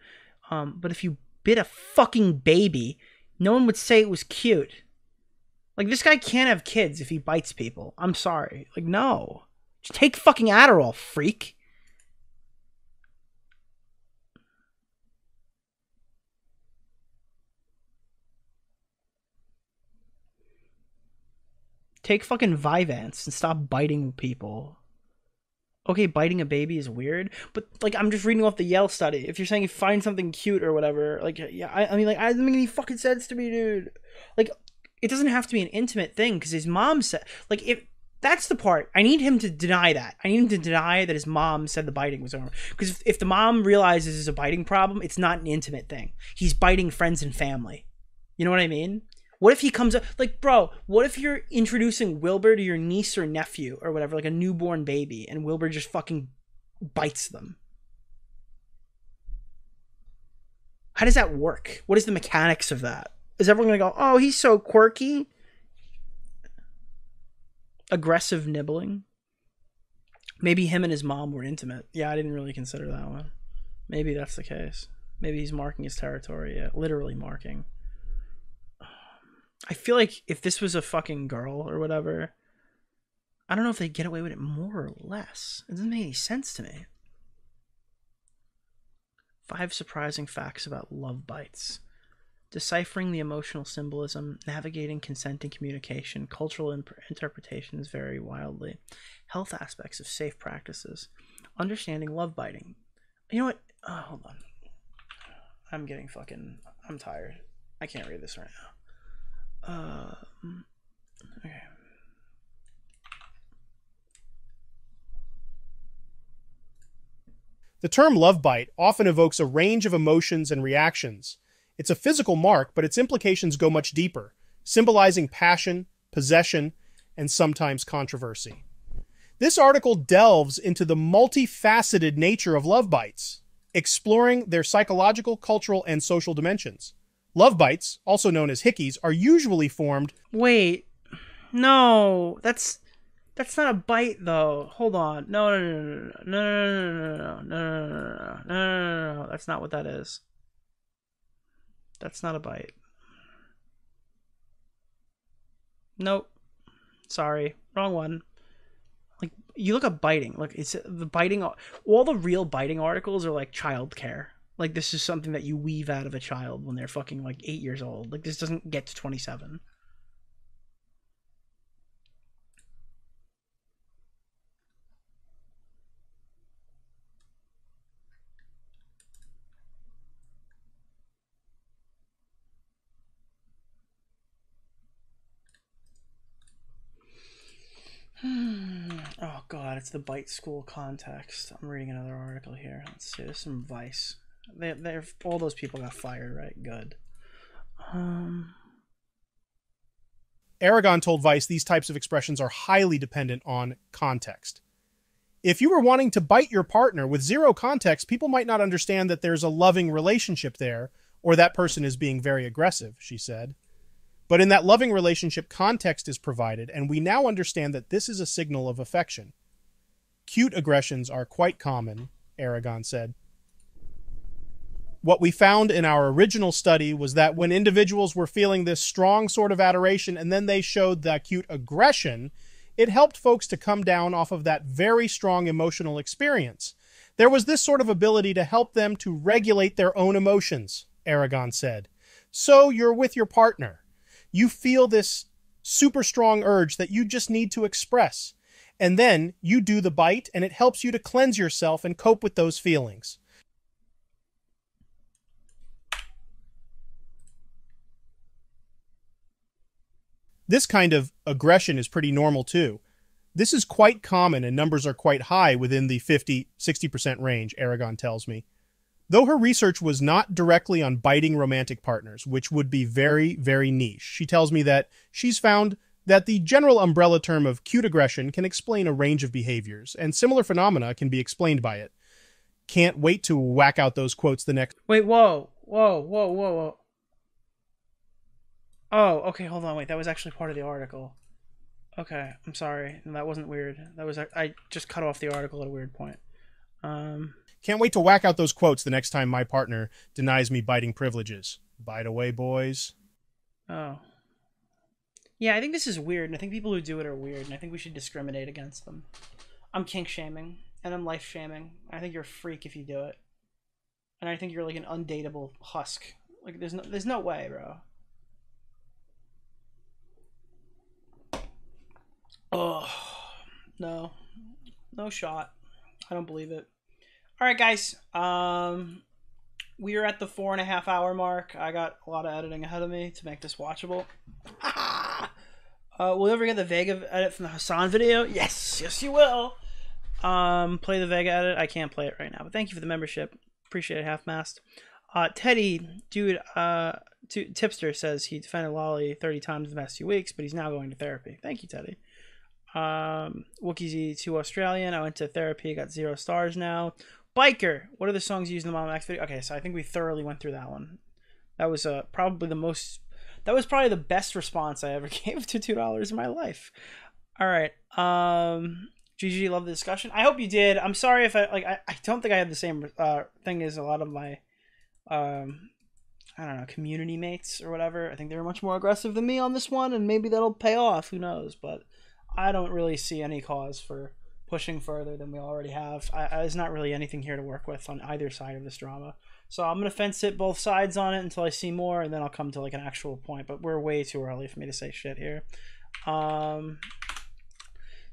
Um, but if you bit a fucking baby, no one would say it was cute. Like, this guy can't have kids if he bites people. I'm sorry. Like, no. Just take fucking Adderall, freak. Take fucking Vyvanse and stop biting people. Okay, biting a baby is weird, but, like, I'm just reading off the Yale study. If you're saying you find something cute or whatever, like, yeah, I, I mean, like, it doesn't make any fucking sense to me, dude. Like, it doesn't have to be an intimate thing, because his mom said, like, if that's the part, I need him to deny that. I need him to deny that his mom said the biting was over. Because if, if the mom realizes there's a biting problem, it's not an intimate thing. He's biting friends and family. You know what I mean? What if he comes up, like, bro, what if you're introducing Wilbur to your niece or nephew or whatever, like a newborn baby, and Wilbur just fucking bites them? How does that work? What is the mechanics of that? Is everyone going to go, oh, he's so quirky? Aggressive nibbling? Maybe him and his mom were intimate. Yeah, I didn't really consider that one. Maybe that's the case. Maybe he's marking his territory. Yeah, literally marking. I feel like if this was a fucking girl or whatever, I don't know if they'd get away with it more or less. It doesn't make any sense to me. Five surprising facts about love bites. Deciphering the emotional symbolism, navigating consent and communication, cultural imp- interpretations vary wildly. Health aspects of safe practices. Understanding love biting. You know what? Oh, hold on. I'm getting fucking... I'm tired. I can't read this right now. Uh, okay. The term love bite often evokes a range of emotions and reactions. It's a physical mark, but its implications go much deeper, symbolizing passion, possession, and sometimes controversy. This article delves into the multifaceted nature of love bites, exploring their psychological, cultural, and social dimensions. Love bites, also known as hickeys, are usually formed... Wait, no, that's... That's not a bite, though. Hold on. No, no, no, no, no, no, no, no, no, no, no, no, no, that's not what that is. That's not a bite. Nope. Sorry. Wrong one. Like, you look up biting. Look, it's the biting... All the real biting articles are, like, childcare. Like, this is something that you weave out of a child when they're fucking, like, eight years old. Like, this doesn't get to twenty-seven. Oh god, it's the bite school context. I'm reading another article here. Let's see, there's some Vice. They, they're, all those people got fired, right? Good. Um... Aragon told Vice these types of expressions are highly dependent on context. If you were wanting to bite your partner with zero context, people might not understand that there's a loving relationship there, or that person is being very aggressive, she said. But in that loving relationship, context is provided, and we now understand that this is a signal of affection. Cute aggressions are quite common, Aragon said. What we found in our original study was that when individuals were feeling this strong sort of adoration and then they showed the acute aggression, it helped folks to come down off of that very strong emotional experience. There was this sort of ability to help them to regulate their own emotions, Aragon said. So you're with your partner. You feel this super strong urge that you just need to express. And then you do the bite and it helps you to cleanse yourself and cope with those feelings. This kind of aggression is pretty normal too. This is quite common and numbers are quite high within the fifty to sixty percent range, Aragon tells me. Though her research was not directly on biting romantic partners, which would be very, very niche, she tells me that she's found that the general umbrella term of cute aggression can explain a range of behaviors, and similar phenomena can be explained by it. Can't wait to whack out those quotes the next... Wait, whoa, whoa, whoa, whoa, whoa. Oh, okay, hold on, wait, that was actually part of the article. Okay, I'm sorry, no, that wasn't weird. That was I just cut off the article at a weird point. Um, Can't wait to whack out those quotes the next time my partner denies me biting privileges. Bite away, boys. Oh. Yeah, I think this is weird, and I think people who do it are weird, and I think we should discriminate against them. I'm kink-shaming, and I'm life-shaming. I think you're a freak if you do it. And I think you're like an undateable husk. Like, there's no, there's no way, bro. Oh, no, no shot. I don't believe it. All right, guys, um, we are at the four and a half hour mark. I got a lot of editing ahead of me to make this watchable. Ah! Uh, will you ever get the Vega edit from the Hassan video? Yes, yes, you will. Um, play the Vega edit. I can't play it right now, but thank you for the membership. Appreciate it, half-mast. Uh, Teddy, dude, uh, Tipster says he defended Lolly thirty times in the past two weeks, but he's now going to therapy. Thank you, Teddy. Um, Wookiezy to Australian. I went to therapy, got zero stars now. Biker, what are the songs used in the Mom X video? Okay, so I think we thoroughly went through that one. That was uh, probably the most, that was probably the best response I ever gave to two dollars in my life. All right. Um, G G, love the discussion. I hope you did. I'm sorry if I, like, I, I don't think I have the same uh, thing as a lot of my, um, I don't know, community mates or whatever. I think they were much more aggressive than me on this one, and maybe that'll pay off. Who knows? But I don't really see any cause for pushing further than we already have. I, I, there's not really anything here to work with on either side of this drama. So I'm going to fence it both sides on it until I see more, and then I'll come to like an actual point. But we're way too early for me to say shit here. Um,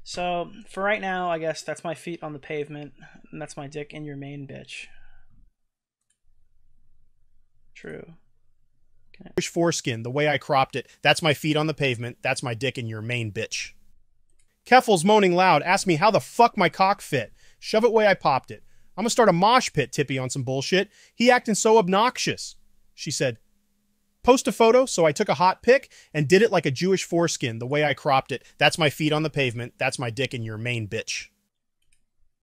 so for right now, I guess that's my feet on the pavement, and that's my dick in your main bitch. True. Okay. Foreskin, the way I cropped it, that's my feet on the pavement, that's my dick in your main bitch. Keffals, moaning loud, asked me how the fuck my cock fit. Shove it way I popped it. I'm gonna start a mosh pit, Tippy, on some bullshit. He acting so obnoxious. She said, post a photo. So I took a hot pic and did it like a Jewish foreskin, the way I cropped it. That's my feet on the pavement. That's my dick in your main, bitch.